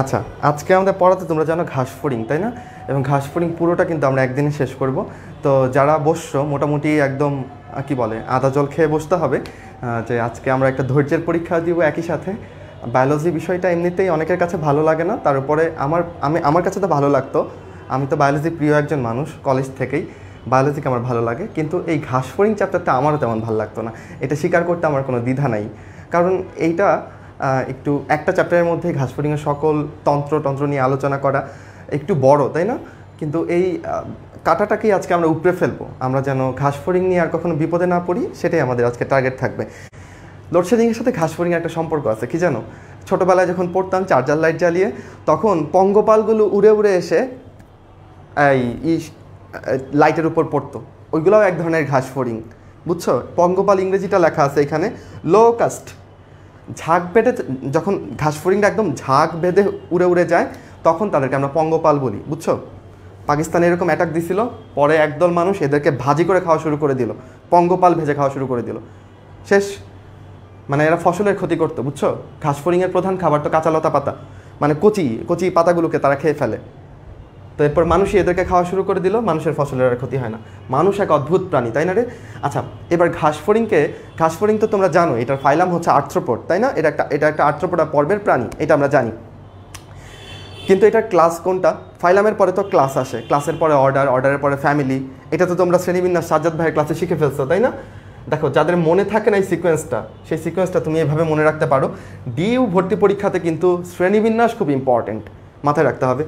আচ্ছা আজকে আমাদের পড়াতে তোমরা জানো ঘাসফড়িং, তাই না? এবং ঘাসফড়িং পুরোটা কিন্তু আমরা একদিনে শেষ করব। তো যারা বসছো মোটামুটি একদম কি বলে আদা জল খেয়ে বসতে হবে। যে আজকে আমরা একটা ধৈর্যের পরীক্ষা দিব, একই সাথে বায়োলজি বিষয়টা এমনিতেই অনেকের কাছে ভালো লাগে না, তার উপরে আমার কাছে তো ভালো লাগতো, আমি তো বায়োলজি প্রিয় একজন মানুষ কলেজ থেকেই, বায়োলজিকে আমার ভালো লাগে। কিন্তু এই ঘাসফড়িং চ্যাপ্টারটা আমারও তেমন ভালো লাগতো না, এটা স্বীকার করতে আমার কোনো দ্বিধা নাই, কারণ এইটা একটা চ্যাপ্টারের মধ্যে ঘাসফড়িংয়ের সকল তন্ত্র নিয়ে আলোচনা করা একটু বড়, তাই না? কিন্তু এই কাটাটাকেই আজকে আমরা উপড়ে ফেলবো, আমরা যেন ঘাসফড়িং নিয়ে আর কখনো বিপদে না পড়ি, সেটাই আমাদের আজকে টার্গেট থাকবে। লোডশেডিংয়ের সাথে ঘাসফড়িংয়ের একটা সম্পর্ক আছে, কি জানো? ছোটোবেলায় যখন পড়তাম চার্জার লাইট জ্বালিয়ে, তখন পঙ্গপালগুলো উড়ে উড়ে এসে এই লাইটের উপর পড়তো, ওইগুলোও এক ধরনের ঘাসফড়িং, বুঝছো? পঙ্গপাল ইংরেজিটা লেখা আছে এখানে লোকাস্ট। ঝাঁক বেঁধে যখন ঘাসফড়িংটা একদম ঝাঁক বেঁধে উড়ে উড়ে যায়, তখন তাদেরকে আমরা পঙ্গপাল বলি, বুঝছো? পাকিস্তানে এরকম অ্যাটাক দিছিল, পরে একদল মানুষ এদেরকে ভাজি করে খাওয়া শুরু করে দিল, পঙ্গপাল ভেজে খাওয়া শুরু করে দিল, শেষ। মানে এরা ফসলের ক্ষতি করতো, বুঝছো? ঘাসফড়িংয়ের প্রধান খাবার তো কাঁচা লতা পাতা, মানে কচি কচি পাতাগুলোকে তারা খেয়ে ফেলে। তো এরপর মানুষই এদেরকে খাওয়া শুরু করে দিল, মানুষের ফসলের আর ক্ষতি হয় না। মানুষ এক অদ্ভুত প্রাণী, তাই না রে? আচ্ছা এবার ঘাসফড়িং তো তোমরা জানো, এটার ফাইলাম হচ্ছে আর্থ্রোপড, তাই না? এটা একটা আর্থ্রোপোডা পর্বের প্রাণী, এটা আমরা জানি। কিন্তু এটার ক্লাস কোনটা? ফাইলামের পরে তো ক্লাস আসে, ক্লাসের পরে অর্ডার, অর্ডারের পরে ফ্যামিলি। এটা তো তোমরা শ্রেণীবিন্যাস সাজ্জাদ ভাইয়ের ক্লাসে শিখে ফেলছো, তাই না? দেখো যাদের মনে থাকে না এই সিকোয়েন্সটা, সেই সিকোয়েন্সটা তুমি এভাবে মনে রাখতে পারো। ডিইউ ভর্তি পরীক্ষাতে কিন্তু শ্রেণীবিন্যাস খুব ইম্পর্ট্যান্ট, মাথায় রাখতে হবে।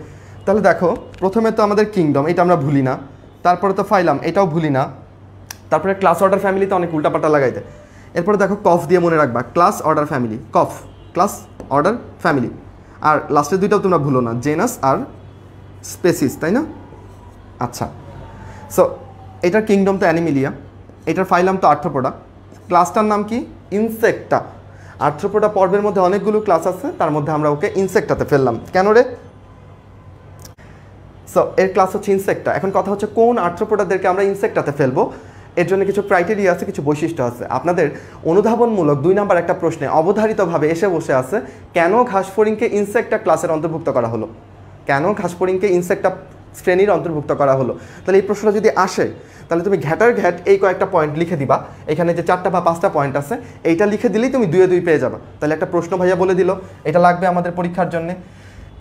তাহলে দেখো প্রথমে তো আমাদের কিংডম, এটা আমরা ভুলি না, তারপরে তো ফাইলাম, এটাও ভুলি না, তারপরে ক্লাস অর্ডার ফ্যামিলিতে অনেক উল্টাপাল্টা লাগাই দেয়। এরপরে দেখো কফ দিয়ে মনে রাখবা, ক্লাস অর্ডার ফ্যামিলি, কফ ক্লাস অর্ডার ফ্যামিলি। আর লাস্টের দুইটাও তোমরা ভুলো না, জেনাস আর স্পেসিস, তাই না? আচ্ছা সো এটার কিংডম তো অ্যানিমিলিয়া, এটার ফাইলাম তো আর্থ্রোপোডা, ক্লাসটার নাম কি? ইনসেক্টা। আর্থ্রোপোডা পর্বের মধ্যে অনেকগুলো ক্লাস আছে, তার মধ্যে আমরা ওকে ইনসেক্টাতে ফেললাম, কেন রে? সো এর ক্লাস হচ্ছে ইনসেক্টা। এখন কথা হচ্ছে কোন আর্থ্রোপোডাদেরকে আমরা ইনসেক্টাতে ফেলবো, এর জন্য কিছু ক্রাইটেরিয়া আছে, কিছু বৈশিষ্ট্য আছে। আপনাদের অনুধাবনমূলক 2 নম্বর একটা প্রশ্নে অবধারিতভাবে এসে বসে আছে, কেন ঘাসফড়িংকে ইনসেক্টা ক্লাসের অন্তর্ভুক্ত করা হলো, কেন ঘাসফড়িংকে ইনসেক্টা শ্রেণীর অন্তর্ভুক্ত করা হলো। তাহলে এই প্রশ্নটা যদি আসে, তাহলে তুমি ঘ্যাট এই কয়েকটা পয়েন্ট লিখে দিবা, এখানে যে 4টা বা 5টা পয়েন্ট আছে এইটা লিখে দিলেই তুমি 2-2 পেয়ে যাবে। তাহলে একটা প্রশ্ন ভাইয়া বলে দিল, এটা লাগবে আমাদের পরীক্ষার জন্যে।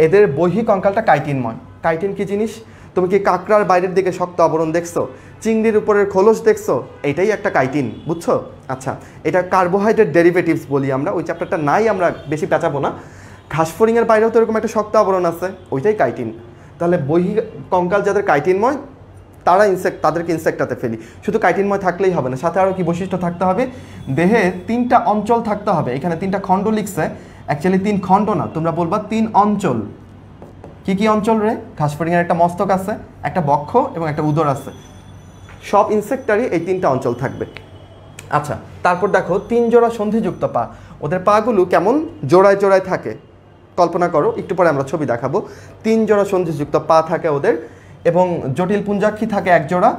এদের বৈহিক অঙ্কালটা কাইটিনময়। কাইটিন কি জিনিস? তুমি কি কাঁকড়ার বাইরের দিকে শক্ত আবরণ দেখছো, চিংড়ির উপরের খোলস দেখছো? এটাই একটা কাইটিন, বুঝছো? আচ্ছা এটা কার্বোহাইড্রেট ডেরিভেটিভস বলি আমরা, ওই চ্যাপ্টারটা নাই, আমরা বেশি পেঁচাবো না। ঘাসফড়িংয়ের বাইরেও তো এরকম একটা শক্ত আবরণ আছে, ওইটাই কাইটিন। তাহলে বৈহিক কঙ্কাল যাদের কাইটিনময়, তারা তাদেরকে ইনসেক্টাতে ফেলি। শুধু কাইটিনময় থাকলেই হবে না, সাথে আরও কি বৈশিষ্ট্য থাকতে হবে? দেহে 3টা অঞ্চল থাকতে হবে। এখানে 3টা খণ্ড লিখছে, অ্যাকচুয়ালি 3 খণ্ড না, তোমরা বলবা 3 অঞ্চল। কি কি অঞ্চল রে? ঘাসফড়িংয়ের একটা মস্তক আছে, একটা বক্ষ এবং একটা উদর আছে। সব ইনসেক্টারই এই 3টা অঞ্চল থাকবে। আচ্ছা তারপর দেখো 3 জোড়া সন্ধিযুক্ত পা, ওদের পাগুলো কেমন জোড়ায় জোড়ায় থাকে কল্পনা করো, একটু পরে আমরা ছবি দেখাবো। 3 জোড়া সন্ধিযুক্ত পা থাকে ওদের, এবং জটিল পুঞ্জাক্ষী থাকে 1 জোড়া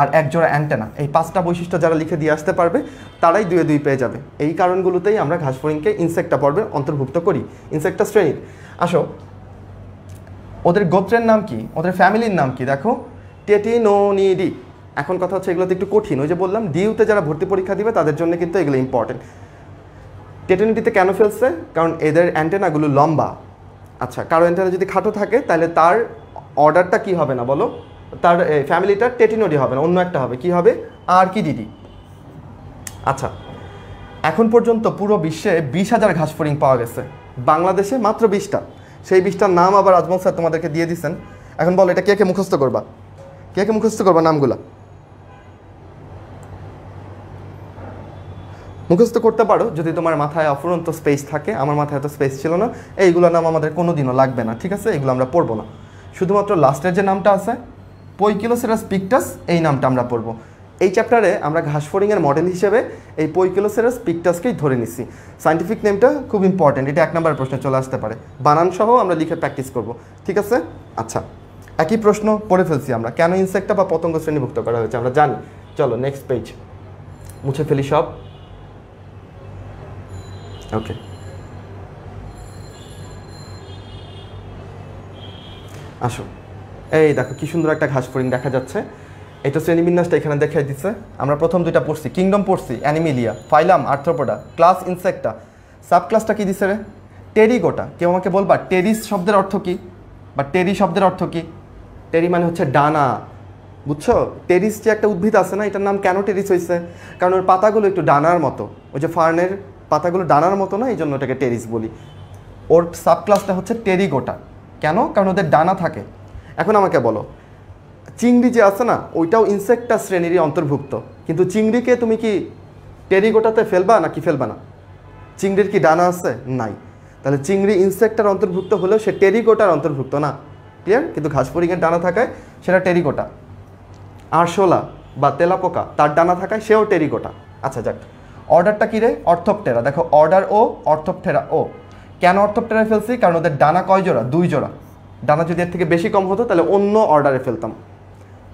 আর 1 জোড়া অ্যান্টেনা। এই 5টা বৈশিষ্ট্য যারা লিখে দিয়ে আসতে পারবে, তারাই 2-2 পেয়ে যাবে। এই কারণগুলোতেই আমরা ঘাসফড়িংকে ইনসেক্টা পর্বে অন্তর্ভুক্ত করি, ইনসেক্টা শ্রেণীর। আসো ওদের গোত্রের নাম কি, ওদের ফ্যামিলির নাম কি? দেখো টেটিনোনিডি। এখন কথা হচ্ছে এগুলো তো একটু কঠিন, ওই যে বললাম ডিউতে যারা ভর্তি পরীক্ষা দিবে তাদের জন্য কিন্তু এগুলো ইম্পর্টেন্ট। টেটিনোনিডিতে কেন ফেলছে? কারণ এদের অ্যান্টেনাগুলো লম্বা। আচ্ছা কারো অ্যান্টেনা যদি খাটো থাকে, তাহলে তার অর্ডারটা কি হবে না বলো, তার ফ্যামিলিটা টেটিনোডি হবে না, অন্য একটা হবে, কি হবে? আর কি ডিডি। আচ্ছা এখন পর্যন্ত পুরো বিশ্বে 20,000 ঘাসফড়িং পাওয়া গেছে, বাংলাদেশে মাত্র 20টা। সেই 20টার নাম আবার আজমল স্যার তোমাদেরকে দিয়ে দিচ্ছেন। এখন বলো এটা কে মুখস্থ করবা, কে মুখস্থ করবা? নামগুলা মুখস্থ করতে পারো যদি তোমার মাথায় অফুরন্ত স্পেস থাকে। আমার মাথায় এত স্পেস ছিল না। এইগুলো নাম আমাদের কোনো দিনও লাগবে না, ঠিক আছে? এগুলো আমরা পড়বো না, শুধুমাত্র লাস্টের যে নামটা আছে পৈকিলোসেরাস পিকটাস, এই নামটা আমরা পড়ব। এই চ্যাপ্টারে আমরা ঘাসফড়িংয়ের মডেল হিসেবে এই পৈকিলোসেরাস পিকটাসকেই ধরে নিচ্ছি। সায়েন্টিফিক নেমটা খুব ইম্পর্টেন্ট, এটা 1 নম্বর প্রশ্নে চলে আসতে পারে, বানানসহ আমরা লিখে প্র্যাকটিস করব, ঠিক আছে? আচ্ছা একই প্রশ্ন পড়ে ফেলছি আমরা, কেন ইনসেক্টা বা পতঙ্গ শ্রেণীভুক্ত করা হয়েছে আমরা জানি। চলো নেক্সট পেজ মুছে ফেলি সব। ওকে আসো। এই দেখো কি সুন্দর একটা ঘাস ফড়িং দেখা যাচ্ছে। এটা শ্রেণীবিন্যাসটা এখানে দেখাই দিচ্ছে। আমরা প্রথম দুইটা পড়ছি, কিংডম পড়ছি, Animalia, phylum, Arthropoda, class Insecta. Sub ক্লাসটা কী দিছে রে? টেরিগোটা। কেউ আমাকে বলবা টেরিস শব্দের অর্থ কী বা টেরি শব্দের অর্থ কী? টেরি মানে হচ্ছে ডানা, বুঝছো? টেরিস যে একটা উদ্ভিদ আছে না, এটার নাম কেন টেরিস হয়েছে? কারণ ওর পাতাগুলো একটু ডানার মতো, ওই যে ফার্নের পাতাগুলো ডানার মতো না, এই জন্য ওটাকে টেরিস বলি। ওর সাব ক্লাসটা হচ্ছে টেরিগোটা। কেন? কারণ ওদের ডানা থাকে। এখন আমাকে বলো, চিংড়ি যে আছে না, ওইটাও ইনসেক্টা শ্রেণীরই অন্তর্ভুক্ত, কিন্তু চিংড়িকে তুমি কি টেরিগোটাতে ফেলবা নাকি ফেলবা না? চিংড়ির কি ডানা আছে? নাই। তাহলে চিংড়ি ইনসেক্টার অন্তর্ভুক্ত হলেও সে টেরিগোটার অন্তর্ভুক্ত না, ক্লিয়ার? কিন্তু ঘাসফড়িংয়ের ডানা থাকায় সেটা টেরিগোটা। আরশোলা বা তেলাপোকা, তার ডানা থাকায় সেও টেরিগোটা। আচ্ছা যাক, অর্ডারটা কী রে? অর্থপটেরা। দেখো অর্ডার ও, অর্থপটেরা ও। কেন অর্থপটেরা ফেলছি? কারণ ওদের ডানা কয় জোড়া? দুই জোড়া। ডানা যদি এর থেকে বেশি কম হতো তাহলে অন্য অর্ডারে ফেলতাম।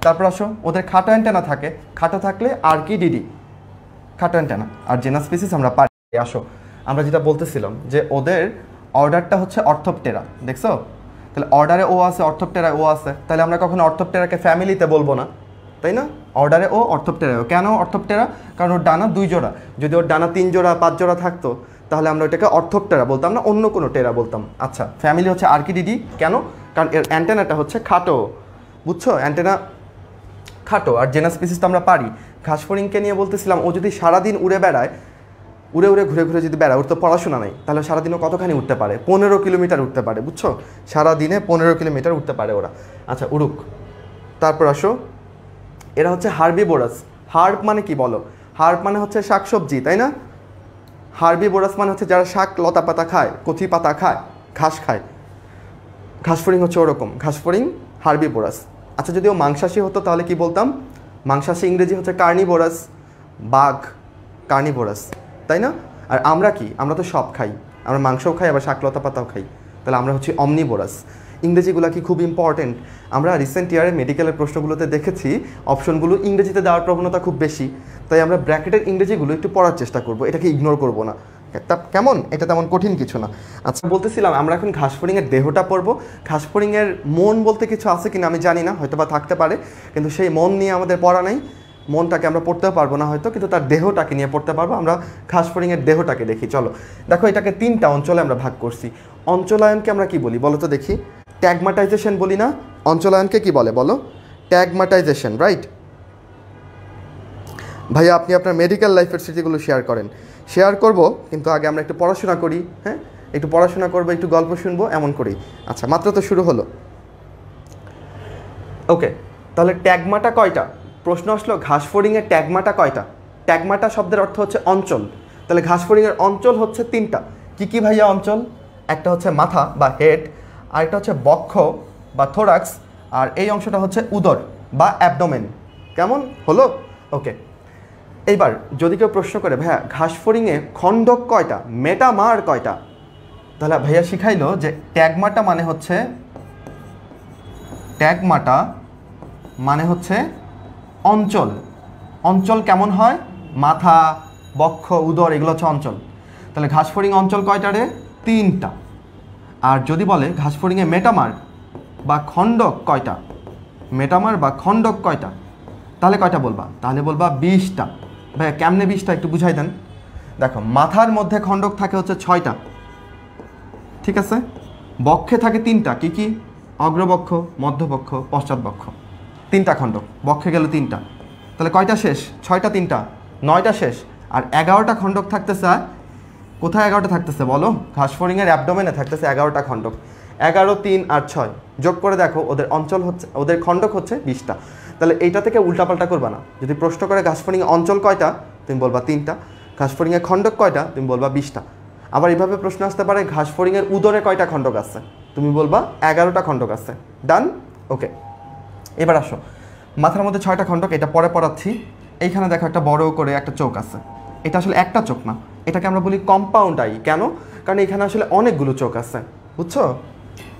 তারপর আসো, ওদের খাটো অ্যান্টেনা থাকে, খাটো থাকলে আর কি ডিডি, খাটো অ্যান্টেনা। আর জেনাস স্পিসিস আমরা পারি। আসো, আমরা যেটা বলতেছিলাম যে ওদের অর্ডারটা হচ্ছে অর্থপটেরা, দেখছো? তাহলে অর্ডারে ও আছে, অর্থপটেরায় ও আছে, তাহলে আমরা কখনো অর্থপটেরাকে ফ্যামিলিতে বলবো না, তাই না? অর্ডারে ও, অর্থপটেরায় ও। কেন অর্থপটেরা? কারণ ওর ডানা দুই জোড়া। যদি ওর ডানা তিন জোড়া পাঁচ জোড়া থাকতো তাহলে আমরা ওটাকে অর্থপটেরা বলতাম না, অন্য কোনো টেরা বলতাম। আচ্ছা, ফ্যামিলি হচ্ছে আর কি ডিডি। কেন? কারণ এর অ্যান্টেনাটা হচ্ছে খাটো, বুঝছো? অ্যান্টেনা খাটো। আর জেনাস স্পিসিস তো আমরা পারি। ঘাসফড়িংকে নিয়ে বলতেছিলাম, ও যদি সারাদিন উড়ে বেড়ায়, উড়ে উড়ে ঘুরে ঘুরে যদি বেড়ায়, ওর তো পড়াশোনা নেই, তাহলে সারাদিনও কতখানি উঠতে পারে? 15 কিলোমিটার উঠতে পারে, বুঝছো? সারাদিনে 15 কিলোমিটার উঠতে পারে ওরা। আচ্ছা উড়ুক। তারপর আসো, এরা হচ্ছে হার্বিবোরাস। হার্ব মানে কি বলো? হার্ব মানে হচ্ছে শাকসবজি, তাই না? হার্বিবোরাস মানে হচ্ছে যারা শাক লতা পাতা খায়, কচি পাতা খায়, ঘাস খায়। ঘাসফড়িং হচ্ছে ওরকম, ঘাসফড়িং হার্বিবোরাস। আচ্ছা, যদি ও মাংসাশী হতো তাহলে কি বলতাম? মাংসাশী ইংরেজি হচ্ছে কার্নিবোরাস, বাঘ কার্নিবোরাস, তাই না? আর আমরা কি? আমরা তো সব খাই, আমরা মাংসও খাই আবার শাকলতা পাতাও খাই, তাহলে আমরা হচ্ছে অমনিবোরাস। ইংরেজিগুলো কি খুব ইম্পর্টেন্ট। আমরা রিসেন্ট ইয়ারে মেডিকেলের প্রশ্নগুলোতে দেখেছি অপশনগুলো ইংরেজিতে দেওয়ার প্রবণতা খুব বেশি, তাই আমরা ব্র্যাকেটের ইংরেজিগুলো একটু পড়ার চেষ্টা করব, এটাকে ইগনোর করব না, তা কেমন? এটা তেমন কঠিন কিছু না। আচ্ছা বলতেছিলাম, আমরা এখন ঘাসফড়িংয়ের দেহটা পড়ব। ঘাসফড়িংয়ের মন বলতে কিছু আছে কিনা আমি জানি না, হয়তো বা থাকতে পারে, কিন্তু সেই মন নিয়ে আমাদের পড়া নাই। মনটাকে আমরা পড়তেও পারবো না হয়তো, কিন্তু তার দেহটাকে নিয়ে পড়তে পারবো। আমরা ঘাসফড়িংয়ের দেহটাকে দেখি। চলো দেখো, এটাকে তিনটা অঞ্চলে আমরা ভাগ করছি। অঞ্চলায়নকে আমরা কি বলি বলো তো দেখি? ট্যাগমাটাইজেশন বলি না? অঞ্চলায়নকে কি বলে বলো? ট্যাগমাটাইজেশন, রাইট? ভাইয়া আপনি আপনার মেডিকেল লাইফের স্মৃতিগুলো শেয়ার করেন। শেয়ার করব, কিন্তু আগে আমরা একটু পড়াশোনা করি, হ্যাঁ? একটু পড়াশোনা করবো, একটু গল্প শুনবো, এমন করি। আচ্ছা, মাত্র তো শুরু হলো। ওকে, তাহলে ট্যাগমাটা কয়টা? প্রশ্ন আসলো ঘাসফড়িংয়ের ট্যাগমাটা কয়টা? ট্যাগমাটা শব্দের অর্থ হচ্ছে অঞ্চল, তাহলে ঘাসফড়িংয়ের অঞ্চল হচ্ছে তিনটা। কি কি ভাইয়া অঞ্চল? একটা হচ্ছে মাথা বা হেড, আর একটা হচ্ছে বক্ষ বা থোরাক্স, আর এই অংশটা হচ্ছে উদর বা অ্যাবডোমেন। কেমন হলো? ওকে, এইবার যদি কেউ প্রশ্ন করে ভাইয়া ঘাসফড়িংয়ে খণ্ডক কয়টা, মেটামার কয়টা? তাহলে ভাইয়া শিখাইলো যে ট্যাগমাটা মানে হচ্ছে, ট্যাগমাটা মানে হচ্ছে অঞ্চল। অঞ্চল কেমন হয়? মাথা, বক্ষ, উদর, এগুলো হচ্ছে অঞ্চল। তাহলে ঘাসফড়িং অঞ্চল কয়টা রে? তিনটা। আর যদি বলে ঘাসফড়িংয়ে মেটামার বা খণ্ডক কয়টা, মেটামার বা খণ্ডক কয়টা, তাহলে কয়টা বলবা? তাহলে বলবা 20টা। ভাইয়া কেমনে 20টা একটু বুঝাই দেন। দেখো, মাথার মধ্যে খণ্ডক থাকে হচ্ছে 6টা, ঠিক আছে? বক্ষে থাকে 3টা। কি কি? অগ্রবক্ষ, মধ্যবক্ষ, পশ্চাৎবক্ষ, 3টা খণ্ডক। বক্ষে গেল 3টা, তাহলে কয়টা শেষ? 6টা, 3টা, 9টা শেষ। আর 11টা খণ্ডক থাকতেছে। আর কোথায় 11টা থাকতেছে বলো? ঘাসফড়িংয়ের অ্যাবডোমেনে থাকতেছে 11টা খণ্ডক। 11, 3 আর 6 যোগ করে দেখো, ওদের অঞ্চল হচ্ছে, ওদের খণ্ডক হচ্ছে 20টা। তাহলে এইটা থেকে উল্টাপাল্টা করবা না। যদি প্রশ্ন করে ঘাসফড়িংয়ে অঞ্চল কয়টা, তুমি বলবা 3টা। ঘাসফড়িংয়ে খণ্ডক কয়টা, তুমি বলবা 20টা। আবার এইভাবে প্রশ্ন আসতে পারে ঘাসফড়িংয়ের উদরে কয়টা খণ্ডক আছে, তুমি বলবা 11টা খণ্ডক আছে। ডান? ওকে, এবার আসো, মাথার মধ্যে 6টা খণ্ডক, এটা পরে পড়াচ্ছি। এইখানে দেখো একটা বড় করে একটা চোখ আছে, এটা আসলে একটা চোখ না, এটাকে আমরা বলি কম্পাউন্ড আই। কেন? কারণ এখানে আসলে অনেকগুলো চোখ আছে, বুঝছো?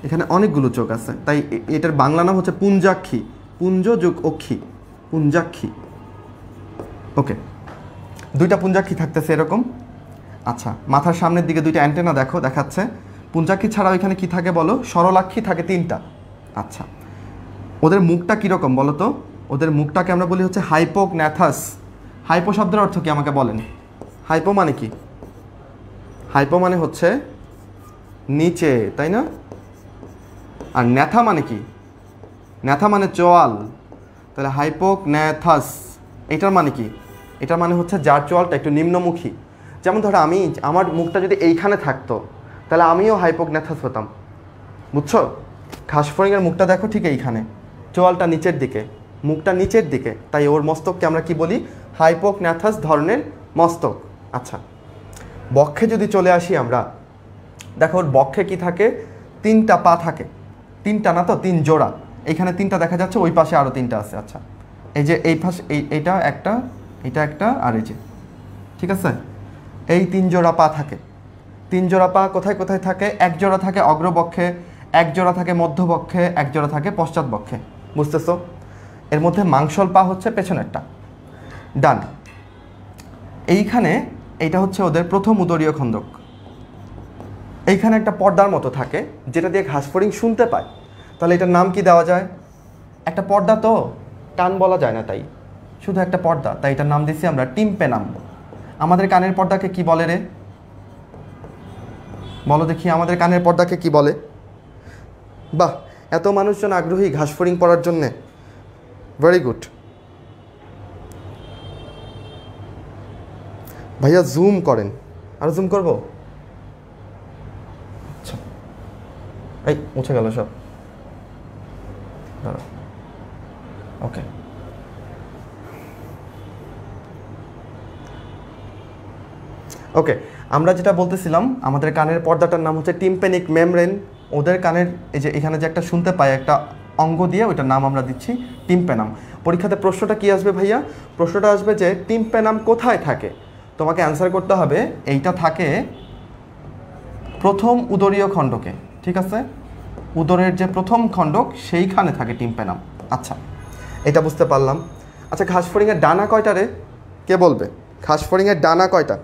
এখানে অনেকগুলো চোখ আছে, তাই এটার বাংলা নাম হচ্ছে পুঞ্জাক্ষী। পুঞ্জ যোগ অক্ষী, পুঞ্জাক্ষী। ওকে, 2টা পুঞ্জাক্ষী থাকতেছে এরকম। আচ্ছা, মাথার সামনের দিকে 2টা অ্যান্টেনা দেখো দেখাচ্ছে। পুঞ্জাক্ষী ছাড়াও এখানে কি থাকে বলো? সরলাক্ষী থাকে 3টা। আচ্ছা ওদের মুখটা কীরকম বলো তো? ওদের মুখটাকে আমরা বলি হচ্ছে হাইপোক্ন্যাথাস। হাইপো শব্দের অর্থ কি আমাকে বলেন? হাইপো মানে কি? হাইপো মানে হচ্ছে নিচে, তাই না? আর ন্যাথা মানে কি? ন্যাথা মানে চোয়াল। তাহলে হাইপোক্ন্যাথাস এটার মানে কি? এটা মানে হচ্ছে যার চোয়ালটা একটু নিম্নমুখী। যেমন ধরো আমি, আমার মুখটা যদি এইখানে থাকতো তাহলে আমিও হাইপোক্ন্যাথাস হতাম, বুঝছো? খাসফড়িংয়ের মুখটা দেখো ঠিক এইখানে, চোয়ালটা নিচের দিকে, মুখটা নিচের দিকে, তাই ওর মস্তককে আমরা কি বলি? হাইপোক্ন্যাথাস ধরনের মস্তক। আচ্ছা বক্ষে যদি চলে আসি আমরা, দেখো ওর বক্ষে কি থাকে? তিনটা পা থাকে, তিনটা না তো, তিন জোড়া। এইখানে তিনটা দেখা যাচ্ছে, ওই পাশে আরও তিনটা আছে। আচ্ছা এই যে এই পাশে এইটা একটা, এটা একটা, আর এই যে, ঠিক আছে, এই তিন জোড়া পা থাকে। তিন জোড়া পা কোথায় কোথায় থাকে? এক জোড়া থাকে অগ্রবক্ষে, এক জোড়া থাকে মধ্যবক্ষে, এক জোড়া থাকে পশ্চাৎবক্ষে, বুঝতেছো? এর মধ্যে মাংসল পা হচ্ছে পেছনেরটা, ডান। এইখানে এইটা হচ্ছে ওদের প্রথম উদরীয় খন্দক। এইখানে একটা পর্দার মতো থাকে যেটা দিয়ে ঘাসফড়িং শুনতে পায়। তাহলে এটার নাম কি দেওয়া যায়? একটা পর্দা তো, কান বলা যায় না, তাই শুধু একটা পর্দা, তাই এটার নাম দিচ্ছি আমরা টিম্প্যানাম। আমাদের কানের পর্দাকে কি বলে রে? বলো দেখি আমাদের কানের পর্দাকে কি বলে? বাহ, এত মানুষজন আগ্রহী ঘাসফড়িং পড়ার জন্যে, ভেরি গুড। ভাইয়া জুম করেন, আর জুম করবো? আচ্ছা এই উঠে গেল সব, ওকে। ওকে আমরা যেটা বলতেছিলাম, আমাদের কানের পর্দাটার নাম হচ্ছে টিম্প্যানিক মেমব্রেন। ওদের কানের এই যে এখানে যে একটা শুনতে পায় একটা অঙ্গ দিয়ে, ওইটার নাম আমরা দিচ্ছি টিম্প্যানাম। পরীক্ষাতে প্রশ্নটা কি আসবে ভাইয়া? প্রশ্নটা আসবে যে টিম্প্যানাম কোথায় থাকে? তোমাকে অ্যান্সার করতে হবে এইটা থাকে প্রথম উদরীয় খণ্ডকে, ঠিক আছে? উদরের যে প্রথম খণ্ডক সেইখানে থাকে টিম্প্যানাম। আচ্ছা এটা বুঝতে পারলাম। আচ্ছা ঘাসফড়িংয়ের ডানা কয়টা রে? কে বলবে? ঘাসফড়িংয়ের ডানা কয়টা?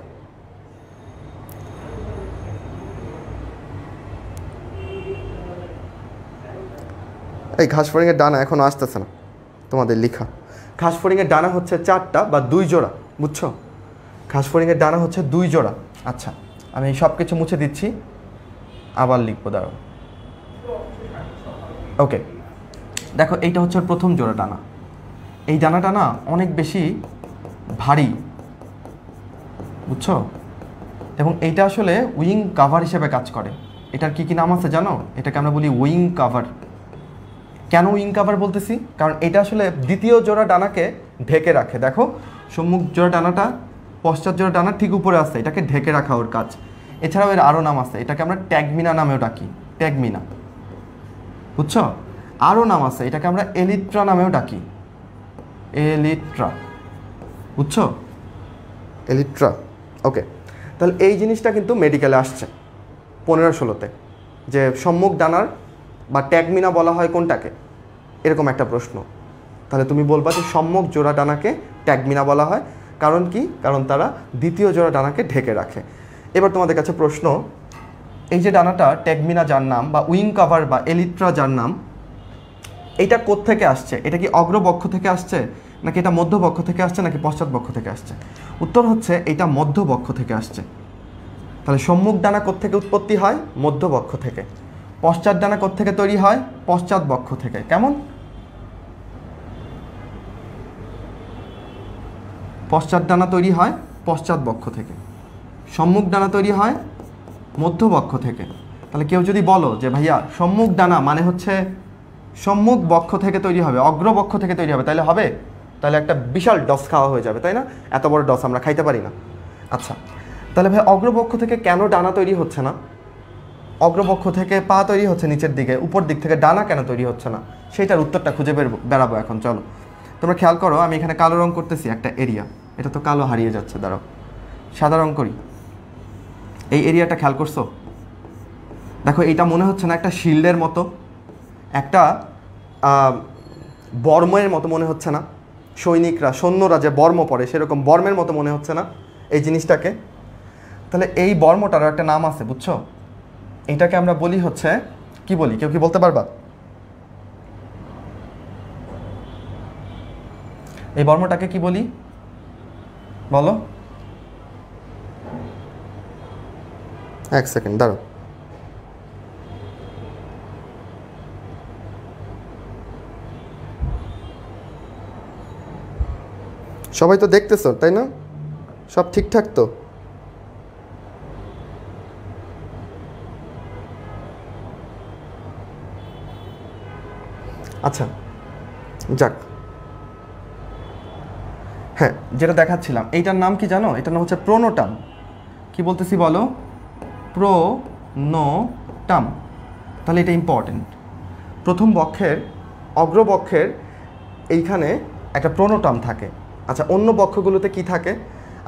এই ঘাসফড়িংয়ের ডানা এখনও আসতেছে না তোমাদের লেখা। ঘাসফড়িংয়ের ডানা হচ্ছে চারটা বা দুই জোড়া, বুঝছো? ঘাসফড়িংয়ের ডানা হচ্ছে দুই জোড়া। আচ্ছা আমি সব কিছু মুছে দিচ্ছি, আবার লিখবো, দাঁড়াও। ওকে দেখো এইটা হচ্ছে প্রথম জোড়া ডানা। এই ডানাটা না অনেক বেশি ভারী, বুঝছো? এবং এইটা আসলে উইং কাভার হিসেবে কাজ করে। এটার কি কি নাম আছে জানো? এটাকে আমরা বলি উইং কাভার। কেন উইং কাভার বলতেছি? কারণ এটা আসলে দ্বিতীয় জোড়া ডানাকে ঢেকে রাখে। দেখো সম্মুখ জোড়া ডানাটা পশ্চাৎ জোড়া ডানা ঠিক উপরে আছে, এটাকে ঢেকে রাখা ওর কাজ। এছাড়াও এর আরও নাম আছে, এটাকে আমরা ট্যাগমিনা নামেও ডাকি, ট্যাগমিনা, বুঝছো? আরও নাম আছে, এটাকে আমরা এলিট্রা নামেও ডাকি, এলিট্রা, বুঝছো? এলিট্রা। ওকে তাহলে এই জিনিসটা কিন্তু মেডিকেলে আসছে 15-16-তে, যে সম্মুখ ডানার বা ট্যাগমিনা বলা হয় কোনটাকে, এরকম একটা প্রশ্ন। তাহলে তুমি বলবা যে সম্মুখ জোড়া ডানাকে ট্যাগমিনা বলা হয়। কারণ কি? কারণ তারা দ্বিতীয় জোড়া ডানাকে ঢেকে রাখে। এবার তোমাদের কাছে প্রশ্ন, এই যে ডানাটা ট্যাগমিনা যার নাম, বা উইং কাভার বা এলিট্রা যার নাম, এটা কোত্থেকে আসছে? এটা কি অগ্রবক্ষ থেকে আসছে, নাকি এটা মধ্যবক্ষ থেকে আসছে, নাকি পশ্চাৎবক্ষ থেকে আসছে? উত্তর হচ্ছে এটা মধ্যবক্ষ থেকে আসছে। তাহলে সম্মুখ ডানা কোত্থেকে উৎপত্তি হয়? মধ্যবক্ষ থেকে। পশ্চাৎ ডানা কোত্থেকে তৈরি হয়? পশ্চাৎবক্ষ থেকে। কেমন? পশ্চাৎ ডানা তৈরি হয় পশ্চাৎবক্ষ থেকে, সম্মুখ ডানা তৈরি হয় মধ্যবক্ষ থেকে। তাহলে কেউ যদি বলো যে ভাইয়া সম্মুখ ডানা মানে হচ্ছে সম্মুখ বক্ষ থেকে তৈরি হবে, অগ্রবক্ষ থেকে তৈরি হবে, তাহলে হবে? তাহলে একটা বিশাল ডস খাওয়া হয়ে যাবে, তাই না? এত বড় ডস আমরা খাইতে পারি না। আচ্ছা তাহলে ভাই অগ্রবক্ষ থেকে কেন ডানা তৈরি হচ্ছে না? অগ্রবক্ষ থেকে পা তৈরি হচ্ছে নিচের দিকে, উপর দিক থেকে ডানা কেন তৈরি হচ্ছে না? সেইটার উত্তরটা খুঁজে বেড়াবো এখন, চলো। তোমরা খেয়াল করো, আমি এখানে কালো রং করতেছি একটা এরিয়া, এটা তো কালো হারিয়ে যাচ্ছে, দাঁড়াও সাদা রং করি। এই এরিয়াটা খেয়াল করছো? দেখো এইটা মনে হচ্ছে না একটা শিল্ডের মতো, একটা বর্মের মতো মনে হচ্ছে না? সৈনিকরা, সৈন্যরা যে বর্ম পরে সেরকম বর্মের মতো মনে হচ্ছে না এই জিনিসটাকে? তাহলে এই বর্মটারও একটা নাম আছে, বুঝছো? এটাকে আমরা বলি হচ্ছে, কি বলি, কেউ কি বলতে পারবা? এই বর্মটাকে কি বলি বলো, এক সেকেন্ড দাঁড়াও। সবাই তো দেখতেছো তাই না, সব ঠিকঠাক তো? আচ্ছা যাক, হ্যাঁ যেটা দেখাচ্ছিলাম এইটার নাম কি জানো? এটার নাম হচ্ছে প্রোনোটাম। কি বলতেছি বলো, প্রোনোটাম। তাহলে এটা ইম্পর্টেন্ট, প্রথম বক্ষের অগ্রবক্ষের এইখানে একটা প্রোনোটাম থাকে। আচ্ছা অন্য বক্ষগুলোতে কি থাকে?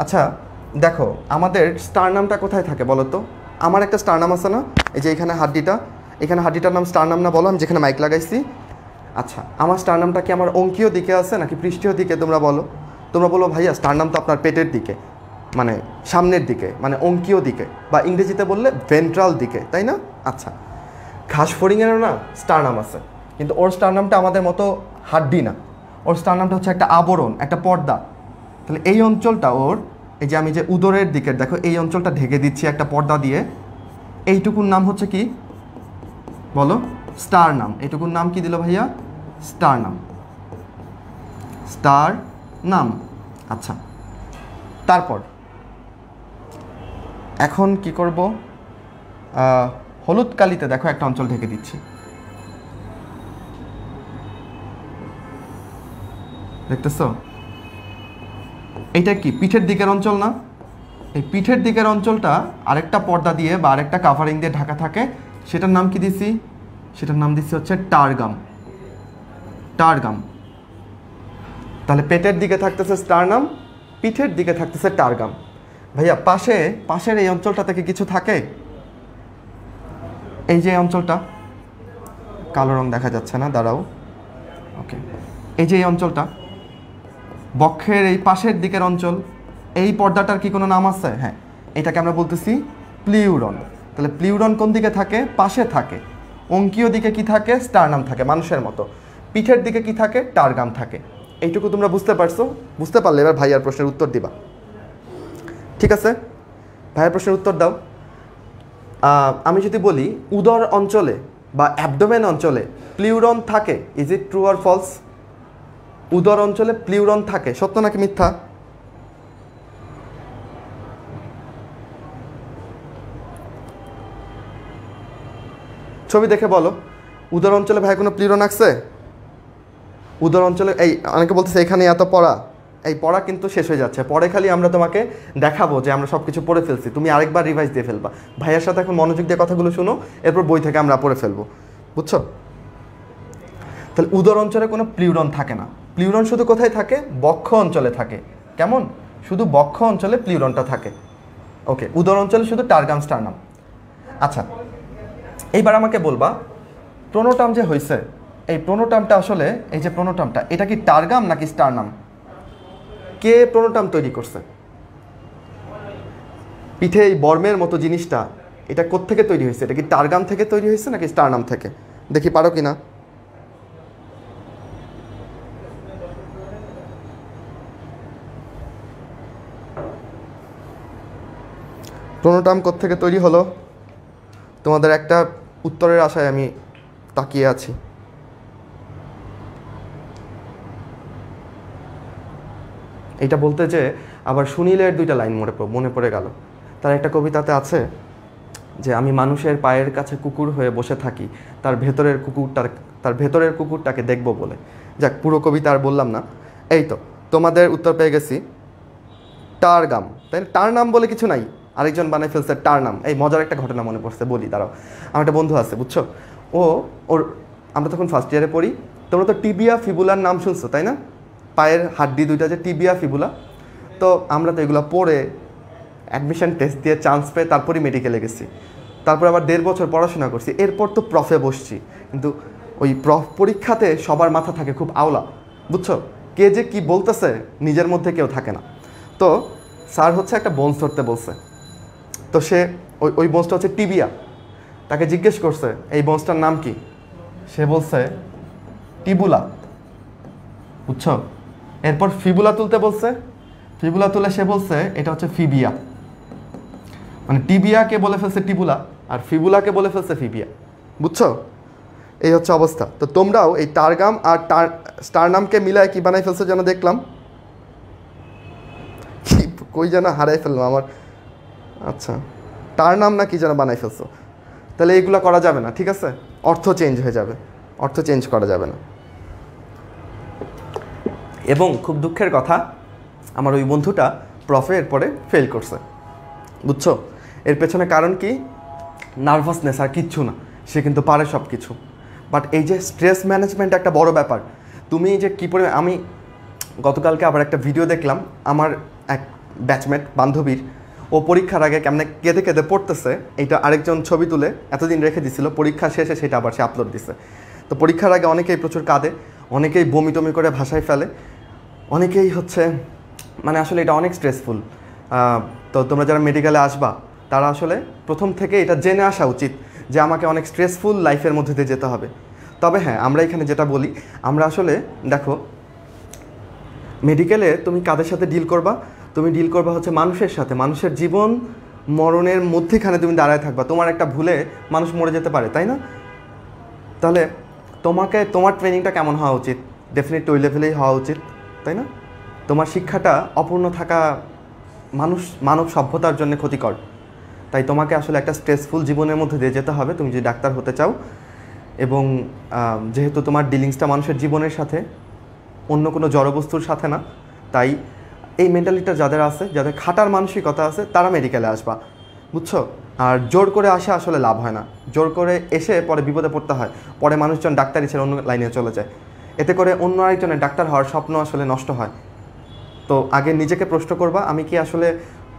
আচ্ছা দেখো আমাদের স্টারনামটা কোথায় থাকে বলো তো? আমার একটা স্টারনাম আছে না, এই যে এখানে হাড্ডিটা, এখানে হাড্ডিটার নাম স্টারনাম না বলো, আমি যেখানে মাইক লাগাইছি। আচ্ছা আমার স্টারনামটা কি আমার অঙ্কীয় দিকে আছে নাকি পৃষ্ঠীয় দিকে? তোমরা বলো, তোমরা বলো ভাইয়া স্টারনাম তো আপনার পেটের দিকে, মানে সামনের দিকে, মানে অঙ্কীয় দিকে, বা ইংরেজিতে বললে ভেন্ট্রাল দিকে, তাই না? আচ্ছা ঘাসফড়িংয়েরও না স্টারনাম আছে, কিন্তু ওর স্টারনামটা আমাদের মতো হাড্ডি না, ওর স্টারনামটা হচ্ছে একটা আবরণ, একটা পর্দা। তাহলে এই অঞ্চলটা ওর, এই যে আমি যে উদরের দিকে দেখো এই অঞ্চলটা ঢেকে দিচ্ছি একটা পর্দা দিয়ে, এইটুকুর নাম হচ্ছে কি বলো? স্টারনাম। এইটুকুর নাম কি দিল ভাইয়া? Sternum, sternum. আচ্ছা তারপর এখন কি করব, হলুদ কালিতে দেখো একটা অঞ্চল ঢেকে দিচ্ছি, দেখতেছো? এইটা কি পিঠের দিকের অঞ্চল না? এই পিঠের দিকের অঞ্চলটা আরেকটা পর্দা দিয়ে বা আরেকটা কাভারিং দিয়ে ঢাকা থাকে, সেটার নাম কি দিছি? সেটার নাম দিছি হচ্ছে টারগাম, টারগাম। তাহলে পেটের দিকে থাকতেছে স্টারনাম, পিঠের দিকে থাকতেছে টারগাম। ভাইয়া পাশে, পাশের এই অঞ্চলটা থেকে কিছু থাকে? এই যে অঞ্চলটা, কালো রং দেখা যাচ্ছে না, দাঁড়াও, ওকে। এই যে এই অঞ্চলটা বক্ষের এই পাশের দিকের অঞ্চল, এই পর্দাটার কি কোনো নাম আছে? হ্যাঁ, এটাকে আমরা বলতেছি প্লিউরন। তাহলে প্লিউরন কোন দিকে থাকে? পাশে থাকে। অঙ্কীয় দিকে কি থাকে? স্টারনাম থাকে মানুষের মতো, পিঠের দিকে কি থাকে? টারগাম থাকে। এইটুকু তোমরা বুঝতে পারছো? বুঝতে পারলে এবার ভাইয়ার প্রশ্নের উত্তর দিবা, ঠিক আছে? ভাইয়ার প্রশ্নের উত্তর দাও। আমি যদি বলি উদর অঞ্চলে বা অ্যাবডোমেন অঞ্চলে প্লিউরন থাকে, is it true or false? উদর অঞ্চলে প্লিউরন থাকে, সত্য নাকি মিথ্যা? ছবি দেখে বলো, উদর অঞ্চলে ভাই কোনো প্লিউরন আছে? উদর অঞ্চলে এই অনেকে বলতেছে এখানে এত পড়া, এই পড়া কিন্তু শেষ হয়ে যাচ্ছে, পরে খালি আমরা তোমাকে দেখাবো যে আমরা সব কিছু পড়ে ফেলছি, তুমি আরেকবার রিভাইজ দিয়ে ফেলবা। ভাইয়ের সাথে এখন মনোযোগ দিয়ে কথাগুলো শুনো, এরপর বই থেকে আমরা পড়ে ফেলবো, বুঝছো? তাহলে উদর অঞ্চলে কোনো প্লিউরন থাকে না, প্লিউরন শুধু কোথায় থাকে? বক্ষ অঞ্চলে থাকে। কেমন? শুধু বক্ষ অঞ্চলে প্লিউরনটা থাকে, ওকে। উদর অঞ্চলে শুধু টারগাম, স্টারনাম। আচ্ছা এইবার আমাকে বলবা প্রোনোটাম যে হয়েছে, এই প্রোনোটামটা আসলে, এই যে প্রোনোটামটা, এটা কি টারগাম নাকি স্টারনাম? কে প্রোনোটাম তৈরি করছে? পিঠে এই বর্মের মতো জিনিসটা, এটা কোত্থেকে তৈরি হয়েছে? এটা কি টারগাম থেকে তৈরি হয়েছে নাকি স্টারনাম থেকে? দেখি পারো কি না। প্রোনোটাম কোত্থেকে তৈরি হলো? তোমাদের একটা উত্তরের আশায় আমি তাকিয়ে আছি। এটা বলতে যে আবার সুনীলের দুইটা লাইন মনে পড়ে গেল, তার একটা কবিতাতে আছে যে আমি মানুষের পায়ের কাছে কুকুর হয়ে বসে থাকি, তার ভেতরের কুকুরটাকে দেখব বলে। যাক পুরো কবিতা আর বললাম না, এই তো তোমাদের উত্তর পেয়ে গেছি। টারগাম, তাই না? টারনাম বলে কিছু নাই, আরেকজন বানায় ফেলছে টারনাম। এই মজার একটা ঘটনা মনে পড়ছে, বলি, দাঁড়াও। আমার একটা বন্ধু আছে, বুঝছো, আমরা তখন ফার্স্ট ইয়ারে পড়ি। তোমরা তো টিবিয়া ফিবুলার নাম শুনছো তাই না? পায়ের হাড্ডি দুইটা যে টিবিয়া ফিবুলা। তো আমরা তো এগুলো পড়ে অ্যাডমিশন টেস্ট দিয়ে চান্স পেয়ে তারপরই মেডিকেলে গেছি, তারপর আবার 1.5 বছর পড়াশোনা করছি, এরপর তো প্রফে বসছি। কিন্তু ওই প্রফ পরীক্ষাতে সবার মাথা থাকে খুব আওলা, বুঝছো, কে যে কী বলতেছে নিজের মধ্যে কেউ থাকে না। তো স্যার হচ্ছে একটা বোন ধরতে বলছে, তো সে ওই বোনসটা হচ্ছে টিবিয়া। তাকে জিজ্ঞেস করছে এই বোনসটার নাম কি, সে বলছে টিবুলা, বুঝছো? এরপর ফিবুলা তুলতে বলছে, ফিবুলা তুলে সে বলছে এটা হচ্ছে ফিবিয়া, মানে টিবিয়াকে বলে ফেলছে টিবুলা আর ফিবুলাকে বলে ফেলছে ফিবিয়া। বুঝছো? এই হচ্ছে অবস্থা। তো তোমরাও এই টারগাম আর স্টারনামকে মিলায় কি বানাই ফেলছো যেন দেখলাম, কি কই যেন হারাই ফেললাম আমার, আচ্ছা টারনাম না কি যেন বানাই ফেলছো। তাহলে এইগুলো করা যাবে না, ঠিক আছে? অর্থ চেঞ্জ হয়ে যাবে, অর্থ চেঞ্জ করা যাবে না। এবং খুব দুঃখের কথা, আমার ওই বন্ধুটা প্রফে এরপরে ফেল করছে। বুঝছো? এর পেছনে কারণ কি? নার্ভাসনেস আর কিচ্ছু না, সে কিন্তু পারে সব কিছু। বাট এই যে স্ট্রেস ম্যানেজমেন্ট একটা বড় ব্যাপার। তুমি যে কী পরিমাণ, আমি গতকালকে আবার একটা ভিডিও দেখলাম আমার এক ব্যাচমেট বান্ধবীর, ও পরীক্ষার আগে কেমনে কেঁদে কেঁদে পড়তেছে, এটা আরেকজন ছবি তুলে এতদিন রেখে দিছিল, পরীক্ষা শেষে সেটা আবার সে আপলোড দিছে। তো পরীক্ষার আগে অনেকেই প্রচুর কাঁদে, অনেকেই বমি টমি করে ভাষায় ফেলে, অনেকেই হচ্ছে মানে আসলে এটা অনেক স্ট্রেসফুল। তো তোমরা যারা মেডিকেলে আসবা তারা আসলে প্রথম থেকে এটা জেনে আসা উচিত যে আমাকে অনেক স্ট্রেসফুল লাইফের মধ্যে দিয়ে যেতে হবে। তবে হ্যাঁ, আমরা এখানে যেটা বলি, আমরা আসলে দেখো মেডিকেলে তুমি কাদের সাথে ডিল করবা, তুমি ডিল করবা হচ্ছে মানুষের সাথে, মানুষের জীবন মরণের মধ্যেখানে তুমি দাঁড়ায় থাকবা, তোমার একটা ভুলে মানুষ মরে যেতে পারে, তাই না? তাহলে তোমাকে তোমার ট্রেনিংটা কেমন হওয়া উচিত? ডেফিনেটলি ওই লেভেলেই হওয়া উচিত, তাই না? তোমার শিক্ষাটা অপূর্ণ থাকা মানব সভ্যতার জন্য ক্ষতিকর। তাই তোমাকে আসলে একটা স্ট্রেসফুল জীবনের মধ্যে দিয়ে যেতে হবে তুমি যদি ডাক্তার হতে চাও। এবং যেহেতু তোমার ডিলিংসটা মানুষের জীবনের সাথে, অন্য কোনো জড়বস্তুর সাথে না, তাই এই মেন্টালিটিটা যাদের আছে, যাদের খাটার মানসিকতা আছে, তারা মেডিকেলে আসবা। বুঝছো? আর জোর করে আসা আসলে লাভ হয় না, জোর করে এসে পরে বিপদে পড়তে হয়, পরে মানুষজন ডাক্তারি ছেড়ে অন্য লাইনে চলে যায়, এতে করে অন্য আরেকজনের ডাক্তার হওয়ার স্বপ্ন আসলে নষ্ট হয়। তো আগে নিজেকে প্রশ্ন করবা, আমি কি আসলে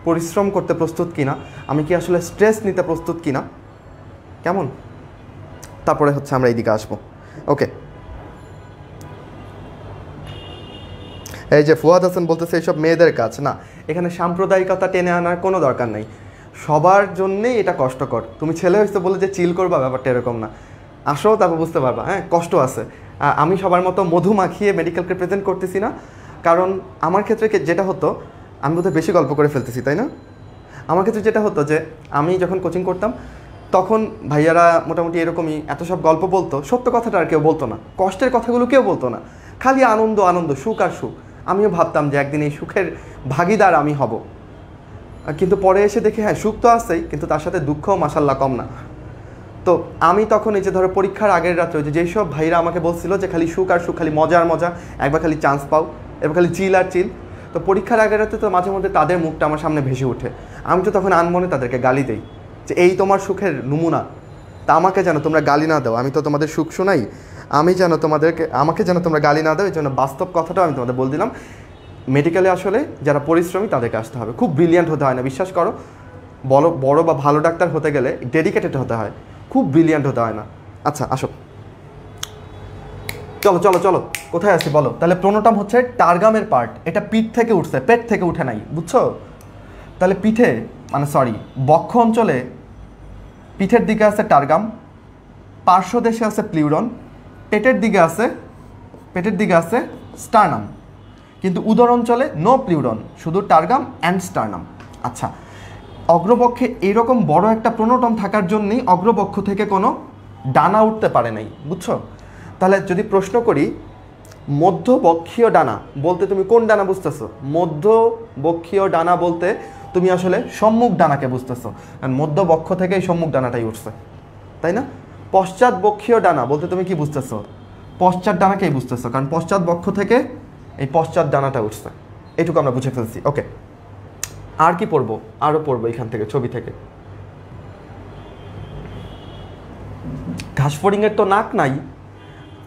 পরিশ্রম করতে প্রস্তুত কিনা, আমি কি আসলে স্ট্রেস নিতে প্রস্তুত কিনা, কেমন? তারপরে হচ্ছে আমরা এইদিকে আসবো। ওকে, এই যে ফুয়াদ হাসান বলতেছে এইসব মেয়েদের কাজ না, এখানে সাম্প্রদায়িকতা টেনে আনার কোনো দরকার নেই, সবার জন্যেই এটা কষ্টকর। তুমি ছেলে হয়েছে বলে যে চিল করবা, ব্যাপারটা এরকম না, আসো তারপর বুঝতে পারবা। হ্যাঁ, কষ্ট আছে, আমি সবার মতো মধু মাখিয়ে মেডিকেলকে প্রেজেন্ট করতেছি না, কারণ আমার ক্ষেত্রে যেটা হতো, আমি বোধহয় বেশি গল্প করে ফেলতেছি, তাই না? আমার ক্ষেত্রে যেটা হতো যে আমি যখন কোচিং করতাম তখন ভাইয়ারা মোটামুটি এরকমই এত সব গল্প বলতো, সত্য কথাটা আর কেউ বলতো না, কষ্টের কথাগুলো কেউ বলতো না, খালি আনন্দ আনন্দ, সুখ আর সুখ। আমিও ভাবতাম যে একদিন এই সুখের ভাগিদার আমি হব, কিন্তু পরে এসে দেখি হ্যাঁ সুখ তো আছেই, কিন্তু তার সাথে দুঃখও মাশাল্লাহ কম না। তো আমি তখন এই যে ধরো পরীক্ষার আগের রাত্রে যেই সব ভাইরা আমাকে বলছিল যে খালি সুখ আর সুখ, খালি মজার মজা, একবার খালি চান্স পাও, এবার খালি চিল আর চিল, তো পরীক্ষার আগের রাতে তো মাঝে মধ্যে তাদের মুখটা আমার সামনে ভেসে ওঠে, আমি তো তখন আনমনে তাদেরকে গালি দেই যে এই তোমার সুখের নমুনা, তা আমাকে যেন তোমরা গালি না দাও, আমি তো তোমাদের সুখ শোনাই, আমি যেন তোমাদেরকে, আমাকে যেন তোমরা গালি না দাও, এই জন্য বাস্তব কথাটাও আমি তোমাদের বলে দিলাম। মেডিকেলে আসলে যারা পরিশ্রমী তাদেরকে আসতে হবে, খুব ব্রিলিয়ান্ট হতে হয় না, বিশ্বাস করো, বড় বা ভালো ডাক্তার হতে গেলে ডেডিকেটেড হতে হয়, খুব ব্রিলিয়ান্ট হতে হয় না। আচ্ছা আসো, চলো চলো চলো, কোথায় আসি বলো। তাহলে প্রোনোটাম হচ্ছে টারগামের পার্ট, এটা পিঠ থেকে উঠছে, পেট থেকে উঠে নাই। বুঝছো? তাহলে পিঠে মানে সরি বক্ষ অঞ্চলে, পিঠের দিকে আছে টারগাম, পার্শ্বদেশে আছে প্লিউরন, পেটের দিকে আছে স্টার্নাম, কিন্তু উদর অঞ্চলে নো প্লিউরন, শুধু টারগাম অ্যান্ড স্টার্নাম। আচ্ছা, অগ্রবক্ষে এইরকম বড় একটা প্রোনোটম থাকার জন্যই অগ্রবক্ষ থেকে কোনো ডানা উঠতে পারে নাই। বুঝছো? তাহলে যদি প্রশ্ন করি মধ্যবক্ষীয় ডানা বলতে তুমি কোন ডানা বুঝতেছো? মধ্যবক্ষীয় ডানা বলতে তুমি আসলে সম্মুখ ডানাকে বুঝতেছো, কারণ মধ্যবক্ষ থেকে এই সম্মুখ ডানাটাই উঠছে, তাই না? পশ্চাৎবক্ষীয় ডানা বলতে তুমি কি বুঝতেছো? পশ্চাৎ ডানাকেই বুঝতেছো, কারণ পশ্চাৎবক্ষ থেকে এই পশ্চাৎ ডানাটা উঠছে, এইটুকু আমরা বুঝে ফেলছি। ওকে, আর কি পড়বো? আরও পড়বো এখান থেকে, ছবি থেকে। ঘাসফড়িংয়ের তো নাক নাই,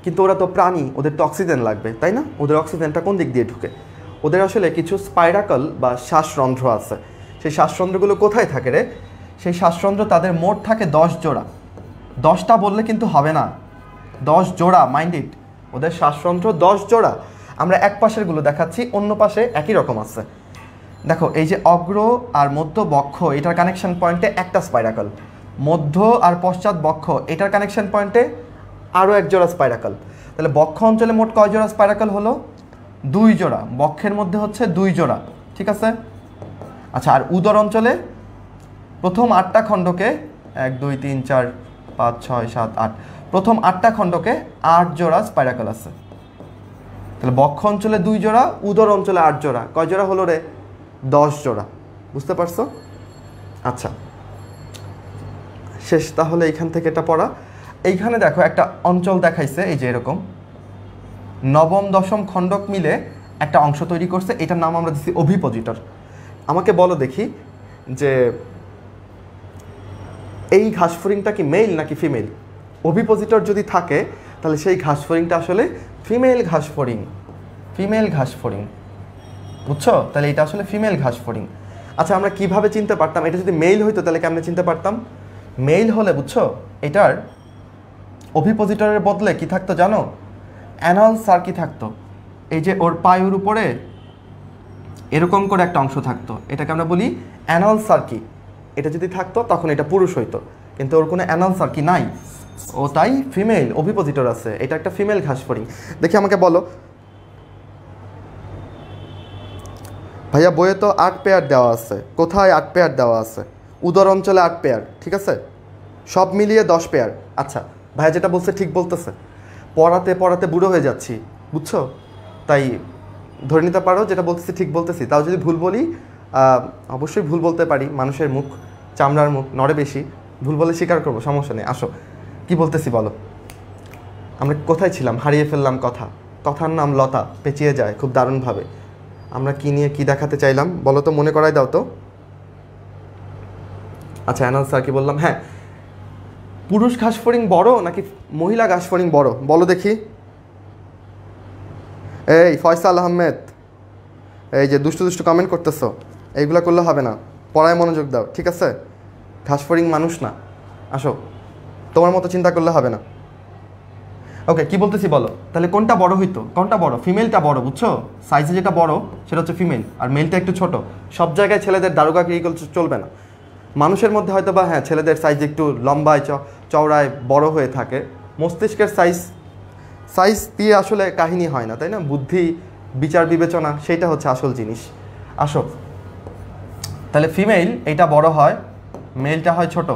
কিন্তু ওরা তো প্রাণী, ওদের তো অক্সিজেন লাগবে, তাই না? ওদের অক্সিজেনটা কোন দিক দিয়ে ঢুকে? ওদের আসলে কিছু স্পাইরাকল বা শ্বাসরন্ধ্র আছে, সেই শ্বাসরন্ধ্রগুলো কোথায় থাকে রে? সেই শ্বাসরন্ধ্র তাদের মোট থাকে 10 জোড়া, 10টা বললে কিন্তু হবে না, 10 জোড়া, মাইন্ড ইট, ওদের শ্বাসরন্ধ্র 10 জোড়া। আমরা এক পাশেরগুলো দেখাচ্ছি, অন্য পাশে একই রকম আছে। দেখো এই যে অগ্র আর মধ্য বক্ষ, এটার কানেকশন পয়েন্টে একটা স্পাইরাকল, মধ্য আর পশ্চাৎ বক্ষ এটার কানেকশন পয়েন্টে আরও 1 জোড়া স্পাইরাকল। তাহলে বক্ষ অঞ্চলে মোট কয় জোড়া স্পাইরাকল হলো? দুই জোড়া, বক্ষের মধ্যে হচ্ছে দুই জোড়া, ঠিক আছে। আচ্ছা, আর উদর অঞ্চলে প্রথম আটটা খণ্ডকে 1 2 3 4 5 6 7 8 প্রথম আটটা খণ্ডকে 8 জোড়া স্পাইরাকেল আছে। তাহলে বক্ষ অঞ্চলে 2 জোড়া, উদর অঞ্চলে 8 জোড়া, কয় জোড়া হলো রে? 10 জোড়া। বুঝতে পারছো? আচ্ছা, শেষ তাহলে এইখান থেকে এটা পড়া। এইখানে দেখো একটা অঞ্চল দেখাইছে, এই যে এরকম নবম দশম খণ্ডক মিলে একটা অংশ তৈরি করছে, এটার নাম আমরা দিচ্ছি অভিপজিটর। আমাকে বলো দেখি যে এই ঘাসফড়িংটা কি মেল নাকি ফিমেল? অভিপজিটর যদি থাকে তাহলে সেই ঘাসফড়িংটা আসলে ফিমেল ঘাসফড়িং, ফিমেল ঘাসফড়িং, বুঝছো? তাহলে এটা আসলে ফিমেল ঘাসফড়িং। আচ্ছা, আমরা কিভাবে চিনতে পারতাম? এটা যদি মেল হইতো তাহলে কেমনে চিনতে পারতাম? মেল হলে বুঝছো এটার অভিপজিটরের বদলে কি থাকতো জানো? অ্যানাল সার্কি থাকতো। এই যে ওর পায়ের উপরে এরকম করে একটা অংশ থাকতো, এটাকে আমরা বলি অ্যানাল সার্কি। এটা যদি থাকতো তখন এটা পুরুষ হইতো, কিন্তু ওর কোনো অ্যানাল সার্কি নাই, ও তাই ফিমেল। অভিপজিটর আছে, এটা একটা ফিমেল ঘাসফড়িং। দেখি আমাকে বলো ভাইয়া, বইয়ে তো 8 পেয়ার দেওয়া আছে, কোথায় 8 পেয়ার দেওয়া আছে? উদর অঞ্চলে 8 পেয়ার, ঠিক আছে, সব মিলিয়ে 10 পেয়ার। আচ্ছা ভাইয়া যেটা বলছে ঠিক বলতেছে, পড়াতে পড়াতে বুড়ো হয়ে যাচ্ছি বুঝছো, তাই ধরে নিতে পারো যেটা বলতেছি ঠিক বলতেছি। তাও যদি ভুল বলি, অবশ্যই ভুল বলতে পারি, মানুষের মুখ চামড়ার মুখ নড়ে বেশি, ভুল বলে স্বীকার করবো, সমস্যা নেই। আসো কি বলতেছি বলো, আমরা কোথায় ছিলাম? হারিয়ে ফেললাম কথা, কথার নাম লতা, পেঁচিয়ে যায় খুব দারুণভাবে। আমরা কি নিয়ে কি দেখাতে চাইলাম বলো তো, মনে করাই দাও তো। আচ্ছা, অ্যানাল সার্কি বললাম। হ্যাঁ, পুরুষ ঘাসফড়িং বড় নাকি মহিলা ঘাসফড়িং বড় বলো দেখি? এই ফয়সাল আহমেদ, এই যে দুষ্টু দুষ্টু কমেন্ট করতেছো, এইগুলো করলে হবে না, পড়ায় মনোযোগ দাও, ঠিক আছে? ঘাসফড়িং মানুষ না, আসো, তোমার মতো চিন্তা করলে হবে না। ওকে, কি বলতেছি বলো, তাহলে কোনটা বড় হইতো? কোনটা বড়? ফিমেলটা বড়, বুঝছো? সাইজে যেটা বড় সেটা হচ্ছে ফিমেল, আর মেলটা একটু ছোট। সব জায়গায় ছেলেদের দারুগাগিরি চলবে না। মানুষের মধ্যে হয়তো বা হ্যাঁ ছেলেদের সাইজ একটু লম্বায় চওড়ায় বড় হয়ে থাকে, মস্তিষ্কের সাইজ দিয়ে আসলে কাহিনী হয় না, তাই না? বুদ্ধি, বিচার বিবেচনা, সেটা হচ্ছে আসল জিনিস। আসো, তাহলে ফিমেল এটা বড় হয়, মেলটা হয় ছোট।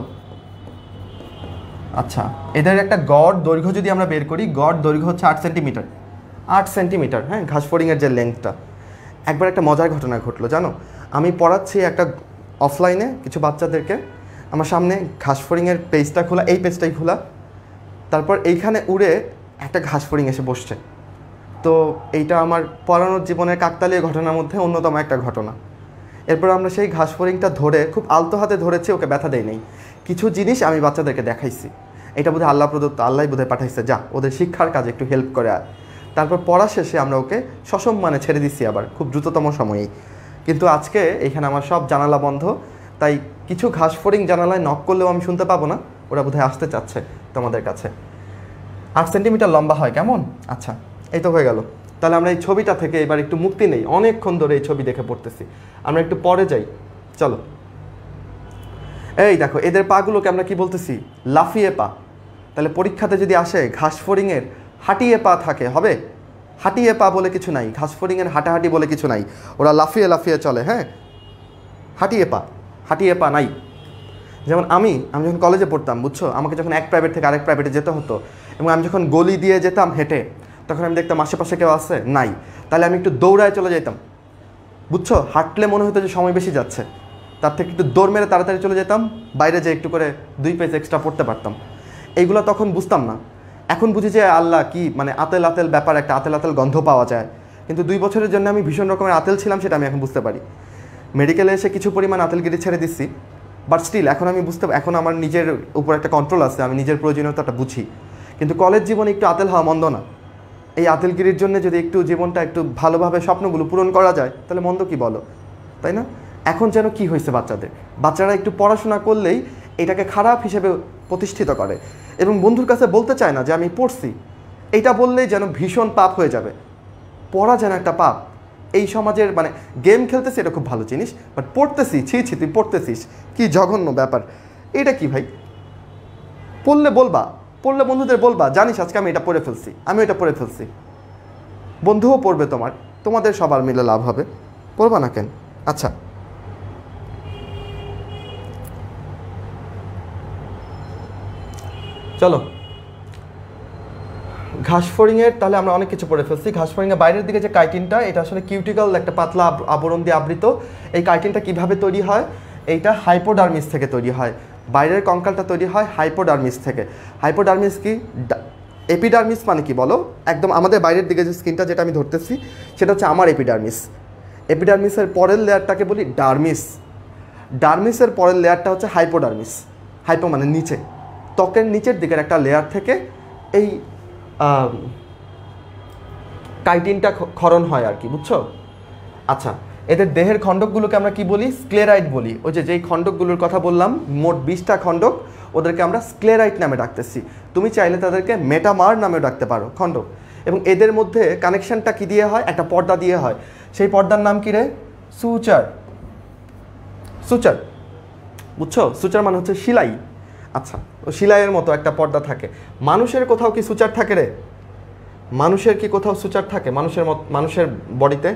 আচ্ছা, এদের একটা গড় দৈর্ঘ্য যদি আমরা বের করি, গড় দৈর্ঘ্য হচ্ছে 8 সেন্টিমিটার, 8 সেন্টিমিটার। হ্যাঁ, ঘাসফড়িংয়ের যে লেন্থটা। একবার একটা মজার ঘটনা ঘটলো জানো, আমি পড়াচ্ছি একটা অফলাইনে কিছু বাচ্চাদেরকে, আমার সামনে ঘাসফড়িংয়ের পেজটা খোলা, এই পেজটাই খোলা, তারপর এইখানে উড়ে একটা ঘাসফড়িং এসে বসছে। তো এইটা আমার পড়ানোর জীবনের কাকতালীয় ঘটনার মধ্যে অন্যতম একটা ঘটনা। এরপর আমরা সেই ঘাসফড়িংটা ধরে খুব আলতো হাতে ধরেছি, ওকে ব্যথা দেয় নাই। কিছু জিনিস আমি বাচ্চাদেরকে দেখাইছি, এটা বোধহয় আল্লাহ প্রদত্ত, আল্লাহই বোধহয় পাঠাইছে, যা ওদের শিক্ষার কাজে একটু হেল্প করে। আর তারপর পড়া শেষে আমরা ওকে সসম্মানে ছেড়ে দিচ্ছি, আবার খুব দ্রুততম সময়েই। কিন্তু আজকে এখানে আমার সব জানালা বন্ধ, তাই কিছু ঘাসফড়িং জানালায় নক করলেও আমি শুনতে পাবো না, ওরা বোধহয় আসতে চাচ্ছে তোমাদের কাছে। 8 সেন্টিমিটার লম্বা হয়, কেমন? আচ্ছা, এই তো হয়ে গেল। তাহলে আমরা এই ছবিটা থেকে এবার একটু মুক্তি নেই, অনেকক্ষণ ধরে এই ছবি দেখে পড়তেছি, আমরা একটু পরে যাই, চলো। এই দেখো এদের পাগুলোকে আমরা কি বলতেছি? লাফিয়ে পা। তাহলে পরীক্ষাতে যদি আসে ঘাসফড়িংয়ের হাঁটিয়ে পা থাকে, হবে? হাঁটিয়ে পা বলে কিছু নাই, ঘাসফড়িংয়ের হাঁটাহাঁটি বলে কিছু নাই, ওরা লাফিয়ে লাফিয়ে চলে। হ্যাঁ, হাঁটিয়ে পা, হাঁটিয়ে পা নাই। যেমন আমি যখন কলেজে পড়তাম বুঝছো, আমাকে যখন এক প্রাইভেট থেকে আরেক প্রাইভেটে যেতে হতো, এবং আমি যখন গলি দিয়ে যেতাম হেঁটে, তখন আমি দেখতাম আশেপাশে কেউ আছে নাই, তাহলে আমি একটু দৌড়ায় চলে যেতাম বুঝছো। হাঁটলে মনে হতো যে সময় বেশি যাচ্ছে, তার থেকে একটু দৌড় মেরে তাড়াতাড়ি চলে যেতাম, বাইরে যেয়ে একটু করে 2 পেজ এক্সট্রা পড়তে পারতাম। এইগুলো তখন বুঝতাম না, এখন বুঝি যে আল্লাহ কি মানে আতেল আতেল ব্যাপার, একটা আতেল আতেল গন্ধ পাওয়া যায়। কিন্তু 2 বছরের জন্য আমি ভীষণ রকমের আতেল ছিলাম, সেটা আমি এখন বুঝতে পারি। মেডিকেলে এসে কিছু পরিমাণ আতেলগিরি ছেড়ে দিচ্ছি, বাট স্টিল এখন আমি বুঝতে, এখন আমার নিজের উপর একটা কন্ট্রোল আছে, আমি নিজের প্রয়োজনীয়তাটা বুঝি। কিন্তু কলেজ জীবনে একটু আতেল হওয়া মন্দ না, এই আতেলগিরির জন্য যদি একটু জীবনটা একটু ভালোভাবে স্বপ্নগুলো পূরণ করা যায় তাহলে মন্দ কি বলো, তাই না? এখন যেন কি হয়েছে বাচ্চাদের, বাচ্চারা একটু পড়াশোনা করলেই এটাকে খারাপ হিসেবে প্রতিষ্ঠিত করে, এবং বন্ধুর কাছে বলতে চায় না যে আমি পড়ছি, এটা বললেই যেন ভীষণ পাপ হয়ে যাবে। পড়া যেন একটা পাপ এই সমাজের, মানে গেম খেলতেছি এটা খুব ভালো জিনিস, বাট পড়তেছি, ছি ছি তুই পড়তেছিস, কি জঘন্য ব্যাপার। এটা কি ভাই, পড়লে বলবা, পড়লে বন্ধুদের বলবা জানিস আজকে আমি এটা পড়ে ফেলছি, আমি এটা পড়ে ফেলছি, বন্ধুও পড়বে তোমার, তোমাদের সবার মিলে লাভ হবে, পড়বা না কেন? আচ্ছা, চলো ঘাসফড়িংয়ের, তাহলে আমরা অনেক কিছু পড়ে ফেলছি। ঘাসফড়িংয়ের বাইরের দিকে যে কাইটিনটা, এটা আসলে কিউটিক্যাল একটা পাতলা আবরণ দিয়ে আবৃত। এই কাইটিনটা কীভাবে তৈরি হয়? এইটা হাইপোডার্মিস থেকে তৈরি হয়। বাইরের কঙ্কালটা তৈরি হয় হাইপোডার্মিস থেকে। হাইপোডার্মিস কি? এপিডার্মিস মানে কি বলো? একদম আমাদের বাইরের দিকে যে স্কিনটা, যেটা আমি ধরতেছি সেটা হচ্ছে আমার এপিডার্মিস। এপিডার্মিসের পরের লেয়ারটাকে বলি ডার্মিস। ডার্মিসের পরের লেয়ারটা হচ্ছে হাইপোডার্মিস। হাইপো মানে নিচে, ত্বকের নিচের দিকের একটা লেয়ার থেকে এই কাইটিনটা ক্ষরণ হয় আর কি, বুঝছো? আচ্ছা, এদের দেহের খণ্ডকগুলোকে আমরা কি বলি? স্ক্লেরাইড বলি। ওই যে যেই খণ্ডকগুলোর কথা বললাম, মোট 20টা খণ্ডক, ওদেরকে আমরা স্ক্লেরাইড নামে ডাকতেছি। তুমি চাইলে তাদেরকে মেটামার নামেও ডাকতে পারো, খণ্ডক। এবং এদের মধ্যে কানেকশানটা কি দিয়ে হয়? একটা পর্দা দিয়ে হয়। সেই পর্দার নাম কি রে? সুচার। সুচার, বুঝছো? সুচার মানে হচ্ছে শিলাই। আচ্ছা, ও শিলাইয়ের মতো একটা পর্দা থাকে। মানুষের কোথাও কি সুচার থাকে রে? মানুষের কি কোথাও সুচার থাকে? মানুষের বডিতে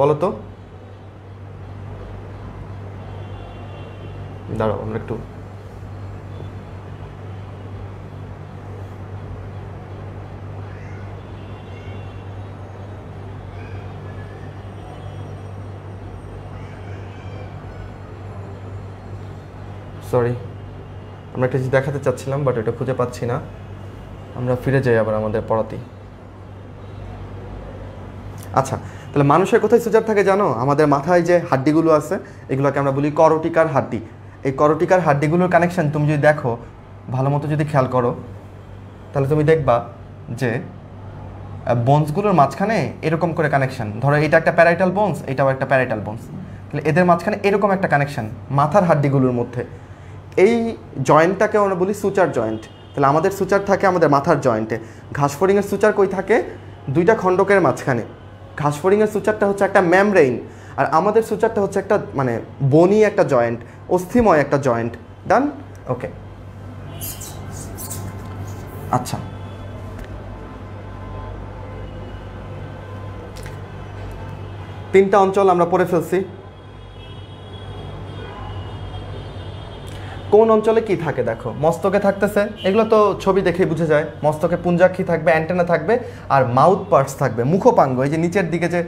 বলো তো। দাঁড়াও, আমরা একটু, সরি, আমরা একটা কিছু দেখাতে চাচ্ছিলাম বাট এটা খুঁজে পাচ্ছি না। আমরা ফিরে যাই আবার আমাদের পড়াতেই। আচ্ছা, তাহলে মানুষের কোথায় সুচার থাকে জানো? আমাদের মাথায় যে হাড্ডিগুলো আছে, এগুলোকে আমরা বলি করোটিকার হাড্ডি। এই করোটিকার হাড্ডিগুলোর কানেকশান তুমি যদি দেখো, ভালো মতো যদি খেয়াল করো, তাহলে তুমি দেখবা যে বোনসগুলোর মাঝখানে এরকম করে কানেকশান। ধরো এটা একটা প্যারাইটাল বোনস, এটাও একটা প্যারাইটাল বোনস, তাহলে এদের মাঝখানে এরকম একটা কানেকশান মাথার হাড্ডিগুলোর মধ্যে। এই জয়েন্টটাকে আমরা বলি সুচার জয়েন্ট। তাহলে আমাদের সুচার থাকে আমাদের মাথার জয়েন্টে। ঘাসফড়িংয়ের সুচার কই থাকে? দুইটা খণ্ডকের মাঝখানে। ঘাসফড়িংয়ের সুচারটা হচ্ছে একটা ম্যামব্রেইন, আর আমাদের সুচারটা হচ্ছে একটা মানে বনি একটা জয়েন্ট, অস্থিময় একটা জয়েন্ট। ডান, ওকে। আচ্ছা, তিনটা অঞ্চল আমরা পড়ে ফেলছি। কোন অঞ্চলে কি থাকে দেখো? মস্তকে থাকতেছে, এগুলো তো ছবি দেখেই বুঝে যায়। মস্তকে পুঞ্জাক্ষী থাকবে, অ্যান্টেনা থাকবে, আর মাউথ পার্টস থাকবে, মুখপাঙ্গ। এই যে নিচের দিকে যে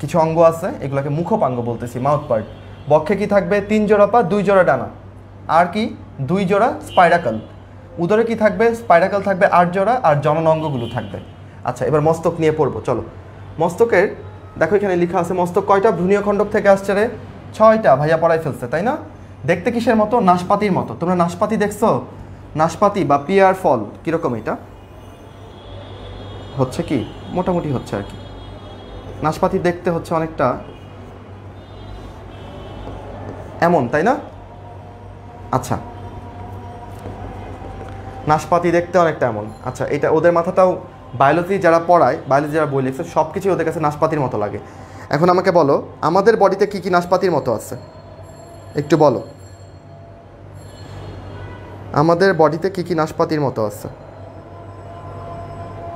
কিছু অঙ্গ আছে, এগুলোকে মুখপাঙ্গ বলতেছি, মাউথ পার্ট। বক্ষে কি থাকবে? 3 জোড়া পা, 2 জোড়া ডানা, আর কি 2 জোড়া স্পাইরাকাল। উদরে কি থাকবে? স্পাইরাকাল থাকবে 8 জোড়া, আর জনন অঙ্গগুলো থাকবে। আচ্ছা, এবার মস্তক নিয়ে পড়বো, চলো। মস্তকের দেখো এখানে লেখা আছে মস্তক কয়টা ভ্রূণীয় খণ্ডক থেকে আসছে রে? 6টা। ভাইয়া পড়াই ফেলছে, তাই না? দেখতে কিসের মতো? নাশপাতির মতো। তোমরা নাশপাতি দেখছো? নাশপাতি বা পিয়ার ফল কীরকম? এটা হচ্ছে কি মোটামুটি হচ্ছে আর কি, নাশপাতি দেখতে হচ্ছে অনেকটা এমন, তাই না? আচ্ছা, নাশপাতি দেখতে অনেকটা এমন। আচ্ছা, এটা ওদের মাথাটাও বায়োলজি যারা পড়ায়, বায়োলজি যারা বই লিখছে, সব কিছুই ওদের কাছে নাশপাতির মতো লাগে। এখন আমাকে বলো, আমাদের বডিতে কি কি নাশপাতির মতো আছে? একটু বলো, আমাদের বডিতে কি কি নাশপাতির মতো আছে?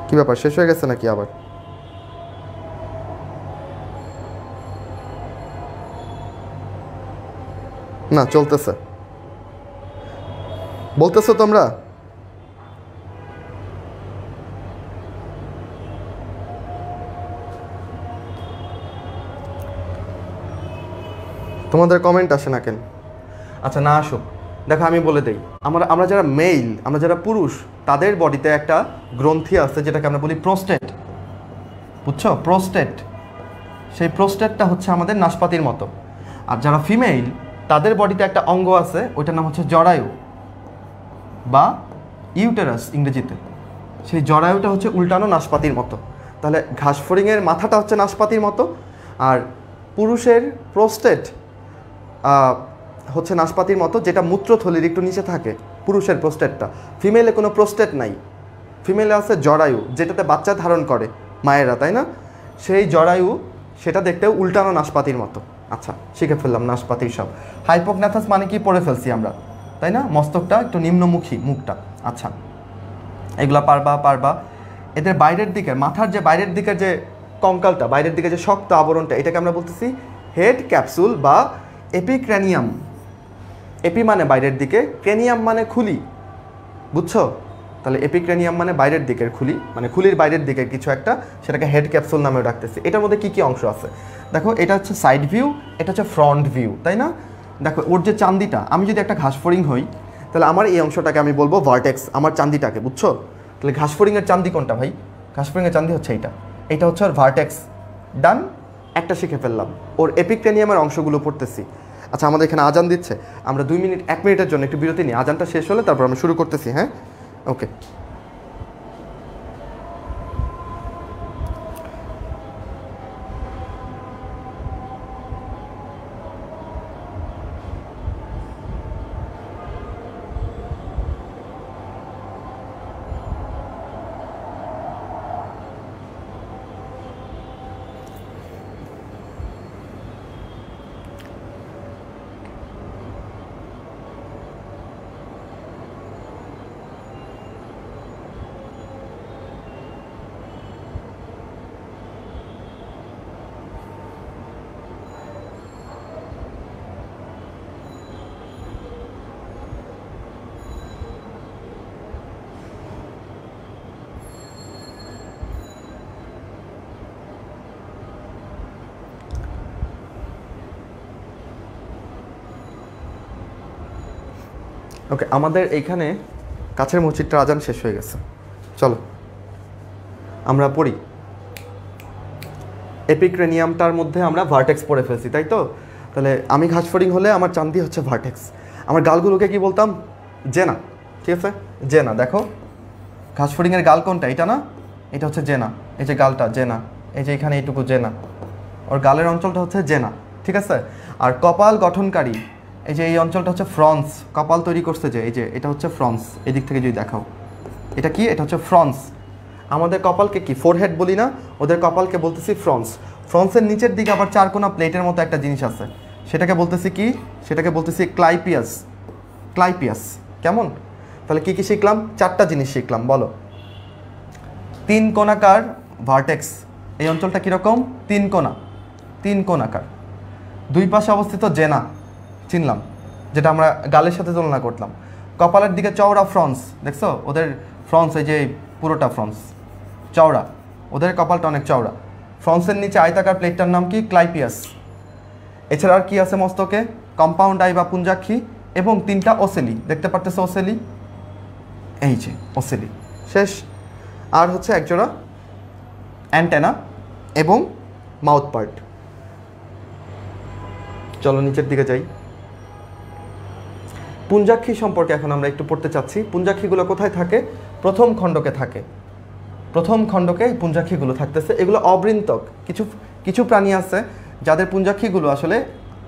কি ব্যাপার, শেষ হয়ে গেছে নাকি? আবার না, চলতেছে। বলতেছো তোমরা? তোমাদের কমেন্ট আসে না কেন? আচ্ছা, না আসুক। দেখো আমি বলে দিই, আমরা যারা মেল, আমরা যারা পুরুষ, তাদের বডিতে একটা গ্রন্থি আছে যেটাকে আমরা বলি প্রোস্টেট, বুঝছো? প্রোস্টেট। সেই প্রোস্টেটটা হচ্ছে আমাদের নাশপাতির মতো। আর যারা ফিমেল, তাদের বডিতে একটা অঙ্গ আছে, ওইটার নাম হচ্ছে জরায়ু বা ইউটেরাস ইংরেজিতে। সেই জরায়ুটা হচ্ছে উল্টানো নাশপাতির মতো। তাহলে ঘাসফড়িংয়ের মাথাটা হচ্ছে নাশপাতির মতো, আর পুরুষের প্রোস্টেট হচ্ছে নাশপাতির মতো, যেটা মূত্রথলির একটু নিচে থাকে, পুরুষের প্রোস্টেটটা। ফিমেলে কোনো প্রোস্টেট নাই, ফিমেলে আছে জরায়ু, যেটাতে বাচ্চা ধারণ করে মায়েরা, তাই না? সেই জরায়ু, সেটা দেখতেও উল্টানো নাশপাতির মতো। আচ্ছা, শিখে ফেললাম নাশপাতির সব। হাইপোক্ন্যাথাস মানে কি পড়ে ফেলছি আমরা, তাই না? মস্তকটা একটু নিম্নমুখী, মুখটা। আচ্ছা, এগুলা পারবা। এদের বাইরের দিকে, মাথার যে বাইরের দিকে যে कंकालटा बाइरेर दिके जो शक्त आवरणटा एटाके आमरा बोलतेछि हेड कैप्सूल बा एपिक्रैनियम। एपि माने बाइरेर दिके, क्रैनियम माने खुली, बुझছো? তাহলে এপিক্রেনিয়াম মানে বাইরের দিকের খুলি, মানে খুলির বাইরের দিকের কিছু একটা, সেটাকে হেড ক্যাপসুল নামেও ডাকতেছি। এটার মধ্যে কি কি অংশ আছে দেখো, এটা হচ্ছে সাইড ভিউ, এটা হচ্ছে ফ্রন্ট ভিউ, তাই না? দেখো ওর যে চান্দিটা, আমি যদি একটা ঘাসফড়িং হই তাহলে আমার এই অংশটাকে আমি বলবো ভার্টেক্স, আমার চান্দিটাকে, বুঝছো? তাহলে ঘাসফড়িংয়ের চান্দি কোনটা ভাই? ঘাসফড়িংয়ের চান্দি হচ্ছে এইটা, এটা হচ্ছে ওর ভার্টেক্স। ডান, একটা শিখে ফেললাম। ওর এপিক্রেনিয়ামের অংশগুলো পড়তেছি। আচ্ছা, আমাদের এখানে আজান দিচ্ছে, আমরা 2 মিনিটের জন্য একটু বিরতি নিই, আজানটা শেষ হলে তারপর আমরা শুরু করতেছি। হ্যাঁ, ওকে। ওকে, আমাদের এইখানে কাছের মসজিদটা আজান শেষ হয়ে গেছে, চলো আমরা পড়ি। এপিক্রেনিয়ামটার মধ্যে আমরা ভার্টেক্স পড়ে ফেলছি, তাই তো? তাহলে আমি ঘাসফড়িং হলে আমার চান্দি হচ্ছে ভার্টেক্স, আমার গালগুলোকে কি বলতাম? জেনা, ঠিক আছে? জেনা। দেখো ঘাসফড়িংয়ের গাল কোনটা? এটা না, এটা হচ্ছে জেনা, এই যে গালটা জেনা, এই যে এখানে এইটুকু জেনা, ওর গালের অঞ্চলটা হচ্ছে জেনা, ঠিক আছে? আর কপাল গঠনকারী এই যে এই অঞ্চলটা হচ্ছে ফ্রন্স, কপাল তৈরি করছে যে, এই যে এটা হচ্ছে ফ্রন্স, এদিক থেকে যদি দেখাও এটা কি? এটা হচ্ছে ফ্রন্স। আমাদের কপালকে কি ফোরহেড বলি না, ওদের কপালকে বলতেছি ফ্রন্স। ফ্রন্সের নিচের দিকে আবার চারকোনা প্লেটের মতো একটা জিনিস আছে, সেটাকে বলতেছি কি? সেটাকে বলতেছি ক্লাইপিয়াস, ক্লাইপিয়াস। কেমন? তাহলে কি কি শিখলাম? 4টা জিনিস শিখলাম, বলো। 3 কোণাকার ভার্টেক্স, এই অঞ্চলটা কীরকম? 3 কোণা, 3 কোণাকার। 2 পাশে অবস্থিত জেনা, চিনলাম, যেটা আমরা গালের সাথে তুলনা করলাম। কপালের দিকে চওড়া ফ্রন্স, দেখছো? ওদের ফ্রন্স, এই যে পুরোটা ফ্রন্স চওড়া, ওদের কপালটা অনেক চওড়া। ফ্রন্সের নিচে আয়তাকার প্লেটটার নাম কি? ক্লাইপিয়াস। এছাড়া আর কী আছে মস্তকে? কম্পাউন্ড আই বা পুঞ্জাক্ষী এবং 3টা ওসেলি, দেখতে পারতেছো? ওসেলি, এই যে ওসেলি। শেষ। আর হচ্ছে একজোড়া অ্যান্টেনা এবং মাউথ পার্ট। চলো নিচের দিকে যাই। পুঞ্জাক্ষী সম্পর্কে এখন আমরা একটু পড়তে চাচ্ছি। পুঞ্জাক্ষীগুলো কোথায় থাকে? প্রথম খণ্ডকে থাকে, প্রথম খণ্ডকে পুঞ্জাক্ষীগুলো থাকতেছে। এগুলো অবৃন্তক, কিছু কিছু প্রাণী আছে যাদের পুঞ্জাক্ষীগুলো আসলে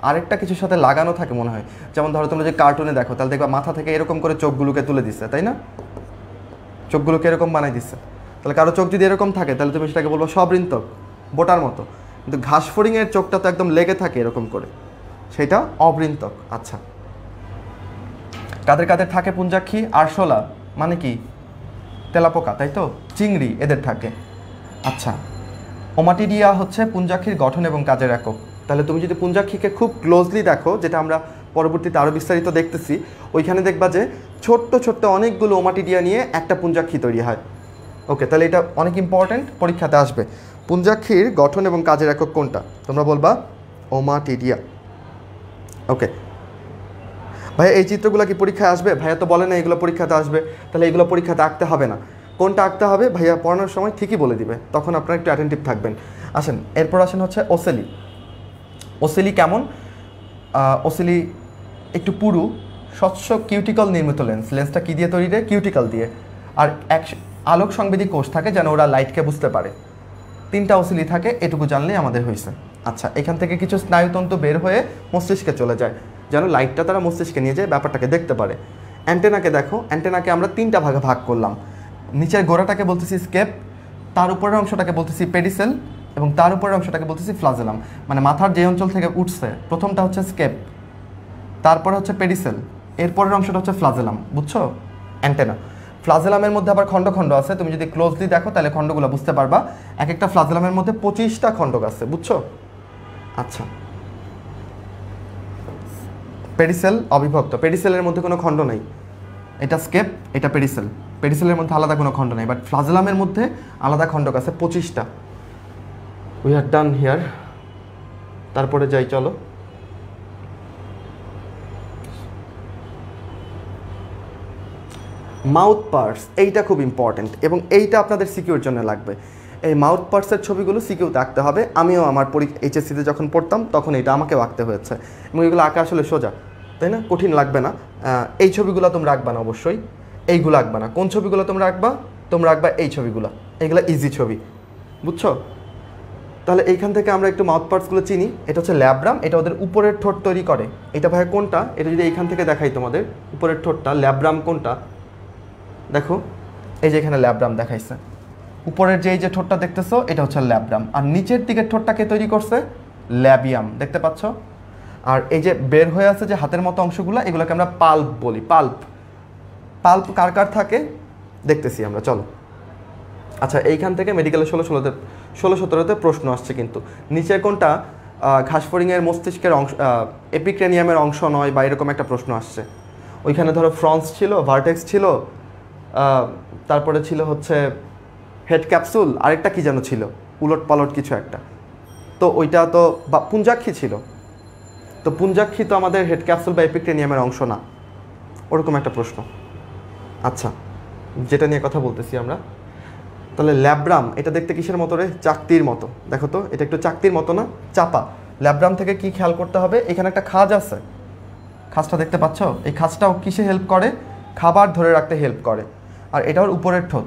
আরেকটা কিছুর সাথে লাগানো থাকে মনে হয়। যেমন ধরো তোমরা যে কার্টুনে দেখো, তাহলে দেখবা মাথা থেকে এরকম করে চোখগুলোকে তুলে দিচ্ছে, তাই না? চোখগুলোকে এরকম বানাই দিচ্ছে। তাহলে কারো চোখ যদি এরকম থাকে তাহলে তুমি সেটাকে বলবো সবৃন্তক, বোটার মতো। কিন্তু ঘাসফড়িংয়ের চোখটা তো একদম লেগে থাকে এরকম করে, সেটা অবৃন্তক। আচ্ছা, কাদের কাদের থাকে পুঞ্জাক্ষী? আরশোলা মানে কি? তেলাপোকা, তাই তো? চিংড়ি, এদের থাকে। আচ্ছা, ওমাটিডিয়া হচ্ছে পুঞ্জাক্ষীর গঠন এবং কাজের একক। তাহলে তুমি যদি পুঞ্জাক্ষীকে খুব ক্লোজলি দেখো, যেটা আমরা পরবর্তীতে আরও বিস্তারিত দেখতেছি, ওইখানে দেখবা যে ছোট্ট ছোট্ট অনেকগুলো ওমাটিডিয়া নিয়ে একটা পুঞ্জাক্ষী তৈরি হয়। ওকে, তাহলে এটা অনেক ইম্পর্ট্যান্ট, পরীক্ষাতে আসবে। পুঞ্জাক্ষীর গঠন এবং কাজের একক কোনটা? তোমরা বলবা ওমাটিডিয়া। ওকে ভাইয়া, এই চিত্রগুলো কি পরীক্ষায় আসবে? ভাইয়া তো বলে না এগুলো পরীক্ষাতে আসবে, তাহলে এগুলো পরীক্ষাতে আঁকতে হবে না। কোনটা আঁকতে হবে ভাইয়া পড়ানোর সময় ঠিকই বলে দিবে, তখন আপনারা একটু অ্যাটেন্টিভ থাকবেন। আসেন, এরপর আসেন হচ্ছে ওসেলি। ওসেলি কেমন? ওসেলি একটু পুরু, স্বচ্ছ, কিউটিকল নির্মিত লেন্স। লেন্সটা কী দিয়ে তৈরি রে? কিউটিকল দিয়ে। আর এক আলোক সংবেদী কোষ থাকে যেন ওরা লাইটকে বুঝতে পারে। 3টা ওসেলি থাকে, এটুকু জানলেই আমাদের হয়েছে। আচ্ছা, এখান থেকে কিছু স্নায়ুতন্তু বের হয়ে মস্তিষ্কে চলে যায় যেন লাইটটা তারা মস্তিষ্কে নিয়ে যায়, ব্যাপারটাকে দেখতে পারে। অ্যান্টেনাকে দেখো, অ্যান্টেনাকে আমরা 3টা ভাগে ভাগ করলাম। নিচের গোড়াটাকে বলতেছি স্কেপ, তার উপরের অংশটাকে বলতেছি পেডিসেল এবং তার উপরের অংশটাকে বলতেছি ফ্লাজেলাম। মানে মাথার যে অঞ্চল থেকে উঠছে, প্রথমটা হচ্ছে স্কেপ, তারপরে হচ্ছে পেডিসেল, এরপরের অংশটা হচ্ছে ফ্লাজেলাম, বুঝছো? অ্যান্টেনা। ফ্লাজেলামের মধ্যে আবার খণ্ড খণ্ড আছে, তুমি যদি ক্লোজলি দেখো তাহলে খণ্ডগুলো বুঝতে পারবা। এক একটা ফ্লাজেলামের মধ্যে 25টা খণ্ডক আছে, বুঝছো? আচ্ছা, পেডিসেল অবিভক্ত, পেডিসেলের মধ্যে কোনো খণ্ড নাই, এটা স্কেপ, এটা পেডিসেল, পেডিসেলের মধ্যে আলাদা কোনো খণ্ড নাই, বাট ফ্লাজেলামের মধ্যে আলাদা খণ্ডক আছে 25টা। We are done here. তারপরে যাই, চলো। মাউথ পার্টস, এইটা খুব ইম্পর্টেন্ট এবং এইটা আপনাদের সিকিউর জন্য লাগবে। এই মাউথ পার্টসের ছবিগুলো সিকিউতে আঁকতে হবে। আমিও আমার এইচএসসিতে যখন পড়তাম তখন এটা আমাকেও আঁকতে হয়েছে, এবং এগুলো আঁকা আসলে সোজা, তাই না? কঠিন লাগবে না। এই ছবিগুলো তোমরা আঁকবা না, অবশ্যই এইগুলো আঁকবা না। কোন ছবিগুলো তোমরা আঁকবা? তোমরা আঁকবা এই ছবিগুলো, এইগুলো ইজি ছবি, বুঝছো? তাহলে এইখান থেকে আমরা একটু মাউথ পার্টসগুলো চিনি। এটা হচ্ছে ল্যাব্রাম, এটা ওদের উপরের ঠোঁট তৈরি করে। এটা ভাই কোনটা? এটা যদি এইখান থেকে দেখাই তোমাদের, উপরের ঠোঁটটা ল্যাব্রাম কোনটা? দেখো এই যে এখানে ল্যাব্রাম দেখাইছে, উপরের যে এই যে ঠোঁটটা দেখতেছো এটা হচ্ছে ল্যাব্রাম, আর নিচের দিকের ঠোঁটটাকে তৈরি করছে ল্যাবিয়াম, দেখতে পাচ্ছ? আর এই যে বের হয়ে আছে যে হাতের মতো অংশগুলো, এগুলোকে আমরা পাল্প বলি। পাল্প, পাল্প কার কার থাকে দেখতেছি আমরা, চলো। আচ্ছা, এইখান থেকে মেডিকেলে 16-17তে প্রশ্ন আসছে, কিন্তু নিচে কোনটা ঘাসফড়িংয়ের মস্তিষ্কের অংশ, এপিক্রেনিয়ামের অংশ নয়, বা এরকম একটা প্রশ্ন আসছে। ওইখানে ধরো ফ্রন্স ছিল, ভার্টেক্স ছিল, তারপরে ছিল হচ্ছে হেড ক্যাপসুল, আরেকটা কি যেন ছিল উলট পালট কিছু একটা, তো ওইটা তো, বা পুঞ্জাক্ষী ছিল, তো পুঞ্জাক্ষী তো আমাদের হেড ক্যাপসুল বা এপিক্রেনিয়ামের অংশ না, ওরকম একটা প্রশ্ন। আচ্ছা, যেটা নিয়ে কথা বলতেছি আমরা, তাহলে ল্যাব্রাম, এটা দেখতে কিসের মতো রে? চাকতির মতো, দেখো তো এটা একটু চাকতির মতো না, চাপা। ল্যাব্রাম থেকে কি খেয়াল করতে হবে? এখানে একটা খাজ আছে, খাজটা দেখতে পাচ্ছ? এই খাজটাও কিসে হেল্প করে? খাবার ধরে রাখতে হেল্প করে। আর এটা ওর উপরের ঠোঁট,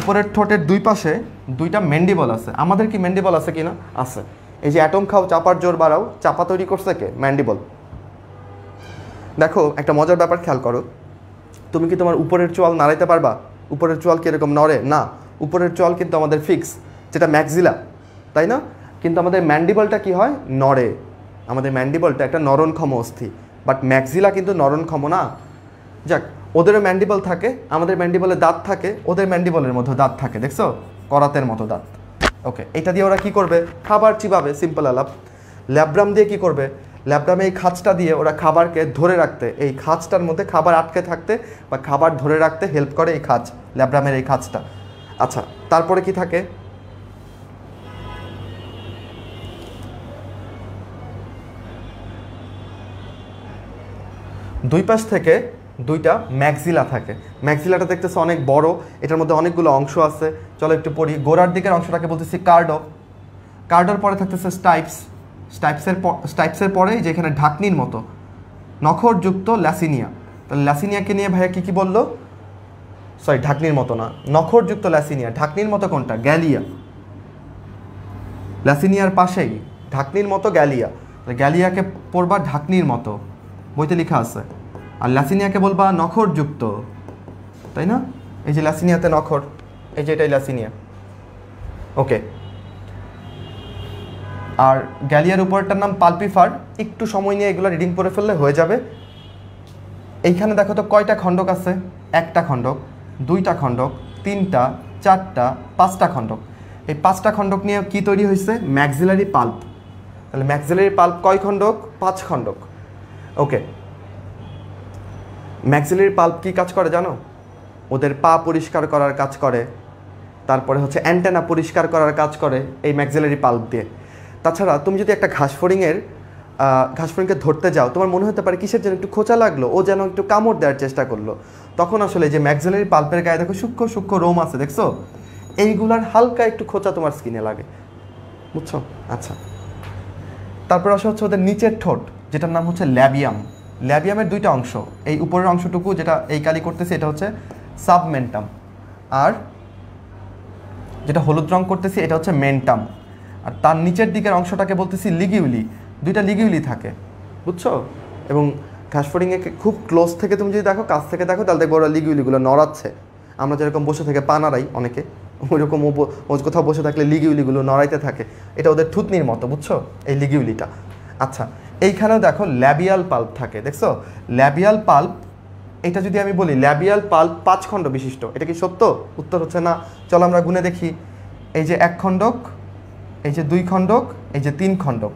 উপরের ঠোঁটের দুই পাশে দুইটা ম্যান্ডিবল আছে। আমাদের কি ম্যান্ডিবল আছে কি না? আছে। এই যে অ্যাটম খাও, চাপার জোর বাড়াও, চাপা তৈরি করছে কে? ম্যান্ডিবল। দেখো একটা মজার ব্যাপার খেয়াল করো, তুমি কি তোমার উপরের চোয়াল নাড়াইতে পারবা? উপরের চোয়াল কীরকম নড়ে? না, উপরের চোয়াল কিন্তু আমাদের ফিক্স, যেটা ম্যাক্সিলা, তাই না? কিন্তু আমাদের ম্যান্ডিবলটা কি হয়? নড়ে। আমাদের ম্যান্ডিবলটা একটা নরণক্ষম অস্থি, বাট ম্যাক্সিলা কিন্তু নরণক্ষম না। যাক, ওদেরও ম্যান্ডিবল থাকে, আমাদের ম্যান্ডিবলে দাঁত থাকে, ওদের ম্যান্ডিবলের মধ্যে দাঁত থাকে, দেখছো? করাতের মতো দাঁত। ওকে, এটা দিয়ে ওরা কি করবে? খাবার চিবাবে, সিম্পল আলাপ। ল্যাব্রাম দিয়ে কি করবে? ল্যাব্রামে এই খাঁজটা দিয়ে ওরা খাবারকে ধরে রাখতে, এই খাঁজটার মধ্যে খাবার আটকে থাকতে বা খাবার ধরে রাখতে হেল্প করে এই খাঁজ, ল্যাব্রামের এই খাঁজটা। আচ্ছা, তারপরে কি থাকে? দুই পাশ থেকে দুইটা ম্যাক্সিলা থাকে। ম্যাক্সিলাটা দেখতেছে অনেক বড়, এটার মধ্যে অনেকগুলো অংশ আছে। চলো একটু পড়ি। গোড়ার দিকের অংশটাকে বলতেছি কার্ডো, কার্ডোর পরে থাকতেছে স্টাইপস, স্টাইপসের পরে যেখানে ঢাকনির মতো নখরযুক্ত ল্যাসিনিয়া। তাহলে ল্যাসিনিয়াকে নিয়ে ভাইয়া কী কী বললো? সরি, ঢাকনির মতো না, নখরযুক্ত ল্যাসিনিয়া। ঢাকনির মতো কোনটা? গ্যালিয়া। ল্যাসিনিয়ার পাশেই ঢাকনির মতো গ্যালিয়া, গ্যালিয়াকে পড়বা ঢাকনির মতো, বইতে লেখা আছে। আর ল্যাসিনিয়াকে বলবা নখরযুক্ত, তাই না? এই যে ল্যাসিনিয়াতে নখর, এই যে এটাই ল্যাসিনিয়া। ওকে, আর গ্যালিয়ার উপরটার নাম পালপিফার। একটু সময় নিয়ে এগুলো রিডিং করে ফেললে হয়ে যাবে। এইখানে দেখো তো কয়টা খণ্ডক আছে? একটা খণ্ডক, দুইটা খণ্ডক, তিনটা, চারটা, পাঁচটা খণ্ডক। এই পাঁচটা খণ্ডক নিয়ে কি তৈরি হয়েছে? Maxillary palp. তাহলে ম্যাক্সিলারি পাল্প কয় খণ্ডক? 5 খণ্ডক। ওকে, ম্যাক্সিলারি পাল্প কি কাজ করে জানো? ওদের পা পরিষ্কার করার কাজ করে, তারপরে হচ্ছে অ্যান্টেনা পরিষ্কার করার কাজ করে এই ম্যাক্সিলারি পাল্প দিয়ে। তাছাড়া তুমি যদি একটা ঘাসফড়িংকে ধরতে যাও, তোমার মনে হতে পারে কিসের যেন একটু খোঁচা লাগলো, ও যেন একটু কামড় দেওয়ার চেষ্টা করলো, তখন আসলে যে ম্যাক্সিলারি পাল্পের গায়ে দেখো সূক্ষ্ম সূক্ষ্ম রোম আছে, দেখছো? এইগুলার হালকা একটু খোঁচা তোমার স্কিনে লাগে, বুঝছো? আচ্ছা, তারপর আসা হচ্ছে ওদের নিচের ঠোঁট, যেটার নাম হচ্ছে ল্যাবিয়াম। ল্যাবিয়ামের দুইটা অংশ, এই উপরের অংশটুকু যেটা এই কালি করতেছি এটা হচ্ছে সাবমেন্টাম, আর যেটা হলুদ রং করতেছি এটা হচ্ছে মেন্টাম। আর তার নিচের দিকের অংশটাকে বলতেছি লিগিউলি। দুইটা লিগিউলি থাকে, বুঝছো? এবং ঘাসফড়িংয়ে খুব ক্লোজ থেকে তুমি যদি দেখো, কাছ থেকে দেখো, তাহলে দেখবো ওরা লিগিউলিগুলো নড়াচ্ছে। আমরা যেরকম বসে থেকে পা নাড়াই অনেকে, ওইরকম কোথাও বসে থাকলে লিগিউলিগুলো নড়াইতে থাকে। এটা ওদের থুতনির মতো, বুঝছো, এই লিগিউলিটা। আচ্ছা, এইখানেও দেখো ল্যাবিয়াল পাল্প থাকে, দেখছো? ল্যাবিয়াল পাল্প এটা যদি আমি বলি ল্যাবিয়াল পাল্প 5 খণ্ড বিশিষ্ট, এটা কি সত্য? উত্তর হচ্ছে না। চলো আমরা গুণে দেখি। এই যে 1 খণ্ডক, এই যে 2 খণ্ডক, এই যে 3 খণ্ডক।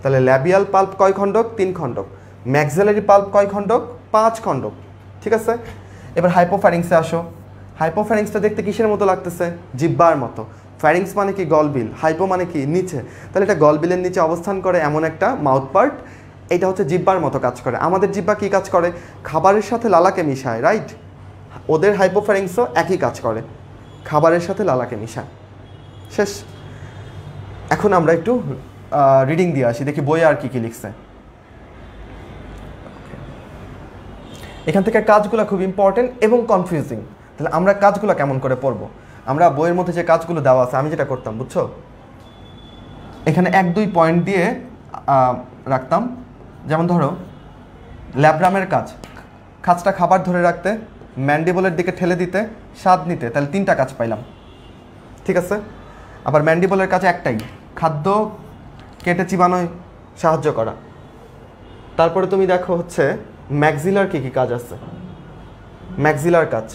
তাহলে ল্যাবিয়াল পাল্প কয় খণ্ডক? 3 খণ্ডক। ম্যাক্সিলারি পাল্প কয় খণ্ডক? 5 খণ্ডক। ঠিক আছে, এবার হাইপোফ্যারিংসে আসো। হাইপোফ্যারিংসটা দেখতে কিসের মতো লাগতেছে? জিব্বার মতো। ফ্যারিংস মানে কি? গলবিল। হাইপো মানে কি? নিচে। তাহলে এটা গলবিলের নিচে অবস্থান করে এমন একটা মাউথ পার্ট, এটা হচ্ছে জিব্বার মতো কাজ করে। আমাদের জিব্বা কী কাজ করে? খাবারের সাথে লালাকে মিশায়, রাইট? ওদের হাইপোফ্যারিংসও একই কাজ করে, খাবারের সাথে লালাকে মিশায়। শেষ। এখন আমরা একটু রিডিং দিয়ে আসি, দেখি বইয়ে আর কী কী লিখছে। এখান থেকে কাজগুলো খুব ইম্পর্টেন্ট এবং কনফিউজিং। তাহলে আমরা কাজগুলো কেমন করে পড়বো? আমরা বইয়ের মধ্যে যে কাজগুলো দেওয়া আছে, আমি যেটা করতাম বুঝছো, এখানে 1-2 পয়েন্ট দিয়ে রাখতাম। যেমন ধরো ল্যাব্রামের কাজ, খাঁচটা খাবার ধরে রাখতে, ম্যান্ডিবলের দিকে ঠেলে দিতে, স্বাদ নিতে। তাহলে 3টা কাজ পাইলাম, ঠিক আছে। আবার ম্যান্ডিবলের কাজ একটাই, খাদ্য কেটে চিবানোয় সাহায্য করা। তারপরে তুমি দেখো হচ্ছে ম্যাক্সিলার কী কী কাজ আছে। ম্যাক্সিলার কাজ,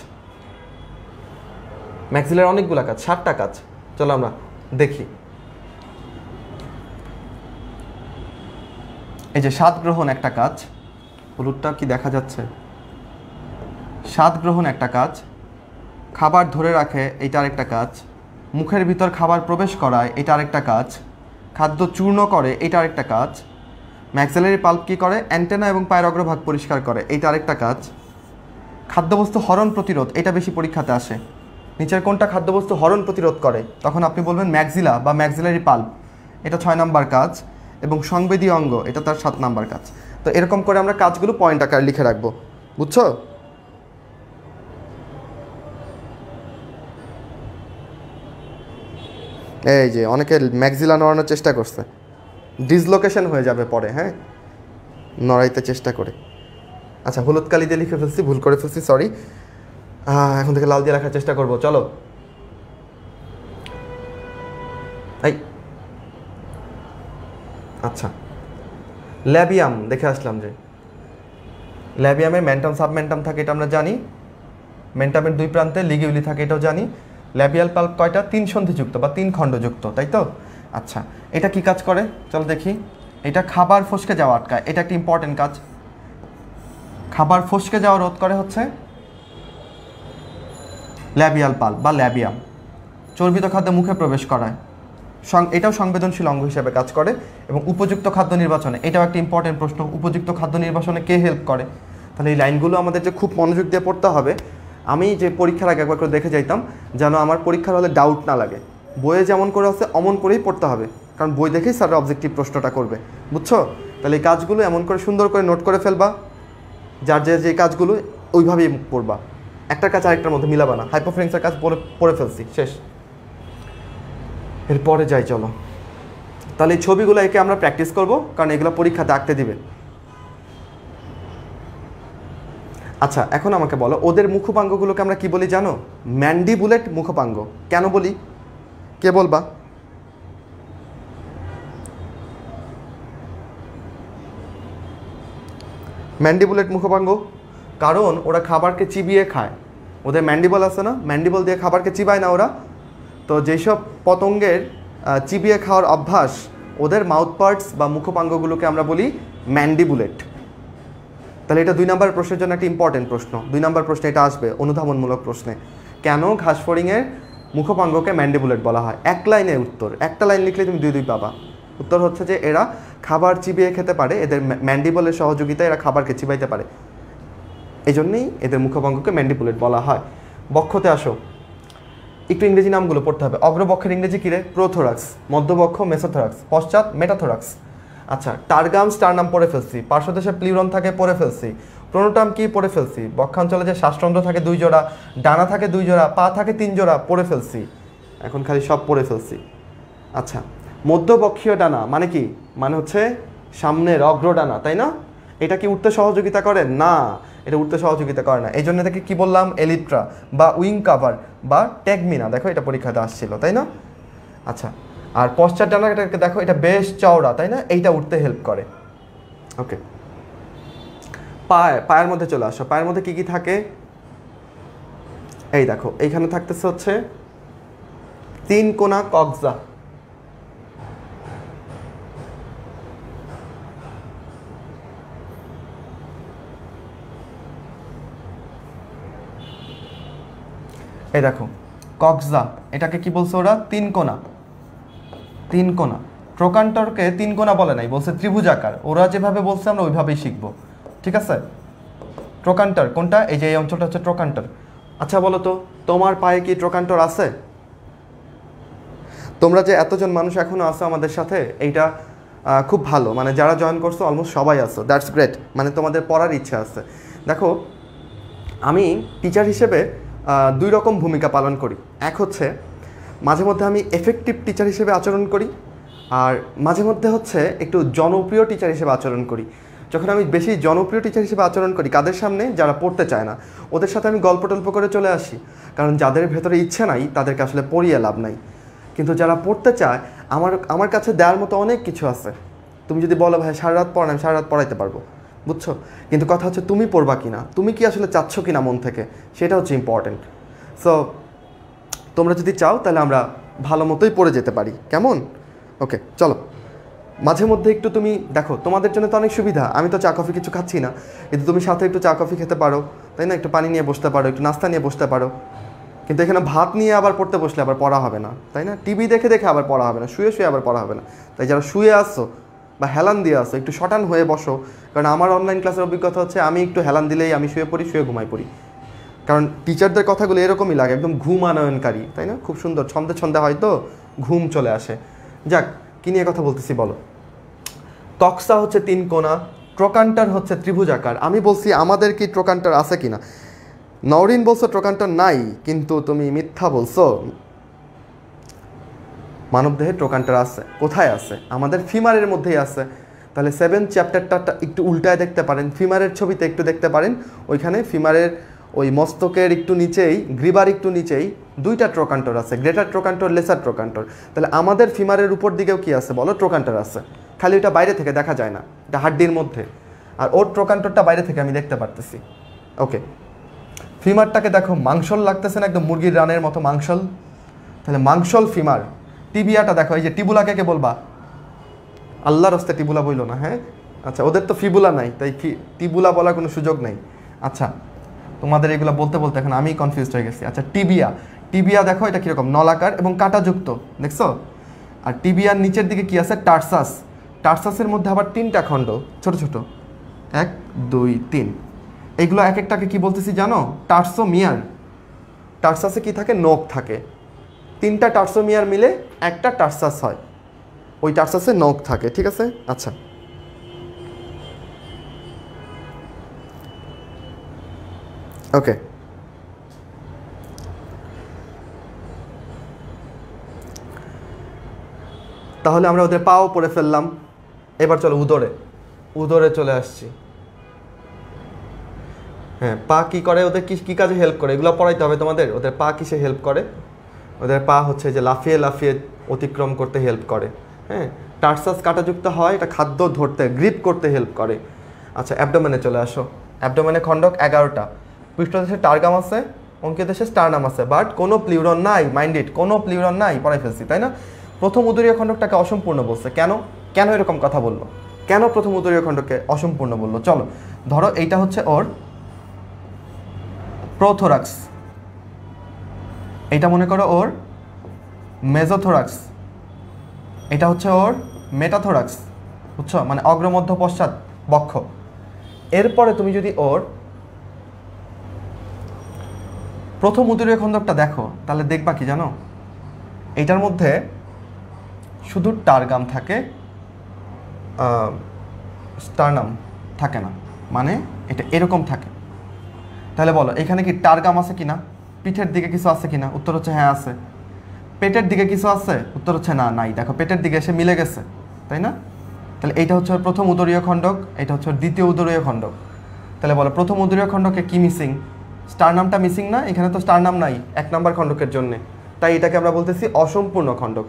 ম্যাক্সিলার অনেকগুলো কাজ, 7টা কাজ। চলো আমরা দেখি। এই যে স্বাদ গ্রহণ একটা কাজ, হলুদটা কি দেখা যাচ্ছে? স্বাদ গ্রহণ একটা কাজ, খাবার ধরে রাখে এটা আরেকটা কাজ, মুখের ভিতর খাবার প্রবেশ করায় এটা আরেকটা কাজ, খাদ্য চূর্ণ করে এটা আরেকটা কাজ, ম্যাক্সিলারি পাল্প কী করে? অ্যান্টেনা এবং পায়ের অগ্রভাগ পরিষ্কার করে, এটা আরেকটা কাজ, খাদ্যবস্তু হরণ প্রতিরোধ, এটা বেশি পরীক্ষাতে আসে। নিচের কোনটা খাদ্যবস্তু হরণ প্রতিরোধ করে? তখন আপনি বলবেন ম্যাক্সিলা বা ম্যাক্সিলারি পাল্প, এটা 6 নম্বর কাজ, এবং সংবেদী অঙ্গ, এটা তার 7 নম্বর কাজ। তো এরকম করে আমরা কাজগুলো পয়েন্ট আকারে লিখে রাখবো, বুঝছো? এই যে অনেকে ম্যাক্সিলা নড়ানোর চেষ্টা করছে, ডিসলোকেশন হয়ে যাবে পরে, হ্যাঁ, নড়াইতে চেষ্টা করে। আচ্ছা, হলুদ কালি দিয়ে লিখে ফেলছি, ভুল করে ফেলছি, সরি। এখন থেকে লাল দিয়ে রাখার চেষ্টা করবো। চলো, এই আচ্ছা ল্যাবিয়াম দেখে আসলাম যে ল্যাবিয়ামে মেন্টাম সাবমেন্টাম থাকে, এটা আমরা জানি। মেন্টামের 2 প্রান্তে লিগিউলি থাকে, এটাও জানি। ল্যাবিয়াল পাল্প কয়টা? 3 সন্ধিযুক্ত বা 3 খণ্ডযুক্ত, তাই তো? আচ্ছা, এটা কি কাজ করে? চলো দেখি। এটা খাবার ফসকে যাওয়া আটকায়, এটা একটা ইম্পর্টেন্ট কাজ। খাবার ফসকে যাওয়া রোধ করে হচ্ছে ল্যাবিয়াল পাল্প বা ল্যাবিয়াম। চর্বিত খাদ্য মুখে প্রবেশ করায়, এটাও সংবেদনশীল অঙ্গ হিসেবে কাজ করে। এবং উপযুক্ত খাদ্য নির্বাচনে, এটাও একটা ইম্পর্টেন্ট প্রশ্ন, উপযুক্ত খাদ্য নির্বাচনে কে হেল্প করে? তাহলে এই লাইনগুলো আমাদের যে খুব মনোযোগ দিয়ে পড়তে হবে। আমি যে পরীক্ষার আগে একবার করে দেখে যাইতাম, যেন আমার পরীক্ষার হলে ডাউট না লাগে। বইয়ে যেমন করে আছে অমন করেই পড়তে হবে, কারণ বই দেখেই স্যারের অবজেক্টিভ প্রশ্নটা করবে, বুঝছো? তাহলে এই কাজগুলো এমন করে সুন্দর করে নোট করে ফেলবা, যার যে যে কাজগুলো ওইভাবেই পড়বা, একটা কাজ আরেকটার মধ্যে মিলাবা না। হাইপোফ্যারিংসের কাজ পড়ে ফেলছি, শেষ। এরপরে যাই, চলো। তাহলে এই ছবিগুলো একে আমরা প্র্যাকটিস করব, কারণ এগুলো পরীক্ষাতে আঁকতে দিবে। আচ্ছা, এখন আমাকে বলো ওদের মুখপাঙ্গগুলোকে আমরা কি বলি জানো? ম্যান্ডিবুলেট মুখপাঙ্গ। কেন বলি, কে বলবা? ম্যান্ডিবুলেট মুখপাঙ্গ কারণ ওরা খাবারকে চিবিয়ে খায়। ওদের ম্যান্ডিবল আছে না, ম্যান্ডিবল দিয়ে খাবারকে চিবায় না ওরা। তো যেসব পতঙ্গের চিবিয়ে খাওয়ার অভ্যাস, ওদের মাউথ পার্টস বা মুখপাঙ্গগুলোকে আমরা বলি ম্যান্ডিবুলেট। তাহলে এটা 2 নম্বর প্রশ্নের জন্য একটা ইম্পর্টেন্ট প্রশ্ন। 2 নম্বর প্রশ্নে এটা আসবে, অনুধাবনমূলক প্রশ্নে। কেন ঘাসফড়িংয়ের মুখপাঙ্গকে ম্যান্ডিবুলেট বলা হয়? এক লাইনের উত্তর, একটা লাইন লিখলে তুমি 2-2 পাবা। উত্তর হচ্ছে যে এরা খাবার চিবিয়ে খেতে পারে, এদের ম্যান্ডিবলের সহযোগিতায় এরা খাবারকে চিবাইতে পারে, এই জন্যেই এদের মুখপাঙ্গকে ম্যান্ডিবুলেট বলা হয়। বক্ষতে আসো, একটু ইংরেজি নামগুলো পড়তে হবে। অগ্রবক্ষের ইংরেজি কী রে? প্রোথোরাক্স। মধ্যবক্ষ মেসোথোরাক্স, পশ্চাৎ মেটাথোরাক্স। আচ্ছা, টারগাম স্টারনাম পড়ে ফেলছি, পার্শ্বদেশে প্লিউরন থাকে পড়ে ফেলছি, প্রোনোটাম কি পড়ে ফেলছি, বক্ষাঞ্চলে যে শ্বাসতন্ত্র থাকে 2 জোড়া, ডানা থাকে 2 জোড়া, পা থাকে 3 জোড়া পড়ে ফেলছি। এখন খালি সব পড়ে ফেলছি। আচ্ছা, মধ্যবক্ষীয় ডানা মানে কি? মানে হচ্ছে সামনের অগ্রডানা, তাই না? এটা কি উঠতে সহযোগিতা করে? না, এটা উঠতে সহযোগিতা করে না, এই জন্য এটাকে কী বললাম? এলিট্রা বা উইং কাভার বা ট্যাগমিনা। দেখো এটা পরীক্ষাতে আসছিল, তাই না? আচ্ছা, আর পশ্চাৎ ডানা, এটাকে দেখো এটা বেশ চওড়া, তাই না? এইটা উঠতে হেল্প করে। ওকে, পায়, পায়ের মধ্যে চলে আসো। পায়ের মধ্যে কি কি থাকে এই দেখো, এইখানে থাকতেছে হচ্ছে তিন কোনা কক্সা, এই দেখো কক্সা, এটাকে কি বলছে ওরা তিন কোনা। তিন কোনা প্রকান্তরকে তিন কোনা বলে নাই, বলছে ত্রিভুজাকার। ওরা যেভাবে বলছে আমরা ওইভাবেই শিখবো, ঠিক আছে। ট্রোকান্টার কোনটা, এই যে এই অঞ্চলটা হচ্ছে ট্রোকান্টার। আচ্ছা বলো তো তোমার পায়ে কি ট্রোকান্টার আছে? তোমরা যে এতজন মানুষ এখনও আছো আমাদের সাথে, এইটা খুব ভালো, মানে যারা জয়েন করছো অলমোস্ট সবাই আছো, দ্যাটস গ্রেট, মানে তোমাদের পড়ার ইচ্ছা আছে। দেখো আমি টিচার হিসেবে দুই রকম ভূমিকা পালন করি। এক হচ্ছে মাঝে মধ্যে আমি এফেক্টিভ টিচার হিসেবে আচরণ করি, আর মাঝে মধ্যে হচ্ছে একটু জনপ্রিয় টিচার হিসেবে আচরণ করি। যখন আমি বেশি জনপ্রিয় টিচার হিসেবে আচরণ করি কাদের সামনে, যারা পড়তে চায় না, ওদের সাথে আমি গল্প টল্প করে চলে আসি, কারণ যাদের ভেতরে ইচ্ছে নাই তাদেরকে আসলে পড়িয়ে লাভ নাই। কিন্তু যারা পড়তে চায়, আমার কাছে দেওয়ার মতো অনেক কিছু আছে। তুমি যদি বলো ভাই সারা রাত পড়ান, আমি সারা রাত পড়াইতে পারবো, বুঝছো। কিন্তু কথা হচ্ছে তুমি পড়বা কিনা, তুমি কি আসলে চাচ্ছ কিনা মন থেকে, সেটা হচ্ছে ইম্পর্টেন্ট। সো তোমরা যদি চাও তাহলে আমরা ভালো মতোই পড়ে যেতে পারি, কেমন? ওকে চলো। মাঝে মধ্যে একটু তুমি দেখো, তোমাদের জন্য তো অনেক সুবিধা, আমি তো চা কফি কিছু খাচ্ছি না, কিন্তু তুমি সাথে একটু চা কফি খেতে পারো, তাই না? একটু পানি নিয়ে বসতে পারো, একটু নাস্তা নিয়ে বসতে পারো। কিন্তু এখানে ভাত নিয়ে আবার পড়তে বসলে আবার পড়া হবে না, তাই না? টিভি দেখে দেখে আবার পড়া হবে না, শুয়ে শুয়ে আবার পড়া হবে না। তাই যারা শুয়ে আসছো বা হেলান দিয়ে আসো, একটু শটান হয়ে বসো, কারণ আমার অনলাইন ক্লাসের অভিজ্ঞতা হচ্ছে আমি একটু হেলান দিলেই আমি শুয়ে পড়ি, শুয়ে ঘুমাই পড়ি। কারণ টিচারদের কথাগুলো এরকমই লাগে, একদম ঘুম আনয়নকারী, তাই না? খুব সুন্দর ছন্দে ছন্দে হয়তো ঘুম চলে আসে। যাক, কী নিয়ে কথা বলতেছি বলো। কক্সা হচ্ছে তিন কোনা, ট্রোকান্টার হচ্ছে ত্রিভুজাকার। আমি বলছি আমাদের কি ট্রোকান্টার আছে কি না, নওরিন বলছো ট্রোকান্টার নাই, কিন্তু তুমি মিথ্যা বলছো। মানবদেহে ট্রোকান্টার আছে। কোথায় আছে? আমাদের ফিমারের মধ্যেই আছে। তাহলে 7 চ্যাপ্টারটা একটু উল্টায় দেখতে পারেন, ফিমারের ছবিতে একটু দেখতে পারেন, ওইখানে ফিমারের ওই মস্তকের একটু নিচেই, গ্রীবার একটু নিচেই দুইটা ট্রোকান্টার আছে, গ্রেটার ট্রোকান্টার, লেসার ট্রোকান্টার। তাহলে আমাদের ফিমারের উপর দিকেও কি আছে বলো? ট্রোকান্টার আছে, খালি ওটা বাইরে থেকে দেখা যায় না, এটা হাড্ডির মধ্যে, আর ওর ট্রোকান্টারটা বাইরে থেকে আমি দেখতে পারতেছি। ওকে, ফিমারটাকে দেখো, মাংসল লাগতেছে না, একদম মুরগির রানের মতো মাংসল, তাহলে মাংসল ফিমার। টিবিয়াটা দেখো, এই যে টিবুলাকে কে বলবা? আল্লাহর হস্তে টিবুলা বইল না, হ্যাঁ? আচ্ছা, ওদের তো ফিবুলা নাই, তাই টিবুলা বলার কোনো সুযোগ নাই। আচ্ছা, তোমাদের এগুলো বলতে বলতে এখন আমি কনফিউজ হয়ে গেছি। আচ্ছা, টিবিয়া, টিবিয়া দেখো এটা কীরকম, নলাকার এবং কাঁটাযুক্ত, দেখছো? আর টিবিয়ার নিচের দিকে কি আছে? টার্সাস। টার্সাসের মধ্যে আবার তিনটা খণ্ড, ছোট ছোট, 1, 2, 3। এগুলো এক একটাকে কি বলতেছি জানো? টার্সোমিয়ার। টার্সাসে কি থাকে? নখ থাকে। তিনটা টার্সোমিয়ার মিলে একটা টার্সাস হয়, ওই টার্সাসে নখ থাকে, ঠিক আছে? আচ্ছা, ওকে। তাহলে আমরা ওদের পাও পড়ে ফেললাম। এবার চলো উদরে, উদরে চলে আসছি। হ্যাঁ, পা কি করে, ওদের কি কি কাজে হেল্প করে, এগুলো পড়াইতে হবে তোমাদের। ওদের পা কিসে হেল্প করে? ওদের পা হচ্ছে যে লাফিয়ে লাফিয়ে অতিক্রম করতে হেল্প করে। হ্যাঁ, টার্সাস কাঁটাযুক্ত হয়, এটা খাদ্য ধরতে, গ্রিপ করতে হেল্প করে। আচ্ছা, অ্যাবডোমেনে চলে আসো। অ্যাবডোমেনে খণ্ডক 11টা, পৃষ্ঠদেশে টার্গাম আছে, অঙ্কিত দেশে স্টারনাম আছে, বাট কোনো প্লিউরন নাই, মাইন্ডেড, কোনো প্লিউরন নাই, পড়াই ফেলছি, তাই না? প্রথম উদরীয় খণ্ডকটাকে অসম্পূর্ণ বলছে কেন? কেন এরকম কথা বললো? কেন প্রথম উদরীয় খণ্ডকে অসম্পূর্ণ বললো? চলো ধরো এইটা হচ্ছে ওর প্রোথোরাক্স, এটা মনে করো ওর মেজোথোরাক্স, এটা হচ্ছে ওর মেটাথোরাক্স, বুঝছো? মানে অগ্রমধ্য পশ্চাৎ বক্ষ। এরপরে তুমি যদি ওর প্রথম উদরীয় খণ্ডকটা দেখো, তাহলে দেখবা কি জানো, এইটার মধ্যে শুধু টারগাম থাকে, স্টারনাম থাকে না, মানে এটা এরকম থাকে। তাহলে বলো এখানে কি টারগাম আছে কি না? পিঠের দিকে কিছু আছে কি না? উত্তর হচ্ছে হ্যাঁ আছে। পেটের দিকে কিছু আছে? উত্তর হচ্ছে না, নাই। দেখো পেটের দিকে এসে মিলে গেছে, তাই না? তাহলে এইটা হচ্ছে ওর প্রথম উদরীয় খণ্ডক, এটা হচ্ছে ওর দ্বিতীয় উদরীয় খণ্ডক। তাহলে বলো প্রথম উদরীয় খণ্ডকে কি মিসিং? স্টারনামটা মিসিং না, এখানে তো স্টারনাম নাই 1 নম্বর খণ্ডকের জন্যে, তাই এটাকে আমরা বলতেছি অসম্পূর্ণ খণ্ডক।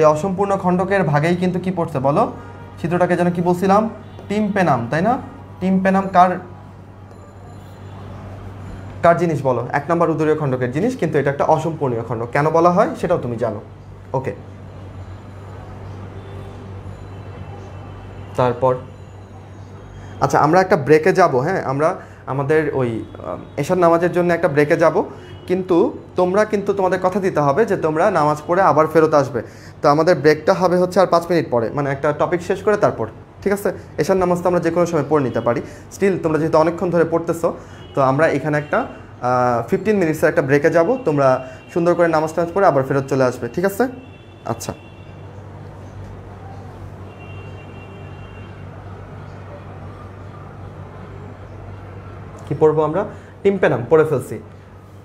এই অসম্পূর্ণ খণ্ডকের ভাগেই কিন্তু কি পড়ছে বলো? চিত্রটাকে যেন কি বলছিলাম? টিম্প্যানাম, তাই না? টিম্প্যানাম কার কার জিনিস বলো? এক নম্বর উদরীয় খণ্ডকের জিনিস, কিন্তু এটা একটা অসম্পূর্ণীয় খণ্ডক। কেন বলা হয় সেটাও তুমি জানো। ওকে, তারপর আচ্ছা আমরা একটা ব্রেকে যাব। হ্যাঁ, আমরা আমাদের ওই এশার নামাজের জন্য একটা ব্রেকে যাব, কিন্তু তোমরা কিন্তু তোমাদের কথা দিতে হবে যে তোমরা নামাজ পড়ে আবার ফেরত আসবে। তো আমাদের ব্রেকটা হবে হচ্ছে আর 5 মিনিট পরে, মানে একটা টপিক শেষ করে তারপর, ঠিক আছে? এশার নামাজ তো আমরা যে কোনো সময় পড়ে নিতে পারি, স্টিল তোমরা যেহেতু অনেকক্ষণ ধরে পড়তেছো, তো আমরা এখানে একটা 15 মিনিটসের একটা ব্রেকে যাব। তোমরা সুন্দর করে নামাজ টামাজ পড়ে আবার ফেরত চলে আসবে, ঠিক আছে? আচ্ছা, কি পড়বো আমরা? টিম্প্যানাম পড়ে ফেলছি।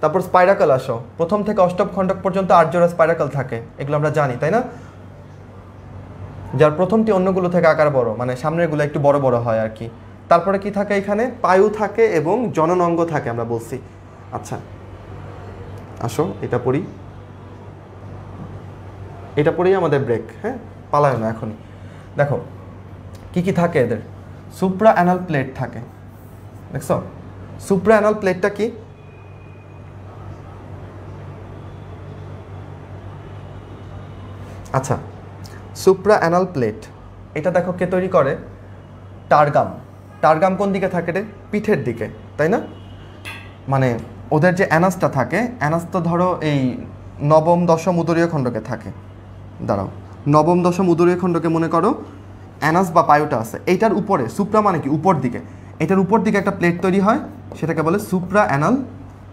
তারপর স্পাইরাকাল আসো। প্রথম থেকে অষ্টম খণ্ডক পর্যন্ত 8 জোড়া স্পাইরাকাল থাকে, এগুলো আমরা জানি, তাই না? যার প্রথমটি অন্যগুলো থেকে আকার বড়, মানে সামনেরগুলো একটু বড় বড় হয় আর কি। তারপরে কি থাকে এখানে? পায়ু থাকে এবং জননাঙ্গ থাকে, আমরা বলছি। আচ্ছা আসো এটা পড়ি, এটা পড়েই আমাদের ব্রেক। হ্যাঁ, পালায় না এখনই। দেখো কি কি থাকে এদের। সুপ্রা অ্যানাল প্লেট থাকে, দেখছো? সুপ্রা অ্যানাল প্লেটটা কি? আচ্ছা, সুপ্রা অ্যানাল প্লেট এটা দেখো কে তৈরি করে? টারগাম। টারগাম কোন দিকে থাকে রে? পিঠের দিকে, তাই না? মানে ওদের যে অ্যানাসটা থাকে, অ্যানাস তো ধরো এই নবম দশম উদরীয় খণ্ডকে থাকে। দাঁড়াও, নবম দশম উদরীয় খণ্ডকে মনে করো অ্যানাস বা পায়ুটা আছে, এইটার উপরে। সুপ্রা মানে কি? উপর দিকে। এটার উপর দিকে একটা প্লেট তৈরি হয়, সেটাকে বলে সুপ্রা অ্যানাল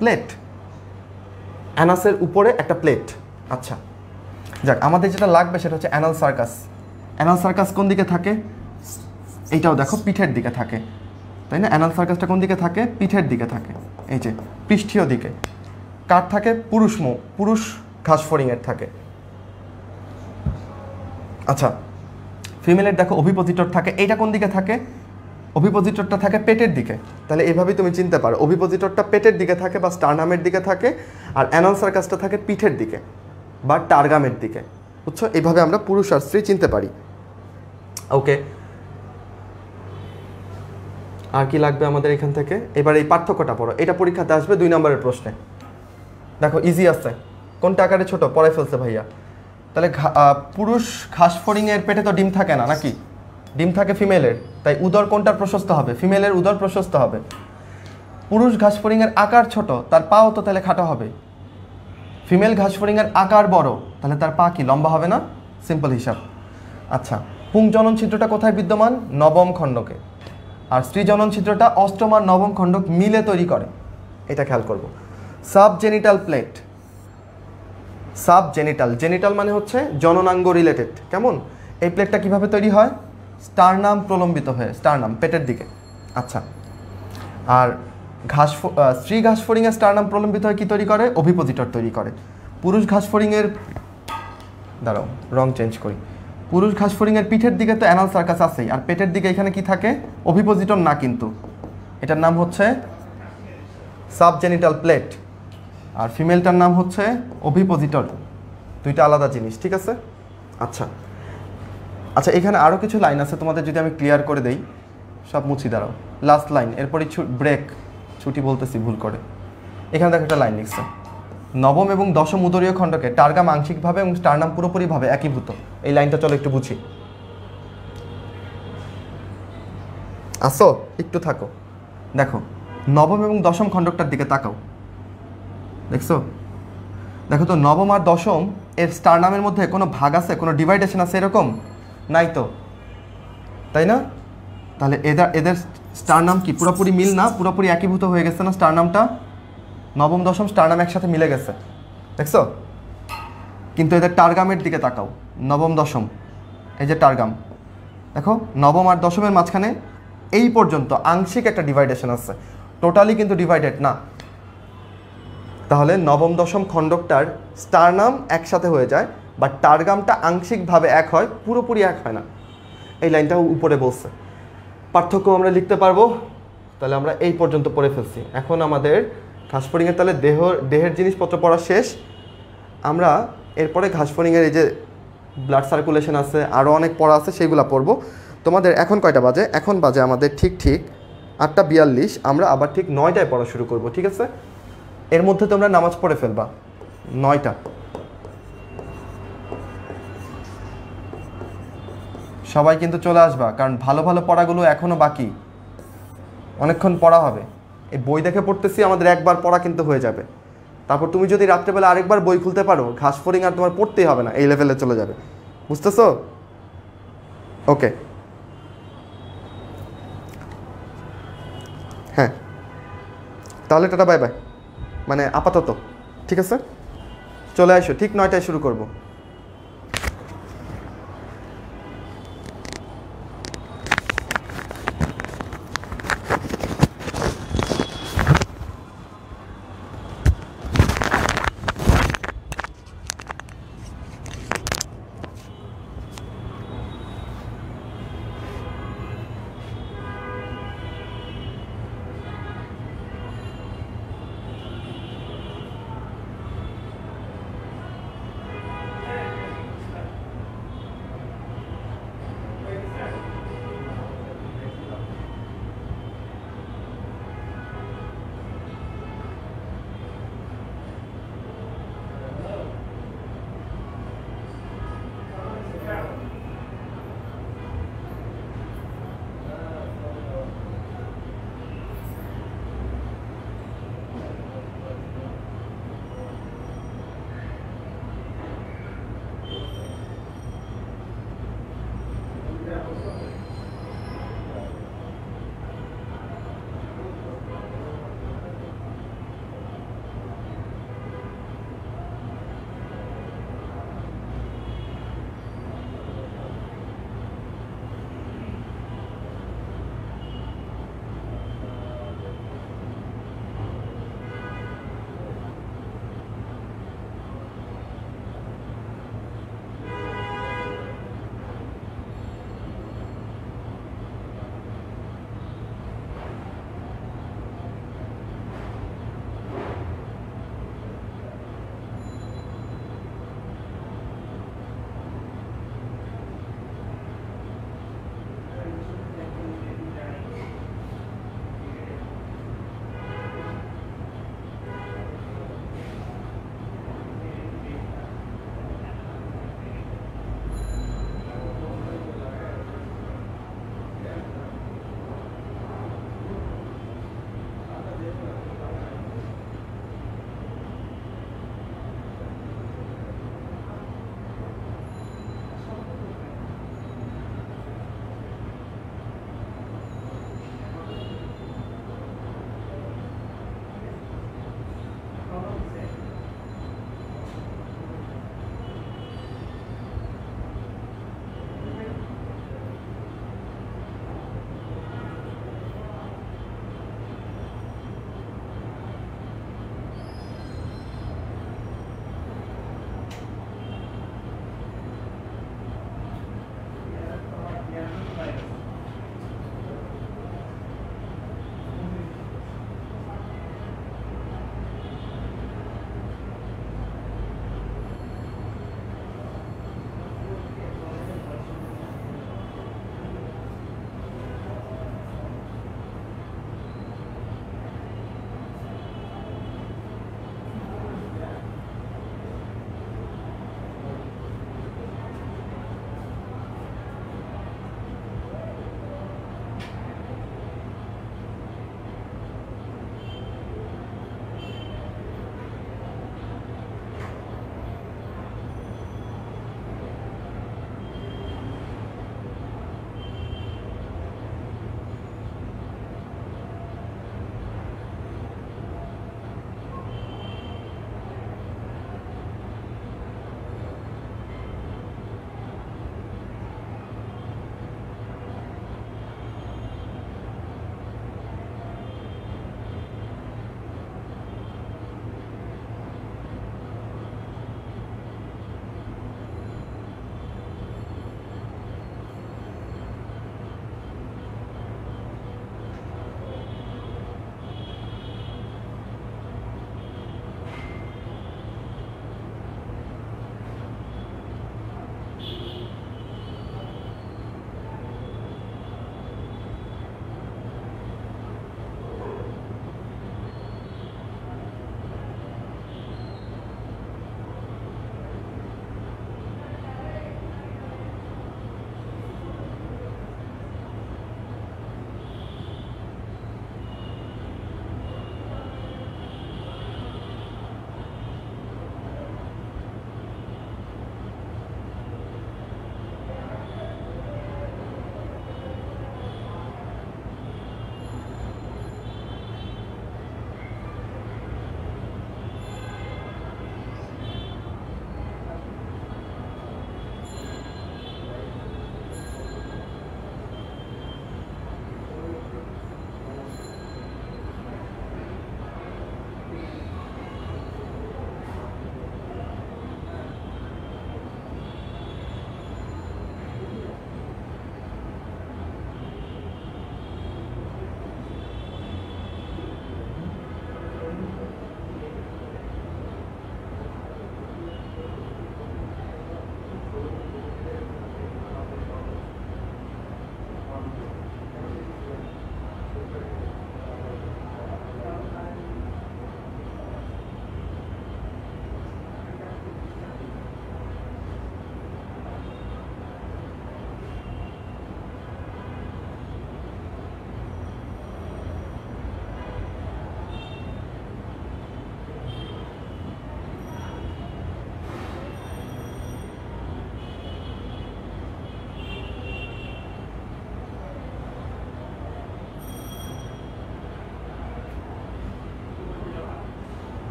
প্লেট। অ্যানাসের উপরে একটা প্লেট। আচ্ছা যাক, আমাদের যেটা লাগবে সেটা হচ্ছে অ্যানাল সার্কাস। অ্যানাল সার্কাস কোন দিকে থাকে? এইটাও দেখো পিঠের দিকে থাকে, তাই না? অ্যানাল সার্কাসটা কোন দিকে থাকে? পিঠের দিকে থাকে, এই যে পৃষ্ঠীয় দিকে। কার থাকে? পুরুষ মৌ, পুরুষ ঘাসফড়িংয়ের থাকে। আচ্ছা, ফিমেলের দেখো অভিপোজিটর থাকে, এইটা কোন দিকে থাকে? অভিপোজিটরটা থাকে পেটের দিকে। তাহলে এভাবেই তুমি চিনতে পারো, অভিপোজিটরটা পেটের দিকে থাকে বা স্টারনামের দিকে থাকে, আর অ্যানাল সার্কাসটা থাকে পিঠের দিকে বা টারগামের দিকে, বুঝছো? এইভাবে আমরা পুরুষ আর স্ত্রী চিনতে পারি। ওকে, আর কি লাগবে আমাদের এখান থেকে? এবার এই পার্থক্যটা পড়ো, এটা পরীক্ষাতে আসবে 2 নম্বরের প্রশ্নে। দেখো ইজি আছে, কোনটা আকারে ছোট পড়ে ফেলছে ভাইয়া। তাহলে পুরুষ ঘাসফড়িংয়ের পেটে তো ডিম থাকে না, নাকি? ডিম থাকে ফিমেলের, তাই উদর কোনটার প্রশস্ত হবে? ফিমেলের উদর প্রশস্ত হবে। পুরুষ ঘাসফড়িংয়ের আকার ছোট, তার পাও তো তাহলে খাটো হবে। ফিমেল ঘাসফড়িংয়ের আকার বড়, তাহলে তার পা কি লম্বা হবে না? সিম্পল হিসাব। আচ্ছা, পুংজনন ছিদ্রটা কোথায় বিদ্যমান? নবম খণ্ডকে। আর স্ত্রীজনন ছিদ্রটা অষ্টম আর নবম খণ্ডক মিলে তৈরি করে, এটা খেয়াল করব। সাবজেনিটাল প্লেট, সাবজেনিটাল, জেনিটাল মানে হচ্ছে জননাঙ্গ রিলেটেড, কেমন? এই প্লেটটা কিভাবে তৈরি হয়? স্টারনাম প্রলম্বিত হয়ে, স্টারনাম পেটের দিকে। আচ্ছা, আর স্ত্রী ঘাসফড়িংয়ের স্টারনাম প্রলম্বিত হয়ে কী তৈরি করে? অভিপোজিটর তৈরি করে। পুরুষ ঘাসফড়িংয়ের, দাঁড়াও রং চেঞ্জ করি, পুরুষ ঘাসফড়িংয়ের পিঠের দিকে তো অ্যানাল সার্কাস আছেই, আর পেটের দিকে এখানে কি থাকে? অভিপোজিটর না, কিন্তু এটার নাম হচ্ছে সাবজেনিটাল প্লেট, আর ফিমেলটার নাম হচ্ছে অভিপোজিটর, দুইটা আলাদা জিনিস, ঠিক আছে? আচ্ছা আচ্ছা, এখানে আরও কিছু লাইন আছে, তোমাদের যদি আমি ক্লিয়ার করে দেই। সব মুছি, দাঁড়াও, লাস্ট লাইন, এরপরই ব্রেক। ছুটি বলতেছি ভুল করে। এখানে দেখো একটা লাইন লিখছে, নবম এবং দশম উদরীয় খণ্ডকে টারগাম আংশিকভাবে এবং স্টারনাম পুরোপুরিভাবে একীভূত। এই লাইনটা চলো একটু বুঝি। আসো একটু থাকো, দেখো নবম এবং দশম খণ্ডকটার দিকে তাকাও, দেখছো? দেখো তো নবম আর দশম এর স্টারনামের মধ্যে কোনো ভাগ আছে, কোনো ডিভাইডেশন আছে এরকম? নাই তো, তাই না? তাহলে এদের এদের স্টারনাম কি পুরোপুরি মিল না? পুরোপুরি একীভূত হয়ে গেছে না স্টারনামটা? নবম দশম স্টারনাম একসাথে মিলে গেছে, দেখছো? কিন্তু এদের টারগামের দিকে তাকাও, নবম দশম, এই যে টারগাম, দেখো নবম আর দশমের মাঝখানে এই পর্যন্ত আংশিক একটা ডিভাইডেশন আছে, টোটালি কিন্তু ডিভাইডেড না। তাহলে নবম দশম খণ্ডকটার স্টারনাম একসাথে হয়ে যায়, বা টারগামটা আংশিকভাবে এক হয়, পুরোপুরি এক হয় না। এই লাইনটাও উপরে বলছে, পার্থক্য আমরা লিখতে পারবো। তাহলে আমরা এই পর্যন্ত পড়ে ফেলছি, এখন আমাদের ঘাসফড়িংয়ের তাহলে দেহের জিনিসপত্র পড়া শেষ। আমরা এরপরে ঘাসফড়িংয়ের এই যে ব্লাড সার্কুলেশন আছে, আরও অনেক পড়া আছে, সেইগুলো পড়বো। তোমাদের এখন কয়টা বাজে? এখন বাজে আমাদের ঠিক आठटा बयाल्लिस आमरा आबार ठीक नयटाय पढ़ा शुरू करब। ठीक आछे, एर मध्य तोमरा नामाज पढ़े फेलबा नयटा। सबाई किन्तु चले आसबा कारण भालो भालो पढ़ागुलो एखोनो बाकी, अनेकक्षण पढ़ा होबे। ए बोई देखे पढ़तेछि आमादेर एकबार पढ़ा किन्तु हये जाबे। तारपर तुमि जोदि रात्रे बेला आरेकबार बोई खुलते पारो घासफড়িং आर तोमार पढ़तेই होबे ना, ए लेभेले चले जाबे। बुझतेছো? ओके। हाँ ताहले टाटा बाय बाय माने आपातत। ठीक आछे, चले आसो ठीक 9টায় शुरू करब।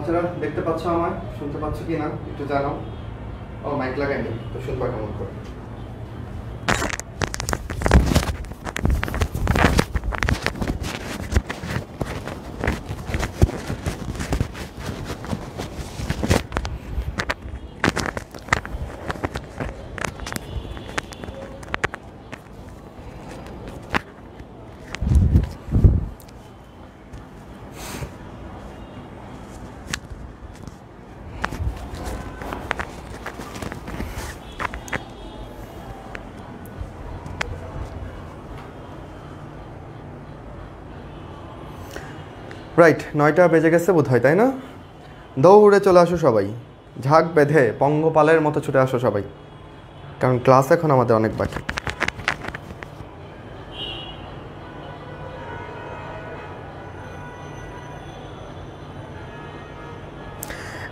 বাচ্চারা দেখতে পাচ্ছ আমায়, শুনতে পাচ্ছ কি না একটু জানাও। ও মাইক লাগাইনি তো শুনবা কেমন করে। রাইট, 9টা বেজে গেছে বোধ হয়, তাই না? দৌড়ে চলে আসো সবাই, ঝাঁক বেঁধে পঙ্গপালের মতো ছুটে আসো সবাই, কারণ ক্লাস এখন আমাদের অনেক বাকি।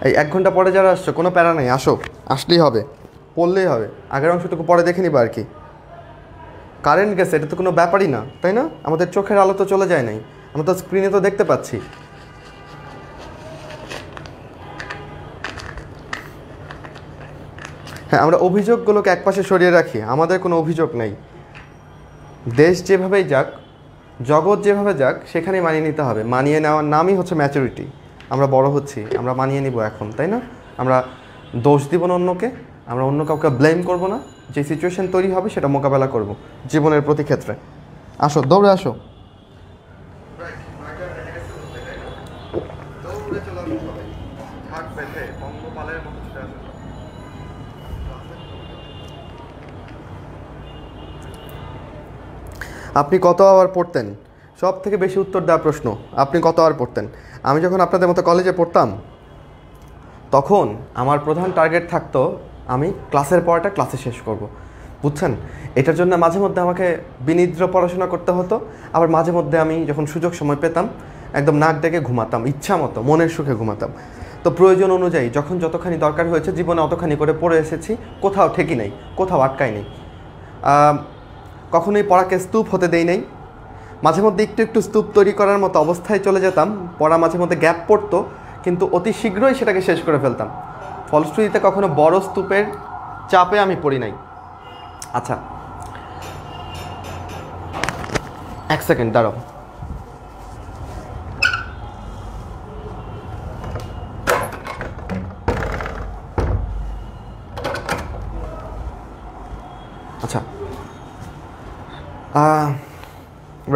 এই এক ঘন্টা পরে যারা আসছো কোনো প্যারা নেই, আসো, আসলেই হবে, পড়লেই হবে। আগের অংশটুকু পরে দেখে নিবা আর কি। কারেন্ট গেছে এটা তো কোনো ব্যাপারই না, তাই না? আমাদের চোখের আলো তো চলে যায় নাই, আমরা তো স্ক্রিনে তো দেখতে পাচ্ছি। হ্যাঁ, আমরা অভিযোগগুলোকে একপাশে সরিয়ে রাখি, আমাদের কোনো অভিযোগ নেই। দেশ যেভাবেই যাক, জগৎ যেভাবে যাক, সেখানে মানিয়ে নিতে হবে। মানিয়ে নেওয়ার নামই হচ্ছে ম্যাচুরিটি। আমরা বড় হচ্ছি, আমরা মানিয়ে নিব এখন, তাই না? আমরা দোষ দিব না অন্যকে, আমরা অন্য কাউকে ব্লেম করব না। যে সিচুয়েশন তৈরি হবে সেটা মোকাবেলা করব জীবনের প্রতি ক্ষেত্রে। আসো, দৌড়ে আসো। আপনি কত আওয়ার পড়তেন? সব থেকে বেশি উত্তর দেওয়া প্রশ্ন, আপনি কত আওয়ার পড়তেন? আমি যখন আপনাদের মতো কলেজে পড়তাম, তখন আমার প্রধান টার্গেট থাকতো আমি ক্লাসের পড়াটা ক্লাসে শেষ করব, বুঝছেন? এটার জন্য মাঝে মধ্যে আমাকে বিনিদ্র পড়াশোনা করতে হতো। আবার মাঝে মধ্যে আমি যখন সুযোগ সময় পেতাম, একদম নাক ডেকে ঘুমাতাম, ইচ্ছা মতো মনের সুখে ঘুমাতাম। তো প্রয়োজন অনুযায়ী যখন যতখানি দরকার হয়েছে জীবনে অতখানি করে পড়ে এসেছি, কোথাও ঠেকি নাই, কোথাও আটকাই নেই, কখনোই পড়াকে স্তূপ হতে দেই নাই। মাঝে মধ্যে একটু একটু স্তূপ তৈরি করার মতো অবস্থায় চলে যেতাম, পড়া মাঝে মধ্যে গ্যাপ পড়তো, কিন্তু অতি শীঘ্রই সেটাকে শেষ করে ফেলতাম। ফলশ্রুতিতে কখনো বড় স্তূপের চাপে আমি পড়ি নাই। আচ্ছা, এক সেকেন্ড দাঁড়াও। আচ্ছা,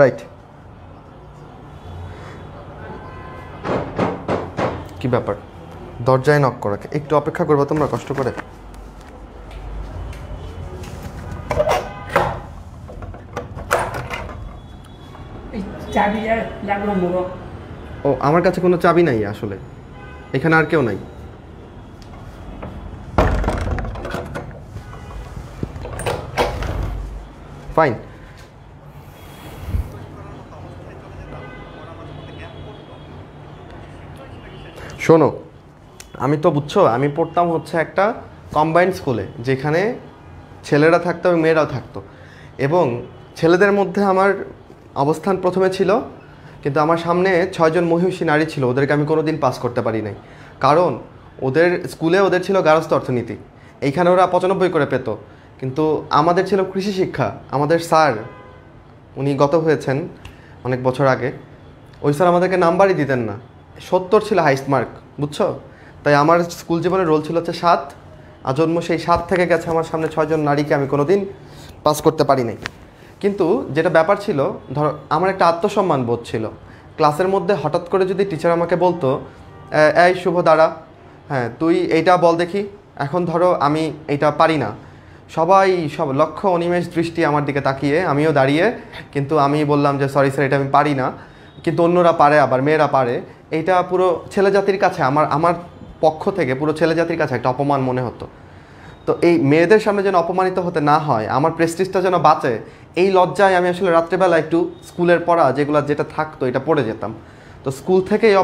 রাইট, কি ব্যাপার? দরজায় নক করা, একটু অপেক্ষা করবো তোমরা কষ্ট করে। ও, আমার কাছে কোনো চাবি নাই আসলে, এখানে আর কেউ নাই। ফাইন, শোনো, আমি তো বুঝছো, আমি পড়তাম হচ্ছে একটা কম্বাইন্ড স্কুলে, যেখানে ছেলেরা থাকতো এবং মেয়েরাও থাকতো। এবং ছেলেদের মধ্যে আমার অবস্থান প্রথমে ছিল, কিন্তু আমার সামনে 6 জন মহিষী নারী ছিল, ওদেরকে আমি কোনো দিন পাস করতে পারি নাই। কারণ ওদের স্কুলে ওদের ছিল গার্হস্থ্য অর্থনীতি, এইখানে ওরা 95 করে পেত, কিন্তু আমাদের ছিল কৃষি শিক্ষা। আমাদের স্যার, উনি গত হয়েছেন অনেক বছর আগে, ওই স্যার আমাদেরকে নাম্বারই দিতেন না। 70 ছিল হাইস্ট মার্ক, বুঝছো? তাই আমার স্কুল জীবনের রোল ছিল হচ্ছে 7, আজন্ম সেই 7 থেকে গেছে। আমার সামনে 6 জন নারীকে আমি কোনোদিন পাস করতে পারি নাই। কিন্তু যেটা ব্যাপার ছিল, ধরো আমার একটা আত্মসম্মান বোধ ছিল। ক্লাসের মধ্যে হঠাৎ করে যদি টিচার আমাকে বলতো, এই শুভ দাঁড়া, হ্যাঁ তুই এইটা বল দেখি, এখন ধরো আমি এইটা পারি না, সব লক্ষ্য অনিমেষ দৃষ্টি আমার দিকে তাকিয়ে, আমিও দাঁড়িয়ে, কিন্তু আমি বললাম যে সরি স্যার এটা আমি পারি না, কিন্তু অন্যরা পারে, আবার মেয়েরা পারে। এইটা পুরো ছেলে জাতির কাছে, আমার পক্ষ থেকে পুরো ছেলে জাতির কাছে একটা অপমান মনে হতো। তো এই মেয়েদের সামনে যেন অপমানিত হতে না হয়, আমার প্রেস্টিজটা যেন বাঁচে, এই লজ্জায় আমি আসলে রাত্রেবেলা একটু স্কুলের পড়া যেটা থাকতো এটা পড়ে যেতাম। তো স্কুল থেকে এই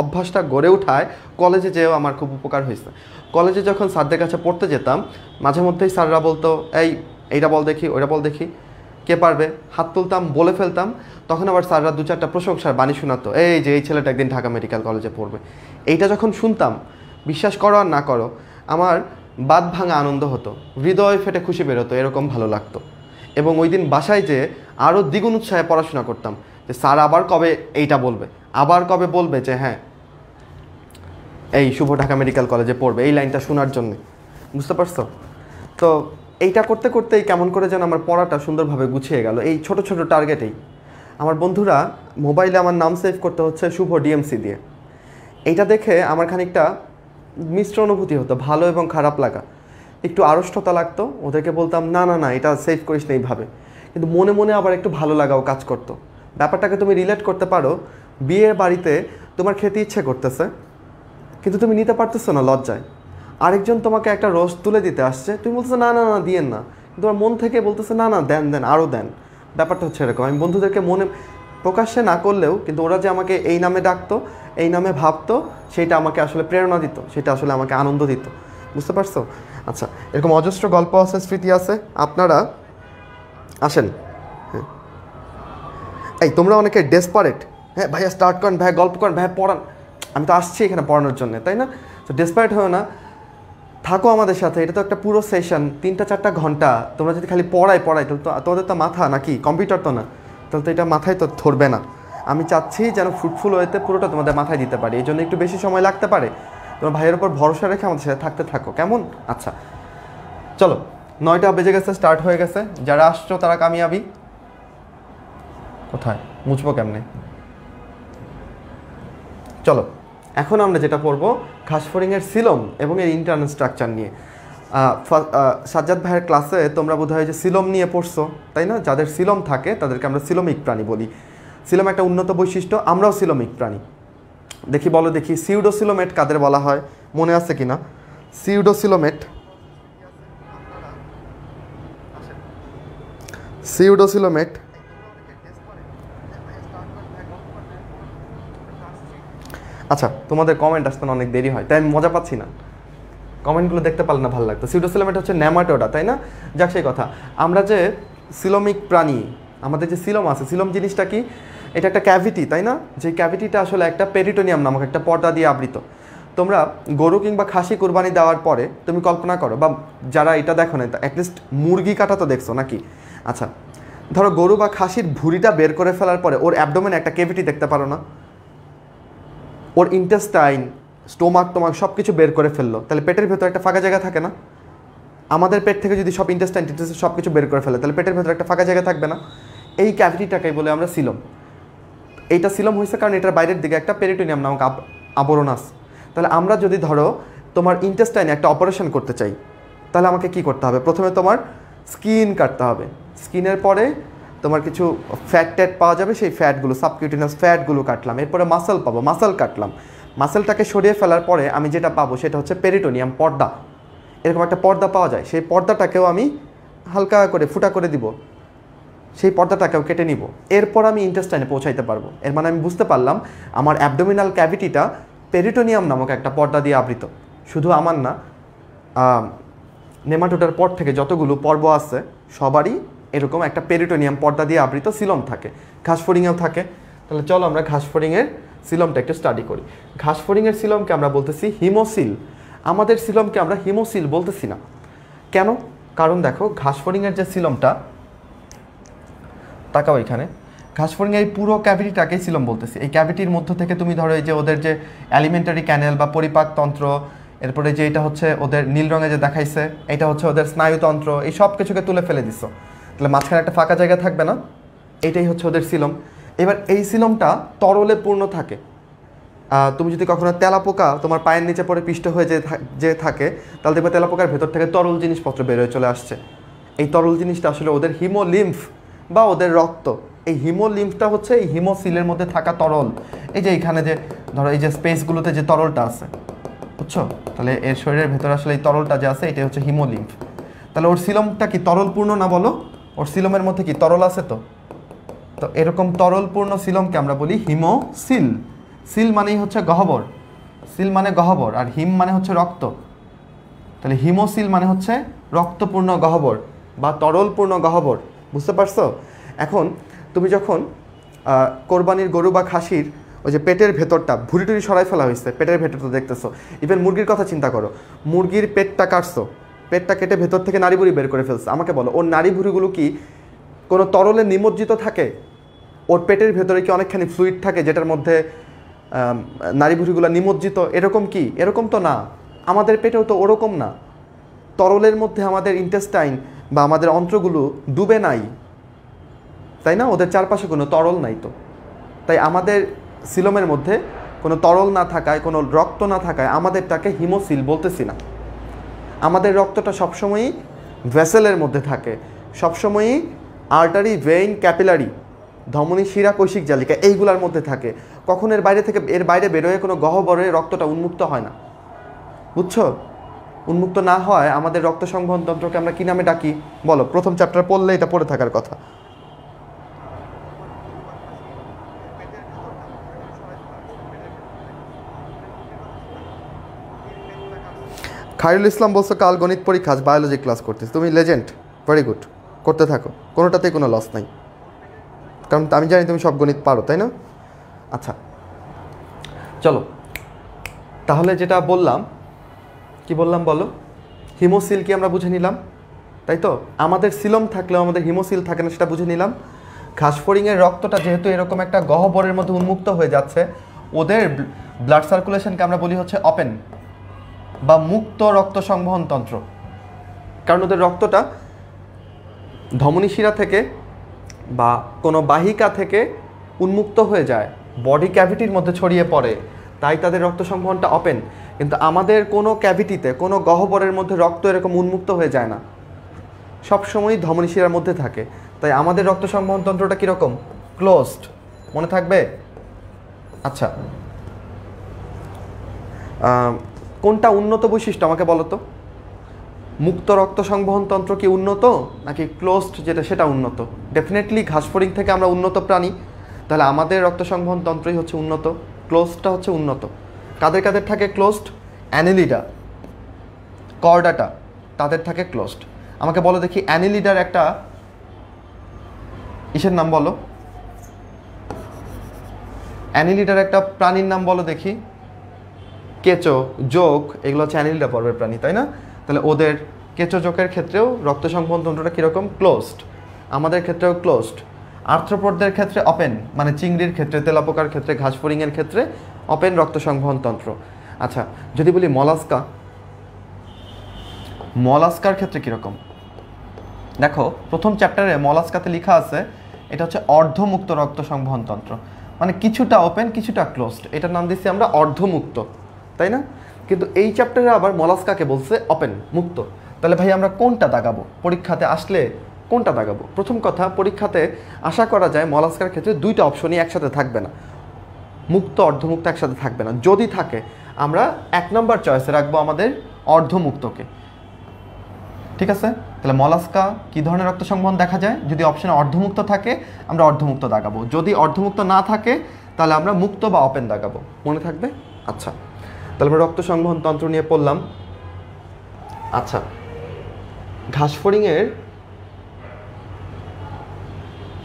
অভ্যাসটা গড়ে ওঠায় কলেজে যেও আমার খুব উপকার হয়েছে। কলেজে যখন স্যারদের কাছে পড়তে যেতাম, মাঝে মধ্যেই স্যাররা বলতো, এইটা বল দেখি, ওইটা বল দেখি, কে পারবে? হাত তুলতাম, বলে ফেলতাম। তখন আবার স্যাররা দু চারটা প্রশংসার বাণী শোনাতো, এই যে এই ছেলেটা একদিন ঢাকা মেডিকেল কলেজে পড়বে। এইটা যখন শুনতাম, বিশ্বাস করো আর না করো, আমার বাদ ভাঙা আনন্দ হতো, হৃদয় ফেটে খুশি বেরোতো, এরকম ভালো লাগতো। এবং ওই দিন বাসায় যে আরও দ্বিগুণ উৎসাহে পড়াশোনা করতাম যে স্যার আবার কবে এইটা বলবে, আবার কবে বলবে যে হ্যাঁ এই শুভ ঢাকা মেডিকেল কলেজে পড়বে, এই লাইনটা শোনার জন্যে। বুঝতে পারছো তো? এইটা করতে করতেই কেমন করে যেন আমার পড়াটা সুন্দরভাবে গুছিয়ে গেল এই ছোট ছোট টার্গেটেই। আমার বন্ধুরা মোবাইলে আমার নাম সেভ করতে হচ্ছে শুভ ডিএমসি দিয়ে, এইটা দেখে আমার খানিকটা মিশ্র অনুভূতি হতো, ভালো এবং খারাপ লাগা, একটু আড়ষ্টতা লাগতো। ওদেরকে বলতাম না না না এটা সেভ করিস না এইভাবে, কিন্তু মনে মনে আবার একটু ভালো লাগাও কাজ করতো। ব্যাপারটাকে তুমি রিলেট করতে পারো, বিয়ের বাড়িতে তোমার খেতে ইচ্ছে করতেছে কিন্তু তুমি নিতে পারতেছো না লজ্জায়, আরেকজন তোমাকে একটা রোস্ট তুলে দিতে আসছে, তুমি বলতেছো না না না দিয়েন না, কিন্তু তোমার মন থেকে বলতেছে না না দেন দেন আরও দেন। ব্যাপারটা হচ্ছে এরকম। আমি বন্ধুদেরকে মনে প্রকাশ্যে না করলেও কিন্তু ওরা যে আমাকে এই নামে ডাকতো, এই নামে ভাবতো, সেটা আমাকে আসলে প্রেরণা দিত, সেটা আসলে আমাকে আনন্দ দিত। বুঝতে পারছো? আচ্ছা, এরকম অজস্র গল্প আছে, স্মৃতি আছে। আপনারা আসেন, হ্যাঁ এই তোমরা অনেকে ডেসপারেট, হ্যাঁ ভাইয়া স্টার্ট করেন, ভাইয়া গল্প করেন, ভাইয়া পড়ান, আমি তো আসছি এখানে পড়ানোর জন্য, তাই না? তো ডেসপারেট হয়েও না, থাকো আমাদের সাথে। এটা তো একটা পুরো সেশন, 3-4 ঘন্টা তোমরা যদি খালি পড়াই তাহলে তো তোমাদের তো মাথা নাকি কম্পিউটার তো না, তাহলে তো এটা মাথায় তো ধরবে না। আমি চাচ্ছি যেন ফ্রুটফুল হয়েতে পুরোটা তোমাদের মাথায় দিতে পারি, এই জন্য একটু বেশি সময় লাগতে পারে। তোমার ভাইয়ের ওপর ভরসা রেখে আমাদের সাথে থাকতে থাকো, কেমন? আচ্ছা চলো, 9টা বেজে গেছে, স্টার্ট হয়ে গেছে। যারা আসছো তারা কামিয়াবি। কোথায় মুছবো কেমনে? চলো এখন আমরা যেটা পড়বো খাসফড়িংয়ের সিলম এবং এর ইন্টারনাল স্ট্রাকচার নিয়ে। সাজ্জাদ ভাইয়ের ক্লাসে তোমরা বোধহয় যে সিলম নিয়ে পড়ছো, তাই না? যাদের সিলম থাকে তাদেরকে আমরা সিলমিক প্রাণী বলি। সিলম একটা উন্নত বৈশিষ্ট্য, আমরাও সিলমিক প্রাণী। দেখি বলো দেখি, সিউডোসিলোমেট কাদের বলা হয় মনে আছে কি না? সিউডোসিলোমেট আচ্ছা, তোমাদের কমেন্ট আসতে অনেক দেরি হয় তাই আমি মজা পাচ্ছি না, কমেন্টগুলো দেখতে পারলে না ভালো লাগতো। সিউডোসিলোমেট হচ্ছে নেমাটোডা, তাই না? যাক সেই কথা, আমরা যে সিলোমিক প্রাণী, আমাদের যে সিলম আছে, সিলম জিনিসটা কি? এটা একটা ক্যাভিটি, তাই না? যে ক্যাভিটিটা আসলে একটা পেরিটোনিয়াম নামক একটা পর্দা দিয়ে আবৃত। তোমরা গরু কিংবা খাসি কুরবানি দেওয়ার পরে তুমি কল্পনা করো, বা যারা এটা দেখো না অ্যাটলিস্ট মুরগি কাটা তো দেখছো নাকি? আচ্ছা ধরো গরু বা খাসির ভুঁড়িটা বের করে ফেলার পরে ওর অ্যাবডোমেনে একটা ক্যাভিটি দেখতে পারো না? ওর ইন্টেস্টাইন, স্টোমাক টোমাক সব কিছু বের করে ফেললো, তাহলে পেটের ভেতরে একটা ফাঁকা জায়গা থাকে না? আমাদের পেট থেকে যদি সব ইন্টেস্টাইন টিন্টেস্টাইন সব কিছু বের করে ফেলে তাহলে পেটের ভেতরে একটা ফাঁকা জায়গা থাকবে না? এই ক্যাভিটিটাকেই বলে আমরা সিলম। এইটা সিলম হয়েছে কারণ এটার বাইরের দিকে একটা পেরিটোনিয়াম নামক আবরণ আছে। তাহলে আমরা যদি ধরো তোমার ইন্টেস্টাইনে একটা অপারেশন করতে চাই, তাহলে আমাকে কি করতে হবে? প্রথমে তোমার স্কিন কাটতে হবে, স্কিনের পরে তোমার কিছু ফ্যাট ট্যাট পাওয়া যাবে, সেই ফ্যাটগুলো সাবকিউটিনাস ফ্যাটগুলো কাটলাম, এরপরে মাসল পাবো, মাসল কাটলাম, মাসলটাকে সরিয়ে ফেলার পরে আমি যেটা পাবো সেটা হচ্ছে পেরিটোনিয়াম পর্দা। এরকম একটা পর্দা পাওয়া যায়, সেই পর্দাটাকেও আমি হালকা করে ফুটা করে দিব, সেই পর্দাটাকেও কেটে নিব, এরপর আমি ইন্টেস্টাইনে পৌঁছাইতে পারবো। এর মানে আমি বুঝতে পারলাম আমার অ্যাবডোমিনাল ক্যাভিটিটা পেরিটোনিয়াম নামক একটা পর্দা দিয়ে আবৃত। শুধু আমার না, নেমাটোডার পর থেকে যতগুলো পর্ব আছে সবারই এরকম একটা পেরিটোনিয়াম পর্দা দিয়ে আবৃত সিলম থাকে, ঘাসফড়িংয়েও থাকে। তাহলে চলো আমরা ঘাসফড়িংয়ের সিলমটা একটু স্টাডি করি। ঘাসফড়িংয়ের সিলমকে আমরা বলতেছি হিমোসিল। আমাদের সিলমকে আমরা হিমোসিল বলতেছি না, কেন? কারণ দেখো ঘাসফড়িংয়ের যে সিলমটা, তাকাও এখানে, ঘাসফড়িংয়ের এই পুরো ক্যাভিটিটাকেই সিলম বলতেছি। এই ক্যাভিটির মধ্য থেকে তুমি ধরো এই যে ওদের যে অ্যালিমেন্টারি ক্যানেল বা পরিপাকতন্ত্র, এরপরে যে এটা হচ্ছে ওদের নীল রঙে যে দেখাইছে, এটা হচ্ছে ওদের স্নায়ুতন্ত্র, এই সব কিছুকে তুলে ফেলে দিছো, তাহলে মাঝখানে একটা ফাঁকা জায়গা থাকবে না? এটাই হচ্ছে ওদের সিলম। এবার এই সিলমটা তরলে পূর্ণ থাকে। তুমি যদি কখনো তেলাপোকা তোমার পায়ের নিচে পড়ে পিষ্ট হয়ে যে থাকে, তাহলে দেখবে তেলাপোকার ভেতর থেকে তরল জিনিসপত্র বেরোয় চলে আসছে। এই তরল জিনিসটা আসলে ওদের হিমোলিম্ফ বা ওদের রক্ত। এই হিমোলিম্ফটা হচ্ছে এই হিমোসিলের মধ্যে থাকা তরল। এই যে এখানে যে ধরো এই যে স্পেসগুলোতে যে তরলটা আছে, বুঝছো? তাহলে এর শরীরের ভেতরে আসলে এই তরলটা যে আছে এটাই হচ্ছে হিমোলিম্ফ। তাহলে ওর সিলমটা কি তরলপূর্ণ না বলো? ওর সিলমের মধ্যে কি তরল আছে? তো তো এরকম তরলপূর্ণ সিলমকে আমরা বলি হিমোসিল। সিল মানেই হচ্ছে গহ্বর, সিল মানে গহ্বর, আর হিম মানে হচ্ছে রক্ত। তাহলে হিমোসিল মানে হচ্ছে রক্তপূর্ণ গহ্বর বা তরলপূর্ণ গহ্বর। বুঝতে পারছো? এখন তুমি যখন কোরবানির গরু বা খাসির ওই যে পেটের ভেতরটা ভুড়িটুড়ি সরাই ফেলা হয়েছে, পেটের ভেতরটা দেখতেছো। ইভেন মুরগির কথা চিন্তা করো, মুরগির পেটটা কাটছো, পেটটা কেটে ভেতর থেকে নাড়ি ভুড়ি বের করে ফেলছে। আমাকে বলো ওর নাড়ি ভুড়িগুলো কি কোনো তরলে নিমজ্জিত থাকে? ওর পেটের ভেতরে কি অনেকখানি ফ্লুইড থাকে যেটার মধ্যে নাড়ি ভুড়িগুলো নিমজ্জিত? এরকম কি? এরকম তো না। আমাদের পেটেও তো ওরকম না, তরলের মধ্যে আমাদের ইন্টেস্টাইন বা আমাদের অন্ত্রগুলো ডুবে নাই, তাই না? ওদের চারপাশে কোনো তরল নাই তো। তাই আমাদের সিলোমের মধ্যে কোনো তরল না থাকায়, কোনো রক্ত না থাকায় আমাদেরটাকে হিমোসিল বলতেছি না। আমাদের রক্তটা সবসময়ই ভেসেলের মধ্যে থাকে, সবসময়ই আর্টারি, ভেইন, ক্যাপিলারি, ধমনী, শিরা, কৈশিক, জালিকা এইগুলার মধ্যে থাকে। কখন এর বাইরে থেকে, এর বাইরে বেরোয় কোনো গহ্বরে রক্তটা উন্মুক্ত হয় না, বুঝছো? উন্মুক্ত না হয় আমাদের রক্ত সংবহনতন্ত্রকে আমরা কী নামে ডাকি বলো? প্রথম চ্যাপ্টার পড়লে এটা পড়ে থাকার কথা। খায়রুল ইসলাম বলছো কাল গণিত পরীক্ষা, আজ বায়োলজি ক্লাস করতেছি। তুমি লেজেন্ড, ভেরি গুড, করতে থাকো, কোনোটাতেই কোনো লস নাই, কারণ আমি জানি তুমি সব গণিত পারো, তাই না? আচ্ছা চলো, তাহলে যেটা বললাম, কি বললাম বলো? হিমোসিল কি আমরা বুঝে নিলাম, তাই তো? আমাদের সিলম থাকলেও আমাদের হিমোসিল থাকে না, সেটা বুঝে নিলাম। ঘাসফড়িংয়ের রক্তটা যেহেতু এরকম একটা গহ্বরের মধ্যে উন্মুক্ত হয়ে যাচ্ছে, ওদের ব্লাড সার্কুলেশনকে আমরা বলি হচ্ছে ওপেন বা মুক্ত রক্ত সংবহনতন্ত্র, কারণ ওদের রক্তটা ধমনীশিরা থেকে বা কোনো বাহিকা থেকে উন্মুক্ত হয়ে যায়, বডি ক্যাভিটির মধ্যে ছড়িয়ে পড়ে, তাই তাদের রক্ত সংবহনটা ওপেন। কিন্তু আমাদের কোনো ক্যাভিটিতে, কোনো গহ্বরের মধ্যে রক্ত এরকম উন্মুক্ত হয়ে যায় না, সবসময়ই ধমনীশিরার মধ্যে থাকে। তাই আমাদের রক্ত সংবহনতন্ত্রটা কীরকম? ক্লোজড, মনে থাকবে। আচ্ছা কোনটা উন্নত বৈশিষ্ট্য আমাকে বলো তো? মুক্ত রক্ত সংবহনতন্ত্র কি উন্নত, নাকি ক্লোজড যেটা সেটা উন্নত? ডেফিনেটলি ঘাসফড়িং থেকে আমরা উন্নত প্রাণী, তাহলে আমাদের রক্ত সংবহনতন্ত্রই হচ্ছে উন্নত, ক্লোজডটা হচ্ছে উন্নত। কাদের কাদের থাকে ক্লোজড? অ্যানিলিডা, কর্ডাটা, তাদের থাকে ক্লোজড। আমাকে বলো দেখি অ্যানিলিডার একটা ইসের নাম বলো, অ্যানিলিডার একটা প্রাণীর নাম বলো দেখি। কেঁচো, জোক, এগুলো হচ্ছে অ্যানিলিডা পর্বের প্রাণী, তাই না? তাহলে ওদের কেঁচো, জোকের ক্ষেত্রেও রক্ত সংবহনতন্ত্রটা কীরকম? ক্লোজড। আমাদের ক্ষেত্রেও ক্লোজড। আর্থ্রোপডদের ক্ষেত্রে ওপেন, মানে চিংড়ির ক্ষেত্রে, তেলাপোকার ক্ষেত্রে, ঘাসফড়িংয়ের ক্ষেত্রে ওপেন রক্ত সংবহনতন্ত্র। আচ্ছা যদি বলি মলাস্কা, মলাস্কার ক্ষেত্রে কীরকম? দেখো প্রথম চ্যাপ্টারে মলাস্কাতে লেখা আছে এটা হচ্ছে অর্ধমুক্ত রক্ত সংবহনতন্ত্র, মানে কিছুটা ওপেন কিছুটা ক্লোজড, এটার নাম দিচ্ছি আমরা অর্ধমুক্ত, তাই না? কিন্তু এই চ্যাপ্টারে আবার মলাস্কাকে বলছে ওপেন, মুক্ত। তাহলে ভাই আমরা কোনটা দাগাবো পরীক্ষাতে আসলে? কোনটা দাগাবো? প্রথম কথা, পরীক্ষাতে আশা করা যায় মলাস্কার ক্ষেত্রে দুইটা অপশনই একসাথে থাকবে না, মুক্ত অর্ধমুক্ত একসাথে থাকবে না। যদি থাকে আমরা 1 নম্বর চয়েসে রাখবো আমাদের অর্ধমুক্তকে, ঠিক আছে? তাহলে মলাস্কা কী ধরনের রক্ত সংবহন দেখা যায়? যদি অপশনে অর্ধমুক্ত থাকে আমরা অর্ধমুক্ত দাগাবো, যদি অর্ধমুক্ত না থাকে তাহলে আমরা মুক্ত বা ওপেন দাগাবো, মনে থাকবে? আচ্ছা তাহলে আমরা রক্ত সংবহনতন্ত্র নিয়ে পড়লাম। আচ্ছা ঘাসফড়িংয়ের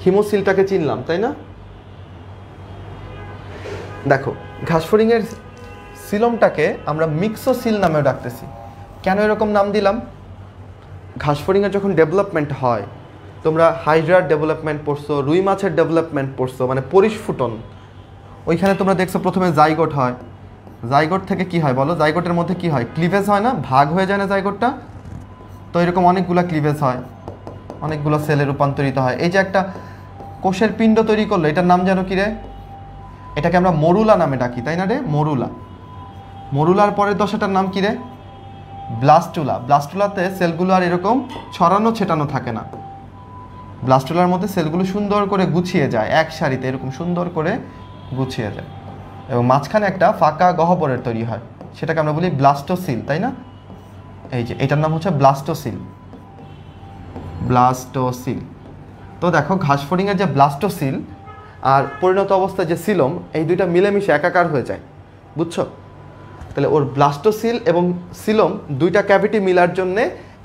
হিমোসিলটাকে চিনলাম, তাই না? দেখো ঘাসফড়িংয়ের সিলোমটাকে আমরা মিক্সোসিল নামেও ডাকতেছি। কেন এরকম নাম দিলাম? ঘাসফড়িংয়ের যখন ডেভেলপমেন্ট হয়, তোমরা হাইড্রার ডেভেলপমেন্ট পড়ছো, রুই মাছের ডেভেলপমেন্ট পড়ছো, মানে পরিস্ফুটন, ওইখানে তোমরা দেখছো প্রথমে জাইগোট হয়, জাইগোট থেকে কি হয় বলো? জাইগোটের মধ্যে কি হয়? ক্লিভেজ হয় না, ভাগ হয়ে যায় না জাইগোটটা? তো এরকম অনেকগুলো ক্লিভেজ হয়, অনেকগুলো সেলে রূপান্তরিত হয়। এই যে একটা কোষের পিণ্ড তৈরি করলো, এটার নাম যেন কি রে? এটাকে আমরা মরুলা নামে ডাকি, তাই না রে? মরুলা। মরুলার পরের দশাটার নাম কি রে? ব্লাস্টুলা। ব্লাস্টুলাতে সেলগুলো আর এরকম ছড়ানো ছেটানো থাকে না, ব্লাস্টুলার মধ্যে সেলগুলো সুন্দর করে গুছিয়ে যায়, এক সারিতে এরকম সুন্দর করে গুছিয়ে যায়, এবং মাঝখানে একটা ফাঁকা গহ্বরের তৈরি হয়, সেটাকে আমরা বলি ব্লাস্টোসিল, তাই না? এই যে এটার নাম হচ্ছে ব্লাস্টোসিল, ব্লাস্টোসিল। তো দেখো ঘাসফড়িংয়ের যে ব্লাস্টোসিল আর পরিণত অবস্থায় যে সিলোম, এই দুইটা মিলেমিশে একাকার হয়ে যায়, বুঝছো? তাহলে ওর ব্লাস্টোসিল এবং সিলোম দুইটা ক্যাভিটি মিলার জন্যে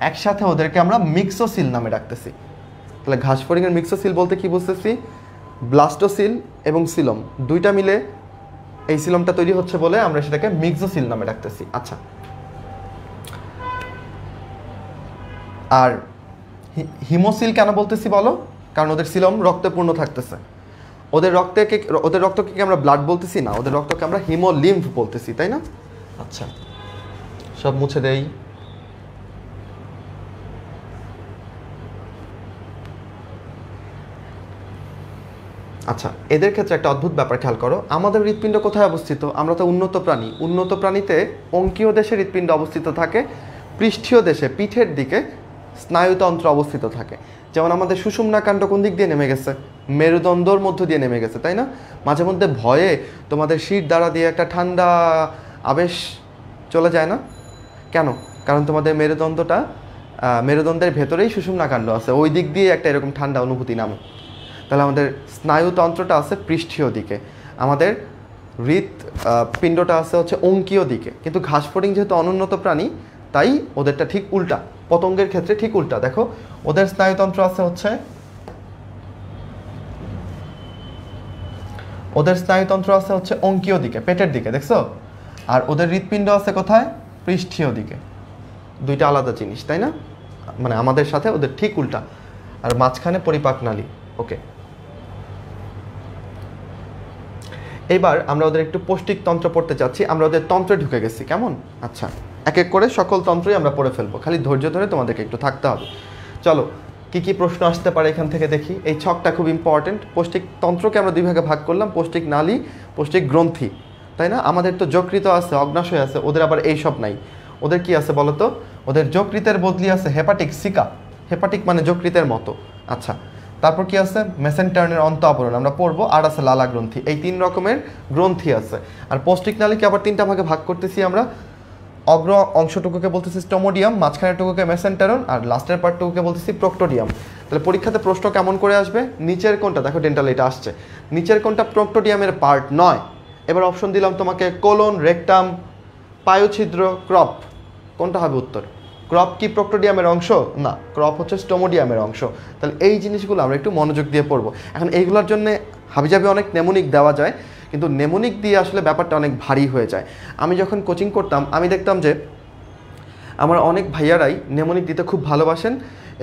একসাথে ওদেরকে আমরা মিক্সোসিল নামে ডাকতেছি। তাহলে ঘাসফড়িংয়ের মিক্সোসিল বলতে কি বুঝতেছি? ব্লাস্টোসিল এবং সিলম দুইটা মিলে এই সিলমটা তৈরি হচ্ছে বলে আমরা সেটাকে মিক্সোসিল নামে ডাকতেছি। আচ্ছা, আর হিমোসিল কেন বলতেছি বলো? কারণ ওদের সিলম রক্তে পূর্ণ থাকতেছে। ওদের রক্তকে আমরা ব্লাড বলতেছি না, ওদের রক্তকে আমরা হিমোলিম্ফ বলতেছি, তাই না? আচ্ছা, সব মুছে দেই। আচ্ছা, এদের ক্ষেত্রে একটা অদ্ভুত ব্যাপার খেয়াল করো, আমাদের হৃৎপিণ্ড কোথায় অবস্থিত? আমরা তো উন্নত প্রাণী, উন্নত প্রাণীতে অঙ্কীয় দেশে হৃৎপিণ্ড অবস্থিত থাকে, পৃষ্ঠীয় দেশে পিঠের দিকে স্নায়ুতন্ত্র অবস্থিত থাকে। যেমন আমাদের সুষুম্নাকাণ্ড কোন দিক দিয়ে নেমে গেছে? মেরুদণ্ডর মধ্য দিয়ে নেমে গেছে, তাই না? মাঝে মধ্যে ভয়ে তোমাদের শির দ্বারা দিয়ে একটা ঠান্ডা আবেশ চলে যায় না? কেন? কারণ তোমাদের মেরুদণ্ডের ভেতরেই সুষুম্নাকাণ্ড আছে, ওই দিক দিয়ে একটা এরকম ঠান্ডা অনুভূতি নামে। তাহলে আমাদের স্নায়ুতন্ত্রটা আছে পৃষ্ঠীয় দিকে, আমাদের হৃৎপিণ্ডটা আছে হচ্ছে অঙ্কীয় দিকে। কিন্তু ঘাসফড়িং যেহেতু অনুন্নত প্রাণী, তাই ওদেরটা ঠিক উল্টা, পতঙ্গের ক্ষেত্রে ঠিক উল্টা। দেখো, ওদের স্নায়ুতন্ত্র আছে হচ্ছে, ওদের স্নায়ুতন্ত্র আছে হচ্ছে অঙ্কীয় দিকে, পেটের দিকে, দেখছো? আর ওদের হৃৎপিণ্ড আছে কোথায়? পৃষ্ঠীয় দিকে। দুইটা আলাদা জিনিস, তাই না? মানে আমাদের সাথে ওদের ঠিক উল্টা। আর মাঝখানে পরিপাক নালী। ওকে, এবার আমরা ওদের একটু পৌষ্টিক তন্ত্র পড়তে চাচ্ছি। আমরা ওদের তন্ত্রে ঢুকে গেছি, কেমন? আচ্ছা, এক এক করে সকল তন্ত্রই আমরা পড়ে ফেলবো, খালি ধৈর্য ধরে তোমাদেরকে একটু থাকতে হবে। চলো, কি কি প্রশ্ন আসতে পারে এখান থেকে দেখি। এই ছকটা খুব ইম্পর্টেন্ট। পৌষ্টিক তন্ত্রকে আমরা দুই ভাগে ভাগ করলাম, পৌষ্টিক নালী, পৌষ্টিক গ্রন্থি, তাই না? আমাদের তো যকৃত আছে, অগ্নাশয় আছে, ওদের আবার এই সব নাই। ওদের কি আছে বলো তো? ওদের যকৃতের বদলি আছে হেপাটিক সিকা, হেপাটিক মানে যকৃতের মতো। আচ্ছা, তারপর কি আছে? মেসেন্টার্নের অন্ত আবরণ আমরা পড়বো, আর আছে লালা গ্রন্থি। এই তিন রকমের গ্রন্থি আছে। আর পৌষ্টিক নালীকে আবার তিনটা ভাগে ভাগ করতেছি আমরা। অগ্র অংশটুকুকে বলতেছি স্টোমোডিয়াম, মাঝখানেরটুকুকে মেসেন্টারন, আর লাস্টের পার্টটুকুকে বলতেছি প্রক্টোডিয়াম। তাহলে পরীক্ষাতে প্রশ্ন কেমন করে আসবে? নিচের কোনটা, দেখো ডেন্টাল এটা আসছে, নিচের কোনটা প্রক্টোডিয়ামের পার্ট নয়? এবার অপশন দিলাম তোমাকে কোলন, রেকটাম, পায়ুছিদ্র, ক্রপ। কোনটা হবে উত্তর? ক্রপ কি প্রক্টোডিয়ামের অংশ? না, ক্রপ হচ্ছে স্টোমোডিয়ামের অংশ। তাহলে এই জিনিসগুলো আমরা একটু মনোযোগ দিয়ে পড়বো। এখন এইগুলোর জন্য হাবিজাবি অনেক নেমোনিক দেওয়া যায়, কিন্তু নেমোনিক দিয়ে আসলে ব্যাপারটা অনেক ভারী হয়ে যায়। আমি যখন কোচিং করতাম, আমি দেখতাম যে আমার অনেক ভাইয়ারাই নেমোনিক দিতে খুব ভালোবাসেন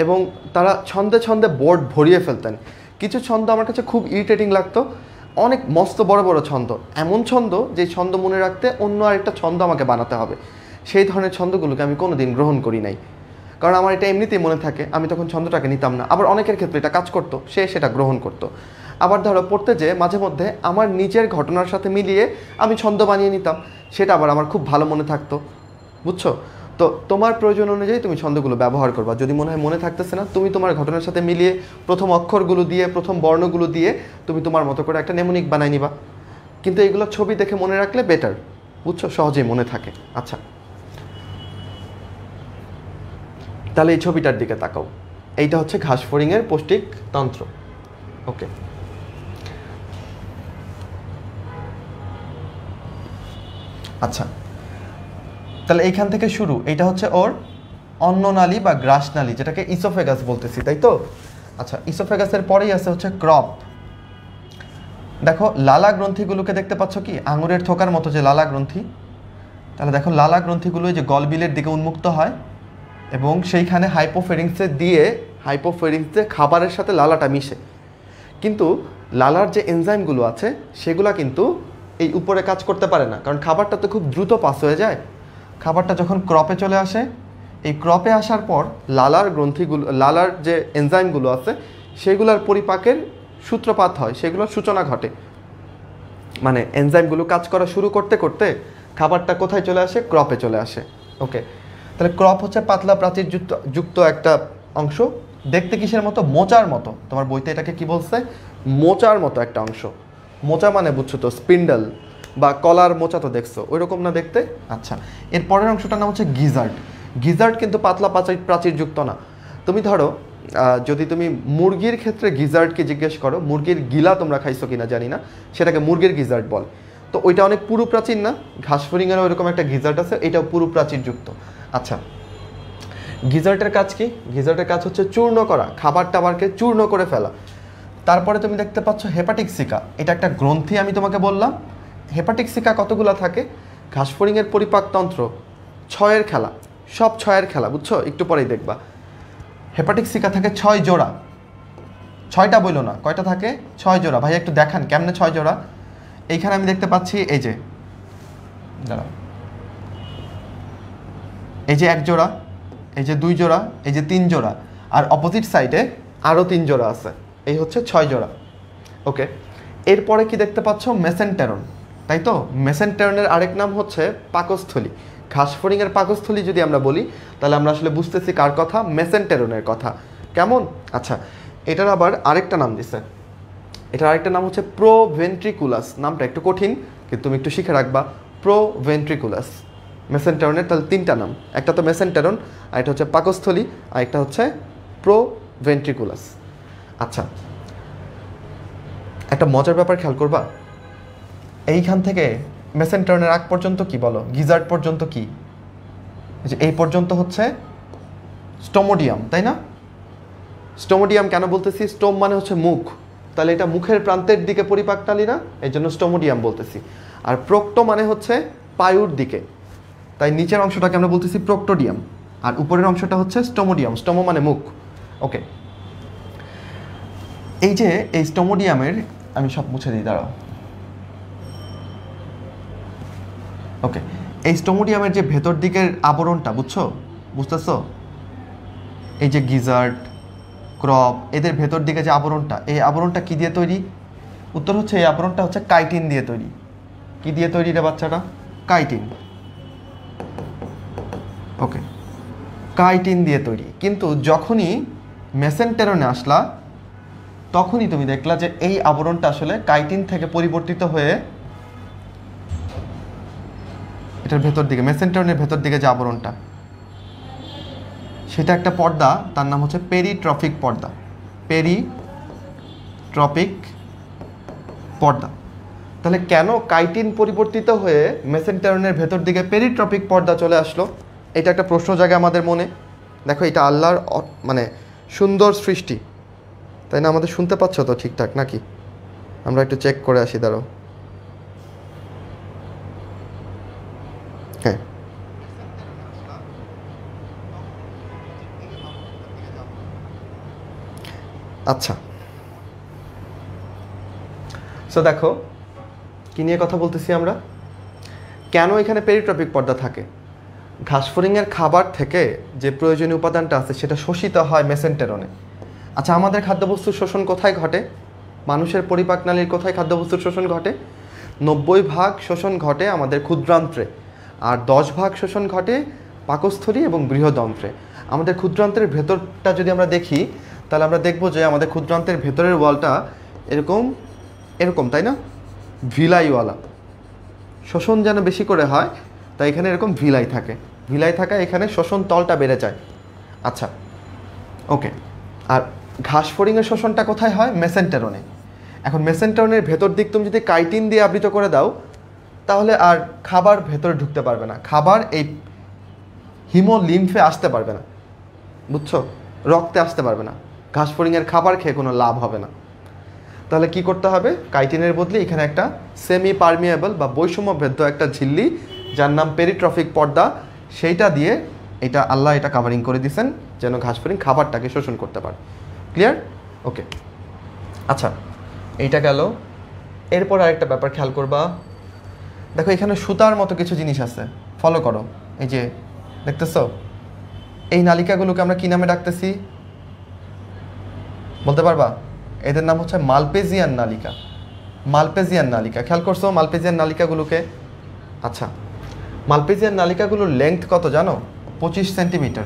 এবং তারা ছন্দে ছন্দে বোর্ড ভরিয়ে ফেলতেন। কিছু ছন্দ আমার কাছে খুব ইরিটেটিং লাগতো, অনেক মস্ত বড় বড় ছন্দ, এমন ছন্দ যে ছন্দ মনে রাখতে অন্য আরেকটা ছন্দ আমাকে বানাতে হবে। সেই ধরনের ছন্দগুলোকে আমি কোনো দিন গ্রহণ করি নাই, কারণ আমার এটা এমনিতেই মনে থাকে, আমি তখন ছন্দটাকে নিতাম না। আবার অনেকের ক্ষেত্রে এটা কাজ করতো, সে সেটা গ্রহণ করতো। আবার ধরো পড়তে যেয়ে মাঝে মধ্যে আমার নিজের ঘটনার সাথে মিলিয়ে আমি ছন্দ বানিয়ে নিতাম, সেটা আবার আমার খুব ভালো মনে থাকতো, বুঝছো তো? তোমার প্রয়োজন অনুযায়ী তুমি ছন্দগুলো ব্যবহার করবা। যদি মনে হয় মনে থাকতেছে না, তুমি তোমার ঘটনার সাথে মিলিয়ে প্রথম অক্ষরগুলো দিয়ে, প্রথম বর্ণগুলো দিয়ে তুমি তোমার মতো করে একটা নেমোনিক বানাই নিবা। কিন্তু এগুলো ছবি দেখে মনে রাখলে বেটার, বুঝছো? সহজেই মনে থাকে। আচ্ছা, তাহলে এই ছবিটার দিকে তাকাও, এইটা হচ্ছে ঘাসফড়িংয়ের পৌষ্টিক তন্ত্র। ওকে, আচ্ছা, তাহলে এইখান থেকে শুরু, এটা হচ্ছে ওর অন্ননালী বা গ্রাসনালী, যেটাকে ইসোফেগাস বলতেছি, তাই তো? আচ্ছা, ইসোফেগাসের পরেই আছে হচ্ছে ক্রপ। দেখো, লালা গ্রন্থিগুলোকে দেখতে পাচ্ছ কি? আঙুরের থোকার মতো যে লালা গ্রন্থি, তাহলে দেখো লালা গ্রন্থিগুলো যে গলবিলের দিকে উন্মুক্ত হয় এবং সেইখানে হাইপোফেরিংসে দিয়ে, হাইপোফেরিংসে খাবারের সাথে লালাটা মিশে। কিন্তু লালার যে এনজাইমগুলো আছে সেগুলো কিন্তু এই উপরে কাজ করতে পারে না, কারণ খাবারটা তো খুব দ্রুত পাস হয়ে যায়। খাবারটা যখন ক্রপে চলে আসে, এই ক্রপে আসার পর লালার গ্রন্থিগুলো, লালার যে এনজাইমগুলো আছে সেগুলোর পরিপাকের সূত্রপাত হয়, সেগুলোর সূচনা ঘটে। মানে এনজাইমগুলো কাজ করা শুরু করতে করতে খাবারটা কোথায় চলে আসে? ক্রপে চলে আসে। ওকে, তাহলে ক্রপ হচ্ছে পাতলা প্রাচীর যুক্ত একটা অংশ, দেখতে কিসের মতো? মোচার মতো। তোমার বইতে এটাকে কি বলছে? মোচার মতো একটা অংশ। মোচা মানে বুঝছো তো, স্পিন্ডল বা কলার মোচা তো দেখছো, ওই রকম না দেখতে? আচ্ছা, এর পরের অংশটার নাম হচ্ছে গিজার্ড। গিজার্ড কিন্তু পাতলা প্রাচীরযুক্ত না। তুমি ধরো যদি তুমি মুরগির ক্ষেত্রে গিজার্ডকে জিজ্ঞেস করো, মুরগির গিলা তোমরা খাইছো কিনা জানি না, সেটাকে মুরগির গিজার্ড বল, তো ওইটা অনেক পুরু প্রাচীর না? ঘাসফড়িংয়ের ওইরকম একটা গিজার্ড আছে, এটাও পুরু প্রাচীরযুক্ত। আচ্ছা, গিজার্ডের কাজ কি? গিজার্ডের কাজ হচ্ছে চূর্ণ করা, খাবার টাবারকে চূর্ণ করে ফেলা। তারপরে তুমি দেখতে পাচ্ছ হেপাটিক সিকা, এটা একটা গ্রন্থি আমি তোমাকে বললাম। হেপাটিক সিকা কতগুলো থাকে? ঘাসফড়িংয়ের পরিপাকতন্ত্র ছয়ের খেলা, সব ছয়ের খেলা, বুঝছো? একটু পরেই দেখবা হেপাটিক সিকা থাকে 6 জোড়া, 6টা বললো না, কয়টা থাকে? 6 জোড়া। ভাই একটু দেখান কেমনে 6 জোড়া। এইখানে আমি দেখতে পাচ্ছি এই যে দাঁড়াও, এই যে 1 জোড়া, এই যে 2 জোড়া, এই যে 3 জোড়া, আর অপোজিট সাইডে আরও 3 জোড়া আছে, এই হচ্ছে 6 জোড়া। ওকে, এরপরে কি দেখতে পাচ্ছ? মেসেন্টেরন, তাই তো? মেসেন্টেরনের আরেক নাম হচ্ছে পাকস্থলী। ঘাসফড়িংয়ের পাকস্থলী যদি আমরা বলি তাহলে আমরা আসলে বুঝতেছি কার কথা? মেসেন্টেরনের কথা, কেমন? আচ্ছা, এটার আবার আরেকটা নাম দিছে, এটার আরেকটা নাম হচ্ছে প্রোভেন্ট্রিকুলাস। নামটা একটু কঠিন কিন্তু তুমি একটু শিখে রাখবা, প্রোভেন্ট্রিকুলাস। মেসেন্টেরনের তাহলে 3টা নাম, একটা তো মেসেন্টেরন, আর একটা হচ্ছে পাকস্থলী, আর একটা হচ্ছে প্রোভেন্ট্রিকুলাস। আচ্ছা, একটা মজার ব্যাপার খেয়াল করবা, এইখান থেকে মেসেন্টেরনের আগ পর্যন্ত কি বলো, গিজার্ড পর্যন্ত কি, যে এই পর্যন্ত হচ্ছে স্টোমোডিয়াম, তাই না? স্টোমোডিয়াম কেন বলতেছি? স্টোম মানে হচ্ছে মুখ, তাহলে এটা মুখের প্রান্তের দিকে পরিপাকনালী না, এই জন্য স্টোমোডিয়াম বলতেছি। আর প্রোক্টো মানে হচ্ছে পায়ুর দিকে, তাই নিচের অংশটাকে আমরা বলতেছি প্রোক্টোডিয়াম, আর উপরের অংশটা হচ্ছে স্টোমোডিয়াম, স্টোমো মানে মুখ। ওকে, এই যে এই স্টোমোডিয়ামের আমি সব মুছে দিই, দাঁড়াও। ওকে, এই স্টোমোডিয়ামের যে ভেতর দিকের আবরণটা, বুঝছো, বুঝতেছো? এই যে গিজার্ড, ক্রপ, এদের ভেতর দিকে যে আবরণটা, এই আবরণটা কি দিয়ে তৈরি? উত্তর হচ্ছে এই আবরণটা হচ্ছে কাইটিন দিয়ে তৈরি। কি দিয়ে তৈরি রে বাচ্চাটা? কাইটিন। ওকে, কাইটিন দিয়ে তৈরি। কিন্তু যখনই মেসেন্টেরনে আসলা তখনই তুমি দেখলা যে এই আবরণটা আসলে কাইটিন থেকে পরিবর্তিত হয়ে এটার ভেতর দিকে, মেসেন্টেরনের ভেতর দিকে যে আবরণটা, সেটা একটা পর্দা, তার নাম হচ্ছে পেরিট্রপিক পর্দা। পেরিট্রপিক পর্দা। তাহলে কেন কাইটিন পরিবর্তিত হয়ে মেসেন্টেরনের ভেতর দিকে পেরিট্রপিক পর্দা চলে আসলো? এটা একটা প্রশ্ন জাগে আমাদের মনে। দেখো, এটা আল্লাহর মানে সুন্দর সৃষ্টি, তাই না? আমাদের শুনতে পাচ্ছ তো ঠিকঠাক নাকি? আমরা একটু চেক করে আসি, দাঁড়াও। হ্যাঁ, আচ্ছা। সো দেখো কি নিয়ে কথা বলতেছি আমরা, কেন এখানে পেরিট্রপিক পর্দা থাকে। ঘাসফড়িংয়ের খাবার থেকে যে প্রয়োজনীয় উপাদানটা আছে সেটা শোষিত হয় মেসেন্টেরনে। আচ্ছা, আমাদের খাদ্যবস্তুর শোষণ কোথায় ঘটে? মানুষের পরিপাকনালীর কোথায় খাদ্যবস্তুর শোষণ ঘটে? 90% শোষণ ঘটে আমাদের ক্ষুদ্রান্ত্রে, আর 10% শোষণ ঘটে পাকস্থলী এবং বৃহদন্ত্রে। আমাদের ক্ষুদ্রান্ত্রের ভেতরটা যদি আমরা দেখি তাহলে আমরা দেখব যে আমাদের ক্ষুদ্রান্তের ভেতরের ওয়ালটা এরকম এরকম, তাই না? ভিলাইওয়ালা। শোষণ যেন বেশি করে হয় তাই এখানে এরকম ভিলাই থাকে, ভিলাই থাকা এখানে শোষণ তলটা বেড়ে যায়। আচ্ছা, ওকে। আর ঘাসফড়িংয়ের শোষণটা কোথায় হয়? মেসেন্টেরনে। এখন মেসেন্টেরনের ভেতর দিক তুমি যদি কাইটিন দিয়ে আবৃত করে দাও তাহলে আর খাবার ভেতরে ঢুকতে পারবে না, খাবার এই হিমোলিম্ফে আসতে পারবে না, বুঝছো? রক্তে আসতে পারবে না। ঘাসফড়িংয়ের খাবার খেয়ে কোনো লাভ হবে না। তাহলে কি করতে হবে? কাইটিনের বদলে এখানে একটা সেমি পারমিয়েবল বা বৈষম্যভেদ্য একটা ঝিল্লি, যার নাম পেরিট্রপিক পর্দা, সেইটা দিয়ে এটা আল্লাহ এটা কাভারিং করে দিয়েছেন যেন ঘাসফড়িং খাবারটাকে শোষণ করতে পারে। ক্লিয়ার? ওকে, আচ্ছা, এইটা গেল। এরপর আরেকটা ব্যাপার খেয়াল করবা, দেখো এখানে সুতার মতো কিছু জিনিস আছে, ফলো করো। এই যে দেখতেছো, এই নালিকাগুলোকে আমরা কী নামে ডাকতেছি বলতে পারবা? এদের নাম হচ্ছে মালপেজিয়ান নালিকা। মালপেজিয়ান নালিকা খেয়াল করছো মালপেজিয়ান নালিকাগুলোকে? আচ্ছা, মালপেজিয়ান নালিকাগুলোর লেন্থ কত জানো? 25 সেন্টিমিটার।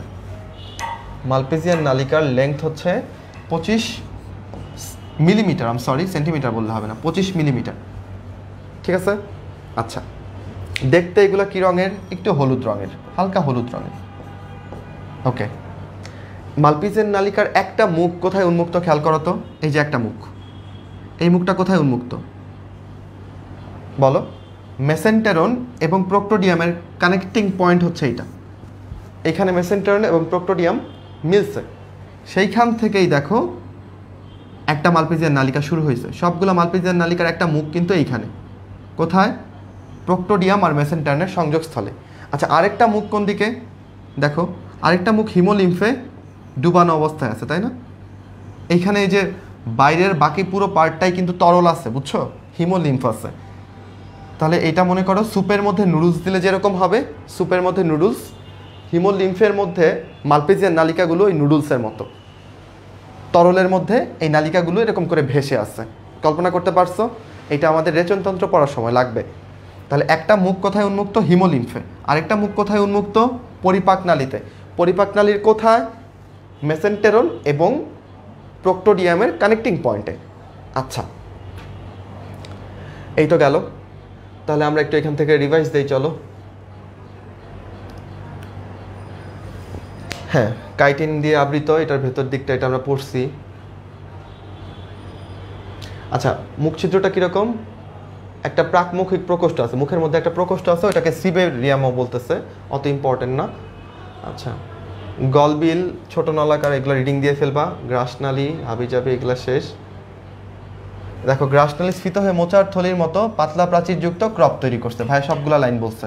মালপেজিয়ান নালিকার লেন্থ হচ্ছে 25 মিলিমিটার। সেন্টিমিটার বললে হবে না, 25 মিলিমিটার, ঠিক আছে? আচ্ছা, দেখতে এগুলো কী রঙের? একটু হলুদ রঙের, হালকা হলুদ রঙের। ওকে, মালপেজিয়ান নালিকার একটা মুখ কোথায় উন্মুক্ত খেয়াল করো তো। এই যে একটা মুখ, এই মুখটা কোথায় উন্মুক্ত বলো? মেসেন্টেরন এবং প্রোক্টোডিয়ামের কানেক্টিং পয়েন্ট হচ্ছে এইটা। এখানে মেসেন্টেরন এবং প্রোক্টোডিয়াম মিলছে, সেইখান থেকেই দেখো একটা মালপেজিয়ার নালিকা শুরু হয়েছে। সবগুলো মালপেজিয়ার নালিকার একটা মুখ কিন্তু এইখানে, কোথায়? প্রক্টোডিয়াম আর মেসেন্টার্নের সংযোগস্থলে। আচ্ছা, আরেকটা মুখ কোন দিকে? দেখো আরেকটা মুখ হিমোলিম্ফে ডুবানো অবস্থায় আছে, তাই না? এইখানে এই যে বাইরের বাকি পুরো পার্টটাই কিন্তু তরল আছে, বুঝছো, হিমোলিম্ফ আছে। তাহলে এটা মনে করো স্যুপের মধ্যে নুডলস দিলে যেরকম হবে, স্যুপের মধ্যে নুডলস, হিমোলিম্ফের মধ্যে মালপেজিয়ার নালিকাগুলো ওই নুডলসের মতো, তরলের মধ্যে এই নালিকাগুলো এরকম করে ভেসে আসছে। কল্পনা করতে পারছো? এটা আমাদের রেচনতন্ত্র পড়ার সময় লাগবে। তাহলে একটা মুখ কোথায় উন্মুক্ত? হিমোলিম্ফে। আরেকটা মুখ কোথায় উন্মুক্ত? পরিপাক নালীতে। পরিপাক নালীর কোথায়? মেসেন্টেরল এবং প্রক্টোডিয়ামের কানেক্টিং পয়েন্টে। আচ্ছা, এই তো গেল। তাহলে আমরা একটু এখান থেকে রিভাইজ দিই, চলো। হ্যাঁ, কাইটিন দিয়ে আবৃত, এটার ভেতর দিকটা এটা আমরা পড়ছি। আচ্ছা, মুখ ছিদ্রটা কীরকম? একটা প্রাকমুখিক প্রকোষ্ঠ আছে, মুখের মধ্যে একটা প্রকোষ্ঠ আছে, ওটাকে সিবেরিয়ামও বলতেছে, অত ইম্পর্টেন্ট না। আচ্ছা, গলবিল, ছোট নলাকার, এগুলো রিডিং দিয়ে ফেলবা। গ্রাসনালী, হাবিজাবি, এগুলো শেষ। দেখো গ্রাসনালী স্ফীত হয়ে মোচার থলির মতো পাতলা প্রাচীরযুক্ত ক্রপ তৈরি করছে। ভাই সবগুলো লাইন বলছে।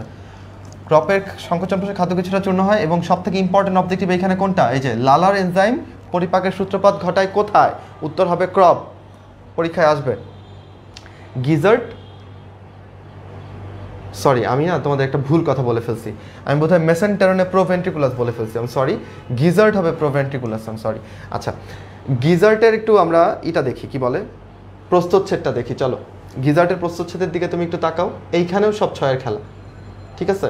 ক্রপের সংকোচন প্রসারে খাদ্য কিছুটা চূর্ণ হয় এবং সবথেকে ইম্পর্টেন্ট অবজেক্টিভ এইখানে কোনটা? এই যে লালার এনজাইম পরিপাকের সূত্রপাত ঘটায় কোথায়? উত্তর হবে ক্রপ, পরীক্ষায় আসবে। গিজার্ট, সরি আমি না তোমাদের একটা ভুল কথা বলে ফেলছি, আমি বোধহয় মেসেন্টেরনে প্রোভেন্ট্রিকুলাস বলে ফেলছি, আমি সরি, গিজার্ট হবে প্রোভেন্ট্রিকুলাস, আমি সরি। আচ্ছা, গিজার্টের একটু আমরা এটা দেখি, কি বলে, প্রস্তচ্ছেদটা দেখি, চলো। গিজার্টের প্রস্তচ্ছেদের দিকে তুমি একটু তাকাও। এইখানেও সব ছয়ের খেলা, ঠিক আছে,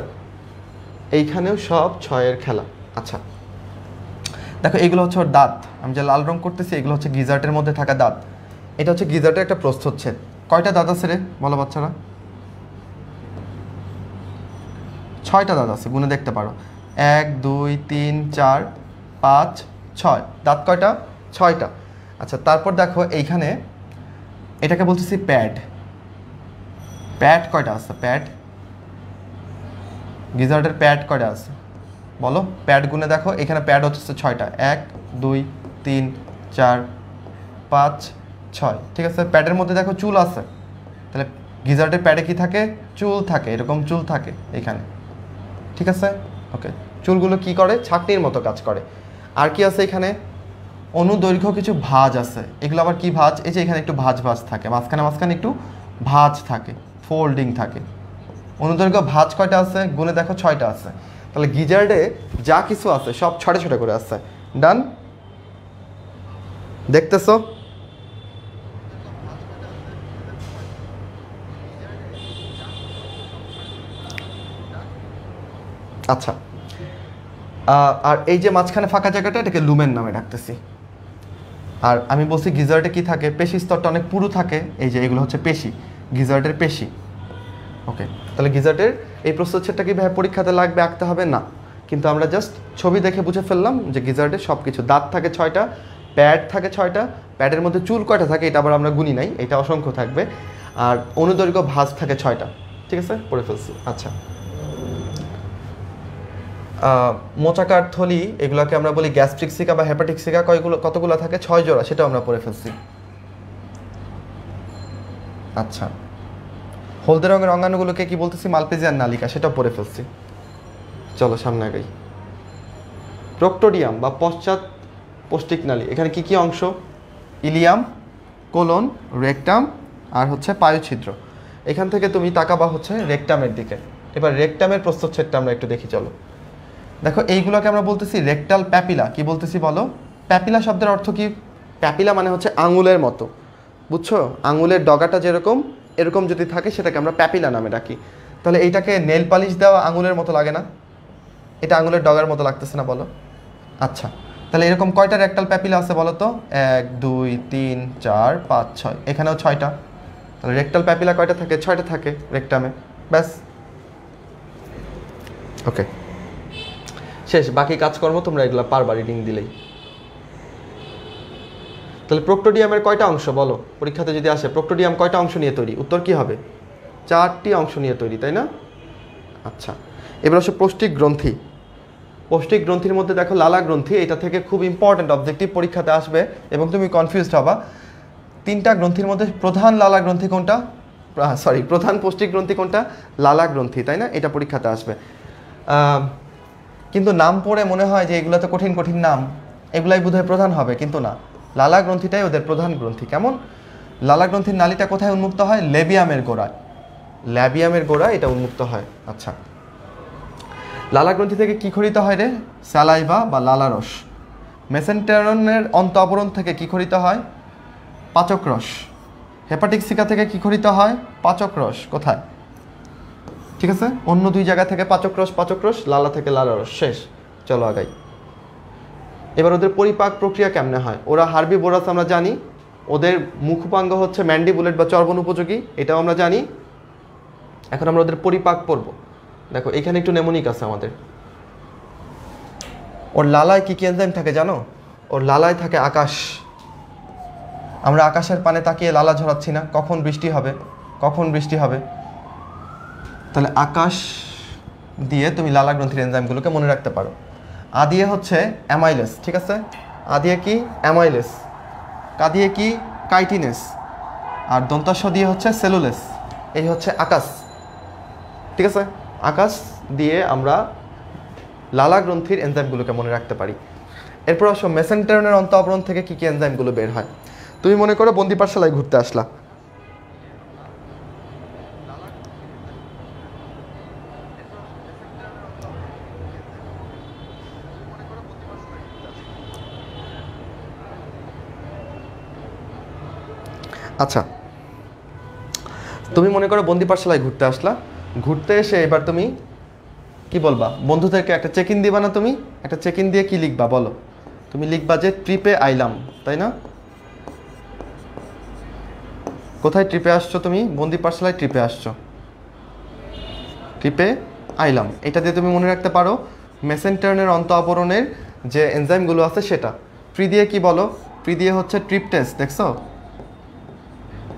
এইখানেও সব ছয়ের খেলা। আচ্ছা দেখো, এগুলো হচ্ছে ওর দাঁত, আমি যে লাল রং করতেছি এগুলো হচ্ছে গিজার্টের মধ্যে থাকা দাঁত। এটা হচ্ছে গিজার্টের একটা প্রস্তচ্ছেদ। কয়টা দাঁত আছে রে বলো বাচ্চারা? ছয়টা দাঁত আছে, গুনে দেখতে পারো, 1 2 3 4 5 6, দাঁত কয়টা? ছয়টা। আচ্ছা, তারপর দেখো এইখানে এটাকে বলতেছি প্যাড, প্যাড কয়টা আছে? প্যাড, গিজার্টের প্যাড কয়টা আছে বলো? প্যাড গুনে দেখো, এখানে প্যাড হচ্ছে ছয়টা, 1 2 3 4 5 6, ঠিক আছে। প্যাডের মধ্যে দেখো চুল আছে, তাহলে গিজার্টের প্যাডে কি থাকে? চুল থাকে, এরকম চুল থাকে এখানে, ঠিক আছে, ওকে। চুলগুলো কি করে? ছাঁকনির মতো কাজ করে। আর কি আছে এখানে? অনুদৈর্ঘ্য কিছু ভাঁজ আছে, এগুলো আবার কি ভাঁজ? এই যে এখানে একটু ভাঁজ ভাঁজ থাকে, মাঝখানে মাঝখানে একটু ভাঁজ থাকে, ফোল্ডিং থাকে। অনুদৈর্ঘ্য ভাঁজ কয়টা আছে? গুণে দেখো ছয়টা আছে। তাহলে গিজার্ডে যা কিছু আছে সব ছটা ছটা করে আছে। ডান, দেখতেছো? আচ্ছা, আর এই যে মাঝখানে ফাঁকা জায়গাটা, এটাকে লুমেন নামে ডাকতেছি। আর আমি বলছি গিজার্টে কি থাকে? পেশি স্তরটা অনেক পুরু থাকে, এই যে এগুলো হচ্ছে পেশি, গিজার্টের পেশি, ওকে। তাহলে গিজার্টের এই প্রস্তচ্ছেদটা কিভাবে পরীক্ষাতে লাগবে? আঁকতে হবে না, কিন্তু আমরা জাস্ট ছবি দেখে বুঝে ফেললাম যে গিজার্টের সব কিছু, দাঁত থাকে ছয়টা, প্যাড থাকে ছয়টা, প্যাডের মধ্যে চুল কয়টা থাকে এটা আবার আমরা গুনি নাই, এটা অসংখ্য থাকবে, আর অনুদৈর্ঘ্য ভাঁজ থাকে ছয়টা, ঠিক আছে, পড়ে ফেলছি। আচ্ছা, মোচাকার থলি, এগুলোকে আমরা বলি গ্যাস্ট্রিক সিকা বা হেপাটিক সিকা, কতগুলো থাকে? 6 জোড়া, সেটা আমরা পড়ে ফেলছি। আচ্ছা, হলদে রঙের অঙ্গাণুগুলোকে কি বলতেছি? মালপেজিয়ার নালিকা, সেটা পড়ে ফেলছি। চলো সামনে আগাই। প্রক্টোডিয়াম বা পশ্চাৎ পৌষ্টিক নালী, এখানে কি কি অংশ? ইলিয়াম, কোলন, রেকটাম আর হচ্ছে পায়ুছিদ্র। এখান থেকে তুমি তাকাবা হচ্ছে রেকটামের দিকে। এবার রেকটামের প্রস্তচ্ছেদটা আমরা একটু দেখি, চলো। দেখো এইগুলোকে আমরা বলতেছি রেকটাল প্যাপিলা। কি বলতেছি বলো? প্যাপিলা শব্দের অর্থ কি? প্যাপিলা মানে হচ্ছে আঙুলের মতো, বুঝছো, আঙুলের ডগাটা যেরকম এরকম যদি থাকে সেটাকে আমরা প্যাপিলা নামে ডাকি। তাহলে এইটাকে নেল পালিশ দেওয়া আঙুলের মতো লাগে না? এটা আঙুলের ডগার মতো লাগতেছে না বলো? আচ্ছা, তাহলে এরকম কয়টা রেকটাল প্যাপিলা আছে বলো তো? 1 2 3 4 5 6, এখানেও 6টা। তাহলে রেকটাল প্যাপিলা কয়টা থাকে? 6টা থাকে রেকটামে, ব্যাস, ওকে, শেষ। বাকি কাজকর্ম তোমরা এগুলো পারবা রিডিং দিলেই। তাহলে প্রক্টোডিয়ামের কয়টা অংশ বলো? পরীক্ষাতে যদি আসে প্রক্টোডিয়াম কয়টা অংশ নিয়ে তৈরি, উত্তর কি হবে? 4টি অংশ নিয়ে তৈরি, তাই না? আচ্ছা, এবার আসো পৌষ্টিক গ্রন্থি। পৌষ্টিক গ্রন্থির মধ্যে দেখো লালা গ্রন্থি, এটা থেকে খুব ইম্পর্টেন্ট অবজেক্টিভ পরীক্ষাতে আসবে এবং তুমি কনফিউজড হবা। তিনটা গ্রন্থির মধ্যে প্রধান লালা গ্রন্থি কোনটা, সরি প্রধান পৌষ্টিক গ্রন্থি কোনটা, লালা গ্রন্থি, তাই না? এটা পরীক্ষাতে আসবে। কিন্তু নাম পড়ে মনে হয় যে এগুলো তো কঠিন কঠিন নাম, এগুলাই বোধহয় প্রধান হবে, কিন্তু না, লালা গ্রন্থিটাই ওদের প্রধান গ্রন্থি। কেমন? লালা গ্রন্থির নালীটা কোথায় উন্মুক্ত হয়? ল্যাবিয়ামের গোড়ায়, ল্যাবিয়ামের গোড়ায় এটা উন্মুক্ত হয়। আচ্ছা, লালা গ্রন্থি থেকে কী খরিত হয় রে? স্যালাইভা বা লালারস। মেসেন্টেরনের অন্তঃআবরণ থেকে কী খরিত হয়? পাচক রস। হেপাটিক সিকা থেকে কী খরিত হয়? পাচক রস। কোথায়? ঠিক আছে, অন্য দুই জায়গা থেকে পাচক রস, পাচক রস, লালা থেকে লালারস। শেষ, চলো আগাই। এবার ওদের পরিপাক প্রক্রিয়া কেমনে হয়? ওরা হার্বিভোরাস আমরা জানি, ওদের মুখপাঙ্গ হচ্ছে ম্যান্ডিবুলেট বা চর্বণ উপযোগী, এটাও আমরা জানি। এখন আমরা ওদের পরিপাক পড়ব। দেখো এখানে একটু নেমোনিক আছে আমাদের। ওর লালায় কী কী এনজাইম থাকে জানো? ওর লালায় থাকে আকাশ। আমরা আকাশের পানে তাকিয়ে লালা ঝরাচ্ছি না, কখন বৃষ্টি হবে, কখন বৃষ্টি হবে। তাহলে আকাশ দিয়ে তুমি লালা গ্রন্থির এনজাইমগুলোকে মনে রাখতে পারো। আ দিয়ে হচ্ছে অ্যামাইলেস, ঠিক আছে? আ দিয়ে কি? অ্যামাইলেস। কা দিয়ে কি? কাইটিনেস। আর দন্তাস্ব দিয়ে হচ্ছে সেলুলেস। এই হচ্ছে আকাশ, ঠিক আছে? আকাশ দিয়ে আমরা লালা গ্রন্থির এনজাইমগুলোকে মনে রাখতে পারি। এরপর আসো মেসেন্টেরনের অন্তঃআবরণ থেকে কী কী এনজাইমগুলো বের হয়। তুমি মনে করো বন্দি পাঠশালায় ঘুরতে আসলা, আচ্ছা তুমি মনে করো বন্দি পাঠশালায় ঘুরতে আসলা, ঘুরতে এসে এবার তুমি কি বলবা? বন্ধুদেরকে একটা চেক ইন দিবা না? তুমি একটা চেক ইন দিয়ে কি লিখবা বলো? তুমি লিখবা যে ট্রিপে আইলাম, তাই না? কোথায় ট্রিপে আসছো তুমি? বন্দি পাঠশালায় ট্রিপে আসছো, ট্রিপে আইলাম। এটা দিয়ে তুমি মনে রাখতে পারো মেসেন্টেরনের অন্তঃআবরণের যে এনজাইমগুলো আছে সেটা। প্রি দিয়ে কি বলো? প্রি দিয়ে হচ্ছে ট্রিপটেস, দেখছো?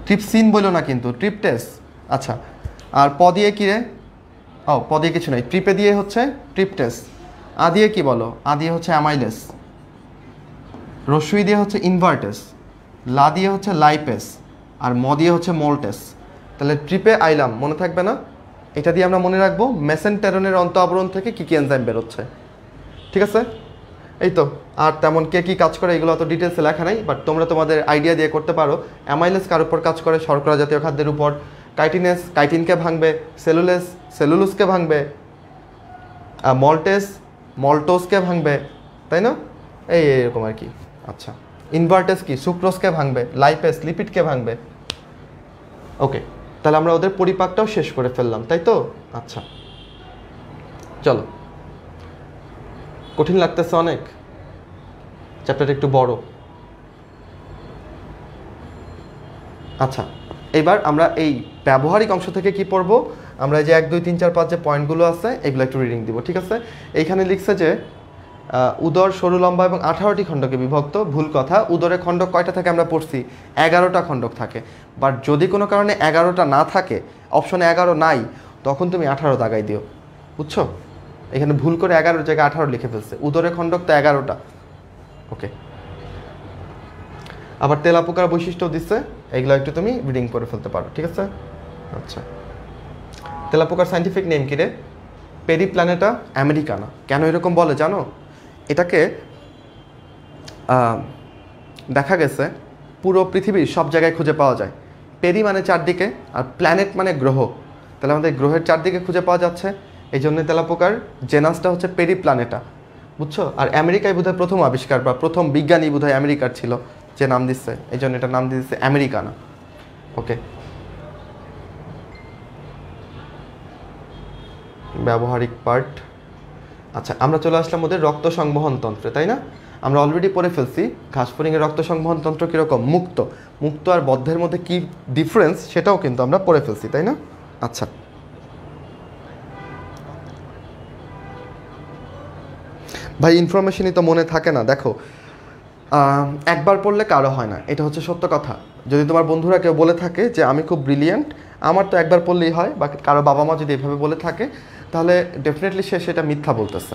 ট্রিপসিন বলো না কিন্তু, ট্রিপটেস। আচ্ছা, আর প দিয়ে কী রে? ও প দিয়ে কিছু নাই, ট্রিপে দিয়ে হচ্ছে ট্রিপটেস। আ দিয়ে কী বলো? আ দিয়ে হচ্ছে অ্যামাইলেস। রসুই দিয়ে হচ্ছে ইনভার্টেস। লা দিয়ে হচ্ছে লাইপেস। আর ম দিয়ে হচ্ছে মোল্টেস। তাহলে ট্রিপে আইলাম মনে থাকবে না? এটা দিয়ে আমরা মনে রাখবো মেসেন্টেরনের অন্তঃআবরণ থেকে কী কী এনজাইম বেরোচ্ছে, ঠিক আছে? এই তো, আর তেমন কে কী কাজ করে এগুলো অত ডিটেলসে লেখা নাই, বাট তোমরা তোমাদের আইডিয়া দিয়ে করতে পারো। অ্যামাইলেস কার উপর কাজ করে? শর্করা জাতীয় খাদ্যের উপর। কাইটিনেস কাইটিনকে ভাঙবে। সেলুলেস সেলুলুসকে ভাঙবে। মল্টেস মল্টোসকে ভাঙবে, তাই না? এই এরকম আর কি। আচ্ছা, ইনভার্টেস কি? সুক্রোসকে ভাঙবে। লাইপেস লিপিডকে ভাঙবে। ওকে, তাহলে আমরা ওদের পরিপাকটাও শেষ করে ফেললাম, তাই তো? আচ্ছা চলো, কঠিন লাগতেছে অনেক, চ্যাপ্টারটা একটু বড়। আচ্ছা, এবার আমরা এই ব্যবহারিক অংশ থেকে কি পড়ব? আমরা যে 1, 2, 3, 4, 5 যে পয়েন্টগুলো আছে এগুলো একটু রিডিং দিব, ঠিক আছে? এইখানে লিখছে যে উদর সরু লম্বা এবং 18টি খণ্ডকে বিভক্ত। ভুল কথা, উদরে খণ্ডক কয়টা থাকে আমরা পড়ছি? 11টা খণ্ডক থাকে। বাট যদি কোনো কারণে 11টা না থাকে, অপশনে 11 নাই, তখন তুমি 18 দাগাই দিও, বুঝছো? এখানে ভুল করে 11 জায়গায় 18 লিখে ফেলছে। উদরে খণ্ডক তো 11টা। ওকে, আবার তেলাপোকার বৈশিষ্ট্য দিচ্ছে, এগুলো একটু তুমি রিডিং করে ফেলতে পারো, ঠিক আছে? আচ্ছা, তেলাপোকার সাইন্টিফিক নেম কি রে? Periplaneta americana. কেন এরকম বলে জানো? এটাকে দেখা গেছে পুরো পৃথিবীর সব জায়গায় খুঁজে পাওয়া যায়। পেরি মানে চারদিকে, আর প্ল্যানেট মানে গ্রহ। তাহলে আমাদের গ্রহের চারদিকে খুঁজে পাওয়া যাচ্ছে, এই জন্য তেলাপোকার জেনাসটা হচ্ছে পেরিপ্ল্যানেটা, বুঝছো? আর আমেরিকায় বোধহয় প্রথম আবিষ্কার বা প্রথম বিজ্ঞানী বোধহয় আমেরিকার ছিল, যে নাম দিচ্ছে, এই জন্য এটার নাম দিচ্ছে আমেরিকানা। ওকে, ব্যবহারিক পার্ট। আচ্ছা, আমরা চলে আসলাম ওদের রক্ত সংবহনতন্ত্রে, তাই না? আমরা অলরেডি পড়ে ফেলছি ঘাসফড়িংয়ের রক্ত সংবহনতন্ত্র কীরকম, মুক্ত। মুক্ত আর বদ্ধের মধ্যে কী ডিফারেন্স সেটাও কিন্তু আমরা পড়ে ফেলছি, তাই না? আচ্ছা, ভাই ইনফরমেশনই তো মনে থাকে না। দেখো, একবার পড়লে কারো হয় না, এটা হচ্ছে সত্য কথা। যদি তোমার বন্ধুরা কেউ বলে থাকে যে আমি খুব ব্রিলিয়েন্ট, আমার তো একবার পড়লেই হয়, বা কারো বাবা মা যদি এভাবে বলে থাকে, তাহলে ডেফিনেটলি সে সেটা মিথ্যা বলতেছে।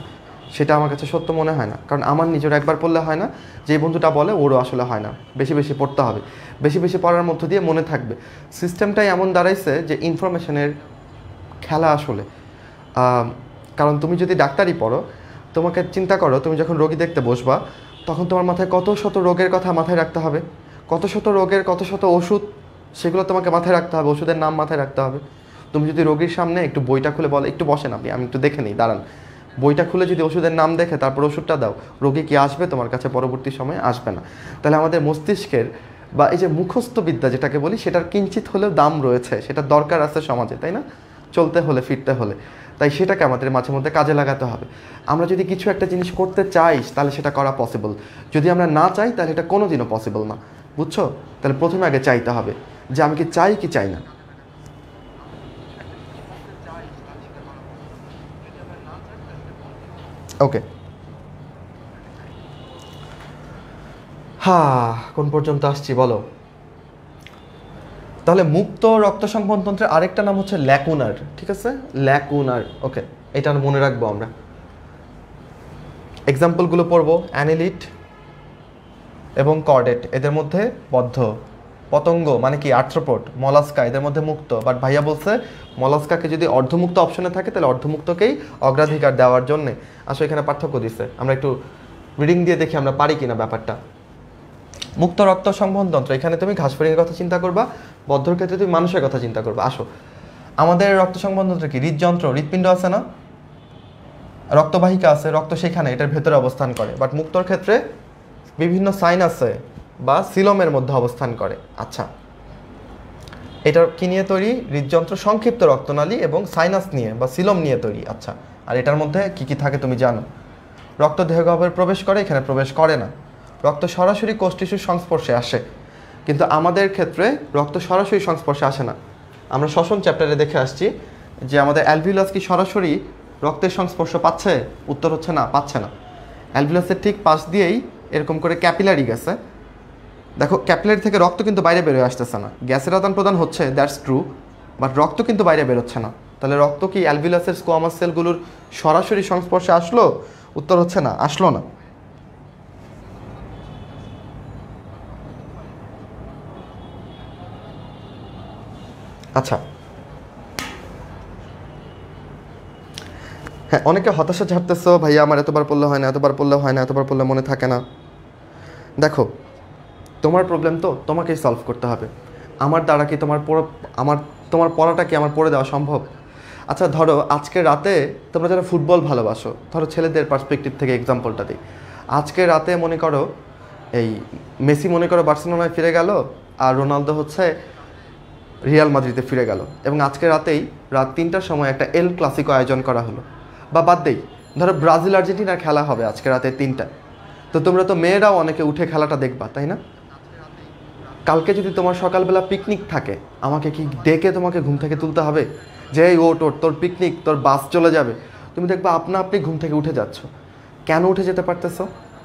সেটা আমার কাছে সত্য মনে হয় না। কারণ আমার নিজের একবার পড়লে হয় না, যে বন্ধুটা বলে ওরও আসলে হয় না। বেশি বেশি পড়তে হবে, বেশি বেশি পড়ার মধ্য দিয়ে মনে থাকবে। সিস্টেমটাই এমন দাঁড়াইছে যে ইনফরমেশনের খেলা আসলে। কারণ তুমি যদি ডাক্তারি পড়ো, তোমাকে চিন্তা করো তুমি যখন রোগী দেখতে বসবা তখন তোমার মাথায় কত শত রোগের কথা মাথায় রাখতে হবে, কত শত রোগের কত শত ওষুধ, সেগুলো তোমাকে মাথায় রাখতে হবে, ওষুধের নাম মাথায় রাখতে হবে। তুমি যদি রোগীর সামনে একটু বইটা খুলে বলো, একটু বসেন আপনি, আমি একটু দেখে নিই, দাঁড়ান, বইটা খুলে যদি ওষুধের নাম দেখে তারপর ওষুধটা দাও, রোগী কি আসবে তোমার কাছে? পরবর্তী সময়ে আসবে না। তাহলে আমাদের মস্তিষ্কের বা এই যে মুখস্থবিদ্যা যেটাকে বলি, সেটার কিঞ্চিত হলেও দাম রয়েছে, সেটা দরকার আছে সমাজে, তাই না? চলতে হলে, ফিরতে হলে। তাই সেটাকে আমাদের মাঝে মধ্যে কাজে লাগাতে হবে। আমরা যদি কিছু একটা জিনিস করতে চাই তাহলে সেটা করা পসিবল, যদি আমরা না চাই তাহলে এটা কোনো দিনও পসিবল না, বুঝছো? তাহলে প্রথমে আগে চাইতে হবে যে আমি কি চাই কি চাই না। ওকে, হ্যাঁ, কোন পর্যন্ত আসছি বলো? তাহলে মুক্ত রক্ত সংবহনতন্ত্রের আরেকটা নাম হচ্ছে ল্যাকুনার, ঠিক আছে? ল্যাকুনার, ওকে, এটা মনে রাখবো আমরা। এক্সাম্পলগুলো পড়বো। অ্যানিলিড এবং কর্ডেট, এদের মধ্যে বদ্ধ। পতঙ্গ মানে কি? আর্থ্রোপড। মলাস্কা, এদের মধ্যে মুক্ত। বাট ভাইয়া বলছে মলাস্কাকে যদি অর্ধমুক্ত অপশনে থাকে তাহলে অর্ধমুক্তকেই অগ্রাধিকার দেওয়ার জন্যে। আসলে এখানে পার্থক্য দিচ্ছে, আমরা একটু রিডিং দিয়ে দেখি আমরা পারি কিনা ব্যাপারটা। মুক্ত রক্ত সংবহনতন্ত্র, এখানে তুমি ঘাসফড়িংয়ের কথা চিন্তা করবা, বদ্ধর ক্ষেত্রে তুমি মানুষের কথা চিন্তা করবা। আসো, আমাদের রক্ত সংবহনতন্ত্র কি? হৃদযন্ত্র, হৃৎপিণ্ড আছে না, রক্তবাহিকা আছে, রক্ত সেখানে এটার ভেতরে অবস্থান করে। বাট মুক্তর ক্ষেত্রে বিভিন্ন সাইন আছে বা সিলোমের মধ্যে অবস্থান করে। আচ্ছা, এটা কি নিয়ে তৈরি? হৃদযন্ত্র সংক্ষিপ্ত রক্তনালী এবং সাইনাস নিয়ে বা সিলোম নিয়ে তৈরি। আচ্ছা, আর এটার মধ্যে কি কি থাকে তুমি জানো? রক্ত দেহগহ্বরে প্রবেশ করে, এখানে প্রবেশ করে না। রক্ত সরাসরি কোষ টিস্যুর সংস্পর্শে আসে, কিন্তু আমাদের ক্ষেত্রে রক্ত সরাসরি সংস্পর্শে আসে না। আমরা শ্বসন চ্যাপ্টারে দেখে আসছি যে আমাদের অ্যালভিওলাস কি সরাসরি রক্তের সংস্পর্শ পাচ্ছে? উত্তর হচ্ছে না, পাচ্ছে না। অ্যালভিওলাসের ঠিক পাশ দিয়েই এরকম করে ক্যাপিলারি গেছে, দেখো ক্যাপিলারি থেকে রক্ত কিন্তু বাইরে বেরোয় আসতেছে না। গ্যাসের আদান প্রদান হচ্ছে, দ্যাটস ট্রু, বাট রক্ত কিন্তু বাইরে বেরোচ্ছে না। তাহলে রক্ত কি অ্যালভিওলাসের স্কোয়ামাস সেলগুলোর সরাসরি সংস্পর্শে আসলো? উত্তর হচ্ছে না, আসলো না। আচ্ছা, হ্যাঁ, অনেকে হতাশা ঝাড়তেছ, ভাইয়া আমার এতবার পড়লে হয় না, এতবার পড়লে হয় না, এতবার পড়লে মনে থাকে না। দেখো, তোমার প্রবলেম তো তোমাকেই সলভ করতে হবে। আমার দ্বারা কি তোমার পড়াটা কি আমার পড়ে দেওয়া সম্ভব? আচ্ছা, ধরো আজকে রাতে তোমরা যারা ফুটবল ভালোবাসো, ধরো ছেলেদের পার্সপেক্টিভ থেকে এক্সাম্পলটা দিই। আজকে রাতে মনে করো এই মেসি মনে করো বার্সেলোনায় ফিরে গেল, আর রোনালদো হচ্ছে রিয়াল মাদ্রিদে ফিরে গেল, এবং আজকে রাতেই রাত 3টার সময় একটা এল ক্লাসিকো আয়োজন করা হলো। বা বাদ দেই, ধরো ব্রাজিল আর্জেন্টিনার খেলা হবে আজকে রাতে 3টায়, তো তোমরা তো মেয়েরাও অনেকে উঠে খেলাটা দেখবা, তাই না? কালকে যদি তোমার সকালবেলা পিকনিক থাকে, আমাকে কি ডেকে তোমাকে ঘুম থেকে তুলতে হবে যে এই ওট ওট তোর পিকনিক, তোর বাস চলে যাবে? তুমি দেখবা আপনা আপনি ঘুম থেকে উঠে যাচ্ছ। কেন উঠে যেতে পারতেছ?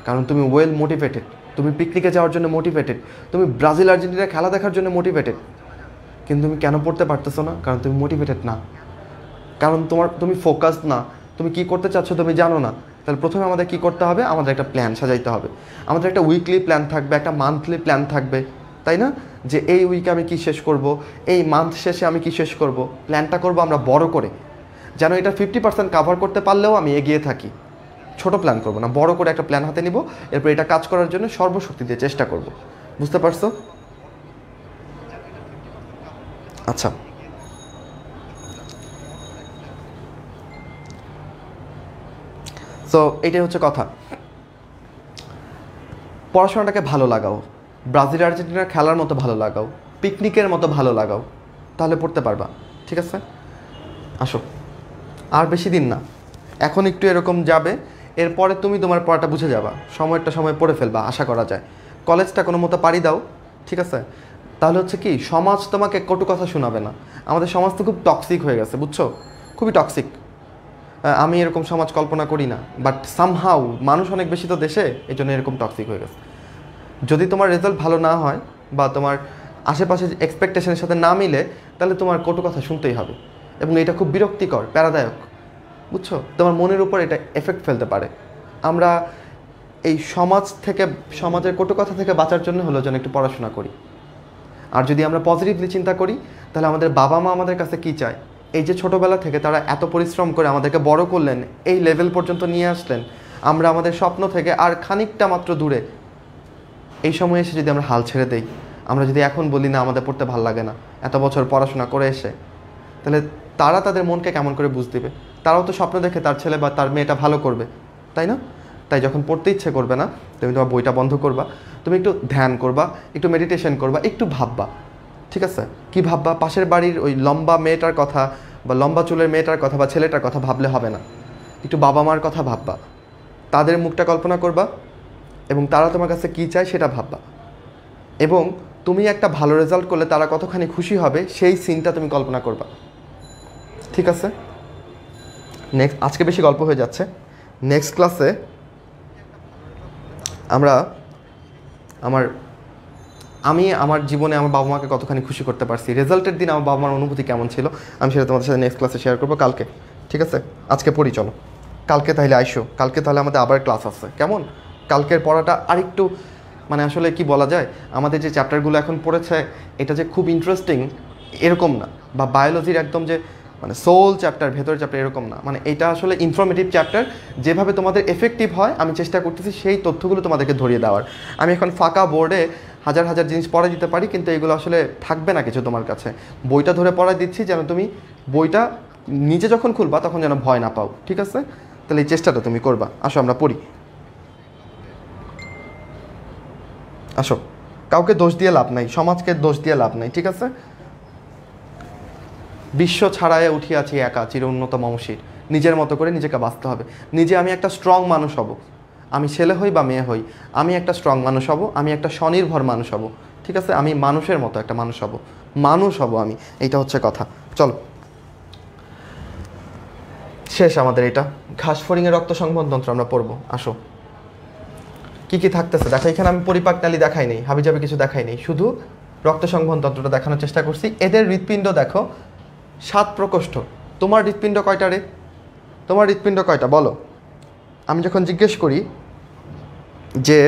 কারণ তুমি ওয়েল মোটিভেটেড, তুমি পিকনিকে যাওয়ার জন্য মোটিভেটেড, তুমি ব্রাজিল আর্জেন্টিনা খেলা দেখার জন্য মোটিভেটেড। কিন্তু তুমি কেন পড়তে পারতেছো না? কারণ তুমি মোটিভেটেড না, কারণ তুমি ফোকাসড না, তুমি কি করতে চাচ্ছ তুমি জানো না। তাহলে প্রথমে আমাদের কি করতে হবে? আমাদের একটা প্ল্যান সাজাইতে হবে। আমাদের একটা উইকলি প্ল্যান থাকবে, একটা মান্থলি প্ল্যান থাকবে, তাই না? যে এই উইকে আমি কি শেষ করব, এই মান্থ শেষে আমি কি শেষ করব। প্ল্যানটা করব আমরা বড় করে, যেন এটা 50% কভার করতে পারলেও আমি এগিয়ে থাকি। ছোট প্ল্যান করব না, বড় করে একটা প্ল্যান হাতে নিব, এরপর এটা কাজ করার জন্য সর্বশক্তি দিয়ে চেষ্টা করব। বুঝতে পারছো? আচ্ছা, তো এটাই হচ্ছে কথা। পড়াশোনাটাকে ভালো লাগাও, ব্রাজিল আর্জেন্টিনা খেলার মতো ভালো লাগাও, পিকনিকের মতো ভালো লাগাও, তাহলে পড়তে পারবা, ঠিক আছে? আসো, আর বেশি দিন না, এখন একটু এরকম যাবে, এরপরে তুমি তোমার পড়াটা বুঝে যাবা, সময়টা সময় পড়ে ফেলবা, আশা করা যায়। কলেজটা কোনো মতো পাড়ি দাও, ঠিক আছে? তাহলে হচ্ছে কি, সমাজ তোমাকে কটু কথা শোনাবে না। আমাদের সমাজ তো খুব টক্সিক হয়ে গেছে, বুঝছো? খুবই টক্সিক। আমি এরকম সমাজ কল্পনা করি না, বাট সামহাউ মানুষ অনেক বেশি তো দেশে, এই জন্য এরকম টক্সিক হয়ে গেছে। যদি তোমার রেজাল্ট ভালো না হয় বা তোমার আশেপাশে এক্সপেকটেশনের সাথে না মিলে, তাহলে তোমার কটু কথা শুনতেই হবে, এবং এটা খুব বিরক্তিকর, প্যারাদায়ক। বুঝছো, তোমার মনের উপর এটা এফেক্ট ফেলতে পারে। আমরা এই সমাজের কটু কথা থেকে বাঁচার জন্য হলো যেন একটু পড়াশোনা করি। আর যদি আমরা পজিটিভলি চিন্তা করি তাহলে আমাদের বাবা মা আমাদের কাছে কী চায়, এই যে ছোটোবেলা থেকে তারা এত পরিশ্রম করে আমাদেরকে বড় করলেন, এই লেভেল পর্যন্ত নিয়ে আসলেন, আমরা আমাদের স্বপ্ন থেকে আর খানিকটা মাত্র দূরে, এই সময়ে এসে যদি আমরা হাল ছেড়ে দেই, আমরা যদি এখন বলি না আমাদের পড়তে ভাল লাগে না এত বছর পড়াশোনা করে এসে, তাহলে তারা তাদের মনকে কেমন করে বুঝ দেবে? তারাও তো স্বপ্ন দেখে তার ছেলে বা তার মেয়েটা ভালো করবে, তাই না? তাই যখন পড়তে ইচ্ছে করবে না, তুমি তোমার বইটা বন্ধ করবা, তুমি একটু ধ্যান করবা, একটু মেডিটেশন করবা, একটু ভাববা, ঠিক আছে? কি ভাববা? পাশের বাড়ির ওই লম্বা মেয়েটার কথা বা লম্বা চুলের মেয়েটার কথা বা ছেলেটার কথা ভাবলে হবে না, একটু বাবা মার কথা ভাববা, তাদের মুখটা কল্পনা করবা এবং তারা তোমার কাছে কী চায় সেটা ভাববা। এবং তুমি একটা ভালো রেজাল্ট করলে তারা কতখানি খুশি হবে সেই সিনটা তুমি কল্পনা করবা, ঠিক আছে? নেক্সট, আজকে বেশি গল্প হয়ে যাচ্ছে, নেক্সট ক্লাসে আমি আমার জীবনে আমার বাবা মাকে কতখানি খুশি করতে পারছি, রেজাল্টের দিন আমার বাবা মার অনুভূতি কেমন ছিল, আমি সেটা তোমাদের সাথে নেক্সট ক্লাসে শেয়ার করবো কালকে, ঠিক আছে? আজকে পড়ি, চলো কালকে তাহলে আইসো, কালকে তাহলে আমাদের আবার ক্লাস আছে, কেমন? কালকের পড়াটা আরেকটু মানে আসলে কি বলা যায়, আমাদের যে চ্যাপ্টারগুলো এখন পড়েছে এটা যে খুব ইন্টারেস্টিং এরকম না, বা বায়োলজির একদম যে মানে সোল চ্যাপ্টার ভেতরের চ্যাপ্টার এরকম না, মানে এটা আসলে ইনফরমেটিভ চ্যাপ্টার, যেভাবে তোমাদের এফেক্টিভ হয় আমি চেষ্টা করতেছি সেই তথ্যগুলো তোমাদেরকে ধরিয়ে দেওয়ার। আমি এখন ফাঁকা বোর্ডে হাজার হাজার জিনিস পড়া দিতে পারি, কিন্তু এগুলো আসলে থাকবে না কিছু তোমার কাছে, বইটা ধরে পড়া দিচ্ছি যেন তুমি বইটা নিজে যখন খুলবা তখন যেন ভয় না পাও, ঠিক আছে? তাহলে এই চেষ্টাটা তুমি করবা। আসো আমরা পড়ি, আসো। কাউকে দোষ দিয়ে লাভ নাই, সমাজকে দোষ দিয়ে লাভ নাই, ঠিক আছে? বিশ্ব ছাড়াইয়া উঠিয়াছি একা চির উন্নত মমশির, নিজের মতো করে নিজেকে বাঁচতে হবে। নিজে আমি একটা স্ট্রং মানুষ হব, আমি ছেলে হই বা মেয়ে হই, আমি একটা স্ট্রং মানুষ হব, আমি একটা স্বনির্ভর মানুষ হব, ঠিক আছে? আমি মানুষের মতো একটা মানুষ হব, আমি, এইটা হচ্ছে কথা। চলো, শেষ আমাদের এটা ঘাসফড়িংয়ের রক্ত সংবন্ধনতন্ত্র আমরা পড়বো, আসো। কী কী থাকতেছে দেখো, এখানে আমি পরিপাক নালী দেখাই নেই, হাবিজাবি কিছু দেখাই নেই, শুধু রক্ত সংবন্ধনতন্ত্রটা দেখানোর চেষ্টা করছি। এদের হৃৎপিণ্ড দেখো 7 প্রকোষ্ঠ, তোমার হৃৎপিণ্ড কয়টা রে? তোমার হৃৎপিণ্ড কয়টা বলো? আমি যখন জিজ্ঞেস করি যে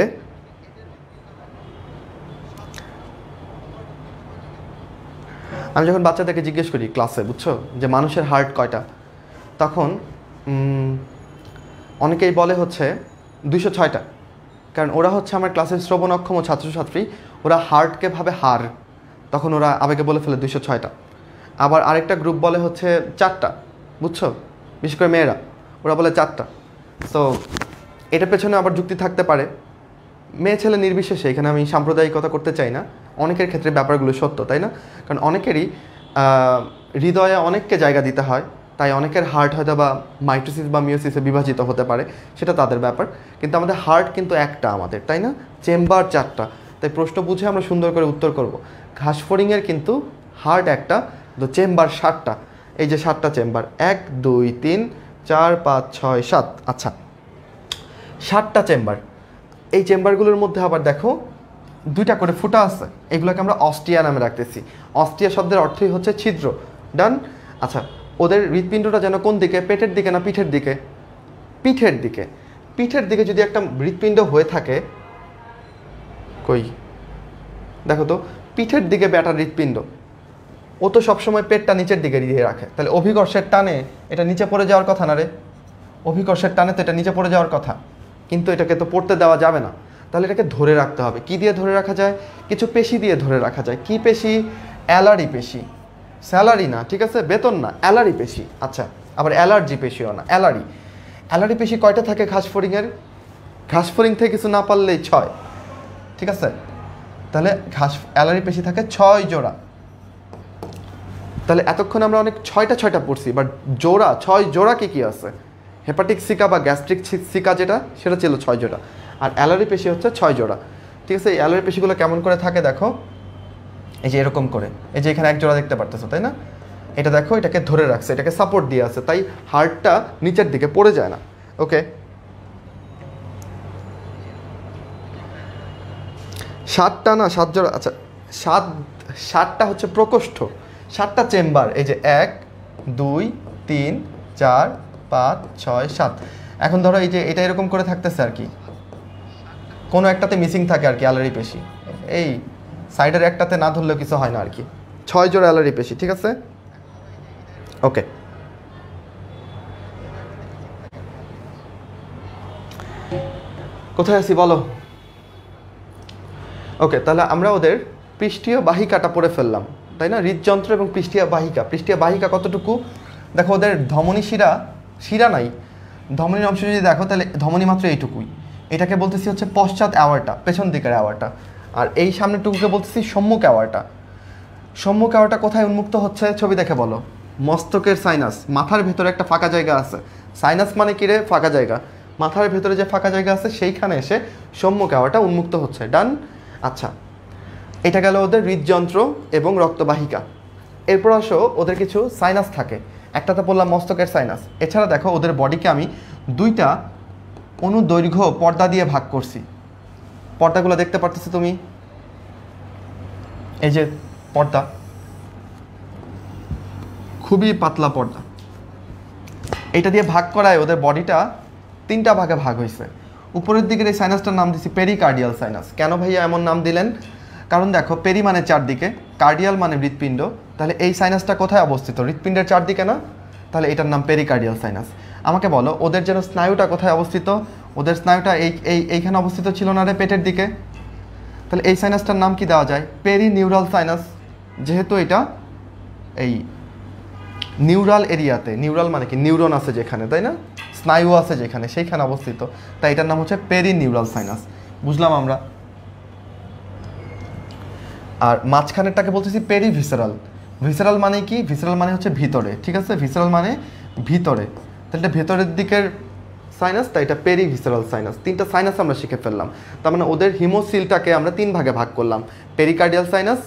বাচ্চাদেরকে জিজ্ঞেস করি ক্লাসে, বুঝছো, যে মানুষের হার্ট কয়টা, তখন অনেকেই বলে হচ্ছে 206টা, কারণ ওরা হচ্ছে আমার ক্লাসের শ্রবণ অক্ষম ছাত্রছাত্রী, ওরা হার্টকে ভাবে হার, তখন ওরা আবেগে বলে ফেলে 206টা। আবার আরেকটা গ্রুপ বলে হচ্ছে 4টা, বুঝছো, বিশেষ করে মেয়েরা, ওরা বলে 4টা। সো এটার পেছনে আবার যুক্তি থাকতে পারে, মেয়ে ছেলে নির্বিশেষে, এখানে আমি সাম্প্রদায়িকতা করতে চাই না, অনেকের ক্ষেত্রে ব্যাপারগুলো সত্য, তাই না? কারণ অনেকেরই হৃদয়ে অনেককে জায়গা দিতে হয়, তাই অনেকের হার্ট হয়তো বা মাইটোসিস বা মিওসিসে বিভাজিত হতে পারে, সেটা তাদের ব্যাপার, কিন্তু আমাদের হার্ট কিন্তু একটা আমাদের, তাই না? চেম্বার 4টা, তাই প্রশ্ন বুঝে আমরা সুন্দর করে উত্তর করব। ঘাসফড়িংয়ের কিন্তু হার্ট একটা, চেম্বার 7টা, এই যে 7টা চেম্বার, 1 2 3 4 5 6 7, আচ্ছা 7টা চেম্বার। এই চেম্বারগুলোর মধ্যে আবার দেখো 2টা করে ফুটা আছে, এগুলোকে আমরা অস্টিয়া নামে রাখতেছি। অস্টিয়া শব্দের অর্থই হচ্ছে ছিদ্র, ডান? আচ্ছা, ওদের হৃৎপিণ্ডটা যেন কোন দিকে, পেটের দিকে না পিঠের দিকে? পিঠের দিকে। পিঠের দিকে যদি একটা হৃৎপিণ্ড হয়ে থাকে, কই দেখো তো, পিঠের দিকে ব্যাটার হৃৎপিণ্ড, ও তো সবসময় পেটটা নিচের দিকে দিয়ে রাখে, তাহলে অভিকর্ষের টানে এটা নিচে পড়ে যাওয়ার কথা না রে, অভিকর্ষের টানে তো এটা নিচে পড়ে যাওয়ার কথা, কিন্তু এটাকে তো পড়তে দেওয়া যাবে না, তাহলে এটাকে ধরে রাখতে হবে। কি দিয়ে ধরে রাখা যায়? কিছু পেশি দিয়ে ধরে রাখা যায়। কি পেশি? অ্যালারি পেশি, স্যালারি না, ঠিক আছে, বেতন না, অ্যালারি পেশি। আচ্ছা, আবার অ্যালার্জি পেশিও না, অ্যালারি। অ্যালারি পেশি কয়টা থাকে ঘাসফড়িংয়ের? ঘাসফড়িং থেকে কিছু না পারলেই 6, ঠিক আছে? তাহলে অ্যালারি পেশি থাকে 6 জোড়া। তাহলে এতক্ষণ আমরা অনেক 6টা পড়ছি, বাট জোড়া 6 জোড়া কী কী আছে? হেপাটিক সিকা বা গ্যাস্ট্রিক সিকা যেটা, সেটা ছিল 6 জোড়া, আর অ্যালারি পেশি হচ্ছে 6 জোড়া, ঠিক আছে? এই অ্যালারি পেশিগুলো কেমন করে থাকে দেখো, এই যে এরকম করে, এই যে এখানে 1 জোড়া দেখতে পারতেছো, তাই না? এটা দেখো, এটাকে ধরে রাখছে, এটাকে সাপোর্ট দিয়ে আছে, তাই হার্টটা নিচের দিকে পড়ে যায় না, ওকে? 7টা না, 7 জোড়া, আচ্ছা 7টা হচ্ছে প্রকোষ্ঠ, 7টা চেম্বার, এই যে 1 2 3 4 पाँच छय सात एखन धरो ये एटा एरकम करे थाकतेछे आर कि कोनो एकटाते मिसिंग थाके आर कि एलारि पेशी एई साइडेर एकटाते ना धरलेও किछु হয় না आर कि छय जोड़ा एलारि पेशी ठीक आछे ओके कोथाय आछि बोलो ओके ताहले आमरा ओदेर पृष्ठीय बाहिकाटा पड़े फेललाम ताई ना हृदयंत्र एबं पृष्ठीय बाहिका कतटुकु देखो ओदेर धमनी शिरा शिरा नाई धमनिर अंश जो देखो ताहले धमनी मात्र एइटुकुई एटाके बोलतेछि होच्छे पश्चात आवर्टा पेछन दिकेर आवर्टा और एई सामनेटुकुके बोलतेछि सम्मुख आवर्टा कोथाय उन्मुक्त होच्छे छवि देखे बोलो मस्तकेर साइनास माथार भेतरे एकटा फाँका जायगा आछे साइनास माने कि रे फाँका जायगा माथार भेतरे जे फाँका जायगा आछे सेइखाने एसे सम्मुख आवर्टा उन्मुक्त होच्छे डान अच्छा एटा गेलो ओদের হৃদযন্ত্র এবং রক্তবাহিকা এরপর আসো ওদের কিছু সাইনাস থাকে একটাতে বললাম মস্তকের সাইনাস এছাড়া দেখো ওদের বডিকে আমি দুইটা অনুদৈর্ঘ্য পর্দা দিয়ে ভাগ করছি পর্দাগুলো দেখতে পারতেছো তুমি এই যে পর্দা খুবই পাতলা পর্দা এটা দিয়ে ভাগ করায় ওদের বডিটা তিনটা ভাগে ভাগ হইছে উপরের দিকের এই সাইনাসটার নাম দিছি পেরিকার্ডিয়াল সাইনাস কেন ভাইয়া এমন নাম দিলেন कारण देखो पेरी माने चारदिके कार्डियल माने हृदपिंड ताहले एई साइनासटा कोथाय अवस्थित हृदपिंडेर चारदिके ना ताहले एटार नाम पेरिकार्डियल साइनास आमाके बोलो ओदेर जेन स्नायुटा कोथाय अवस्थित ओदेर स्नायुटा एइखाने अवस्थित छिलो ना रे पेटेर दिके ताहले एई साइनासटार नाम कि देवा जाय पेरिनिउराल साइनास जेहेतु एटा एई निउराल एरियाते निउराल माने कि निउरन आछे जेखाने ताई ना स्नायु आछे जेखाने सेइखाने अवस्थित ताई एटार नाम होच्छे पेरिनिउराल साइनास बुझलाम आमरा আর মাঝখানেরটাকে বলতেছি পেরিভিসারাল ভিসারাল মানে কি ভিসারাল মানে হচ্ছে ভিতরে ঠিক আছে ভিসারাল মানে ভিতরে তাহলে এটা ভিতরের দিকের সাইনাস তাই এটা পেরিভিসারাল সাইনাস তিনটা সাইনাস আমরা শিখে ফেললাম তার মানে ওদের হিমোসিলটাকে আমরা তিন ভাগে ভাগ করলাম পেরিকার্ডিয়াল সাইনাস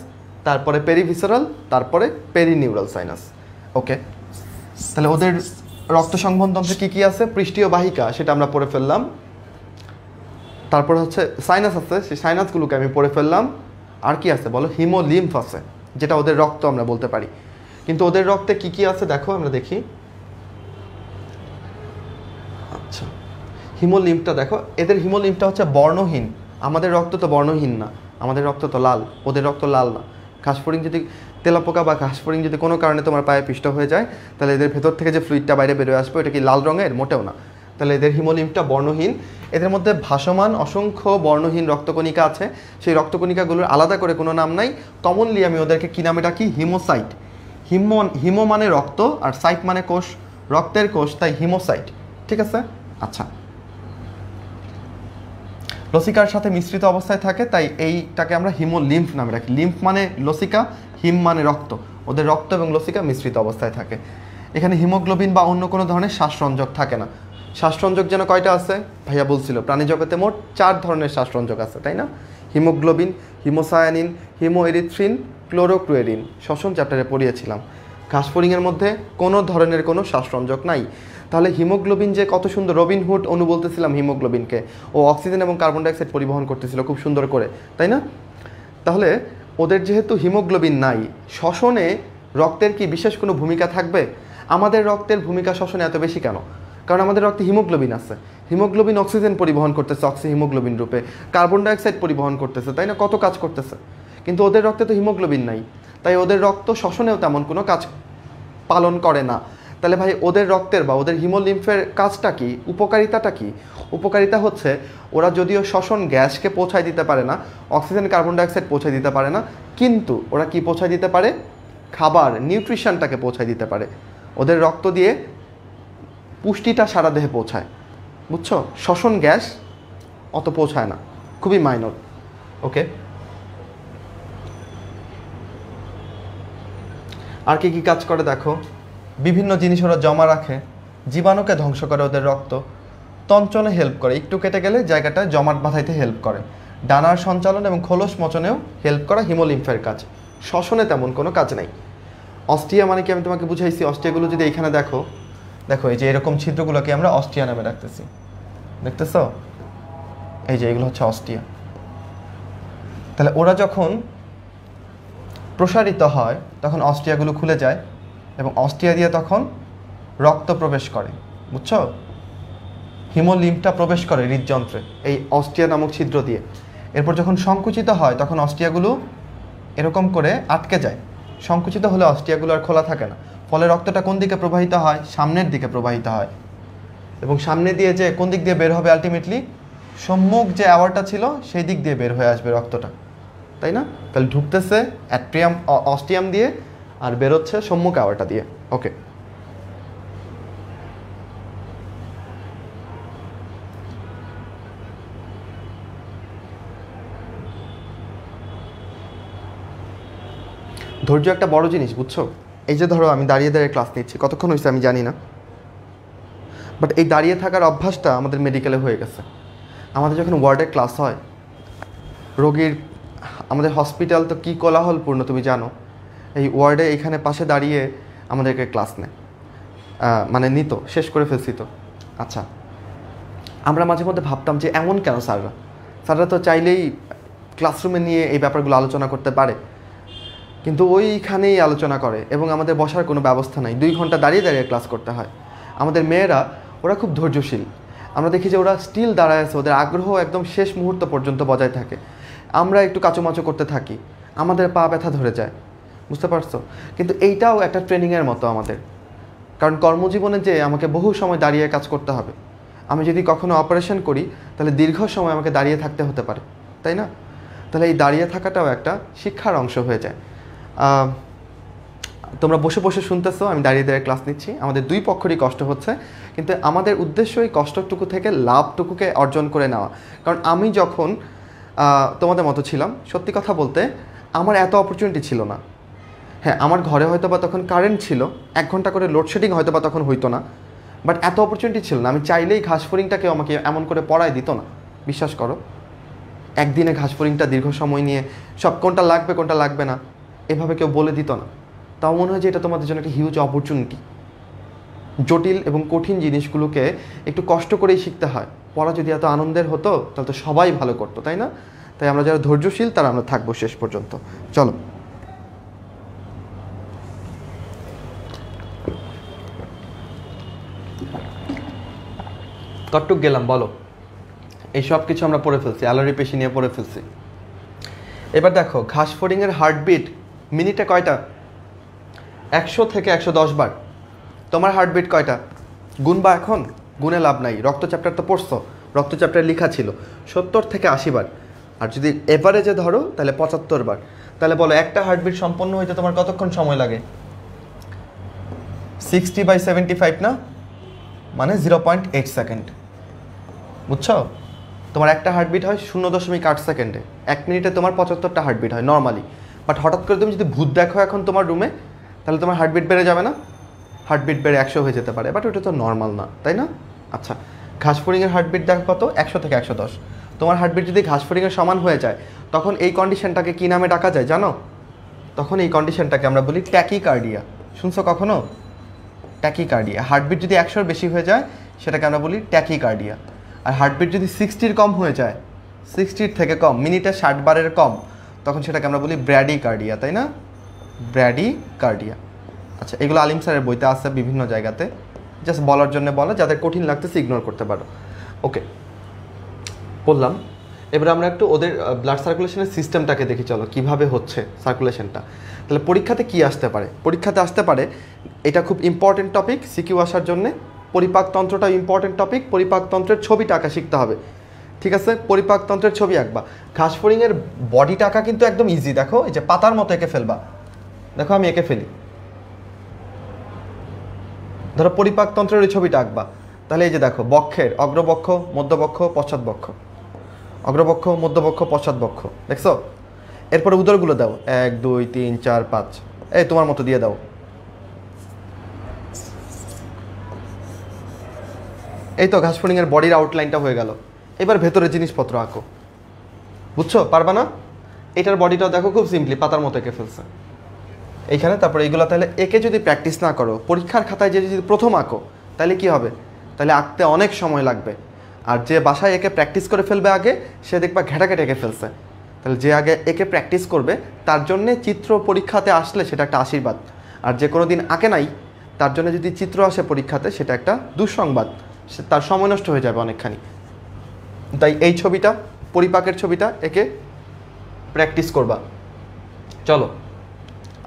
তারপরে পেরিভিসারাল তারপরে পেরিনিউরাল সাইনাস ওকে তাহলে ওদের রক্ত সংবহনতন্ত্রে কি কি আছে পৃষ্ঠীয় বাহিকা সেটা আমরা পড়ে ফেললাম তারপর হচ্ছে সাইনাস আছে সেই সাইনাসগুলোকে আমি পড়ে ফেললাম আর কি আছে বলো হিমোলিম্ফ আছে যেটা ওদের রক্ত আমরা বলতে পারি কিন্তু ওদের রক্তে কি কি আছে দেখো আমরা দেখি আচ্ছা হিমোলিম্ফটা দেখো এদের হিমোলিম্ফটা হচ্ছে বর্ণহীন আমাদের রক্ত তো বর্ণহীন না আমাদের রক্ত তো লাল ওদের রক্ত লাল না ঘাসফড়িং যদি তেলাপোকা বা ঘাসফড়িং যদি কোনো কারণে তোমার পায়ে পিষ্ট হয়ে যায় তাহলে এদের ভেতর থেকে যে ফ্লুইডটা বাইরে বেরিয়ে আসবে এটা কি লাল রঙের মোটেও না তাহলে এদের হিমোলিম্ফটা বর্ণহীন এদের মধ্যে ভাসমান অসংখ্য বর্ণহীন রক্তকণিকা আছে সেই রক্তকণিকাগুলোর আলাদা করে কোনো নাম নাই কমনলি আমি ওদেরকে কি নামে ডাকি হিমোসাইট হিমো মানে রক্ত আর সাইট মানে কোষ রক্তের কোষ তাই হিমোসাইট ঠিক আছে আচ্ছা লসিকার সাথে মিশ্রিত অবস্থায় থাকে তাই এইটাকে আমরা হিমোলিম্ফ নামে রাখি লিম্ফ মানে লসিকা হিম মানে রক্ত ওদের রক্ত এবং লসিকা মিশ্রিত অবস্থায় থাকে এখানে হিমোগ্লোবিন বা অন্য কোনো ধরনের শ্বাসরঞ্জক থাকে না শ্বাসরঞ্জক যেন কয়টা আছে ভাইয়া বলছিল প্রাণী জগতে মোট চার ধরনের শ্বাসরঞ্জক আছে তাই না হিমোগ্লোবিন হিমোসায়ানিন হিমোএরিথ্রিন ক্লোরোক্রুয়েরিন শ্বসন চ্যাপ্টারে পড়িয়েছিলাম ঘাসফড়িংয়ের মধ্যে কোনো ধরনের কোনো শ্বাসরঞ্জক নাই তাহলে হিমোগ্লোবিন যে কত সুন্দর রবিনহুড অণু বলতেছিলাম হিমোগ্লোবিনকে ও অক্সিজেন এবং কার্বন ডাইঅক্সাইড পরিবহন করতেছিল খুব সুন্দর করে তাই না তাহলে ওদের যেহেতু হিমোগ্লোবিন নাই শ্বসনে রক্তের কি বিশেষ কোনো ভূমিকা থাকবে আমাদের রক্তের ভূমিকা শ্বসনে এত বেশি কেন कारण हमारे रक्त हिमोग्लोबिन आछे हिमोग्लोबिन अक्सिजन परिवहन करतेछे अक्सि हिमोग्लोबिन रूपे कार्बन डाइअक्साइड परिवहन करतेछे ताई ना कत काज करतेछे किन्तु ओदेर रक्ते तो हिमोग्लोबिन नाई ताई ओदेर रक्त श्वसनेओ तेमन कोनो काज पालन करे ना ताहले भाई ओदेर रक्तेर बा ओदेर हिमोलिम्फेर काजटा कि उपकारिताटा कि उपकारिता होच्छे ओरा जदिओ श्वसन ग्यासके पौंछाय दिते पारे ना अक्सिजन कार्बन डाइअक्साइड पौंछाय दिते पारे ना किन्तु ओरा कि पौंछाय दिते पारे खाबार निउट्रिशनटाके पौंछाय दिते पारे ओदेर रक्त दिये পুষ্টিটা সারা দেহে পৌঁছায় বুঝছো শ্বসন গ্যাস অত পৌঁছায় না খুবই মাইনর ওকে আর কি কি কাজ করে দেখো বিভিন্ন জিনিস ওরা জমা রাখে জীবাণুকে ধ্বংস করে ওদের রক্ত তঞ্চনে হেল্প করে একটু কেটে গেলে জায়গাটা জমাট বাঁধাইতে হেল্প করে ডানার সঞ্চালন এবং খোলস মোচনেও হেল্প করা হিমোলিম্ফের কাজ শ্বসনে তেমন কোনো কাজ নাই অস্ট্রিয়া মানে কি আমি তোমাকে বুঝাইছি অস্ট্রিয়াগুলো যদি এইখানে দেখো দেখো এই যে এরকম ছিদ্রগুলোকে আমরা অস্ট্রিয়া নামে রাখতেছি দেখতেছো এই যে এগুলো হচ্ছে অস্ট্রিয়া তাহলে ওরা যখন প্রসারিত হয় তখন অস্ট্রিয়াগুলো খুলে যায় এবং অস্ট্রিয়া দিয়ে তখন রক্ত প্রবেশ করে বুঝছো? হিমোলিম্ফটা প্রবেশ করে হৃদযন্ত্রে এই অস্টিয়া নামক ছিদ্র দিয়ে। এরপর যখন সংকুচিত হয় তখন অস্টিয়াগুলো এরকম করে আটকে যায়। সংকুচিত হলে অস্টিয়াগুলো আর খোলা থাকে না, ফলে রক্তটা কোন দিকে প্রবাহিত হয়? সামনের দিকে প্রবাহিত হয়। এবং সামনে দিয়ে যে কোন দিক দিয়ে বের হবে আলটিমেটলি? সম্মুখ যে অ্যাওয়ারটা ছিল সেই দিক দিয়ে বের হয়ে আসবে রক্তটা, তাই না? তাহলে ঢুকতেছে অ্যাট্রিয়াম অস্টিয়াম দিয়ে আর বেরোচ্ছে সম্মুখ অ্যাওয়ারটা দিয়ে। ওকে, ধৈর্য একটা বড় জিনিস, বুঝছো? এই যে ধরো আমি দাঁড়িয়ে দাঁড়িয়ে ক্লাস নিচ্ছি, কতক্ষণ হয়েছে আমি জানি না, বাট এই দাঁড়িয়ে থাকার অভ্যাসটা আমাদের মেডিকেলে হয়ে গেছে। আমাদের যখন ওয়ার্ডে ক্লাস হয় রোগীর, আমাদের হসপিটাল তো কী কোলাহলপূর্ণ তুমি জানো, এই ওয়ার্ডে এইখানে পাশে দাঁড়িয়ে আমাদেরকে ক্লাস নেয়, মানে নিত, শেষ করে ফেলছি তো। আচ্ছা, আমরা মাঝে মধ্যে ভাবতাম যে এমন কেন স্যাররা, স্যাররা তো চাইলেই ক্লাসরুমে নিয়ে এই ব্যাপারগুলো আলোচনা করতে পারে, কিন্তু ওইখানেই আলোচনা করে এবং আমাদের বসার কোনো ব্যবস্থা নাই, 2 ঘন্টা দাঁড়িয়ে দাঁড়িয়ে ক্লাস করতে হয়। আমাদের মেয়েরা ওরা খুব ধৈর্যশীল, আমরা দেখি যে ওরা স্টিল দাঁড়ায় আছে, ওদের আগ্রহ একদম শেষ মুহূর্ত পর্যন্ত বজায় থাকে। আমরা একটু কাচোমাচো করতে থাকি, আমাদের পা ব্যথা ধরে যায়, বুঝতে পারছো? কিন্তু এইটাও একটা ট্রেনিংয়ের মতো আমাদের, কারণ কর্মজীবনে যে আমাকে বহু সময় দাঁড়িয়ে কাজ করতে হবে, আমি যদি কখনো অপারেশন করি তাহলে দীর্ঘ সময় আমাকে দাঁড়িয়ে থাকতে হতে পারে, তাই না? তাহলে এই দাঁড়িয়ে থাকাটাও একটা শিক্ষার অংশ হয়ে যায়। তোমরা বসে বসে শুনতেছো, আমি দাঁড়িয়ে দাঁড়িয়ে ক্লাস নিচ্ছি, আমাদের দুই পক্ষেরই কষ্ট হচ্ছে, কিন্তু আমাদের উদ্দেশ্য এই কষ্টটুকু থেকে লাভটুকুকে অর্জন করে নেওয়া। কারণ আমি যখন তোমাদের মতো ছিলাম, সত্যি কথা বলতে আমার এত অপরচুনিটি ছিল না। হ্যাঁ, আমার ঘরে হয়তো বা তখন কারেন্ট ছিল, 1 ঘন্টা করে লোডশেডিং হয়তো বা তখন হইতো না, বাট এত অপরচুনিটি ছিল না। আমি চাইলেই ঘাসফড়িংটাকে আমাকে এমন করে পড়ায় দিত না, বিশ্বাস করো। একদিনে ঘাসফড়িংটা দীর্ঘ সময় নিয়ে সব কোনটা লাগবে কোনটা লাগবে না এভাবে কেউ বলে দিত না। তাও মনে হয় যে এটা তোমাদের জন্য একটা হিউজ অপরচুনিটি। জটিল এবং কঠিন জিনিসগুলোকে একটু কষ্ট করেই শিখতে হয়। পড়া যদি এত আনন্দের হতো তাহলে তো সবাই ভালো করতো, তাই না? তাই আমরা যারা ধৈর্যশীল তারা আমরা থাকবো শেষ পর্যন্ত। চলো, কটটুক গেলাম বলো। এই সব কিছু আমরা পড়ে ফেলছি, অ্যালোরি পেশি নিয়ে পড়ে ফেলছি। এবার দেখো, ঘাসফড়িংয়ের হার্টবিট মিনিটে কয়টা? 100 থেকে 110 বার। তোমার হার্টবিট কয়টা? গুনবা এখন, গুনে লাভ নাই, রক্তচাপটার তো পড়ছো, রক্তচাপটার লেখা ছিল 70 থেকে 80 বার। আর যদি এভারেজে ধরো তাহলে 75 বার। তাহলে বলো একটা হার্টবিট সম্পন্ন হইতে তোমার কতক্ষণ সময় লাগে? 60/75 না, মানে 0.8 সেকেন্ড, বুঝছো? তোমার একটা হার্টবিট হয় 0.8 সেকেন্ডে। 1 মিনিটে তোমার 75টা হার্টবিট হয় নর্মালি। বাট হঠাৎ করে তুমি যদি ভূত দেখো এখন তোমার রুমে, তাহলে তোমার হার্টবিট বেড়ে যাবে না? হার্টবিট বেড়ে 100 হয়ে যেতে পারে, বাট ওটা তো নর্মাল না, তাই না? আচ্ছা, ঘাসফড়িংয়ের হার্টবিট দেখো কত? 100 থেকে 110। তোমার হার্টবিট যদি ঘাসফড়িংয়ের সমান হয়ে যায় তখন এই কন্ডিশনটাকে কী নামে ডাকা যায় জানো? তখন এই কন্ডিশনটাকে আমরা বলি ট্যাকিকার্ডিয়া। শুনছো কখনো? ট্যাকিকার্ডিয়া। হার্টবিট যদি 100-র বেশি হয়ে যায় সেটাকে আমরা বলি ট্যাকিকার্ডিয়া। আর হার্টবিট যদি 60-র কম হয়ে যায়, 60 থেকে কম, মিনিটে 60 বারের কম, তখন সেটাকে আমরা বলি ব্র্যাডিকার্ডিয়া, তাই না? ব্র্যাডিকার্ডিয়া। আচ্ছা, এগুলো আলিম স্যারের বইতে আছে বিভিন্ন জায়গাতে, জাস্ট বলার জন্য বলা, যাদের কঠিন লাগতেছে ইগনোর করতে পারো। ওকে, বললাম। এবার আমরা একটু ওদের ব্লাড সার্কুলেশনের সিস্টেমটাকে দেখি, চলো কীভাবে হচ্ছে সার্কুলেশনটা। তাহলে পরীক্ষাতে কি আসতে পারে? পরীক্ষাতে আসতে পারে, এটা খুব ইম্পর্টেন্ট টপিক সিকিউ আসার জন্যে, পরিপাকতন্ত্রটা ইম্পর্টেন্ট টপিক, পরিপাকতন্ত্রের ছবিটা আঁকা শিখতে হবে, ঠিক আছে? পরিপাকতন্ত্রের ছবি আঁকবা। ঘাসফড়িংয়ের বডিটা আঁকা কিন্তু একদম ইজি, দেখো এই যে পাতার মতো এঁকে ফেলবা। দেখো আমি এঁকে ফেলি, ধরো পরিপাকতন্ত্রের ওই ছবিটা আঁকবা। তাহলে এই যে দেখো বক্ষের অগ্রবক্ষ, মধ্যবক্ষ, পশ্চাৎবক্ষ, অগ্রবক্ষ, মধ্যবক্ষ, পশ্চাৎবক্ষ, দেখছো? এরপরে উদরগুলো দাও, 1 2 3 4 5, এই তোমার মতো দিয়ে দাও, এই তো ঘাসফড়িংয়ের বডির আউটলাইনটা হয়ে গেল। এবার ভেতরে জিনিসপত্র আঁকো, বুঝছো? পারবা না? এটার বডিটাও দেখো খুব সিম্পলি পাতার মতো এঁকে ফেলছে এইখানে। তারপরে এইগুলো তাহলে একে যদি প্র্যাকটিস না করো, পরীক্ষার খাতায় যে যদি প্রথম আঁকো তাহলে কি হবে? তাহলে আঁকতে অনেক সময় লাগবে। আর যে বাসায় একে প্র্যাকটিস করে ফেলবে আগে, সে দেখবা ঘেঁটাঘেঁটে এঁকে ফেলছে। তাহলে যে আগে একে প্র্যাকটিস করবে তার জন্যে চিত্র পরীক্ষাতে আসলে সেটা একটা আশীর্বাদ। আর যে কোনো দিন আঁকে নাই তার জন্য যদি চিত্র আসে পরীক্ষাতে সেটা একটা দুঃসংবাদ, তার সময় নষ্ট হয়ে যাবে অনেকখানি। তাই এই ছবিটা পরিপাকের ছবিটা একে প্র্যাকটিস করবা। চলো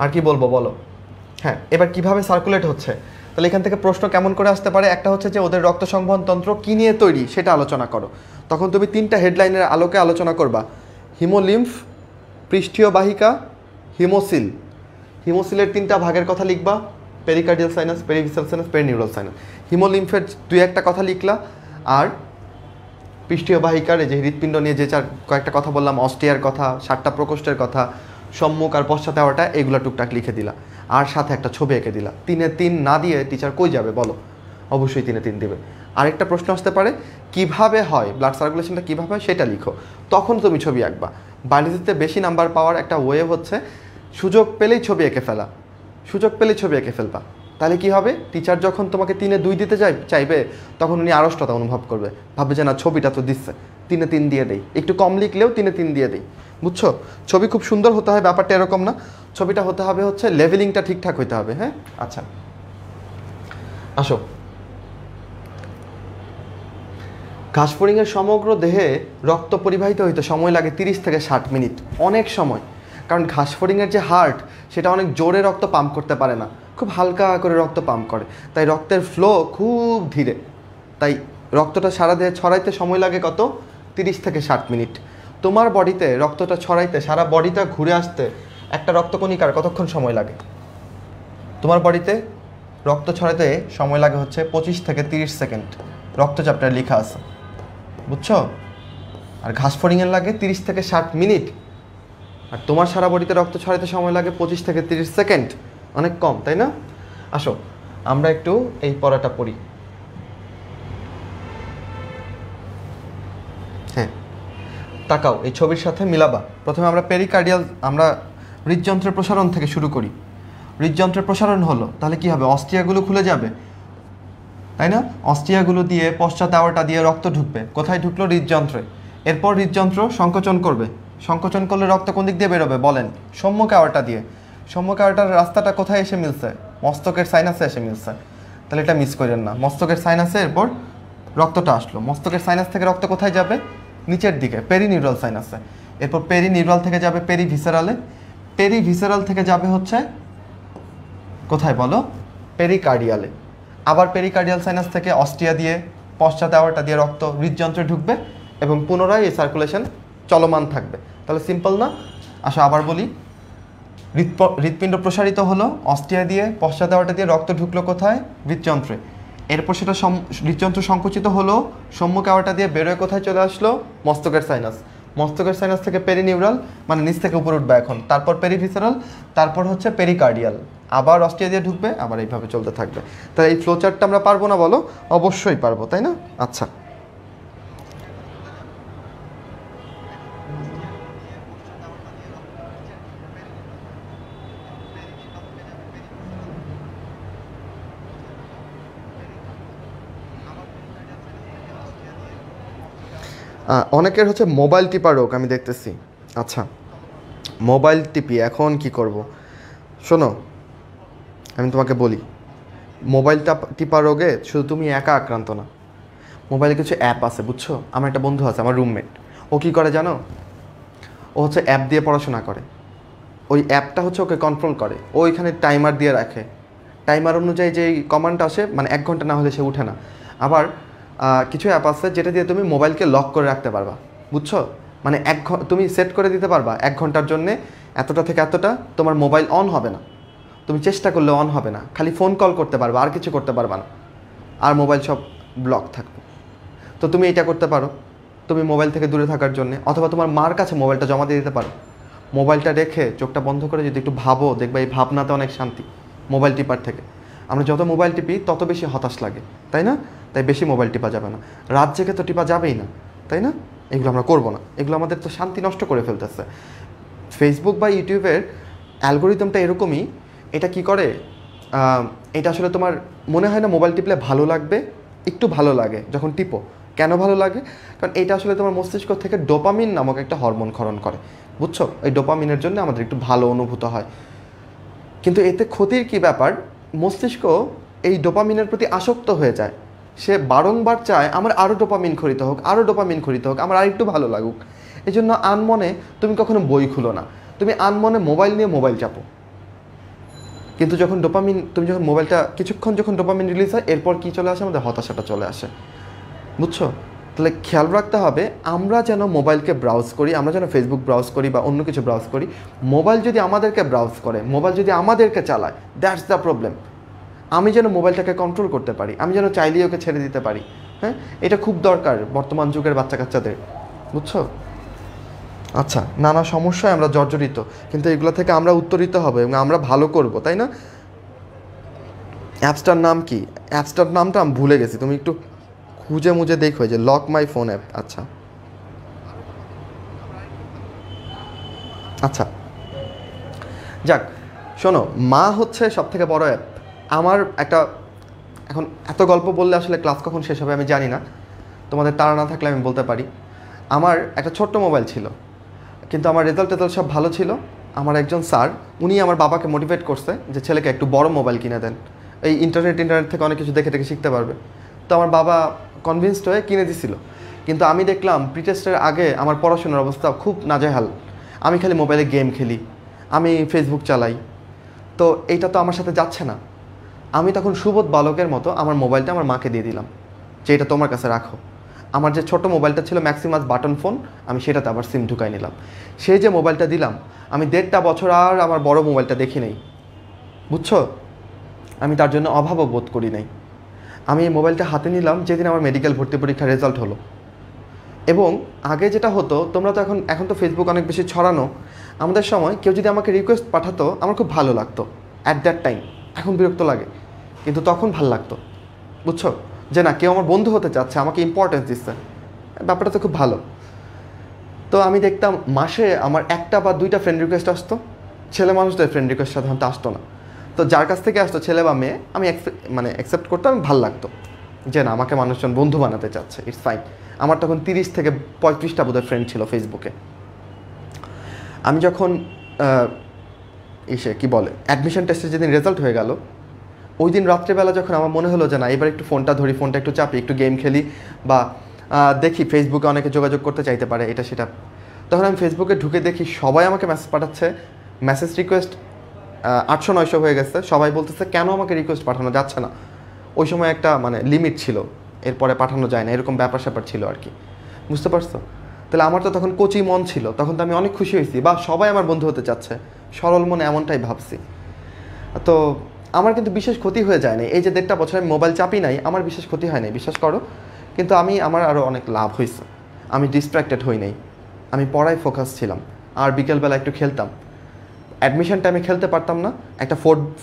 আর কি বলবো বলো। হ্যাঁ, এবার কিভাবে সার্কুলেট হচ্ছে, তাহলে এখান থেকে প্রশ্ন কেমন করে আসতে পারে। একটা হচ্ছে যে ওদের রক্ত সংবহনতন্ত্র কী নিয়ে তৈরি সেটা আলোচনা করো, তখন তুমি তিনটা হেডলাইনের আলোকে আলোচনা করবা। Haemolymph, পৃষ্ঠীয় বাহিকা, haemocoel. হিমোসিলের তিনটা ভাগের কথা লিখবা, pericardial sinus, perivisceral sinus, perineural sinus. হিমোলিম্ফের দুই একটা কথা লিখলা, আর পৃষ্ঠীয় বাহিকার এই যে হৃৎপিণ্ড নিয়ে যে চার কয়েকটা কথা বললাম, অস্টিয়ার কথা, 7টা প্রকোষ্ঠের কথা, সম্মুখ আর পশ্চাৎটা, এগুলো টুকটাক লিখে দিলা, আর সাথে একটা ছবি এঁকে দিলা। 3-3 না দিয়ে টিচার কই যাবে বলো, অবশ্যই 3-3 দেবে। আরেকটা প্রশ্ন আসতে পারে কিভাবে হয়, ব্লাড সার্কুলেশনটা কীভাবে হয় সেটা লিখো, তখন তুমি ছবি আঁকবা। বায়োলজিতে বেশি নাম্বার পাওয়ার একটা ওয়ে হচ্ছে সুযোগ পেলেই ছবি এঁকে ফেলা, সুযোগ পেলেই ছবি এঁকে ফেলবা। তাহলে কি হবে, টিচার যখন তোমাকে 3-2 দিতে চাইবে তখন উনি আড়ষ্টতা অনুভব করবে, ভাববে যে না ছবিটা তো দিচ্ছে, 3-3 দিয়ে দেই, একটু কম লিখলেও 3-3 দিয়ে দেই। বুঝছো, ছবি খুব সুন্দর হতে হয়, ব্যাপারটা এরকম না। ছবিটা হতে হবে হচ্ছে লেভেলিংটা ঠিকঠাক হইতে হবে। হ্যাঁ আচ্ছা আসো। ঘাসফড়িংয়ের সমগ্র দেহে রক্ত পরিবাহিত হইতে সময় লাগে 30 থেকে 60 মিনিট, অনেক সময়। কারণ ঘাসফড়িংয়ের যে হার্ট সেটা অনেক জোরে রক্ত পাম্প করতে পারে না, খুব হালকা করে রক্ত পাম্প করে, তাই রক্তের ফ্লো খুব ধীরে, তাই রক্তটা সারা দেহে ছড়াইতে সময় লাগে কত, 30 থেকে 60 মিনিট। তোমার বডিতে রক্তটা ছড়াইতে, সারা বডিটা ঘুরে আসতে একটা রক্তকণিকার কতক্ষণ সময় লাগে? তোমার বডিতে রক্ত ছড়াইতে সময় লাগে হচ্ছে 25 থেকে 30 সেকেন্ড, রক্তচাপটা লেখা আছে, বুঝছো। আর ঘাসফড়িংয়ের লাগে 30 থেকে 60 মিনিট, আর তোমার সারা বডিতে রক্ত ছড়াইতে সময় লাগে 25 থেকে 30 সেকেন্ড, অনেক কম তাই না। আসো আমরা একটু এই পড়াটা পড়ি। হ্যাঁ তাকাও, এই ছবির সাথে মিলাবা। প্রথমে আমরা পেরিকার্ডিয়াল, আমরা হৃদযন্ত্রের প্রসারণ থেকে শুরু করি। হৃদযন্ত্রের প্রসারণ হলো, তাহলে কি হবে, অস্টিয়াগুলো খুলে যাবে তাই না, অস্টিয়াগুলো দিয়ে পশ্চাৎ আওয়াটা দিয়ে রক্ত ঢুকবে। কোথায় ঢুকলো, হৃদযন্ত্রে। এরপর হৃদযন্ত্র সংকোচন করবে, সংকোচন করলে রক্ত কোন দিক দিয়ে বেরোবে বলেন, সম্মুখ আওয়াটা দিয়ে। সম্মুখ আওয়াটার রাস্তাটা কোথায় এসে মিলছে, মস্তকের সাইনাসে এসে মিলছে, তাহলে এটা মিস করেন না, মস্তকের সাইনাসে এরপর রক্তটা আসলো। মস্তকের সাইনাস থেকে রক্ত কোথায় যাবে, নিচের দিকে পেরিনিউরাল সাইনাসে, এরপর পেরিনিউরাল থেকে যাবে পেরিভিসেরালে, পেরিভিসেরাল থেকে যাবে হচ্ছে কোথায় বলো, পেরিকার্ডিয়ালে। আবার পেরিকার্ডিয়াল সাইনাস থেকে অস্টিয়া দিয়ে পশ্চাৎ আওয়াটা দিয়ে রক্ত হৃদযন্ত্রে ঢুকবে, এবং পুনরায় এই সার্কুলেশন চলমান থাকবে। তাহলে সিম্পল না। আসো আবার বলি, হৃৎপিণ্ড প্রসারিত হলো, অস্টিয়া দিয়ে পশ্চাৎ আওয়াটা দিয়ে রক্ত ঢুকলো কোথায়, হৃদযন্ত্রে। এরপর সেটা হৃদযন্ত্র সংকুচিত হলো, সম্মুখ আওয়াটা দিয়ে বেরোয় কোথায় চলে আসলো, মস্তকের সাইনাস। মস্তকের সাইনাস থেকে পেরিনিউরাল, মানে নিচ থেকে উপরে উঠবে এখন, তারপর পেরিভিসেরাল, তারপর হচ্ছে পেরিকার্ডিয়াল, আবার অস্টিয়া দিয়ে ঢুকবে, আবার এইভাবে চলতে থাকবে। তাহলে এই ফ্লোচার্টটা আমরা পারবো না বলো, অবশ্যই পারবো তাই না। আচ্ছা অনেকের হচ্ছে মোবাইল টিপা রোগ আমি দেখতেছি। আচ্ছা মোবাইল টিপি, এখন কি করব? শোনো আমি তোমাকে বলি, মোবাইল টিপা রোগে শুধু তুমি একা আক্রান্ত না, মোবাইলে কিছু অ্যাপ আছে বুঝছো। আমার একটা বন্ধু আছে, আমার রুমমেট, ও কি করে জানো, ও হচ্ছে অ্যাপ দিয়ে পড়াশোনা করে। ওই অ্যাপটা হচ্ছে ওকে কন্ট্রোল করে, ও ওইখানে টাইমার দিয়ে রাখে, টাইমার অনুযায়ী যেই কমান্ড আসে, মানে 1 ঘন্টা না হলে সে উঠে না। আবার কিছু অ্যাপ আছে যেটা দিয়ে তুমি মোবাইলকে লক করে রাখতে পারবা বুঝছো, মানে তুমি সেট করে দিতে পারবা 1 ঘন্টার জন্যে, এতটা থেকে এতটা তোমার মোবাইল অন হবে না, তুমি চেষ্টা করলে অন হবে না, খালি ফোন কল করতে পারবা, আর কিছু করতে পারবা না, আর মোবাইল সব ব্লক থাকবে। তো তুমি এটা করতে পারো, তুমি মোবাইল থেকে দূরে থাকার জন্যে, অথবা তোমার মার কাছে মোবাইলটা জমা দিয়ে দিতে পারো। মোবাইলটা রেখে চোখটা বন্ধ করে যদি একটু ভাবো, দেখবা এই ভাবনাতে অনেক শান্তি মোবাইল টিপার থেকে। আমরা যত মোবাইল টিপি তত বেশি হতাশ লাগে তাই না, তাই বেশি মোবাইল টিপা যাবে না, রাত জেগে তো টিপা যাবেই না তাই না, এগুলো আমরা করবো না, এগুলো আমাদের তো শান্তি নষ্ট করে ফেলতেছে। ফেসবুক বা ইউটিউবের অ্যালগোরিদমটা এরকমই, এটা কি করে, এটা আসলে তোমার মনে হয় না মোবাইল টিপলে ভালো লাগবে, একটু ভালো লাগে যখন টিপো। কেন ভালো লাগে, কারণ এটা আসলে তোমার মস্তিষ্ক থেকে ডোপামিন নামক একটা হরমোন ক্ষরণ করে বুঝছো, এই ডোপামিনের জন্য আমাদের একটু ভালো অনুভূত হয়। কিন্তু এতে ক্ষতির কী ব্যাপার, মস্তিষ্ক এই ডোপামিনের প্রতি আসক্ত হয়ে যায়। সে বারংবার চায় আমার আরও ডোপামিন খরিত হোক, আরও ডোপামিন খরিত হোক, আমার আরেকটু ভালো লাগুক। এই জন্য আনমনে তুমি কখনো বই খুলো না, তুমি আনমনে মোবাইল নিয়ে মোবাইল চাপো। কিন্তু যখন ডোপামিন, তুমি যখন মোবাইলটা কিছুক্ষণ যখন ডোপামিন রিলিজ হয়, এরপর কী চলে আসে? আমাদের হতাশাটা চলে আসে। বুঝছো? তাহলে খেয়াল রাখতে হবে আমরা যেন মোবাইলকে ব্রাউজ করি, আমরা যেন ফেসবুক ব্রাউজ করি বা অন্য কিছু ব্রাউজ করি। মোবাইল যদি আমাদেরকে ব্রাউজ করে, মোবাইল যদি আমাদেরকে চালায়, দ্যাটস দ্য প্রবলেম। আমি যেন মোবাইলটাকে কন্ট্রোল করতে পারি, আমি যেন চাইলেই ওকে ছেড়ে দিতে পারি। হ্যাঁ, এটা খুব দরকার বর্তমান যুগের বাচ্চা কাচ্চাদের। বুঝছো? আচ্ছা, নানা সমস্যায় আমরা জর্জরিত, কিন্তু এগুলো থেকে আমরা উত্তরিত হবো এবং আমরা ভালো করব, তাই না? অ্যাপসটার নাম কি? অ্যাপসটার নামটা আমি ভুলে গেছি, তুমি একটু খুঁজে মুজে দেখো, যে লক মাই ফোন অ্যাপ। আচ্ছা আচ্ছা, যাক। শোনো, মা হচ্ছে সব থেকে বড় অ্যাপ। আমার একটা, এখন এত গল্প বললে আসলে ক্লাস কখন শেষ হবে আমি জানি না, তোমাদের তাড়া না থাকলে আমি বলতে পারি। আমার একটা ছোট্ট মোবাইল ছিল, কিন্তু আমার রেজাল্ট টেজাল্ট সব ভালো ছিল। আমার একজন স্যার, উনি আমার বাবাকে মোটিভেট করছে যে ছেলেকে একটু বড় মোবাইল কিনে দেন, এই ইন্টারনেট থেকে অনেক কিছু দেখে দেখে শিখতে পারবে। তো আমার বাবা কনভিন্সড হয়ে কিনে দিছিল, কিন্তু আমি দেখলাম প্রিটেস্টের আগে আমার পড়াশোনার অবস্থা খুব নাজেহাল। আমি খালি মোবাইলে গেম খেলি, আমি ফেসবুক চালাই, তো এইটা তো আমার সাথে যাচ্ছে না। আমি তখন সুবোধ বালকের মতো আমার মোবাইলটা আমার মাকে দিয়ে দিলাম যে এটা তোমার কাছে রাখো। আমার যে ছোট মোবাইলটা ছিল ম্যাক্সিমাস বাটন ফোন, আমি সেটাতে আবার সিম ঢুকাই নিলাম। সেই যে মোবাইলটা দিলাম, আমি 1.5 বছর আর আমার বড় মোবাইলটা দেখি নাই। বুঝছো? আমি তার জন্য অভাবও বোধ করি নাই। আমি এই মোবাইলটা হাতে নিলাম যেদিন আমার মেডিকেল ভর্তি পরীক্ষার রেজাল্ট হলো। এবং আগে যেটা হতো, তোমরা তো এখন তো ফেসবুক অনেক বেশি ছড়ানো, আমাদের সময় কেউ যদি আমাকে রিকোয়েস্ট পাঠাতো আমার খুব ভালো লাগতো অ্যাট দ্যাট টাইম। এখন বিরক্ত লাগে, কিন্তু তখন ভালো লাগতো। বুঝছো? যে না, কেউ আমার বন্ধু হতে চাচ্ছে, আমাকে ইম্পর্টেন্স দিচ্ছে, ব্যাপারটা তো খুব ভালো। তো আমি দেখতাম মাসে আমার 1 বা 2টা ফ্রেন্ড রিকোয়েস্ট আসতো। ছেলে মানুষদের ফ্রেন্ড রিকোয়েস্ট সাধারণত আসতো না, তো যার কাছ থেকে আসতো, ছেলে বা মেয়ে, আমি মানে অ্যাকসেপ্ট করতাম, ভালো লাগতো যে না, আমাকে মানুষজন বন্ধু বানাতে চাচ্ছে, ইটস ফাইন। আমার তখন 30 থেকে 35টা বোধহয় ফ্রেন্ড ছিল ফেসবুকে। আমি যখন অ্যাডমিশন টেস্টে যেদিন রেজাল্ট হয়ে গেল, ওই দিন রাত্রেবেলা যখন আমার মনে হলো যে না, এবার একটু ফোনটা ধরি, ফোনটা একটু চাপি, একটু গেম খেলি বা দেখি ফেসবুকে অনেকে যোগাযোগ করতে চাইতে পারে, এটা সেটা, তখন আমি ফেসবুকে ঢুকে দেখি সবাই আমাকে মেসেজ পাঠাচ্ছে। মেসেজ রিকোয়েস্ট 800-900 হয়ে গেছে। সবাই বলতেছে কেন আমাকে রিকোয়েস্ট পাঠানো যাচ্ছে না। ওই সময় একটা মানে লিমিট ছিল, এরপরে পাঠানো যায় না, এরকম ব্যাপার স্যাপার ছিল আর কি। বুঝতে পারছো? তাহলে আমার তো তখন কচি মন ছিল, তখন তো আমি অনেক খুশি হয়েছি, বা সবাই আমার বন্ধু হতে চাচ্ছে, সরল মনে এমনটাই ভাবছি। তো আমার কিন্তু বিশেষ ক্ষতি হয়ে যায় না, এই যে 1.5 বছর আমি মোবাইল চাপি নাই, আমার বিশেষ ক্ষতি হয় নাই, বিশ্বাস করো। কিন্তু আমার আরও অনেক লাভ হয়েছে। আমি ডিস্ট্র্যাক্টেড হই নাই, আমি পড়ায় ফোকাস ছিলাম, আর বিকেলবেলা একটু খেলতাম। অ্যাডমিশন টাইমে খেলতে পারতাম না, একটা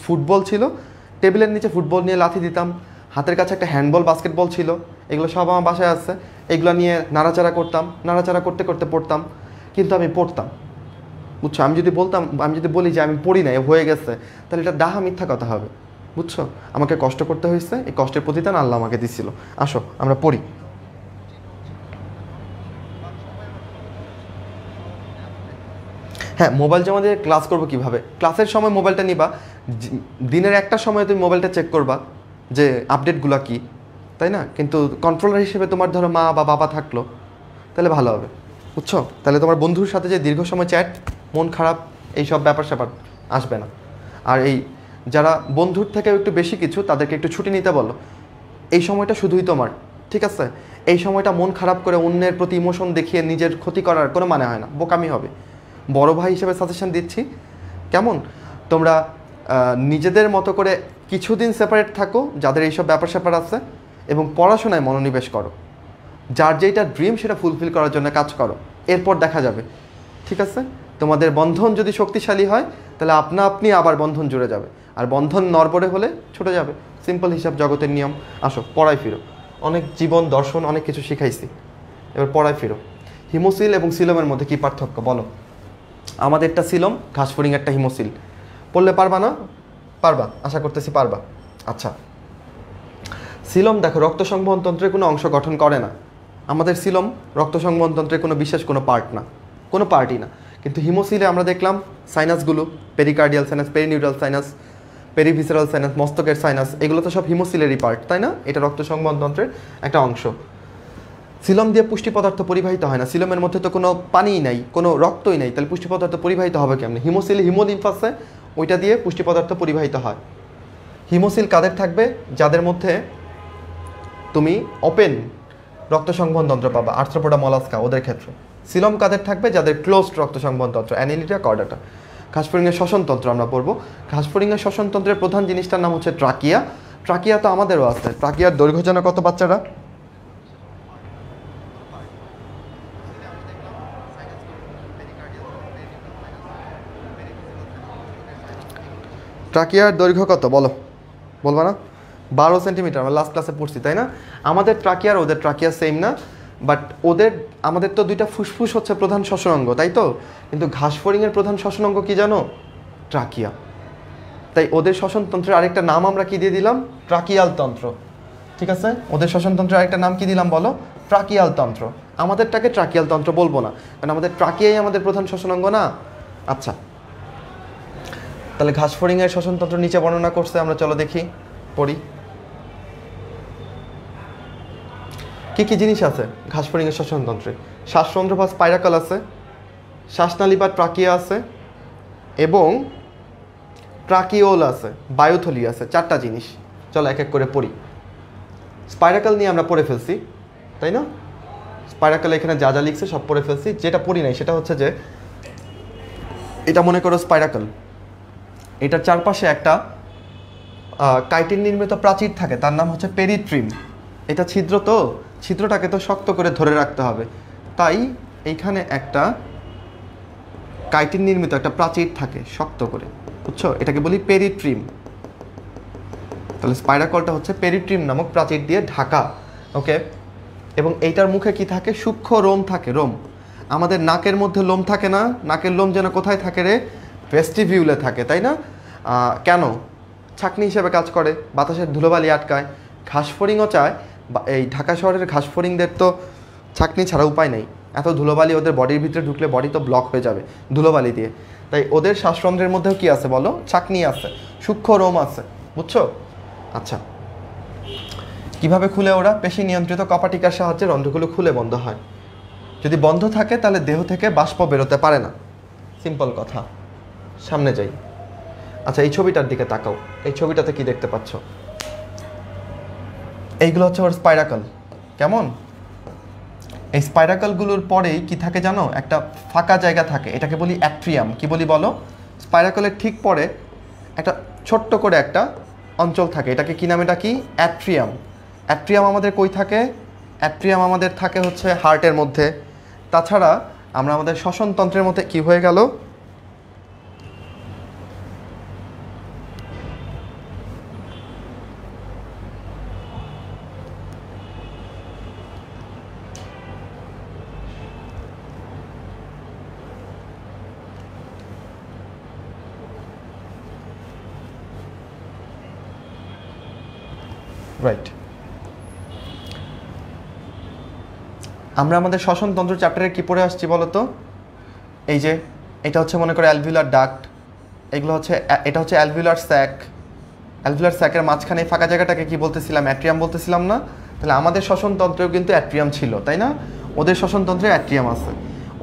ফুটবল ছিল, টেবিলের নিচে ফুটবল নিয়ে লাথি দিতাম, হাতের কাছে একটা হ্যান্ডবল, বাস্কেটবল ছিল, এগুলো সব আমার বাসায় আছে, এগুলো নিয়ে নাড়াচাড়া করতাম, নাড়াচাড়া করতে করতে পড়তাম। কিন্তু আমি পড়তাম। বুঝছো? আমি যদি বলি যে আমি পড়ি নাই, হয়ে গেছে, তাহলে এটা ডাহা মিথ্যা কথা হবে। বুঝছো? আমাকে কষ্ট করতে হয়েছে, এই কষ্টের প্রতিদান আল্লাহ আমাকে দিচ্ছিল। আসো আমরা পড়ি। হ্যাঁ, মোবাইল জমা দিয়ে ক্লাস করবো কীভাবে? ক্লাসের সময় মোবাইলটা নিবা, দিনের একটা সময় তুমি মোবাইলটা চেক করবা যে আপডেটগুলো কী, তাই না? কিন্তু কন্ট্রোলার হিসেবে তোমার ধরো মা বা বাবা থাকলো, তাহলে ভালো হবে। বুঝছো? তাহলে তোমার বন্ধুর সাথে যে দীর্ঘ সময় চ্যাট, মন খারাপ, এই সব ব্যাপার স্যাপার আসবে না। আর এই যারা বন্ধুর থেকে একটু বেশি কিছু, তাদেরকে একটু ছুটি নিতে বলো। এই সময়টা শুধুই তোমার, ঠিক আছে? এই সময়টা মন খারাপ করে অন্যের প্রতি ইমোশন দেখিয়ে নিজের ক্ষতি করার কোনো মানে হয় না, বোকামি হবে। বড় ভাই হিসেবে সাজেশন দিচ্ছি, কেমন? তোমরা নিজেদের মতো করে কিছুদিন সেপারেট থাকো, যাদের এইসব ব্যাপার স্যাপার আছে, এবং পড়াশোনায় মনোনিবেশ করো। যার যেটা ড্রিম সেটা ফুলফিল করার জন্য কাজ করো, এরপর দেখা যাবে। ঠিক আছে? তোমাদের বন্ধন যদি শক্তিশালী হয়, তাহলে আপনা আপনি আবার বন্ধন জুড়ে যাবে, আর বন্ধন নড়বড়ে হলে ছুটে যাবে। সিম্পল হিসাব, জগতের নিয়ম। আসো পড়ায় ফিরো। অনেক জীবন দর্শন, অনেক কিছু শিখাইছি, এবার পড়ায় ফিরো। হিমোসিল এবং সিলোমের মধ্যে কী পার্থক্য বলো? আমাদেরটা সিলোম, ঘাসফড়িংয়েরটা হিমোসিল। পড়লে পারবা না? পারবা, আশা করতেছি পারবা। আচ্ছা, সিলোম দেখো, রক্ত সংবহনতন্ত্রের কোনো অংশ গঠন করে না। আমাদের সিলোম রক্ত সংবহনতন্ত্রের কোনো বিশেষ কোনো পার্ট না, কোনো পার্টই না। কিন্তু হিমোসিলে আমরা দেখলাম সাইনাসগুলো, pericardial sinus, perineural sinus, perivisceral sinus मस्तकेर साइनास एगुलो तो सब हिमोसिलेरी पार्ट ताई ना एटा रक्त संबंधतंत्रेर एकटा अंश। सिलम दिए पुष्टि पदार्थ परिवाहित है ना, सिलमेर मध्य तो कोनो पानी नहीं कोनो रक्तई नहीं, ताहले पुष्टि पदार्थ परिवाहित होबे केमने? हिमोसिल हिमोलिम्फ आछे ओइटा दिए पुष्टि पदार्थ परिवाहित हय। हिमोसिल कादेर थाकबे? जादेर मध्य तुमी ओपेन रक्त संबंधतंत्र पाबा आर्थ्रोपोडा मोलास्का ओदेर क्षेत्रे। सिलम कादेर थाकबे? जादेर क्लोज्ड रक्त संबंधतंत्र एनिलिटा कॉर्डाटा। घासफড়িং এর শ্বসনতন্ত্র আমরা পড়ব। ঘাসফড়িং এর শ্বসনতন্ত্রের প্রধান জিনিসটার নাম হচ্ছে ট্রাকিয়া। ট্রাকিয়া তো আমাদেরও আছে। ট্রাকিয়ার দৈর্ঘ্য জানো কত বাচ্চারা? ট্রাকিয়ার দৈর্ঘ্য কত বলো, বলবা না? 12 সেন্টিমিটার। আমরা লাস্ট ক্লাসে পড়ছি তাই না। আমাদের ট্রাকিয়ার ওদের ট্রাকিয়া সেম না, বাট ওদের আমাদের তো দুইটা ফুসফুস হচ্ছে প্রধান শ্বসনাঙ্গ তাই তো, কিন্তু ঘাসফড়িংয়ের প্রধান শ্বসনাঙ্গ কি জানো? ট্রাকিয়া। তাই ওদের শ্বসনতন্ত্রের আরেকটা নাম আমরা কি দিয়ে দিলাম? ট্রাকিয়াল তন্ত্র। ঠিক আছে, ওদের শ্বসনতন্ত্রের আরেকটা নাম কি দিলাম বলো? ট্রাকিয়াল তন্ত্র। আমাদেরটাকে ট্রাকিয়াল তন্ত্র বলবো না, কারণ আমাদের ট্রাকিয়াই আমাদের প্রধান শ্বসনাঙ্গ না। আচ্ছা, তাহলে ঘাসফড়িংয়ের শ্বসনতন্ত্র নিচে বর্ণনা করছে, আমরা চলো দেখি পড়ি কি জিনিস আছে ঘাসফড়িংয়ের শ্বসনতন্ত্রে। শ্বাসরন্ধ্র বা স্পাইরাকাল আছে, শ্বাসনালী বা ট্রাকিয়া আছে, এবং ট্রাকিওল আছে, বায়ুথলি আছে। চারটা জিনিস চলো এক এক করে পড়ি। স্পাইরাকাল নিয়ে আমরা পড়ে ফেলছি তাই না, স্পাইরাকাল এখানে যা যা লিখছে সব পড়ে ফেলছি। যেটা পড়ি নাই সেটা হচ্ছে যে এটা মনে করো স্পাইরাকাল, এটার চারপাশে একটা কাইটিন নির্মিত প্রাচীর থাকে, তার নাম হচ্ছে পেরিট্রিম। এটা ছিদ্র, তো ছিদ্রটাকে তো শক্ত করে ধরে রাখতে হবে, তাই এইখানে একটা কাইটিন নির্মিত একটা প্রাচীর থাকে শক্ত করে, বুঝছো? এটাকে বলি পেরিট্রিম। তাহলে স্পাইরাকলটা হচ্ছে পেরিট্রিম নামক প্রাচীর দিয়ে ঢাকা, ওকে? এবং এইটার মুখে কি থাকে? সূক্ষ্ম রোম থাকে, রোম। আমাদের নাকের মধ্যে লোম থাকে না, নাকের লোম যেন কোথায় থাকে রে? ভেস্টিভিউলে থাকে তাই না। কেন? ছাকনি হিসেবে কাজ করে, বাতাসের ধুলোবালি আটকায়। ঘাসফড়িংও চায়, এই ঢাকা শহরের ঘাসফড়িংদের তো ছাকনি ছাড়া উপায় নেই, এত ধুলোবালি ওদের বডির ভিতরে ঢুকলে বডি তো ব্লক হয়ে যাবে ধুলোবালি দিয়ে। তাই ওদের শ্বাসরন্ধ্রের মধ্যেও কি আছে বলো? ছাকনি আছে, সূক্ষ্ম রোম আছে, বুঝছো? আচ্ছা, কিভাবে খুলে ওরা? পেশি নিয়ন্ত্রিত কপাটিকার সাহায্যে রন্ধ্রগুলো খুলে বন্ধ হয়। যদি বন্ধ থাকে তাহলে দেহ থেকে বাষ্প বেরোতে পারে না, সিম্পল কথা। সামনে যাই। আচ্ছা, এই ছবিটার দিকে তাকাও। এই ছবিটাতে কি দেখতে পাচ্ছ? এইগুলো হচ্ছে ওর স্পাইরাকাল, কেমন? এই স্পাইরাকালগুলোর পরেই কি থাকে জানো? একটা ফাঁকা জায়গা থাকে, এটাকে বলি অ্যাট্রিয়াম। কি বলি বলো? স্পাইরাকালের ঠিক পরে একটা ছোট্ট করে একটা অঞ্চল থাকে, এটাকে কি নাম? এটা কি? অ্যাট্রিয়াম। অ্যাট্রিয়াম আমাদের কই থাকে? অ্যাট্রিয়াম আমাদের থাকে হচ্ছে হার্টের মধ্যে। তাছাড়া আমরা আমাদের শ্বসনতন্ত্রের মধ্যে কি হয়ে গেল? রাইট। আমরা আমাদের শ্বসনতন্ত্র চ্যাপ্টারে কি পড়ে আসছি বলতো? এই যে এটা হচ্ছে মনে করো অ্যালভিউলার ডাক্ট, এগুলো হচ্ছে, এটা হচ্ছে অ্যালভিউলার স্যাক। অ্যালভিউলার স্যাকের মাঝখানে ফাঁকা জায়গাটাকে কি বলতেছিলাম? অ্যাট্রিয়াম বলতেছিলাম না? তাহলে আমাদের শ্বসনতন্ত্রেও কিন্তু অ্যাট্রিয়াম ছিল তাই না, ওদের শ্বসনতন্ত্রে অ্যাট্রিয়াম আছে।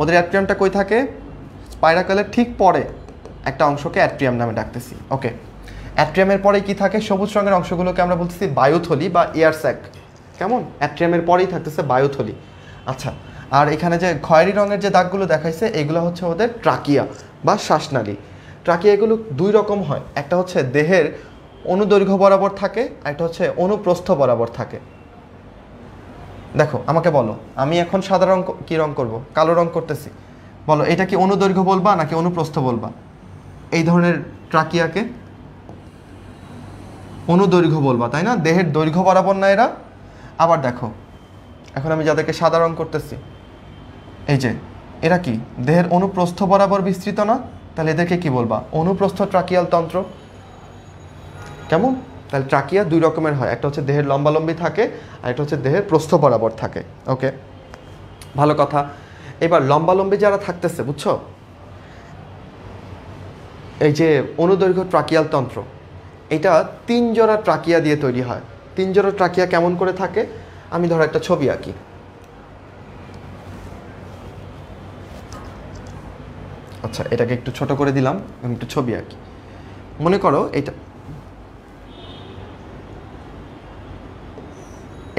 ওদের অ্যাট্রিয়ামটা কই থাকে? স্পাইরাকালের ঠিক পরে একটা অংশকে অ্যাট্রিয়াম নামে ডাকতেছি, ওকে? অ্যাট্রিয়ামের পরে কি থাকে? সবুজ রঙের অংশগুলোকে আমরা বলতেছি বায়ুথলি বা এয়ার স্যাক, কেমন? অ্যাট্রিয়ামের পরেই থাকতেছে বায়ুথলি। আচ্ছা, আর এখানে যে খয়েরি রঙের যে দাগগুলো দেখাইছে এগুলো হচ্ছে ওদের ট্রাকিয়া বা শ্বাসনালী। ট্রাকিয়া এগুলো দুই রকম হয়, একটা হচ্ছে দেহের অনুদৈর্ঘ্য বরাবর থাকে, একটা হচ্ছে অনুপ্রস্থ বরাবর থাকে। দেখো আমাকে বলো, আমি এখন সাদা রঙ কী রঙ করবো? কালো রঙ করতেছি, বলো এটা কি অনুদৈর্ঘ্য বলবা নাকি অনুপ্রস্থ বলবা? এই ধরনের ট্রাকিয়াকে অনুদৈর্ঘ্য বলবা তাই না, দেহের দৈর্ঘ্য বরাবর না এরা। আবার দেখো এখন আমি যাদেরকে সাদা রং করতেছি, এই যে এরা কি দেহের অনুপ্রস্থ বরাবর বিস্তৃত না, তাহলে এদেরকে কি বলবা? অনুপ্রস্থ ট্রাকিয়াল তন্ত্র, কেমন? তাহলে ট্রাকিয়া দুই রকমের হয়, একটা হচ্ছে দেহের লম্বালম্বি থাকে আর একটা হচ্ছে দেহের প্রস্থ বরাবর থাকে, ওকে? ভালো কথা। এবার লম্বালম্বি যারা থাকতেছে বুঝছো, এই যে অনুদৈর্ঘ্য ট্রাকিয়াল তন্ত্র, এটা তিন জোড়া ট্রাকিয়া দিয়ে তৈরি হয়। তিন জোড়া ট্রাকিয়া কেমন করে থাকে, আমি ধরো একটা ছবি আঁকি। আচ্ছা, এটাকে একটু ছোট করে দিলাম, আমি একটু ছবি আঁকি। মনে করো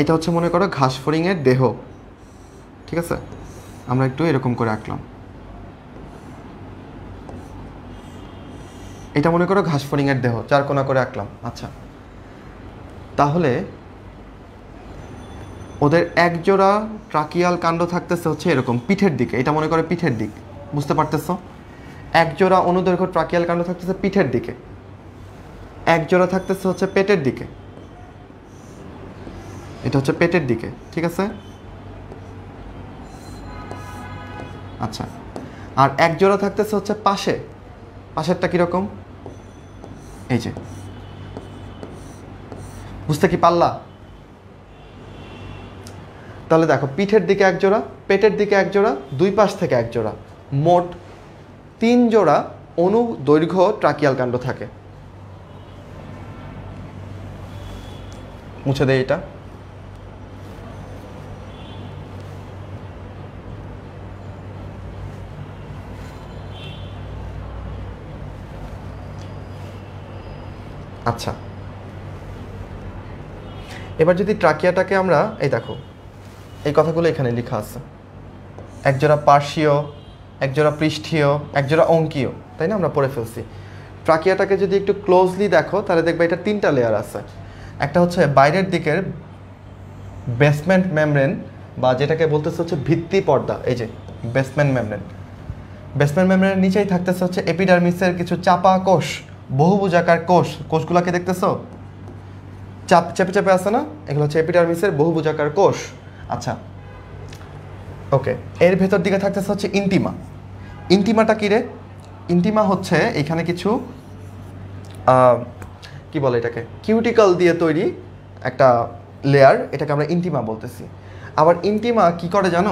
এটা হচ্ছে মনে করো ঘাসফড়িংয়ের দেহ, ঠিক আছে? আমরা একটু এরকম করে আঁকলাম। এটা মনে করো ঘাসফড়িংয়ের দেহ, চার কোনা করে আঁকলাম। আচ্ছা, তাহলে ওদের এক জোড়া ট্রাকিয়াল কাণ্ড থাকতেছে হচ্ছে এরকম পিঠের দিকে। এটা মনে করো পিঠের দিক, বুঝতে পারতেছো? এক জোড়া অনুদৈর্ঘ্য ট্রাকিয়াল কাণ্ড থাকতেছে পিঠের দিকে, এক জোড়া থাকতেছে হচ্ছে পেটের দিকে। এটা হচ্ছে পেটের দিকে, ঠিক আছে? আচ্ছা, আর এক জোড়া থাকতেছে হচ্ছে পাশে। পাশেরটা কীরকম, এই যে, বুঝতে কি পারলা? তাহলে দেখো, পিঠের দিকে এক জোড়া, পেটের দিকে এক জোড়া, দুই পাশ থেকে এক জোড়া, মোট তিন জোড়া অনুদৈর্ঘ্য ট্রাকিয়াল কাণ্ড থাকে। মুছে দেয় এটা। আচ্ছা, এবার যদি ট্রাকিয়াটাকে আমরা, এই দেখো, এই কথাগুলো এখানে লেখা আছে। একজোড়া পার্শ্বীয়, একজোড়া পৃষ্ঠীয়, একজোড়া অঙ্কীয়, তাই না? আমরা পড়ে ফেলছি। ট্রাকিয়াটাকে যদি একটু ক্লোজলি দেখো তাহলে দেখবে এটা তিনটা লেয়ার আছে। একটা হচ্ছে বাইরের দিকের বেসমেন্ট মেমব্রেন, বা যেটাকে বলতেছে হচ্ছে ভিত্তি পর্দা। এই যে বেসমেন্ট মেমব্রেন, বেসমেন্ট মেমব্রেনের নিচেই থাকতেছে হচ্ছে এপিডার্মিসের কিছু চাপা কোষ, বহুভুজাকার কোষ। কোষগুলোকে দেখতেছো? চেপে চেপে আছে না? এগুলো হচ্ছে এপিডার্মিসের বহুভুজাকার কোষ। আচ্ছা, ওকে। এর ভেতর দিকে থাকতেছে হচ্ছে ইন্টিমা। ইন্টিমাটা কী রে? ইন্টিমা হচ্ছে এখানে কিছু কি বলে এটাকে, কিউটিকল দিয়ে তৈরি একটা লেয়ার, এটাকে আমরা ইন্টিমা বলতেছি। আবার ইন্টিমা কি করে জানো?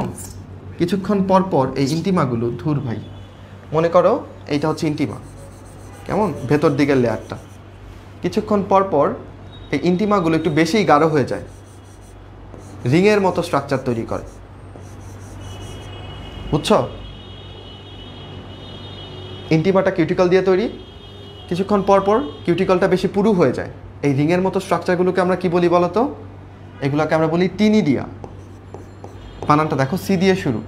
কিছুক্ষণ পর পর এই ইন্টিমাগুলো, ধুর ভাই, মনে করো এইটা হচ্ছে ইন্টিমা, কেমন ভেতর দিকের লেয়ারটা, কিছুক্ষণ পর পর এই ইন্টিমাগুলো একটু বেশিই গাঢ় হয়ে যায়, রিংয়ের মতো স্ট্রাকচার তৈরি করে, বুঝছ? ইন্টিমাটা কিউটিকল দিয়ে তৈরি, কিছুক্ষণ পর পর কিউটিকলটা বেশি পুরু হয়ে যায়। এই রিংয়ের মতো স্ট্রাকচারগুলোকে আমরা কি বলি বলো তো? এগুলোকে আমরা বলি টিনিডিয়া। বানানটা দেখো, সি দিয়ে শুরু,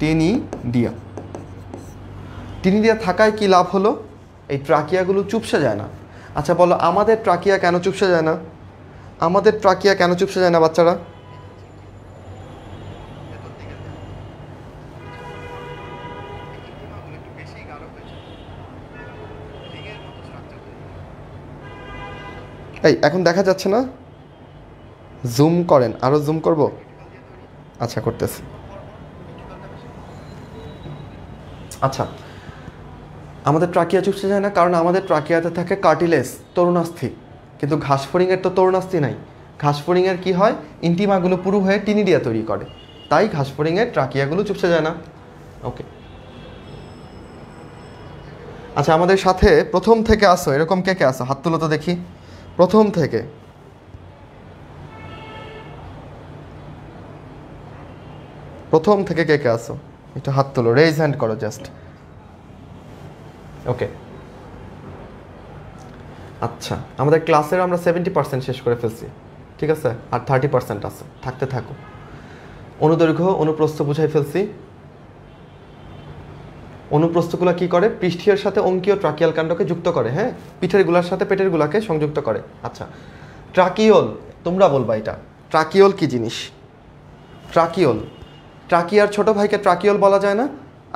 টিনিডিয়া। টিনিডিয়া থাকায় কি লাভ হলো? এই ট্রাকিয়াগুলো চুপসে যায় না। আচ্ছা বলো, আমাদের ট্রাকিয়া কেন চুপসে যায় না? আমাদের ট্রাকিয়া কেন চুপসে যায় না বাচ্চারা? এই এখন দেখা যাচ্ছে না? জুম করেন, আরও জুম করব। আচ্ছা, করতেছি। আচ্ছা, আমাদের ট্রাকিয়া চুপসে যায় না কারণ আমাদের ট্রাকিয়াতে থাকে কার্টিলেজ, তরুণাস্থি। কিন্তু ঘাসফড়িংয়ের তো তরুণাস্থি নাই। ঘাসফড়িংয়ের কি হয়? ইন্টিমাগুলো পুরু হয়ে টিনিডিয়া তৈরি করে, তাই ঘাসফড়িংয়ের ট্রাকিয়াগুলো চুপসে যায় না। ওকে, আচ্ছা, আমাদের সাথে প্রথম থেকে আসো, এরকম কে কে আসো? হাত তুলো তো দেখি। প্রথম থেকে কে কে আসো? একটু হাত তুলো, রেইজ হ্যান্ড করো জাস্ট। ওকে, আচ্ছা, আমাদের ক্লাসের আমরা 70% শেষ করে ফেলছি, ঠিক আছে? আর 30% আছে, থাকতে থাকো। অনুদৈর্ঘ্য অনুপ্রস্থ বুঝাই ফেলছি। অনুপ্রস্থগুলো কি করে? পৃষ্ঠীয়ের সাথে অঙ্কীয় ট্রাকিয়াল কাণ্ডকে যুক্ত করে, হ্যাঁ, পিঠেরগুলার সাথে পেটেরগুলাকে সংযুক্ত করে। আচ্ছা, ট্রাকিওল, তোমরা বলবা এটা ট্রাকিওল কি জিনিস? ট্রাকিওল, ট্রাকিয়ার ছোট ভাইকে ট্রাকিওল বলা যায় না?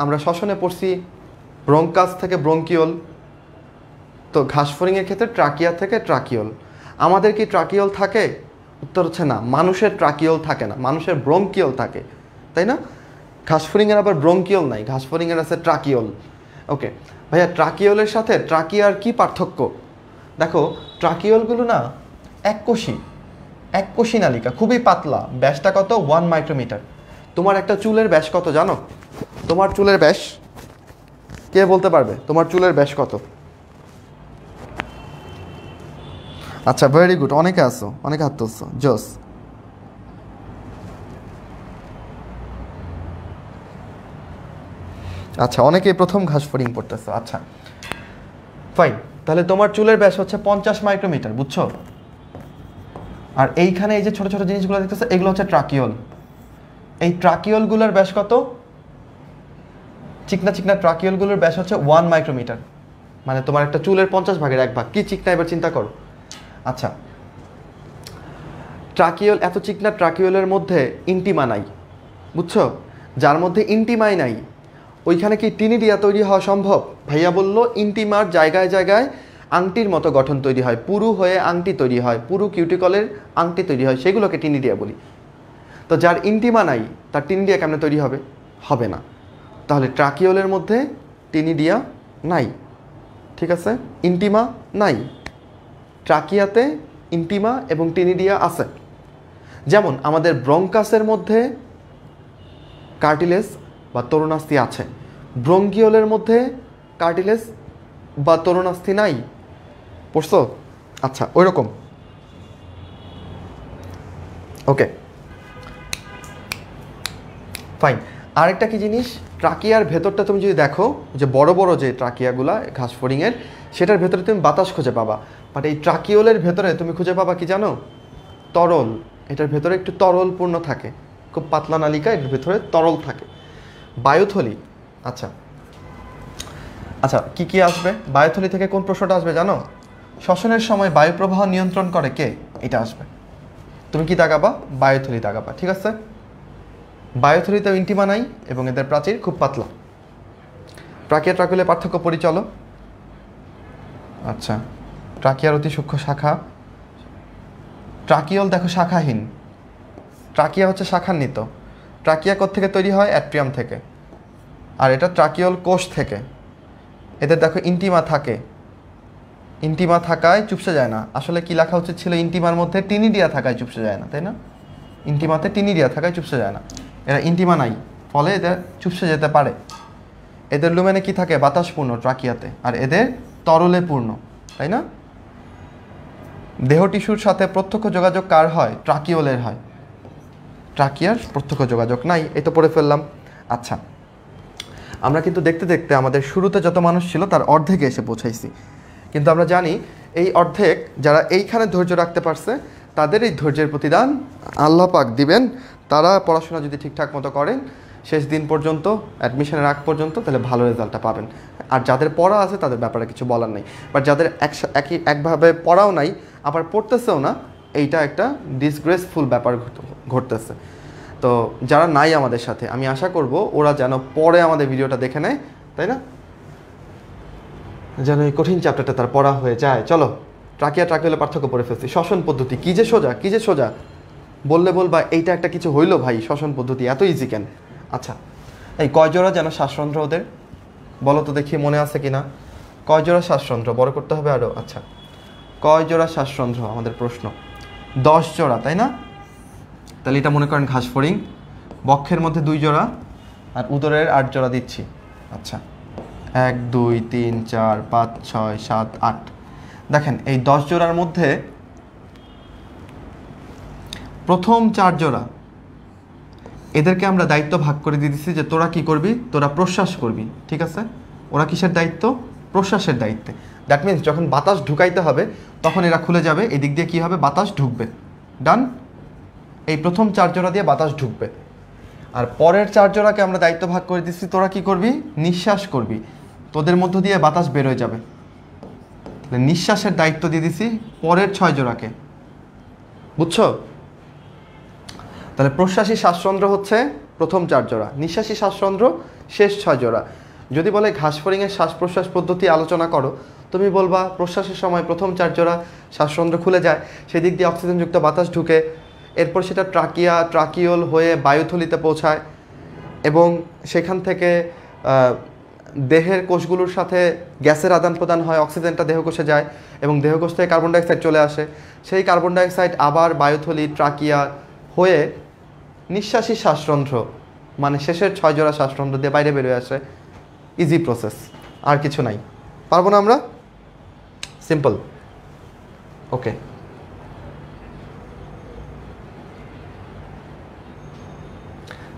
আমরা শ্বসনে পড়ছি ব্রঙ্কাস থেকে ব্রঙ্কিওল, তো ঘাসফড়িংয়ের ক্ষেত্রে ট্রাকিয়া থেকে ট্রাকিওল। আমাদের কি ট্রাকিওল থাকে? উত্তর হচ্ছে না, মানুষের ট্রাকিওল থাকে না, মানুষের ব্রঙ্কিওল থাকে, তাই না? ঘাসফড়িংয়ের আবার ব্রঙ্কিওল নাই, ঘাসফড়িংয়ের আছে ট্রাকিওল। ওকে ভাইয়া, ট্রাকিওলের সাথে ট্রাকিয়ার কি পার্থক্য? দেখো, ট্রাকিওলগুলো না এককোষী, এককোষী নালিকা, খুবই পাতলা। ব্যাসটা কত? 1 মাইক্রোমিটার। তোমার একটা চুলের ব্যাস কত জানো? তোমার চুলের ব্যাস, কে বলতে পারবে তোমার চুলের ব্যাস কত? আচ্ছা ভেরি গুড, অনেকে আসো, অনেকে হাত তুলছো, জোস। আচ্ছা অনেকে প্রথম ঘাস ফড়িং পড়তেছো। আচ্ছা ফাইন, তাহলে তোমার চুলের ব্যাস হচ্ছে 50 মাইক্রোমিটার, বুঝছো? আর এইখানে এই যে ছোট ছোট জিনিসগুলো দেখতেছো, এগুলো হচ্ছে ট্রাকিওল। এই ট্রাকিওলগুলোর ব্যাস কত? চিকনা চিকনা ট্রাকিওলগুলোর ব্যাস হচ্ছে 1 মাইক্রোমিটার, মানে তোমার একটা চুলের 50 ভাগের 1 ভাগ। কি চিকনা এবার চিন্তা করো। আচ্ছা ট্রাকিওল, এত চিকনা ট্রাকিওলের মধ্যে ইন্টিমা নাই, বুঝছো? যার মধ্যে ইন্টিমাই নাই ওইখানে কি টিনিডিয়া তৈরি হওয়া সম্ভব? ভাইয়া বলল ইন্টিমার জায়গায় জায়গায় আংটির মতো গঠন তৈরি হয়, পুরু হয়ে আংটি তৈরি হয়, পুরু কিউটিকলের আংটি তৈরি হয়, সেগুলোকে টিনিডিয়া বলি। তো যার ইন্টিমা নাই তার টিনিডিয়া কেমনে তৈরি হবে? হবে না। তাহলে ট্রাকিওলের মধ্যে টিনিডিয়া নাই, ঠিক আছে, ইন্টিমা নাই। ট্রাকিয়াতে ইন্টিমা এবং টিনিডিয়া আছে। যেমন আমাদের ব্রঙ্কাসের মধ্যে কার্টিলেজ বা তরুণাস্থি আছে, ব্রঙ্কিওলের মধ্যে কার্টিলেজ বা তরুণাস্থি নাই, পড়ছো? আচ্ছা ওইরকম। Okay fine. আরেকটা কি জিনিস, ট্রাকিয়ার ভেতরটা তুমি যদি দেখো যে বড় বড় যে ট্রাকিয়াগুলা ঘাসফড়িংয়ের, সেটার ভেতরে তুমি বাতাস খুঁজে পাবা, বাট এই ট্রাকিওলের ভেতরে তুমি খুঁজে পাবা কি জানো? তরল। এটার ভেতরে একটু তরলপূর্ণ থাকে, খুব পাতলা নালিকা, এটার ভেতরে তরল থাকে। বায়ুথলি। আচ্ছা আচ্ছা কি কি আসবে বায়ুথলি থেকে? কোন প্রশ্নটা আসবে জানো? শ্বসনের সময় বায়ুপ্রবাহ নিয়ন্ত্রণ করে কে? এটা আসবে। তুমি কি দাগাবা? বায়ুথলি দাগাবা, ঠিক আছে? বায়ুথলিতে ইন্টিমা নাই এবং এদের প্রাচীর খুব পাতলা। ট্রাকিয়া ট্রাকিওলে পার্থক্য পরিচলো। আচ্ছা ট্রাকিয়ার অতি সূক্ষ্ম শাখা, ট্রাকিওল দেখো শাখাহীন, ট্রাকিয়া হচ্ছে শাখান্বিত। ট্রাকিয়া কোত্থেকে তৈরি হয়? অ্যাট্রিয়াম থেকে, আর এটা ট্রাকিওল কোষ থেকে। এদের দেখো ইন্টিমা থাকে, ইন্টিমা থাকায় চুপসে যায় না। আসলে কি লেখা উচিত ছিল? ইন্টিমার মধ্যে টিনিডিয়া থাকায় চুপসে যায় না, তাই না? ইন্টিমাতে টিনিডিয়া থাকায় চুপসে যায় না, এরা ইন্টিমা নাই, ফলে এদের চুপসে যেতে পারে। এদের লুমেনে কি থাকে? বাতাসপূর্ণ ট্রাকিয়াতে, আর এদের তরলে পূর্ণ, তাই না? দেহ টিস্যুর সাথে প্রত্যক্ষ যোগাযোগ কার হয়? ট্রাকিওলের হয়। ট্রাকিয়ার প্রত্যক্ষ যোগাযোগ নাই, এ তো পড়ে ফেললাম। আচ্ছা আমরা কিন্তু দেখতে দেখতে আমাদের শুরুতে যত মানুষ ছিল তার অর্ধেকে এসে পৌঁছাইছি, কিন্তু আমরা জানি এই অর্ধেক যারা এইখানে ধৈর্য রাখতে পারছে তাদের এই ধৈর্যের প্রতিদান আল্লাহ পাক দিবেন। তারা পড়াশোনা যদি ঠিকঠাক মতো করেন শেষ দিন পর্যন্ত, অ্যাডমিশনের আগ পর্যন্ত, তাহলে ভালো রেজাল্টটা পাবেন। আর যাদের পড়া আছে তাদের ব্যাপারে কিছু বলার নেই, বাট যাদের একভাবে পড়াও নাই আবার পড়তেছেও না, এইটা একটা ডিসগ্রেসফুল ব্যাপার ঘটতেছে। তো যারা নাই আমাদের সাথে, আমি আশা করব ওরা যেন পরে আমাদের ভিডিওটা দেখে নেয়, তাই না? যেন এই কঠিন চ্যাপ্টারটা তার পড়া হয়ে যায়। চলো ট্রাকিয়া ট্রাকিওলে পার্থক্য পড়ে ফেলছি। শ্বসন পদ্ধতি কি যে সোজা, কি যে সোজা, বললে বলবা এইটা একটা কিছু হইল ভাই, শ্বসন পদ্ধতি এত ইজি কেন? আচ্ছা এই কয়জোড়া যেন শ্বাসরন্ধ্র ওদের? বলো তো দেখি মনে আছে কি না? কয়জোড়া শ্বাসরন্ধ্র? বড় করতে হবে আরও। আচ্ছা কয়জোড়া শ্বাসরন্ধ্র আমাদের প্রশ্ন? 10 জোড়া, তাই না? তাহলে এটা মনে করেন ঘাসফড়িং, বক্ষের মধ্যে 2 জোড়া আর উদরের 8 জোড়া দিচ্ছি। আচ্ছা 1 2 3 4 5 6 7 8। দেখেন এই 10 জোড়ার মধ্যে প্রথম 4 জোড়া এদেরকে আমরা দায়িত্ব ভাগ করে দিয়ে দিচ্ছি যে তোরা কি করবি? তোরা প্রশ্বাস করবি, ঠিক আছে? ওরা কিসের দায়িত্ব? প্রশ্বাসের দায়িত্বে। দ্যাট মিনস যখন বাতাস ঢুকাইতে হবে তখন এরা খুলে যাবে, এই দিক দিয়ে কী হবে? বাতাস ঢুকবে। ডান, এই প্রথম 4 জোড়া দিয়ে বাতাস ঢুকবে। আর পরের 4 জোড়াকে আমরা দায়িত্ব ভাগ করে দিচ্ছি, তোরা কি করবি? নিঃশ্বাস করবি, তোদের মধ্য দিয়ে বাতাস বেরোয় যাবে। তাহলে নিঃশ্বাসের দায়িত্ব দিয়ে দিচ্ছি পরের 6 জোড়াকে, বুঝছ? তাহলে প্রশ্বাসী শ্বাসরন্ধ্র হচ্ছে প্রথম 4 জোড়া, নিঃশ্বাসী শ্বাসরন্ধ্র শেষ 6 জোড়া। যদি বলে ঘাসফড়িংয়ের শ্বাস প্রশ্বাস পদ্ধতি আলোচনা করো, তুমি বলবা প্রশ্বাসের সময় প্রথম 4 জোড়া শ্বাসরন্ধ্র খুলে যায়, সেদিক দিয়ে অক্সিজেনযুক্ত বাতাস ঢুকে, এরপর সেটা ট্রাকিয়া ট্রাকিওল হয়ে বায়ুথলিতে পৌঁছায় এবং সেখান থেকে দেহের কোষগুলোর সাথে গ্যাসের আদান প্রদান হয়, অক্সিজেনটা দেহকোষে যায় এবং দেহকোষ থেকে কার্বন ডাইঅক্সাইড চলে আসে। সেই কার্বন ডাইঅক্সাইড আবার বায়ুথলি ট্রাকিয়া হয়ে নিঃশ্বাসী শ্বাসরন্ধ্র, মানে শেষের 6 জোড়া শ্বাসরন্ধ্র দিয়ে বাইরে বেরোয় আসে। ইজি প্রসেস, আর কিছু নাই। পারবো না আমরা, সিম্পল। ওকে।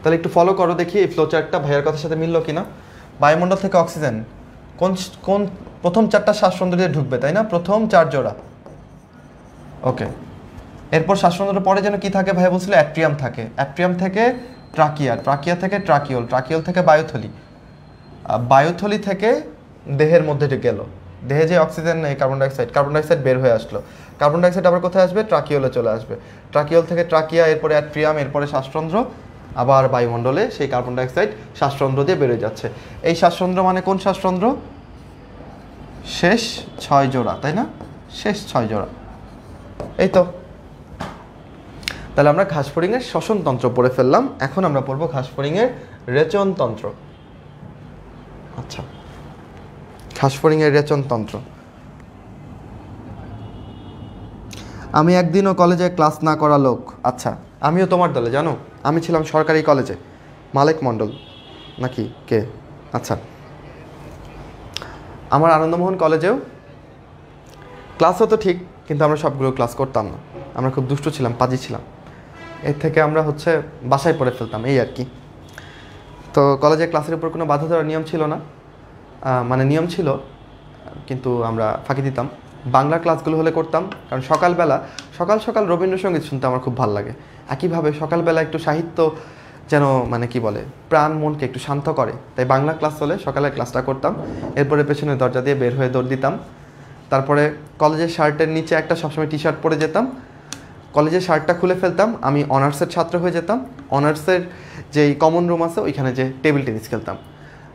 তাহলে একটু ফলো করো দেখি এই ফ্লো চার্টটা ভাইয়ার কথার সাথে মিললো কিনা। বায়ুমণ্ডল থেকে অক্সিজেন কোন কোন প্রথম চারটা শ্বাসতন্ত্র দিয়ে ঢুকবে, তাই না? প্রথম চার জোড়া। ওকে, এরপর শ্বাসতন্ত্রের পরে যেন কি থাকে ভাইয়া বলছিল? অ্যাট্রিয়াম থাকে। অ্যাট্রিয়াম থেকে ট্রাকিয়া, ট্রাকিয়া থেকে ট্রাকিওল, ট্রাকিওল থেকে বায়ুথলি, বায়ুথলি থেকে দেহের মধ্যে গেল। দেহে যে অক্সিজেন নেই, কার্বন ডাইঅক্সাইড, কার্বন ডাইঅক্সাইড বের হয়ে আসলো। কার্বন ডাইঅক্সাইড আবার কোথায় আসবে? ট্রাকিওলে চলে আসবে। ট্রাকিওল থেকে ট্রাকিয়া, এরপরে অ্যাট্রিয়াম, এরপরে শ্বাসতন্ত্র, আবার বায়ুমণ্ডলে সেই কার্বন ডাইঅক্সাইড শ্বাসতন্ত্র দিয়ে বেরোয় যাচ্ছে। এই শ্বাসতন্ত্র মানে কোন শ্বাসতন্ত্র? শেষ ছয় জোড়া, তাই না? শেষ ছয় জোড়া, এই তো। তাহলে আমরা ঘাসফড়িংয়ের শ্বসনতন্ত্র পড়ে ফেললাম, এখন আমরা পড়বো ঘাসফড়িংয়ের রেচনতন্ত্র। আচ্ছা, ঘাসফড়িংয়ের রেচনতন্ত্র। আমি একদিনও কলেজে ক্লাস না করা লোক। আচ্ছা, আমিও তোমার দলে, জানো? আমি ছিলাম সরকারি কলেজে, মালেক মণ্ডল নাকি কে। আচ্ছা, আমার আনন্দমোহন কলেজেও ক্লাস হতো ঠিক, কিন্তু আমরা সবগুলো ক্লাস করতাম না। আমরা খুব দুষ্ট ছিলাম, পাজি ছিলাম। এর থেকে আমরা হচ্ছে বাসায় পড়ে ফেলতাম, এই আর কি। তো কলেজে ক্লাসের উপর কোনো বাধা ধরার নিয়ম ছিল না, মানে নিয়ম ছিল কিন্তু আমরা ফাঁকি দিতাম। বাংলা ক্লাসগুলো হলে করতাম, কারণ সকালবেলা সকাল সকাল রবীন্দ্রসঙ্গীত শুনতে আমার খুব ভালো লাগে। একইভাবে সকালবেলা একটু সাহিত্য যেন মানে কি বলে, প্রাণ মনকে একটু শান্ত করে, তাই বাংলা ক্লাস হলে সকালে ক্লাসটা করতাম। এরপরে পেছনে দরজা দিয়ে বের হয়ে দৌড় দিতাম। তারপরে কলেজের শার্টের নিচে একটা সবসময় টি শার্ট পরে যেতাম, কলেজের শার্টটা খুলে ফেলতাম। আমি অনার্সের ছাত্র হয়ে যেতাম, অনার্সের যেই কমন রুম আছে ওইখানে যে টেবিল টেনিস খেলতাম।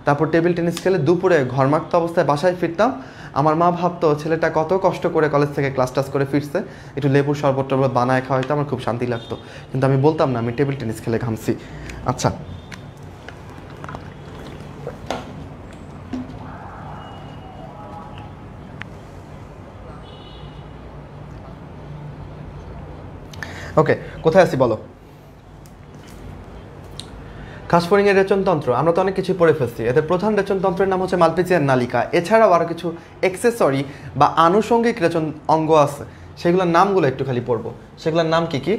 তারপর টেবিল টেনিস খেলে দুপুরে ঘরমাক্ত অবস্থায় বাসায় ফিরতাম। আমার মা ভাবতো ছেলেটা কত কষ্ট করে কলেজ থেকে ক্লাস টাস করে ফিরছে, একটু লেবুর শরবত টরবত বানায় খাওয়াইতো, আমার খুব শান্তি লাগতো। কিন্তু আমি বলতাম না আমি টেবিল টেনিস খেলে ঘামছি। আচ্ছা, ওকে, কোথায় আছি বলো? ঘাসফড়িংয়ের রেচনতন্ত্র। আমরা তো অনেক কিছু পড়ে ফেলছি। এদের প্রধান রেচনতন্ত্রের নাম হচ্ছে মালপেজিয়ার নালিকা। এছাড়াও আরও কিছু এক্সেসরি বা আনুষঙ্গিক রেচন অঙ্গ আছে, সেগুলোর নামগুলো একটু খালি পড়বো। সেগুলোর নাম কি কি?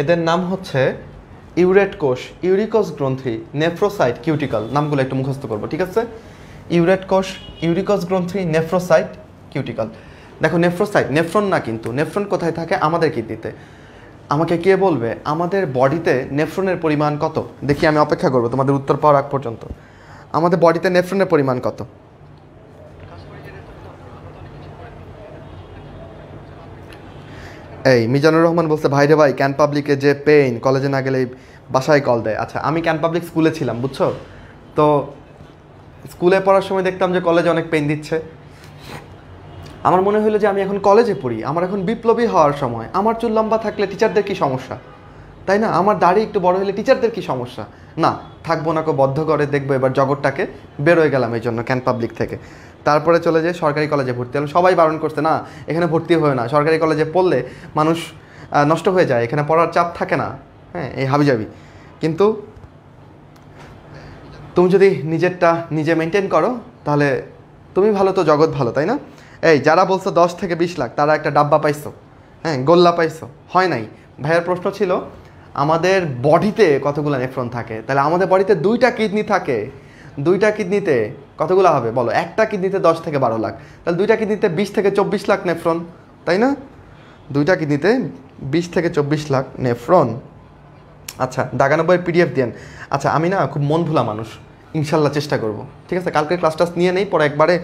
এদের নাম হচ্ছে ইউরেট কোষ, ইউরিকোষ গ্রন্থি, নেফ্রোসাইট, কিউটিকল। নামগুলো একটু মুখস্থ করবো, ঠিক আছে? ইউরেট কোষ, ইউরিকোষ গ্রন্থি, নেফ্রোসাইট, কিউটিকল। দেখো নেফ্রোসাইট, নেফ্রন না কিন্তু। নেফ্রন কোথায় থাকে? আমাদের কিডনিতে। আমাকে কে বলবে আমাদের বডিতে নেফ্রনের পরিমাণ কত? দেখি, আমি অপেক্ষা করবো তোমাদের উত্তর পাওয়ার আগ পর্যন্ত। আমাদের বডিতে নেফ্রনের পরিমাণ কত? এই মিজানুর রহমান বলছে, ভাই রে ভাই ক্যান পাবলিকে যে পেইন, কলেজে না গেলেই বাসায় কল দেয়। আচ্ছা, আমি ক্যান পাবলিক স্কুলে ছিলাম, বুঝছো তো? স্কুলে পড়ার সময় দেখতাম যে কলেজে অনেক পেইন দিচ্ছে। আমার মনে হলো যে আমি এখন কলেজে পড়ি, আমার এখন বিপ্লবী হওয়ার সময়। আমার চুল লম্বা থাকলে টিচারদের কি সমস্যা, তাই না? আমার দাড়ি একটু বড় হলে টিচারদের কি সমস্যা? না, থাকবো না কো বদ্ধ করে, দেখবো এবার জগৎটাকে। বেরোয় গেলাম এই জন্য ক্যান পাবলিক থেকে। তারপরে চলে যাই সরকারি কলেজে ভর্তি হলাম। সবাই বারণ করতে, না এখানে ভর্তি হয় না, সরকারি কলেজে পড়লে মানুষ নষ্ট হয়ে যায়, এখানে পড়ার চাপ থাকে না, হ্যাঁ এই হাবিজাবি। কিন্তু তুমি যদি নিজেরটা নিজে মেনটেন করো তাহলে তুমি ভালো তো জগৎ ভালো, তাই না? এই যারা বলছো 10 থেকে 20 লাখ, তারা একটা ডাব্বা পাইছো, হ্যাঁ গোল্লা পাইছো, হয় নাই। ভাইয়ার প্রশ্ন ছিল আমাদের বডিতে কতগুলো নেফ্রন থাকে। তাহলে আমাদের বডিতে 2টা কিডনি থাকে, 2টা কিডনিতে কতগুলো হবে বলো? একটা কিডনিতে 10 থেকে 12 লাখ, তাহলে 2টা কিডনিতে 20 থেকে 24 লাখ নেফ্রন, তাই না? 2টা কিডনিতে 20 থেকে 24 লাখ নেফ্রন। আচ্ছা, দাগানব্বইয়ের পিডিএফ দেন। আচ্ছা, আমি না খুব মন ভোলা মানুষ, ইনশাল্লাহ চেষ্টা করব, ঠিক আছে? কালকে ক্লাস টাস নিয়ে নেই, পরে একবারে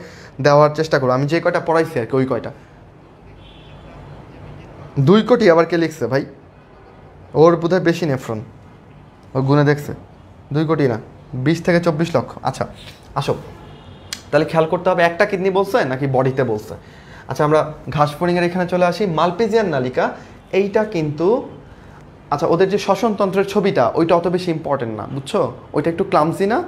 দেওয়ার চেষ্টা করবো। আমি যে কয়টা পড়াইছি আর কি, ওই কয়টা। 2 কোটি আবার কে লিখছে ভাই? ওর বোধহয় বেশি নেফ্রন, ও গুণে দেখছে। 2 কোটি না, 20 থেকে 24 লক্ষ। আচ্ছা আসো, তাহলে খেয়াল করতে হবে একটা কিডনি বলছে নাকি বডিতে বলছে। আচ্ছা, আমরা ঘাসফড়িংয়ের এখানে চলে আসি। মালপেজিয়ান নালিকা, এইটা কিন্তু আচ্ছা ওদের যে শ্বসনতন্ত্রের ছবিটা ওইটা অত বেশি ইম্পর্টেন্ট না, বুঝছো? ওইটা একটু ক্লামসি, না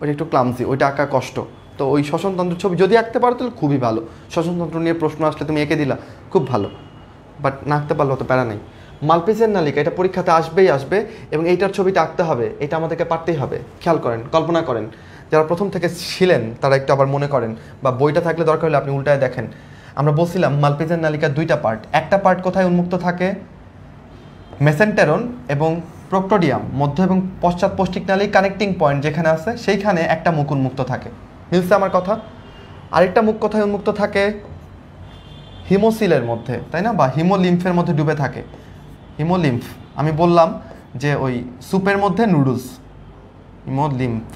ওইটা একটু ক্লামসি, ওইটা আঁকা কষ্ট। তো ওই শ্বসনতন্ত্রের ছবি যদি আঁকতে পারো তাহলে খুবই ভালো। শ্বসনতন্ত্র নিয়ে প্রশ্ন আসলে তুমি এঁকে দিলা, খুব ভালো। বাট না আঁকতে পারলে অত প্যারা নেই। মালপেজিয়ান নালিকা, এটা পরীক্ষাতে আসবেই আসবে, এবং এইটার ছবিটা আঁকতে হবে, এটা আমাদেরকে পারতেই হবে। খেয়াল করেন, কল্পনা করেন, যারা প্রথম থেকে ছিলেন তারা একটু আবার মনে করেন, বা বইটা থাকলে দরকার হলে আপনি উল্টায় দেখেন। আমরা বলছিলাম মালপেজিয়ান নালিকার 2টা পার্ট। একটা পার্ট কোথায় উন্মুক্ত থাকে? মেসেন্টেরন এবং প্রক্টোডিয়াম মধ্য এবং পশ্চাৎ পৌষ্টিক নালী কানেক্টিং পয়েন্ট যেখানে আছে সেইখানে একটা মুখ উন্মুক্ত থাকে। মিলছে আমার কথা? আরেকটা মুখ কোথায় উন্মুক্ত থাকে? হিমোসিলের মধ্যে, তাই না? বা হিমোলিম্ফের মধ্যে ডুবে থাকে। হিমোলিম্ফ আমি বললাম যে ওই স্যুপের মধ্যে নুডলস, হিমোলিম্ফ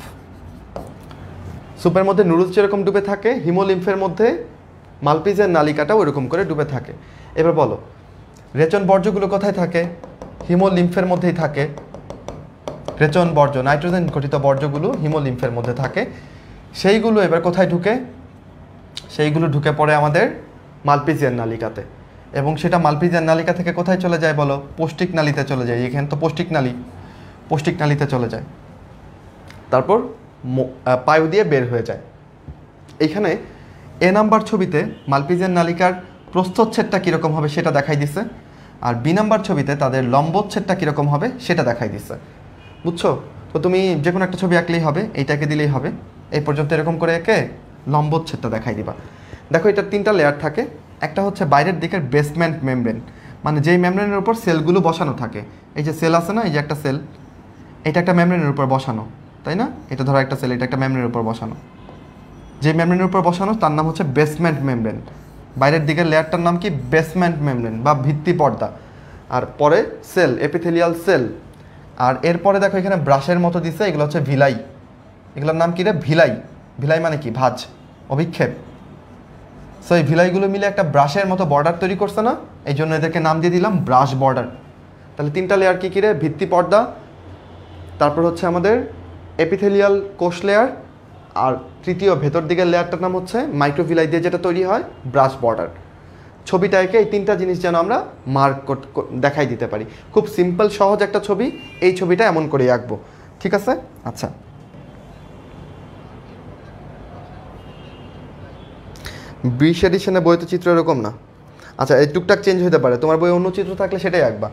স্যুপের মধ্যে নুডলস যেরকম ডুবে থাকে হিমোলিম্ফের মধ্যে মালপিজের নালিকাটা ওইরকম করে ডুবে থাকে। এবার বলো রেচন বর্জ্যগুলো কোথায় থাকে? হিমোলিম্ফের মধ্যেই থাকে। রেচন বর্জ্য, নাইট্রোজেন গঠিত বর্জ্যগুলো হিমোলিম্ফের মধ্যে থাকে। সেইগুলো এবার কোথায় ঢুকে? সেইগুলো ঢুকে পড়ে আমাদের মালপিজিয়ান নালিকাতে, এবং সেটা মালপিজিয়ান নালিকা থেকে কোথায় চলে যায় বলো? পৌষ্টিক নালীতে চলে যায়। এখানে তো পৌষ্টিক নালী, পৌষ্টিক নালীতে চলে যায়, তারপর পায়ু দিয়ে বের হয়ে যায়। এইখানে এ নাম্বার ছবিতে মালপিজিয়ান নালিকার প্রস্থচ্ছেদটা কীরকম হবে সেটা দেখাই দিছে, আর বি নাম্বার ছবিতে তাদের লম্বচ্ছেদটা কীরকম হবে সেটা দেখাই দিছে। বুঝছো তো? তুমি যে কোনো একটা ছবি আঁকলেই হবে, এইটাকে দিলেই হবে, এই পর্যন্ত এরকম করে এঁকে লম্বচ্ছেদটা দেখাই দিবা। দেখো এটার তিনটা লেয়ার থাকে। একটা হচ্ছে বাইরের দিকের বেসমেন্ট মেমব্রেন, মানে যেই মেমব্রেনের উপর সেলগুলো বসানো থাকে। এই যে সেল আছে না, এই যে একটা সেল, এটা একটা মেমব্রেনের উপর বসানো, তাই না? এটা ধরো একটা সেল, এটা একটা মেমব্রেনের উপর বসানো। যে মেমব্রেনের উপর বসানো তার নাম হচ্ছে বেসমেন্ট মেমব্রেন। বাইরের দিকের লেয়ারটার নাম কি? বেসমেন্ট মেমব্রেন বা ভিত্তি পর্দা। আর পরে সেল, এপিথেলিয়াল সেল। আর এরপরে দেখো এখানে ব্রাশের মতো দিচ্ছে, এগুলো হচ্ছে ভিলাই। এগুলোর নাম কি রে? ভিলাই। ভিলাই মানে কি? ভাঁজ, অভিক্ষেপ। সো এই ভিলাইগুলো মিলে একটা ব্রাশের মতো বর্ডার তৈরি করছে না, এই জন্য এদেরকে নাম দিয়ে দিলাম ব্রাশ বর্ডার। তাহলে তিনটা লেয়ার কী কী রে? ভিত্তি পর্দা, তারপর হচ্ছে আমাদের এপিথেলিয়াল কোষ লেয়ার, আর তৃতীয় ভেতর দিকের লেয়ারটার নাম হচ্ছে মাইক্রোভিলাই দিয়ে যেটা তৈরি হয় ব্রাশ বর্ডার। ছবিটাকে এই তিনটা জিনিস যেন আমরা মার্ক দেখাই দিতে পারি। খুব সিম্পল সহজ একটা ছবি, এই ছবিটা এমন করে আঁকবো, ঠিক আছে? আচ্ছা, বিশ এডিশনে বইতে চিত্র এরকম না। আচ্ছা, এই টুকটাক চেঞ্জ হতে পারে, তোমার বই অন্য চিত্র থাকলে সেটাই আঁকবা,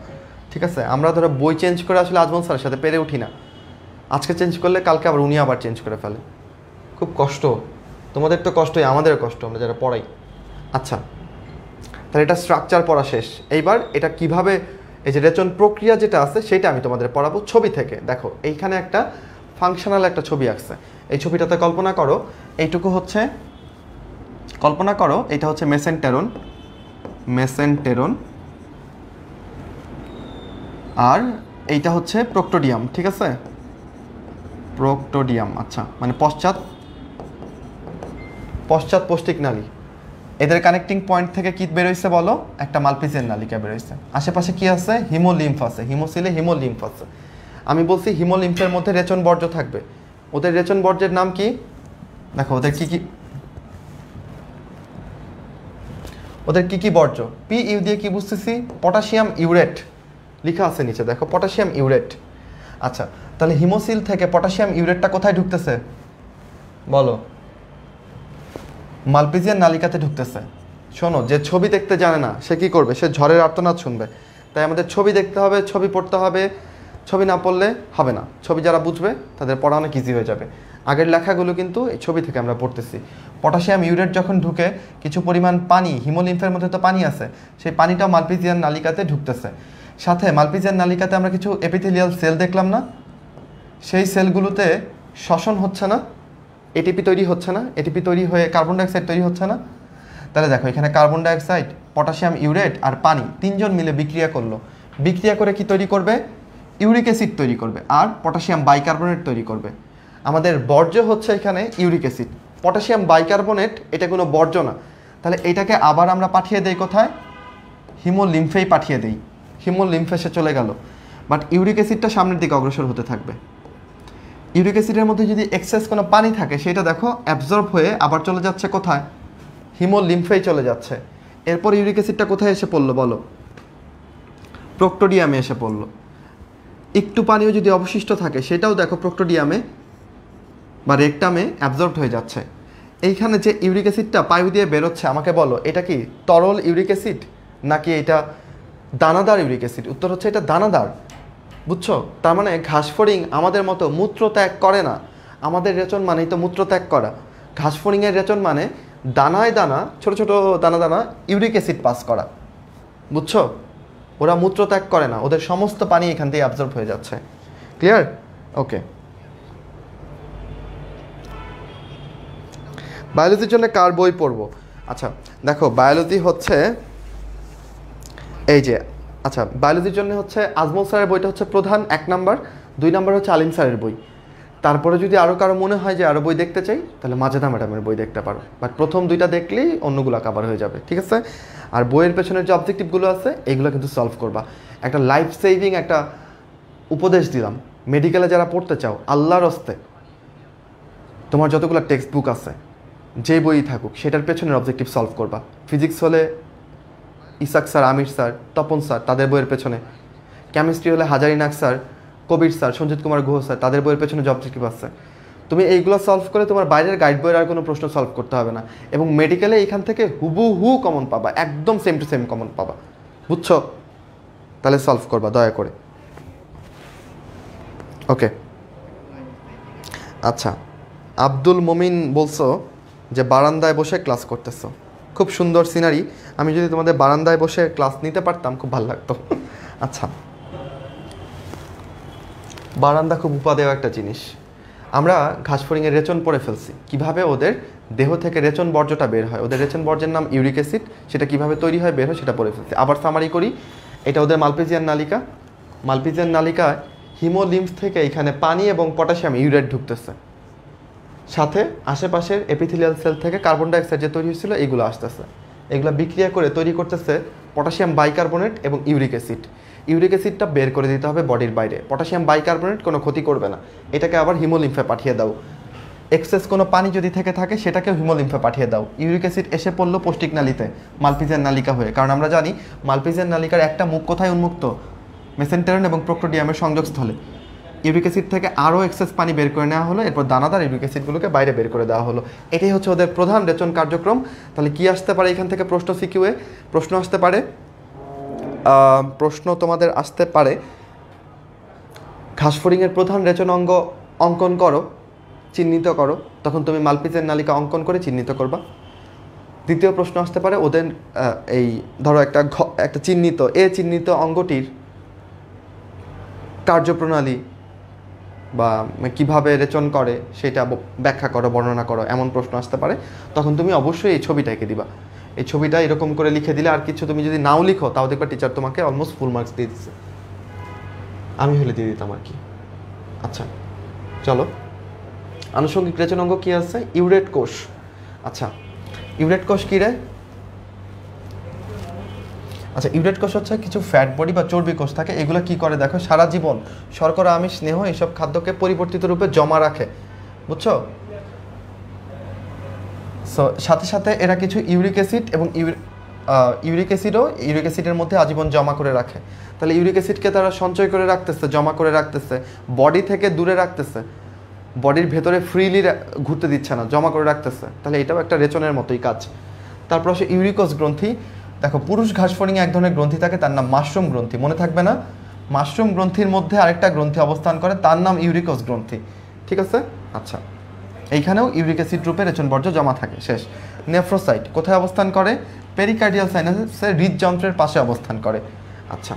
ঠিক আছে? আমরা ধরো বই চেঞ্জ করে আসলে আজমল স্যারের সাথে পেরে উঠি না। আজকে চেঞ্জ করলে কালকে আবার উনি আবার চেঞ্জ করে ফেলে, খুব কষ্ট। তোমাদের তো কষ্টই, আমাদের কষ্ট, আমরা যারা পড়াই। আচ্ছা, তাহলে এটা স্ট্রাকচার পড়া শেষ। এইবার এটা কিভাবে, এই যে রেচন প্রক্রিয়া যেটা আছে সেটা আমি তোমাদের পড়াবো ছবি থেকে। দেখো এইখানে একটা ফাংশনাল একটা ছবি আঁকছে। এই ছবিটাতে কল্পনা করো এইটুকু হচ্ছে, কল্পনা করো এটা হচ্ছে মেসেন্টেরন, মেসেন্টেরন, আর এইটা হচ্ছে প্রক্টোডিয়াম, ঠিক আছে? প্রক্টোডিয়াম, আচ্ছা, মানে পশ্চাৎ পৌষ্টিক নালী। এদের কানেক্টিং পয়েন্ট থেকে কী বেরোইছে বলো? একটা মালপিজিয়ান নালিকা বেরোইছে। আশেপাশে কি আছে? হিমোলিম্ফ আছে, হিমোসিলে হিমোলিম্ফ আছে। আমি বলছি হিমোলিম্ফের মধ্যে রেচন বর্জ্য থাকবে। ওদের রেচন বর্জ্যের নাম কি? দেখো ওদের কি কি, ওদের কি কি বর্জ্য? পি ইউ দিয়ে কি বুঝতেছি? পটাশিয়াম ইউরেট লেখা আছে নিচে, দেখো পটাশিয়াম ইউরেট। আচ্ছা, তাহলে হিমোসিল থেকে পটাশিয়াম ইউরেটটা কোথায় ঢুকতেছে বলো? মালপিজিয়ান নালিকাতে ঢুকতেছে। শোনো, যে ছবি দেখতে জানে না সে কি করবে? সে ঝড়ের আর্তনাদ শুনবে। তাই আমাদের ছবি দেখতে হবে, ছবি পড়তে হবে, ছবি না পড়লে হবে না। ছবি যারা বুঝবে তাদের পড়া অনেক ইজি হয়ে যাবে। আগের লেখাগুলো কিন্তু এই ছবি থেকে আমরা পড়তেছি। পটাশিয়াম ইউরেট যখন ঢুকে কিছু পরিমাণ পানি, হিমোলিম্ফের মধ্যে তো পানি আছে, সেই পানিটাও মালপিজিয়ান নালিকাতে ঢুকতেছে। সাথে মালপিজিয়ান নালিকাতে আমরা কিছু এপিথেলিয়াল সেল দেখলাম না? সেই সেলগুলোতে শ্বসন হচ্ছে না, এটিপি তৈরি হচ্ছে না, এটিপি তৈরি হয়ে কার্বন ডাইঅক্সাইড তৈরি হচ্ছে না। তাহলে দেখো এখানে কার্বন ডাইঅক্সাইড, পটাশিয়াম ইউরেট আর পানি তিনজন মিলে বিক্রিয়া করলো। বিক্রিয়া করে কি তৈরি করবে? ইউরিক অ্যাসিড তৈরি করবে আর পটাশিয়াম বাইকার্বনেট তৈরি করবে। আমাদের বর্জ্য হচ্ছে এখানে ইউরিক অ্যাসিড, পটাশিয়াম বাইকার্বনেট, এটা কোনো বর্জ্য না। তাহলে এটাকে আবার আমরা পাঠিয়ে দেই কোথায়? হিমোলিম্ফেই পাঠিয়ে দেই। হিমোলিম্ফে সে চলে গেল, বাট ইউরিক অ্যাসিডটা সামনের দিকে অগ্রসর হতে থাকবে। ইউরিক অ্যাসিডের মধ্যে যদি এক্সেস কোনো পানি থাকে সেটা দেখো অ্যাবজর্ব হয়ে আবার চলে যাচ্ছে কোথায়? হিমোলিম্ফেই চলে যাচ্ছে। এরপর ইউরিক অ্যাসিডটা কোথায় এসে পড়লো বলো? প্রক্টোডিয়ামে এসে পড়লো। একটু পানিও যদি অবশিষ্ট থাকে সেটাও দেখো প্রক্টোডিয়ামে বা রেকটামে অ্যাবজর্বড হয়ে যাচ্ছে। এইখানে যে ইউরিক অ্যাসিডটা পায়ু দিয়ে বেরোচ্ছে, আমাকে বলো এটা কি তরল ইউরিক অ্যাসিড নাকি এটা দানাদার ইউরিক অ্যাসিড? উত্তর হচ্ছে এটা দানাদার। বুঝছো? তার মানে ঘাসফড়িং আমাদের মতো মূত্র ত্যাগ করে না। আমাদের রেচন মানেই তো মূত্র ত্যাগ করা। ঘাসফড়িংয়ের রেচন মানে দানায় দানা, ছোট ছোট দানা দানা ইউরিক অ্যাসিড পাস করা। বুঝছো? ওরা মূত্র ত্যাগ করে না, ওদের সমস্ত পানি এখান থেকে অ্যাবজর্ব হয়ে যাচ্ছে। ক্লিয়ার? ওকে। বায়োলজির জন্য কার বই পড়বো? আচ্ছা দেখো, বায়োলজি হচ্ছে এই যে, আচ্ছা বায়োলজির জন্য হচ্ছে আজমল স্যারের বইটা হচ্ছে প্রধান 1 নম্বর, 2 নম্বর হচ্ছে আলিম স্যারের বই। তারপরে যদি আরও কারো মনে হয় যে আরও বই দেখতে চাই, তাহলে মাজেদা ম্যাডামের বই দেখতে পারো, বাট প্রথম 2টা দেখলেই অন্যগুলো কাভার হয়ে যাবে। ঠিক আছে? আর বইয়ের পেছনের যে অবজেক্টিভগুলো আছে এগুলো কিন্তু সলভ করবা। একটা লাইফ সেভিং একটা উপদেশ দিলাম, মেডিকেলে যারা পড়তে চাও আল্লাহর হস্তে তোমার যতগুলো টেক্সট বুক আছে যে বই থাকুক সেটার পেছনের অবজেক্টিভ সলভ করবা। ফিজিক্স হলে Ishaq sir, Amir sir, Tapan sir তাদের বইয়ের পেছনে, কেমিস্ট্রি হলে হাজারিনাক sir, Kabir sir, Sanjit Kumar Guha sir তাদের বইয়ের পেছনে যে অবজেক্টিভ আছে তুমি এইগুলো সলভ করে তোমার বাইরের গাইড বইয়ের আর কোনো প্রশ্ন সলভ করতে হবে না। এবং মেডিকেলে এইখান থেকে হুবহু কমন পাবা, একদম সেম টু সেম কমন পাবা। বুঝছো? তাহলে সলভ করবা দয়া করে। ওকে। আচ্ছা আব্দুল মোমিন বলছো যে বারান্দায় বসে ক্লাস করতেছো, খুব সুন্দর সিনারি। আমি যদি তোমাদের বারান্দায় বসে ক্লাস নিতে পারতাম খুব ভালো লাগতো। আচ্ছা বারান্দা খুব উপাদেয় একটা জিনিস। আমরা ঘাসফড়িংয়ে রেচন পড়ে ফেলছি, কিভাবে ওদের দেহ থেকে রেচন বর্জ্যটা বের হয়, ওদের রেচন বর্জ্যের নাম ইউরিক অ্যাসিড, সেটা কিভাবে তৈরি হয় বের হয় সেটা পড়ে ফেলছি। আবার সামারি করি, এটা ওদের মালপেজিয়ান নালিকা, মালপেজিয়ান নালিকায় হিমোলিম্ফ থেকে এখানে পানি এবং পটাশিয়াম ইউরেট ঢুকতেছে, সাথে আশেপাশের এপিথেলিয়াল সেল থেকে কার্বন ডাইঅক্সাইড যে তৈরি হয়েছিল এগুলো আসতেছে, এগুলো বিক্রিয়া করে তৈরি করতেছে পটাশিয়াম বাইকার্বনেট এবং ইউরিক অ্যাসিড। ইউরিক অ্যাসিডটা বের করে দিতে হবে বডির বাইরে। পটাশিয়াম বাইকার্বনেট কোনো ক্ষতি করবে না, এটাকে আবার হিমোলিম্ফে পাঠিয়ে দাও। এক্সেস কোনো পানি যদি থেকে থাকে সেটাকেও হিমোলিম্ফে পাঠিয়ে দাও। ইউরিক অ্যাসিড এসে পড়লো পৌষ্টিক নালীতে মালপিজিয়ান নালিকা হয়ে, কারণ আমরা জানি মালপিজিয়ান নালিকার একটা মুখ কোথায় উন্মুক্ত, মেসেন্টেরন এবং প্রোক্টোডিয়ামের সংযোগস্থলে। ইউরিক অ্যাসিড থেকে আরও এক্সেস পানি বের করে নেওয়া হলো, এরপর দানাদার ইউরিক অ্যাসিডগুলোকে বাইরে বের করে দেওয়া হলো। এটাই হচ্ছে ওদের প্রধান রেচন কার্যক্রম। তাহলে কি আসতে পারে এখান থেকে প্রশ্ন? সিকিউয়ে প্রশ্ন আসতে পারে, প্রশ্ন তোমাদের আসতে পারে ঘাসফড়িংয়ের প্রধান রেচন অঙ্গ অঙ্কন করো, চিহ্নিত করো, তখন তুমি মালপিজিয়ান নালিকা অঙ্কন করে চিহ্নিত করবা। দ্বিতীয় প্রশ্ন আসতে পারে ওদের এই ধরো একটা চিহ্নিত চিহ্নিত অঙ্গটির কার্যপ্রণালী বা কীভাবে রেচন করে সেটা ব্যাখ্যা করো, বর্ণনা করো, এমন প্রশ্ন আসতে পারে। তখন তুমি অবশ্যই এই ছবিটাকে দিবা, এই ছবিটা এরকম করে লিখে দিলে। আর কিছু তুমি যদি নাও লিখো তাও দেখবা টিচার তোমাকে অলমোস্ট ফুল মার্কস দিয়ে দিচ্ছে, আমি হলে দিয়ে দিতাম আর কি। আচ্ছা চলো, আনুষঙ্গিক রেচন অঙ্গ কী আছে? ইউরেট কোষ। আচ্ছা ইউরেট কোষ কী রে? আচ্ছা ইউরেট কোষ হচ্ছে কিছু ফ্যাট বডি বা চর্বি কোষ থাকে, এগুলো কি করে দেখো, সারা জীবন শর্করা, আমিষ, স্নেহ এইসব খাদ্যকে পরিবর্তিত রূপে জমা রাখে। বুঝছো? সো সাথে সাথে এরা কিছু ইউরিক অ্যাসিড এবং ইউরিক অ্যাসিডও ইউরিক অ্যাসিডের মধ্যে আজীবন জমা করে রাখে। তাহলে ইউরিক অ্যাসিডকে তারা সঞ্চয় করে রাখতেছে, জমা করে রাখতেছে, বডি থেকে দূরে রাখতেছে, বডির ভেতরে ফ্রিলি ঘুরতে দিচ্ছে না, জমা করে রাখতেছে। তাহলে এটাও একটা রেচনের মতোই কাজ। তারপর আসে ইউরিকোস গ্রন্থি। দেখো পুরুষ ঘাসফড়িংয়ে এক ধরনের গ্রন্থি থাকে, তার নাম মাশরুম গ্রন্থি, মনে থাকবে না? মাশরুম গ্রন্থির মধ্যে আরেকটা গ্রন্থি অবস্থান করে, তার নাম ইউরিকোস গ্রন্থি। ঠিক আছে? আচ্ছা এইখানেও ইউরিক অ্যাসিড রূপে রেচন বর্জ্য জমা থাকে। শেষ। নেফ্রোসাইট কোথায় অবস্থান করে? পেরিকার্ডিয়াল সাইনাসে, হৃদযন্ত্রের পাশে অবস্থান করে। আচ্ছা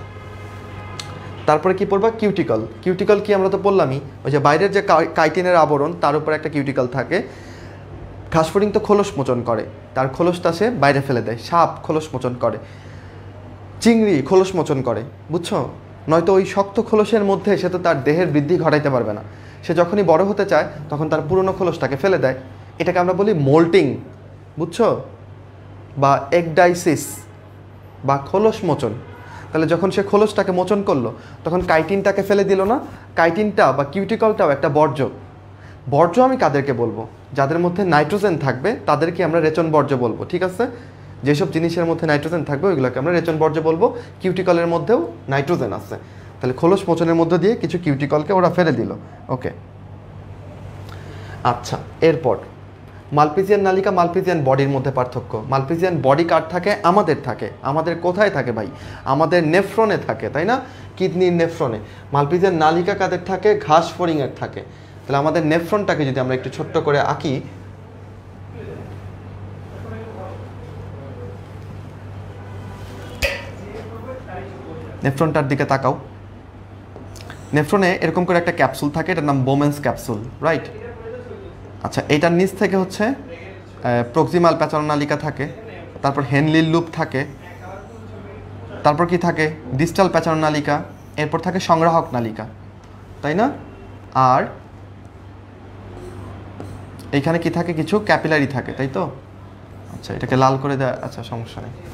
তারপরে কি পড়বা? কিউটিকল। কিউটিকল কি আমরা তো পড়লামই, ওই যে বাইরের যে কাইটিনের আবরণ তার উপরে একটা কিউটিকল থাকে। ঘাসফড়িং তো খোলস মোচন করে, তার খোলসটা সে বাইরে ফেলে দেয়। সাপ খোলস মোচন করে, চিংড়ি খোলস মোচন করে। বুঝছো? নয়তো ওই শক্ত খোলসের মধ্যে সে তো তার দেহের বৃদ্ধি ঘটাইতে পারবে না। সে যখনই বড় হতে চায় তখন তার পুরনো খোলসটাকে ফেলে দেয়, এটাকে আমরা বলি মোল্টিং। বুঝছো? বা একডাইসিস বা খোলস মোচন। তাহলে যখন সে খোলসটাকে মোচন করলো তখন কাইটিনটাকে ফেলে দিল না, কাইটিনটা বা কিউটিকলটাও একটা বর্জ্য। বর্জ্য আমি কাদেরকে বলবো? যাদের মধ্যে নাইট্রোজেন থাকবে তাদেরকে আমরা রেচন বর্জ্য বলবো। ঠিক আছে? যেসব জিনিসের মধ্যে নাইট্রোজেন থাকবে ওইগুলোকে আমরা রেচন বর্জ্য বলবো। কিউটিকলের মধ্যেও নাইট্রোজেন আছে, তাহলে খোলস মোচনের মধ্যে দিয়ে কিছু কিউটিকলকে ওরা ফেলে দিল। ওকে। আচ্ছা এরপর মালপিজিয়ান নালিকা, মালপিজিয়ান বডির মধ্যে পার্থক্য। মালপিজিয়ান বডি কার থাকে? আমাদের থাকে। আমাদের কোথায় থাকে ভাই? আমাদের নেফ্রনে থাকে, তাই না? কিডনির নেফ্রনে। মালপিজিয়ান নালিকা কাদের থাকে? ঘাসফড়িংয়ের থাকে। তাহলে আমাদের নেফ্রনটাকে যদি আমরা একটু ছোট্ট করে আঁকি, नेफ्रनटार दिके ताकाओ नेफ्रने एरकम करे एकटा कैप्सूल थाके एटार नाम बोमेन्स कैप्सूल राइट। अच्छा एटार नीच थेके होच्छे प्रक्सिमाल पैचननालिका थाके तारपर हेनलिर लूप थाके तारपर कि थाके डिस्टल पैचननालिका एरपर थाके संग्राहक नालिका ताई ना आर एखाने कि थाके किछु कैपिलारि थाके ताई तो। अच्छा एटाके लाल करे दे अच्छा समस्या नेई।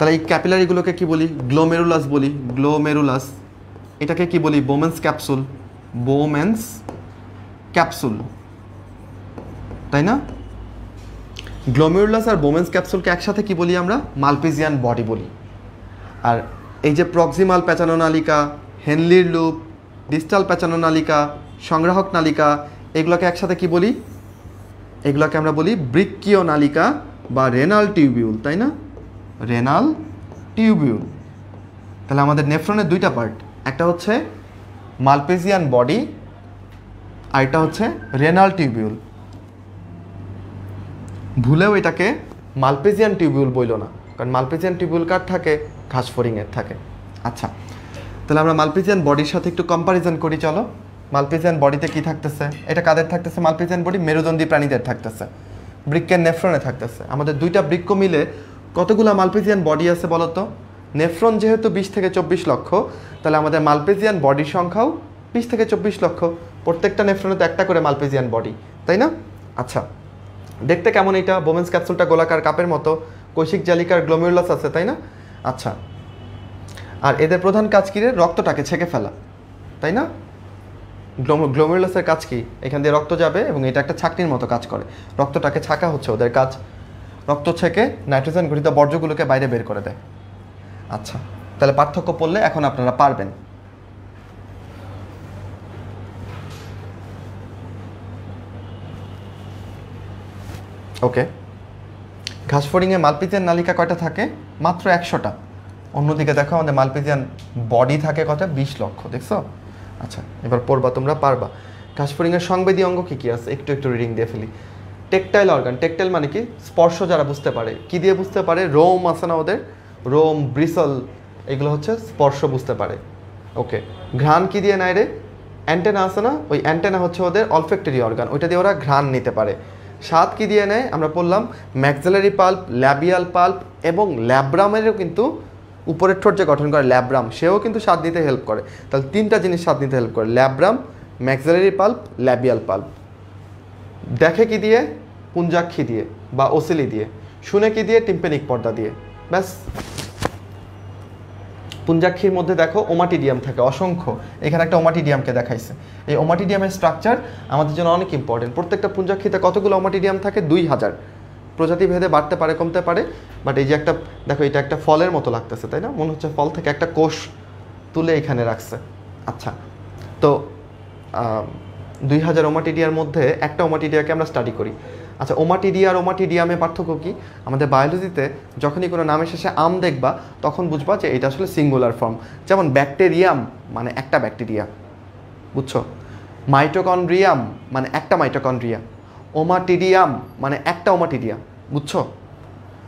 তাহলে এই ক্যাপিলারিগুলোকে কি বলি? গ্লোমেরুলাস বলি। গ্লোমেরুলাস এটাকে কি বলি? Bowman's capsule. বোমেন্স ক্যাপসুল তাই না। গ্লোমেরুলাস আর বোমেন্স ক্যাপসুলকে একসাথে কি বলি আমরা? মালপিজিয়ান বডি বলি। আর এই যে প্রক্সিমাল প্যাচানো নালিকা, হেনলির লুপ, ডিস্টাল প্যাচানো নালিকা, সংগ্রাহক নালিকা এগুলোকে একসাথে কি বলি? এগুলোকে আমরা বলি বৃক্কীয় নালিকা বা রেনাল টিউবিউল তাই না, রেনাল টিউবিউল। তাহলে আমাদের নেফ্রনের দুইটা পার্ট, একটা হচ্ছে মালপেজিয়ান বডি আর একটা হচ্ছে রেনাল টিউবিউল। ভুলেও এটাকে মালপেজিয়ান টিউবিউল বইল না, কারণ মালপেজিয়ান টিউবিউল কার থাকে? ঘাসফড়িংয়ের থাকে। আচ্ছা তাহলে আমরা মালপেজিয়ান বডির সাথে একটু কম্পারিজন করি চলো। মালপেজিয়ান বডিতে কি থাকতেছে? এটা কাদের থাকতেছে? মালপেজিয়ান বডি মেরুদণ্ডী প্রাণীদের থাকতেছে, বৃক্কের নেফ্রনে থাকতেছে। আমাদের দুইটা বৃক্ক মিলে কতগুলো মালপেজিয়ান বডি আছে বলো তো? নেফ্রন যেহেতু 20 থেকে 24 লক্ষ, তাহলে আমাদের মালপেজিয়ান বডির সংখ্যাও 20 থেকে 24 লক্ষ। প্রত্যেকটা নেফ্রনে তো একটা করে মালপেজিয়ান বডি তাই না। আচ্ছা দেখতে কেমন এটা? বোমেন্স ক্যাপসুলটা গোলাকার কাপের মতো, কৈশিক জালিকার গ্লোমেরুলাস আছে তাই না। আচ্ছা আর এদের প্রধান কাজ কী রে? রক্তটাকে ছেঁকে ফেলা তাই না। গ্লোমেরুলাসের কাজ কি? এখান দিয়ে রক্ত যাবে এবং এটা একটা ছাঁকনির মতো কাজ করে, রক্তটাকে ছাঁকা হচ্ছে ওদের কাজ। রক্ত ছেঁকে নাইট্রোজেন ঘটিত বর্জ্যগুলোকে বাইরে বের করে দেয়। আচ্ছা তাহলে পার্থক্য পড়লে এখন আপনারা পারবেন। ওকে ঘাসফড়িংয়ে মালপেজিয়ান নালিকা কয়টা থাকে? মাত্র 100টা। অন্যদিকে দেখো আমাদের মালপেজিয়ান বডি থাকে কত? 20 লক্ষ। দেখছো? আচ্ছা এবার পড়বা, তোমরা পারবা। ঘাসফড়িংয়ের সংবেদী অঙ্গ কী কী আছে একটু একটু রিডিং দিয়ে ফেলি। Tactile organ. টেকটাইল মানে কি? স্পর্শ যারা বুঝতে পারে। কি দিয়ে বুঝতে পারে? রোম আছে না ওদের, রোম, ব্রিসল এগুলো হচ্ছে স্পর্শ বুঝতে পারে। ওকে ঘ্রাণ কি দিয়ে নেয় রে? অ্যান্টেনা আছে না, ওই অ্যান্টেনা হচ্ছে ওদের অলফেক্টরি অর্গান, ওইটা দিয়ে ওরা ঘ্রাণ নিতে পারে। স্বাদ কি দিয়ে নেয়? আমরা বললাম ম্যাক্সিলারি পাল্প, ল্যাবিয়াল পাল্প এবং ল্যাব্রামেরও কিন্তু উপরের ঠোঁট যে গঠন করে ল্যাব্রাম, সেও কিন্তু স্বাদ নিতে হেল্প করে। তাহলে তিনটা জিনিস স্বাদ নিতে হেল্প করে, labrum, maxillary palp, labial palp. দেখে কি দিয়ে? পুঞ্জাক্ষী দিয়ে বা ওসিলি দিয়ে। শুনে কি দিয়ে? টিম্পেনিক পর্দা দিয়ে। ব্যাস। পুঞ্জাক্ষীর মধ্যে দেখো ওমাটিডিয়াম থাকে অসংখ্য, এখানে একটা ওমাটিডিয়ামকে দেখাইছে। এই ওমাটিডিয়ামের স্ট্রাকচার আমাদের জন্য অনেক ইম্পর্টেন্ট। প্রত্যেকটা পুঞ্জাক্ষীতে কতগুলো ওমাটিডিয়াম থাকে? 2000। প্রজাতি ভেদে বাড়তে পারে কমতে পারে, বাট এই যে একটা দেখো এটা একটা ফলের মতো লাগতেছে তাই না, মনে হচ্ছে ফল থেকে একটা কোষ তুলে এখানে রাখছে। আচ্ছা তো 2000 ওমাটিডিয়ার মধ্যে একটা ওমাটিডিয়াকে আমরা স্টাডি করি। আচ্ছা ওমাটিডিয়া আর ওমাটিডিয়ামে পার্থক্য কী? আমাদের বায়োলজিতে যখনই কোনো নামের শেষে আম দেখবা তখন বুঝবা যে এটা আসলে সিঙ্গুলার ফর্ম, যেমন ব্যাকটেরিয়াম মানে একটা ব্যাকটেরিয়া, বুঝছো? মাইটোকন্ড্রিয়াম মানে একটা মাইটোকন্ড্রিয়া, ওমাটিডিয়াম মানে একটা ওমাটিডিয়া, বুঝছো?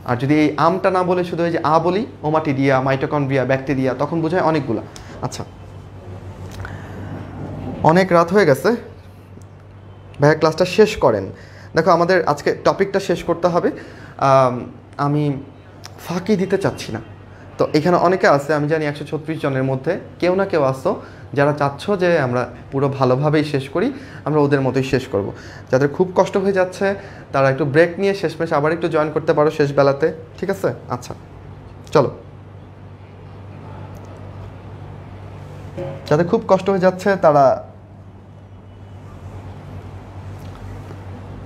আর যদি এই আমটা না বলে শুধু এই যে আ বলি, ওমাটিডিয়া, মাইটোকন্ড্রিয়া, ব্যাকটেরিয়া, তখন বোঝায় অনেকগুলা। আচ্ছা অনেক রাত হয়ে গেছে, ভাইয়া ক্লাসটা শেষ করেন। দেখো আমাদের আজকে টপিকটা শেষ করতে হবে, আমি ফাঁকি দিতে চাচ্ছি না। তো এখানে অনেকে আছে, আমি জানি 136 জনের মধ্যে কেউ না কেউ আসছো যারা চাচ্ছ যে আমরা পুরো ভালোভাবেই শেষ করি, আমরা ওদের মতোই শেষ করব। যাদের খুব কষ্ট হয়ে যাচ্ছে তারা একটু ব্রেক নিয়ে শেষমেশ আবার একটু জয়েন করতে পারো শেষ বেলাতে, ঠিক আছে? আচ্ছা চলো, যাদের খুব কষ্ট হয়ে যাচ্ছে তারা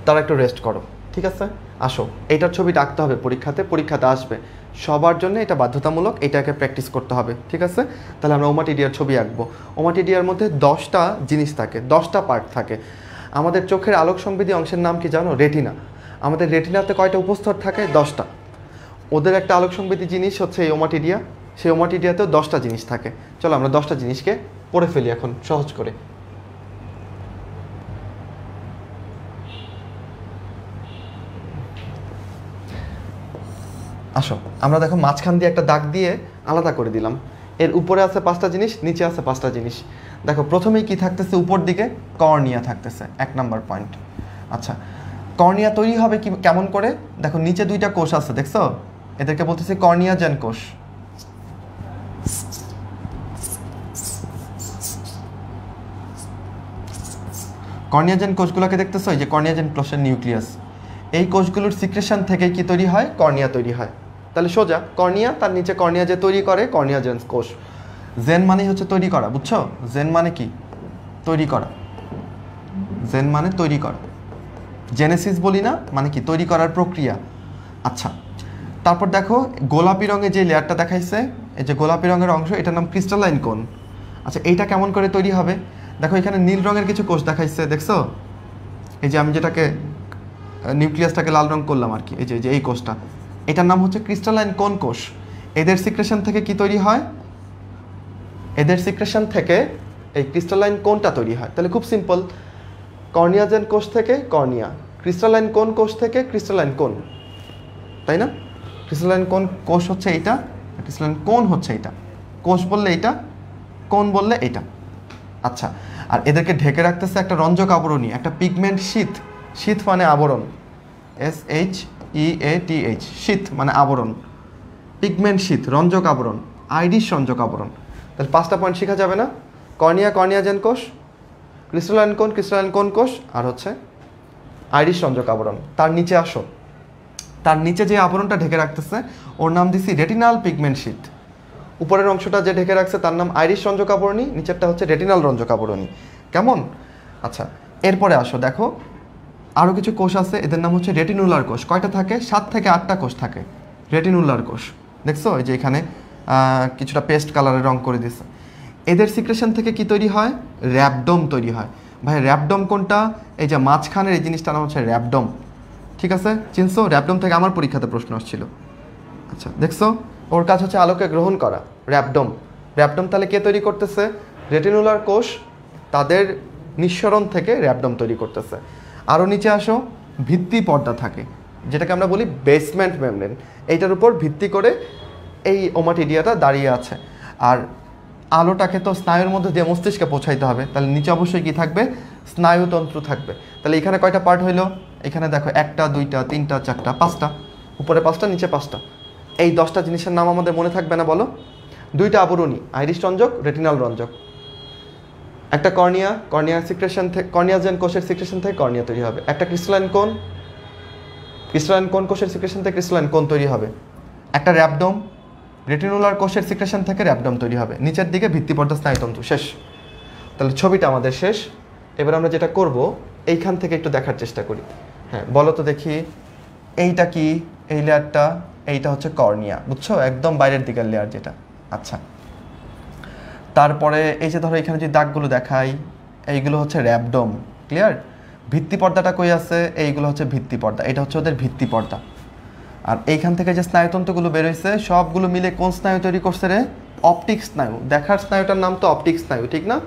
তারা একটু রেস্ট করো, ঠিক আছে? আসো, এইটার ছবি ডাকতে হবে পরীক্ষাতে, পরীক্ষাতে আসবে সবার জন্য, এটা বাধ্যতামূলক, এটাকে প্র্যাকটিস করতে হবে, ঠিক আছে? তাহলে আমরা ওমাটিডিয়ার ছবি আঁকবো। ওমাটিডিয়ার মধ্যে 10টা জিনিস থাকে, 10টা পার্ট থাকে। আমাদের চোখের আলোক সংবেদী অংশের নাম কি জানো? রেটিনা। আমাদের রেটিনাতে কয়টা উপস্তর থাকে? 10টা। ওদের একটা আলোক সংবেদী জিনিস হচ্ছে এই ওমাটিডিয়া, সেই ওমাটিডিয়াতেও 10টা জিনিস থাকে। চলো আমরা 10টা জিনিসকে পড়ে ফেলি এখন সহজ করে। আসো, আমরা দেখো মাঝখান দিয়ে একটা দাগ দিয়ে আলাদা করে দিলাম, एर ऊपर आछे पाँचटा जिनिस नीचे आछे पाँचटा जिनिस। देखो प्रथमेই কি থাকতেছে উপর দিকে কর্নিয়া থাকতেছে এক নাম্বার পয়েন্ট। আচ্ছা কর্নিয়া তৈরি হবে কি কেমন করে? দেখো নিচে দুইটা কোষ আছে দেখছো, এদেরকে বলতেছে কর্নিয়া জান কোষ। কর্নিয়া জান কোষগুলোকে দেখতেছো এই যে কর্নিয়া জান কোষের নিউক্লিয়াস, এই কোষগুলোর সিক্রেশন থেকে কি তৈরি হয় কর্নিয়া তৈরি হয়। তাহলে সোজা কর্নিয়া তার নিচে কর্নিয়া যে তৈরি করে কর্নিয়া জেন কোষ। জেন মানে হচ্ছে তৈরি করা, বুঝছো? জেন মানে কি তৈরি করা, জেন মানে তৈরি করা, জেনেসিস বলি না, মানে কি তৈরি করার প্রক্রিয়া। আচ্ছা তারপর দেখো গোলাপি রঙে যে লেয়ারটা দেখাইছে এই যে গোলাপি রঙের অংশ এটার নাম ক্রিস্টালাইন কোণ। আচ্ছা এইটা কেমন করে তৈরি হবে? দেখো এখানে নীল রঙের কিছু কোষ দেখাইছে দেখছো, এই যে আমি যেটাকে নিউক্লিয়াসটাকে লাল রঙ করলাম আর কি, এই যে এই কোষটা এটার নাম হচ্ছে ক্রিস্টালাইন কোণ কোষ। এদের সিক্রেশন থেকে কি তৈরি হয়? এদের সিক্রেশন থেকে এই ক্রিস্টালাইন কোণটা তৈরি হয়। তাহলে খুব সিম্পল, কর্নিয়া জেন কোষ থেকে কর্নিয়া, ক্রিস্টালাইন কোণ কোষ থেকে ক্রিস্টালাইন কোণ, তাই না? ক্রিস্টালাইন কোণ কোষ হচ্ছে এইটা, ক্রিস্টালাইন কোণ হচ্ছে এইটা, কোষ বললে এইটা, কোণ বললে এইটা। আচ্ছা আর এদেরকে ঢেকে রাখতেছে একটা রঞ্জক আবরণী, একটা পিগমেন্ট শীত। শীত মানে আবরণ, SHEATH, শীত মানে আবরণ, পিগমেন্ট শীত, রঞ্জক আবরণ, আইরিশ রঞ্জক আবরণ। তাহলে পাঁচটা পয়েন্ট শেখা যাবে না? কর্নিয়া কর্নিয়া জেন কোষ, ক্রিস্টালাইন কোণ কোষ, আর হচ্ছে আইরিশ রঞ্জক আবরণ। তার নিচে আসো, তার নিচে যে আবরণটা ঢেকে রাখতেছে ওর নাম দিছি রেটিনাল পিগমেন্ট শীত। উপরের অংশটা যে ঢেকে রাখছে তার নাম আইরিশ রঞ্জক আবরণী, নিচেরটা হচ্ছে রেটিনাল রঞ্জক আবরণী, কেমন? আচ্ছা এরপরে আসো, দেখো আরও কিছু কোষ আছে এদের নাম হচ্ছে রেটিনুলার কোষ। কয়টা থাকে? 7 থেকে 8টা কোষ থাকে রেটিনুলার কোষ, দেখছো? এই যে এখানে কিছুটা পেস্ট কালারে রং করে দিচ্ছে। এদের সিক্রেশন থেকে কি তৈরি হয়? র্যাবডোম তৈরি হয়। ভাই র্যাবডোম কোনটা? এই যে মাঝখানের এই জিনিসটার নাম হচ্ছে র্যাবডোম, ঠিক আছে? চিনছো? র্যাবডোম থেকে আমার পরীক্ষাতে প্রশ্ন আসছিল। আচ্ছা দেখছো ওর কাজ হচ্ছে আলোকে গ্রহণ করা, র্যাবডোম। র্যাবডোম তাহলে কে তৈরি করতেছে? রেটিনুলার কোষ তাদের নিঃসরণ থেকে র্যাবডোম তৈরি করতেছে। আরও নিচে আসো, ভিত্তি পর্দা থাকে যেটাকে আমরা বলি বেসমেন্ট মেমব্রেন, এইটার উপর ভিত্তি করে এই ওমাটিডিয়াটা দাঁড়িয়ে আছে। আর আলোটাকে তো স্নায়ুর মধ্যে দিয়ে মস্তিষ্কে পৌঁছাইতে হবে, তাহলে নিচে অবশ্যই কী থাকবে? স্নায়ুতন্ত্র থাকবে। তাহলে এখানে কয়টা পার্ট হইল? এখানে দেখো 1টা 2টা 3টা 4টা 5টা, উপরে 5টা নিচে 5টা, এই 10টা জিনিসের নাম আমাদের মনে থাকবে না বলো? 2টা আবরণী, আইরিশ রঞ্জক, রেটিনাল রঞ্জক, একটা কর্নিয়া, কর্নিয়া জেন কোষের সিক্রেশন থেকে কর্নিয়া তৈরি হবে, একটা ক্রিস্টালাইন কোণ, ক্রিস্টালাইন কোণ কোষের সিক্রেশন থেকে ক্রিস্টালাইন কোণ তৈরি হবে, একটা র্যাবডোম, রেটিনুলার কোষের সিক্রেশন থেকে র্যাবডোম তৈরি হবে, নিচের দিকে ভিত্তিপর্দা স্নায়ুতন্তু। শেষ। তাহলে ছবিটা আমাদের শেষ। এবার আমরা যেটা করব এইখান থেকে একটু দেখার চেষ্টা করি। হ্যাঁ বলো তো দেখি এইটা কি? এই লেয়ারটা, এইটা হচ্ছে কর্নিয়া, বুঝছো? একদম বাইরের দিকের লেয়ার যেটা। আচ্ছা তারপরে এই যে ধরো এখানে যে দাগগুলো দেখাই এইগুলো হচ্ছে র্যাবডোম, ক্লিয়ার? ভিত্তি পর্দাটা কই আছে? এইগুলো হচ্ছে ভিত্তি পর্দা, এটা হচ্ছে ওদের ভিত্তি পর্দা। আর এইখান থেকে যে স্নায়ুতন্ত্রগুলো বেরোইছে সবগুলো মিলে কোন স্নায়ু তৈরি করছে রে? অপটিক স্নায়ু। দেখার স্নায়ুটার নাম তো অপটিক স্নায়ু, ঠিক না?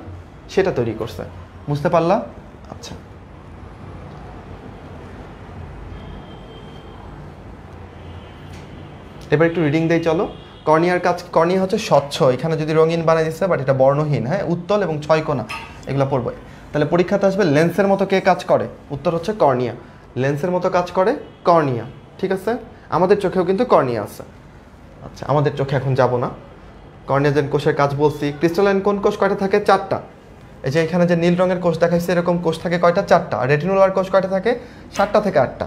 সেটা তৈরি করছে, বুঝতে পারলা? আচ্ছা এবার একটু রিডিং দেই চলো। কর্নিয়ার কাজ, কর্নিয়া হচ্ছে স্বচ্ছ, এখানে যদি রঙিন বানিয়ে দিচ্ছে বাট এটা বর্ণহীন, হ্যাঁ উত্তল এবং 6 কোণা, এগুলো পড়বে। তাহলে পরীক্ষাতে আসবে লেন্সের মতো কে কাজ করে? উত্তর হচ্ছে কর্নিয়া, লেন্সের মতো কাজ করে কর্নিয়া, ঠিক আছে? আমাদের চোখেও কিন্তু কর্নিয়া আছে। আচ্ছা আমাদের চোখে এখন যাব না, কর্নিয়া জেন কোষের কাজ বলছি। ক্রিস্টালাইন কোণ কোষ কয়টা থাকে? 4টা। এই যে এখানে যে নীল রঙের কোষ দেখাইছে এরকম কোষ থাকে কয়টা? 4টা। আর রেটিনুলার কোষ কয়টা থাকে? 7টা থেকে 8টা।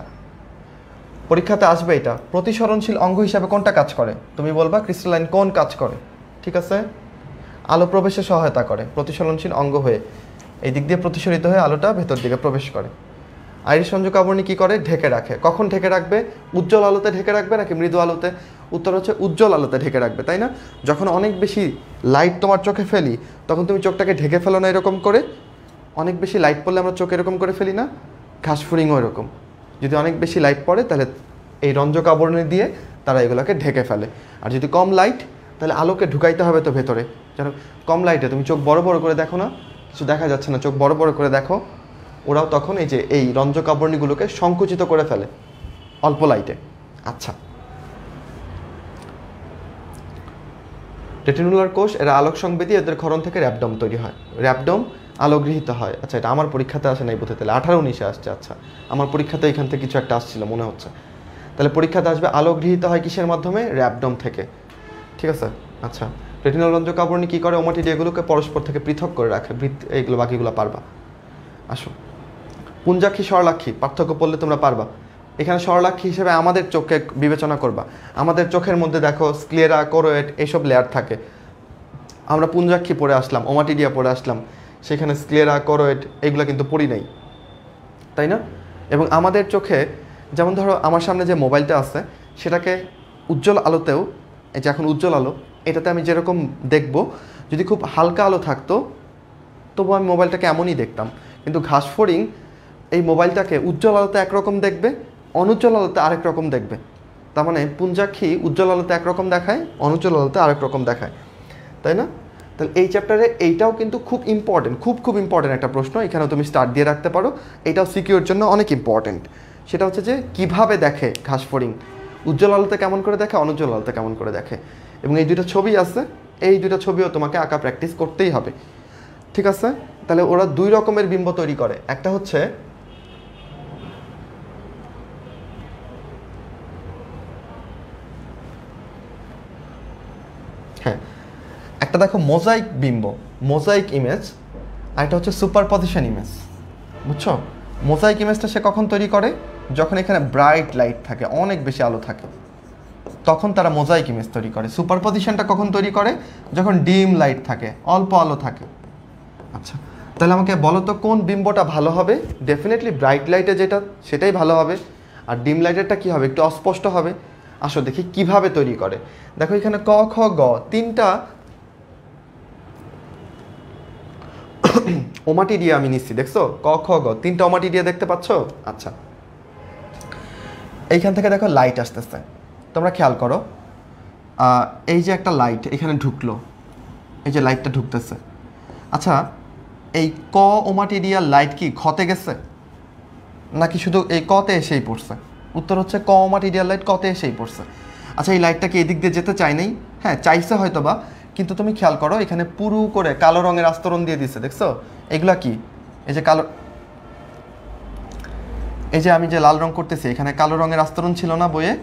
পরীক্ষাতে আসবে এটা। প্রতিসরণশীল অঙ্গ হিসাবে কোনটা কাজ করে? তুমি বলবা ক্রিস্টালাইন কোণ কাজ করে, ঠিক আছে? আলো প্রবেশে সহায়তা করে, প্রতিসরণশীল অঙ্গ হয়ে এই দিক দিয়ে প্রতিসরিত হয়ে আলোটা ভেতর দিকে প্রবেশ করে। আইরিশ রঞ্জক আবরণী কী করে? ঢেকে রাখে। কখন ঢেকে রাখবে? উজ্জ্বল আলোতে ঢেকে রাখবে নাকি মৃদু আলোতে? উত্তর হচ্ছে উজ্জ্বল আলোতে ঢেকে রাখবে, তাই না? যখন অনেক বেশি লাইট তোমার চোখে ফেলি তখন তুমি চোখটাকে ঢেকে ফেলো না এরকম করে? অনেক বেশি লাইট পড়লে আমরা চোখ এরকম করে ফেলি না? ঘাসফড়িংও এরকম, যদি অনেক বেশি লাইট পড়ে তাহলে এই রঞ্জক আবরণী দিয়ে তারা এগুলোকে ঢেকে ফেলে। আর যদি কম লাইট তাহলে আলোকে ঢুকাইতে হবে তো ভেতরে। যেন কম লাইটে তুমি চোখ বড় বড় করে দেখো না, কিছু দেখা যাচ্ছে না চোখ বড় বড় করে দেখো, ওরাও তখন এই যে এই রঞ্জক আবরণীগুলোকে সংকুচিত করে ফেলে অল্প লাইটে। আচ্ছা রেটিনুলার কোষ এরা আলোক সংবেদী, এদের ক্ষরণ থেকে র্যাবডম তৈরি হয়, র্যাবডম আলোগৃহীত হয়। আচ্ছা এটা আমার পরীক্ষাতে আসে নাই বোধহয়, তাহলে 18-19-এ আসছে। আচ্ছা আমার পরীক্ষাতে এখান থেকে কিছু একটা আসছিল মনে হচ্ছে, তাহলে পরীক্ষাতে আসবে আলোগৃহীত হয় কিসের মাধ্যমে, র্যাবডম থেকে, ঠিক আছে। আচ্ছা রেটিনল রঞ্জক আবরণী কী করে, ওমাটিড এগুলোকে পরস্পর থেকে পৃথক করে রাখে, এগুলো বাকিগুলো পারবা। আসো পুঞ্জাক্ষী স্বরলাক্ষী পার্থক্য পড়লে তোমরা পারবা। এখানে স্বরলাক্ষী হিসেবে আমাদের চোখকে বিবেচনা করবা, আমাদের চোখের মধ্যে দেখো স্ক্লেরা করোয়েড এইসব লেয়ার থাকে, আমরা পুঞ্জাক্ষী পড়ে আসলাম, ওমাটিডিয়া পড়ে আসলাম, সেখানে স্ক্লেরা করোয়েড এগুলো কিন্তু পড়ি নাই, তাই না। এবং আমাদের চোখে যেমন ধরো আমার সামনে যে মোবাইলটা আছে সেটাকে উজ্জ্বল আলোতেও, এই যে এখন উজ্জ্বল আলো এটাতে আমি যেরকম দেখব, যদি খুব হালকা আলো থাকতো তবু আমি মোবাইলটাকে এমনই দেখতাম, কিন্তু ঘাসফড়িং এই মোবাইলটাকে উজ্জ্বল আলোতে একরকম দেখবে, অনুজ্জ্বল আলোতে আরেক রকম দেখবে। তার মানে পুঞ্জাক্ষী উজ্জ্বল আলোতে একরকম দেখায়, অনুজ্জ্বল আলোতে আরেক রকম দেখায়, তাই না। তাহলে এই চ্যাপ্টারে এইটাও কিন্তু খুব ইম্পর্টেন্ট, খুব ইম্পর্টেন্ট একটা প্রশ্ন, এখানেও তুমি স্টার্ট দিয়ে রাখতে পারো, এটাও সিকিউর জন্য অনেক ইম্পর্টেন্ট। সেটা হচ্ছে যে কীভাবে দেখে ঘাসফড়িং, উজ্জ্বল আলোতে কেমন করে দেখে, অনুজ্জ্বল আলোতে কেমন করে দেখে, এবং এই দুটো ছবি আছে, এই দুটো ছবিও তোমাকে আঁকা প্র্যাকটিস করতেই হবে, ঠিক আছে। তাহলে ওরা দুই রকমের বিম্ব তৈরি করে, একটা হচ্ছে একটা দেখো মোজাইক বিম্ব, মোজাইক ইমেজ, আর একটা হচ্ছে সুপারপজিশন ইমেজ, বুঝছো। মোজাইক ইমেজটা সে কখন তৈরি করে, যখন এখানে ব্রাইট লাইট থাকে, অনেক বেশি আলো থাকে, তখন তারা মোজাইক ইমেজ তৈরি করে। সুপারপজিশনটা কখন তৈরি করে, যখন ডিম লাইট থাকে, অল্প আলো থাকে। আচ্ছা তাহলে আমাকে বলো তো কোন বিম্বটা ভালো হবে, ডেফিনেটলি ব্রাইট লাইটে যেটা সেটাই ভালো হবে, আর ডিম লাইটেরটা কী হবে, একটু অস্পষ্ট হবে। আসো দেখি কিভাবে তৈরি করে। দেখো এখানে ক খ গ তিনটা ওমাটিডিয়া আমি নিচ্ছি, দেখছো ক খ গ তিনটা ওমাটিডিয়া দেখতে পাচ্ছ। আচ্ছা এইখান থেকে দেখো লাইট আসতেছে, তোমরা খেয়াল করো এই যে একটা লাইট এখানে ঢুকলো, এই যে লাইটটা ঢুকতেছে। আচ্ছা এই ক ওমাটিডিয়া লাইট কি খতে গেছে, নাকি শুধু এই কতে এসেই পড়ছে? উত্তর হচ্ছে ক ওমাটিডিয়া লাইট কতে এসেই পড়ছে। আচ্ছা এই লাইটটা কি এদিক দিয়ে যেতে চাই নাই, হ্যাঁ চাইছে হয়তো বা, কিন্তু তুমি খেয়াল করো এখানে পুরু করে কালো রঙের আস্তরণ দিয়ে দিচ্ছে, দেখছো এগুলা কি, এই যে কালো, এই যে আমি যে লাল রং করতেছি এখানে কালো রঙের আস্তরণ ছিল না বইয়ে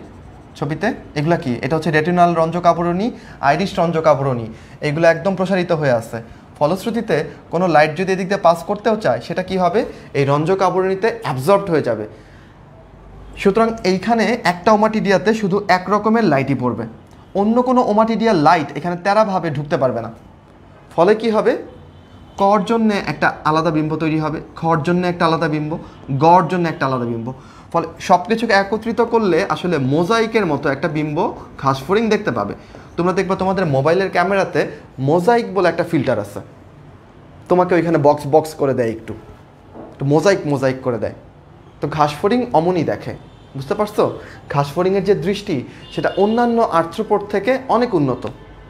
ছবিতে, এগুলা কি, এটা হচ্ছে রেটিনাল রঞ্জক আবরণী, আইরিশ রঞ্জক আবরণী, এগুলো একদম প্রসারিত হয়ে আছে। ফলশ্রুতিতে কোনো লাইট যদি এদিক দিয়ে পাস করতেও চায় সেটা কি হবে, এই রঞ্জক আবরণীতে অ্যাবজর্বড হয়ে যাবে। সুতরাং এইখানে একটা ওমাটিডিয়াতে শুধু এক রকমের লাইটই পড়বে, অন্য কোনো ওমাটিডিয়া লাইট এখানে তেরাভাবে ঢুকতে পারবে না। ফলে কি হবে, কর জন্যে একটা আলাদা বিম্ব তৈরি হবে, খর জন্যে একটা আলাদা বিম্ব, গর জন্যে একটা আলাদা বিম্ব। ফলে সব কিছুকে একত্রিত করলে আসলে মোজাইকের মতো একটা বিম্ব ঘাসফড়িং দেখতে পাবে। তোমরা দেখবে তোমাদের মোবাইলের ক্যামেরাতে মোজাইক বলে একটা ফিল্টার আছে, তোমাকে ওইখানে বক্স বক্স করে দেয়, একটু মোজাইক মোজাইক করে দেয়। তো ঘাসফড়িং অমনই দেখে, বুঝতে পারছো। ঘাসফড়িংয়ের যে দৃষ্টি সেটা অন্যান্য আর্থ্রোপড থেকে অনেক উন্নত,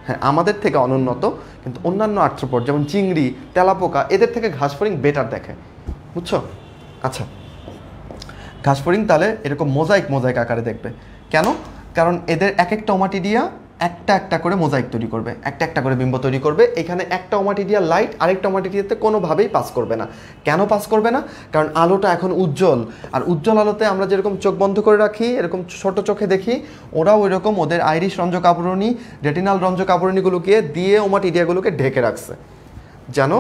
হ্যাঁ আমাদের থেকে অনুন্নত, কিন্তু অন্যান্য আর্থ্রোপড যেমন চিংড়ি, তেলাপোকা, এদের থেকে ঘাসফড়িং বেটার দেখে, বুঝছো। আচ্ছা ঘাসফড়িং তাহলে এরকম মোজাইক মোজাইক আকারে দেখবে, কেন, কারণ এদের এক একটা ওমাটিডিয়া একটা একটা করে মোজাইক তৈরি করবে, একটা একটা করে বিম্ব তৈরি করবে। এখানে একটা ওমাটিডিয়া লাইট আরেকটা ওমাটিডিয়াতে কোনোভাবেই পাস করবে না। কেন পাস করবে না, কারণ আলোটা এখন উজ্জ্বল, আর উজ্জ্বল আলোতে আমরা যেরকম চোখ বন্ধ করে রাখি, এরকম ছোট চোখে দেখি, ওরা ওই রকম ওদের আইরিশ রঞ্জক আবরণী, রেটিনাল রঞ্জক আবরণীগুলোকে দিয়ে ওমাটিডিয়াগুলোকে ঢেকে রাখছে, যেন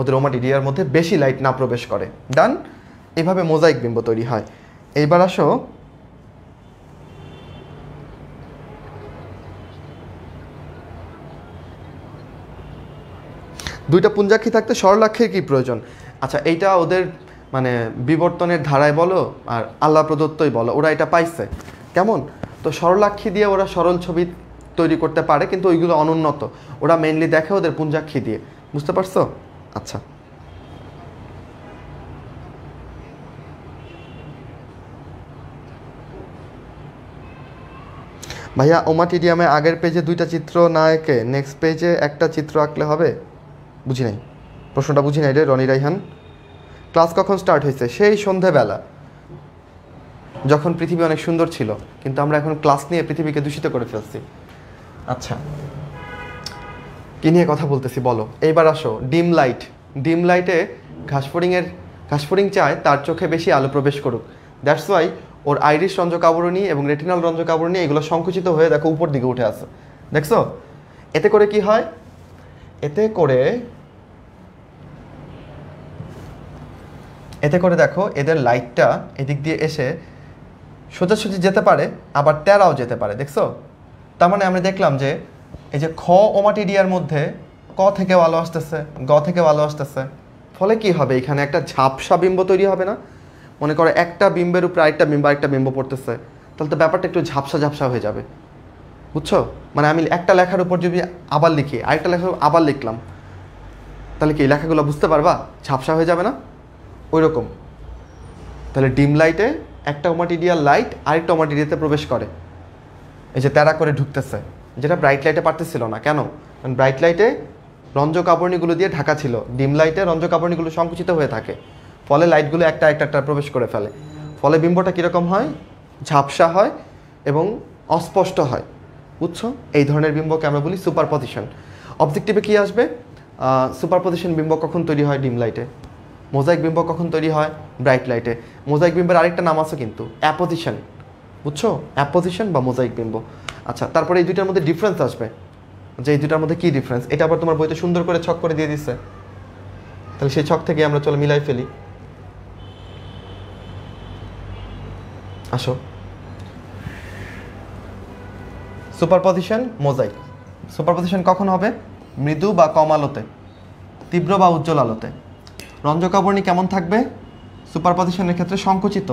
ওদের ওমাটিডিয়ার মধ্যে বেশি লাইট না প্রবেশ করে। ডান, এভাবে মোজাইক বিম্ব তৈরি হয়। এইবার আসো দুইটা পুঞ্জাক্ষী থাকতে স্বরলাক্ষীর কী প্রয়োজন। আচ্ছা এইটা ওদের মানে বিবর্তনের ধারায় বলো আর আল্লাহ প্রদত্তই বলো, ওরা এটা পাইছে কেমন। তো স্বরলাক্ষী দিয়ে ওরা সরল ছবি তৈরি করতে পারে, কিন্তু ওইগুলো অনুন্নত, ওরা মেনলি দেখে ওদের পুঞ্জাক্ষী দিয়ে, বুঝতে পারছো। আচ্ছা ভাইয়া ওমাটিডিয়ামে আগের পেজে দুইটা চিত্র না এঁকে নেক্সট পেজে একটা চিত্র আঁকলে হবে, বুঝি নাই প্রশ্নটা, বুঝি নাই রে রনি রাইহান। ক্লাস কখন স্টার্ট হয়েছে, সেই সন্ধেবেলা যখন পৃথিবী অনেক সুন্দর ছিল, কিন্তু আমরা এখন ক্লাস নিয়ে পৃথিবীকে দূষিত করে ফেলছি। আচ্ছা कि निये कथा बोलतेछि बोलो एइबार आसो डिम लाइट। डिम लाइटे घासफড়িং चाय तार चोखे बेशी आलो प्रवेश करुक। दैट्स वाई और आईरिश रंजक आवरणी और रेटिनल रंजक आवरणी एगुलो संकुचित हये देखो ऊपर दिके उठे आसे। देखो एते करे कि हय, एते करे देखो एদের लाइटटा एदिक दिए एसे সোজাসুজি যেতে পারে আবার টেরাও যেতে পারে। দেখছো, তার মানে আমরা দেখলাম যে এই যে খ ওমাটিডিয়ার মধ্যে ক থেকে আলো আসতেছে, গ থেকে আলো আসতেছে, ফলে কি হবে এখানে একটা ঝাপসা বিম্ব তৈরি হবে না? মনে করো একটা বিম্বের উপর আরেকটা বিম্ব পড়তেছে, তাহলে তো ব্যাপারটা একটু ঝাপসা ঝাপসা হয়ে যাবে, বুঝছো? মানে আমি একটা লেখার উপর যদি আবার লিখি আরেকটা লেখা আবার লিখলাম, তাহলে কি লেখাগুলো বুঝতে পারবা? ঝাপসা হয়ে যাবে না? ওই রকম। তাহলে ডিম লাইটে একটা ওমাটিডিয়ার লাইট আরেকটা ওমাটিডিয়াতে প্রবেশ করে, এই যে তেরা করে ঢুকতেছে, যেটা ব্রাইট লাইটে পারতেছিল না। কেন? কারণ ব্রাইট লাইটে রঞ্জক আবরণীগুলো দিয়ে ঢাকা ছিল, ডিম লাইটে রঞ্জক আবরণীগুলো সংকুচিত হয়ে থাকে, ফলে লাইটগুলো একটা একটা প্রবেশ করে ফেলে, ফলে বিম্বটা কীরকম হয়? ঝাপসা হয় এবং অস্পষ্ট হয়, বুঝছো? এই ধরনের বিম্বকে আমরা বলি সুপারপজিশন। অবজেক্টিভে কী আসবে? সুপারপজিশন বিম্ব কখন তৈরি হয়? ডিম লাইটে। মোজাইক বিম্ব কখন তৈরি হয়? ব্রাইট লাইটে। মোজাইক বিম্বের আরেকটা নাম আছে কিন্তু, অ্যাপোজিশন, বুঝছো? অ্যাপোজিশন বা মোজাইক বিম্ব। আচ্ছা, তারপরে এই দুইটার মধ্যে ডিফারেন্স আসবে, যে এই দুইটার মধ্যে কী ডিফারেন্স, এটা আবার তোমার বইতে সুন্দর করে ছক করে দিয়ে দিচ্ছে, তাহলে সেই ছক থেকে আমরা চলো মিলাই ফেলি। আসো, সুপারপজিশন মোজাইক। সুপারপজিশন কখন হবে? মৃদু বা কম আলোতে, তীব্র বা উজ্জ্বল আলোতে। রঞ্জকাবরণী কেমন থাকবে? সুপারপজিশনের ক্ষেত্রে সংকুচিত।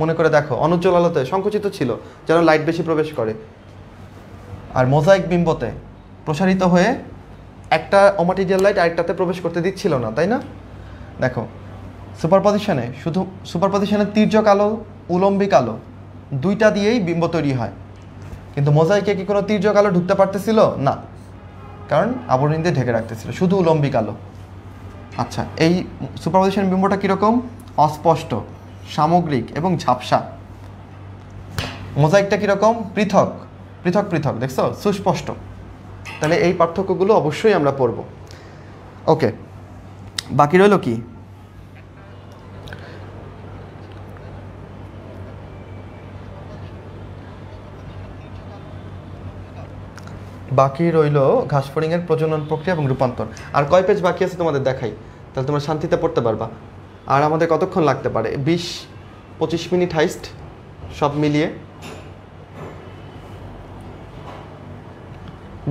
মনে করে দেখো অনুজ্জ্বল আলোতে সংকুচিত ছিল যেন লাইট বেশি প্রবেশ করে, আর মোজাইক বিম্বতে প্রসারিত হয়ে একটা ওমাটিডিয়াল লাইট আরেকটাতে প্রবেশ করতে দিচ্ছিল না, তাই না? দেখো সুপারপজিশনে শুধু তির্যক আলো উলম্বিক আলো দুইটা দিয়েই বিম্ব তৈরি হয়, কিন্তু মোজাইকে কি কোনো তির্যক আলো ঢুকতে পারতেছিল না, কারণ আবরণী দিয়ে ঢেকে রাখতেছিল, শুধু উলম্বিক আলো। আচ্ছা, এই সুপারপজিশন বিম্বটা কীরকম? অস্পষ্ট, সামগ্রিক এবং ঝাপসা। মোজাইকটা কীরকম? পৃথক পৃথক পৃথক, দেখছো? সুস্পষ্ট। তাহলে এই পার্থক্যগুলো অবশ্যই আমরা পড়ব। ওকে, বাকি রইল কি? বাকি রইল ঘাসফড়িংয়ের প্রজনন প্রক্রিয়া এবং রূপান্তর। আর কয় পেজ বাকি আছে তোমাদের দেখাই, তাহলে তোমরা শান্তিতে পড়তে পারবা। আর আমাদের কতক্ষণ লাগতে পারে? 20-25 মিনিট হাইস্ট সব মিলিয়ে,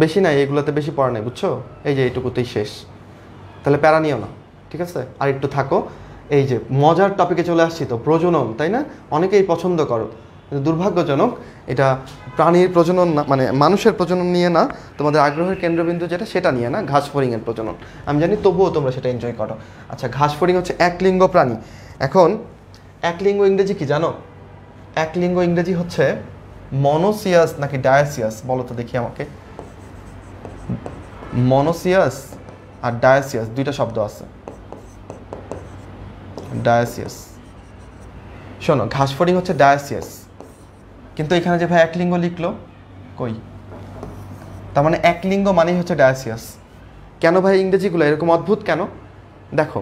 বেশি নাই, এগুলোতে বেশি পড়া নেই, বুঝছো? এই যে এইটুকুতেই শেষ, তাহলে প্যারা নিও না, ঠিক আছে? আর একটু থাকো। এই যে মজার টপিকে চলে আসছি তো, প্রজনন, তাই না? অনেকেই পছন্দ করো, দুর্ভাগ্যজনক এটা প্রাণীর প্রজনন না, মানে মানুষের প্রজনন নিয়ে না, তোমাদের আগ্রহের কেন্দ্রবিন্দু যেটা সেটা নিয়ে না, ঘাসফড়িংয়ের প্রজনন। আমি জানি তবুও তোমরা সেটা এনজয় করো। আচ্ছা, ঘাসফড়িং হচ্ছে একলিঙ্গ প্রাণী। এখন একলিঙ্গ ইংরেজি কি জানো? একলিঙ্গ ইংরেজি হচ্ছে মনোসিয়াস নাকি ডায়াসিয়াস, বলো তো দেখি আমাকে। মনোসিয়াস আর ডায়াসিয়াস দুইটা শব্দ আছে। ডায়াসিয়াস, শোনো, ঘাসফড়িং হচ্ছে ডায়াসিয়াস, কিন্তু এখানে যে ভাই একলিঙ্গ লিখলো কই, তার মানে একলিঙ্গ মানেই হচ্ছে ডায়াসিয়াস। কেন ভাই ইংরেজিগুলো এরকম অদ্ভুত কেন? দেখো,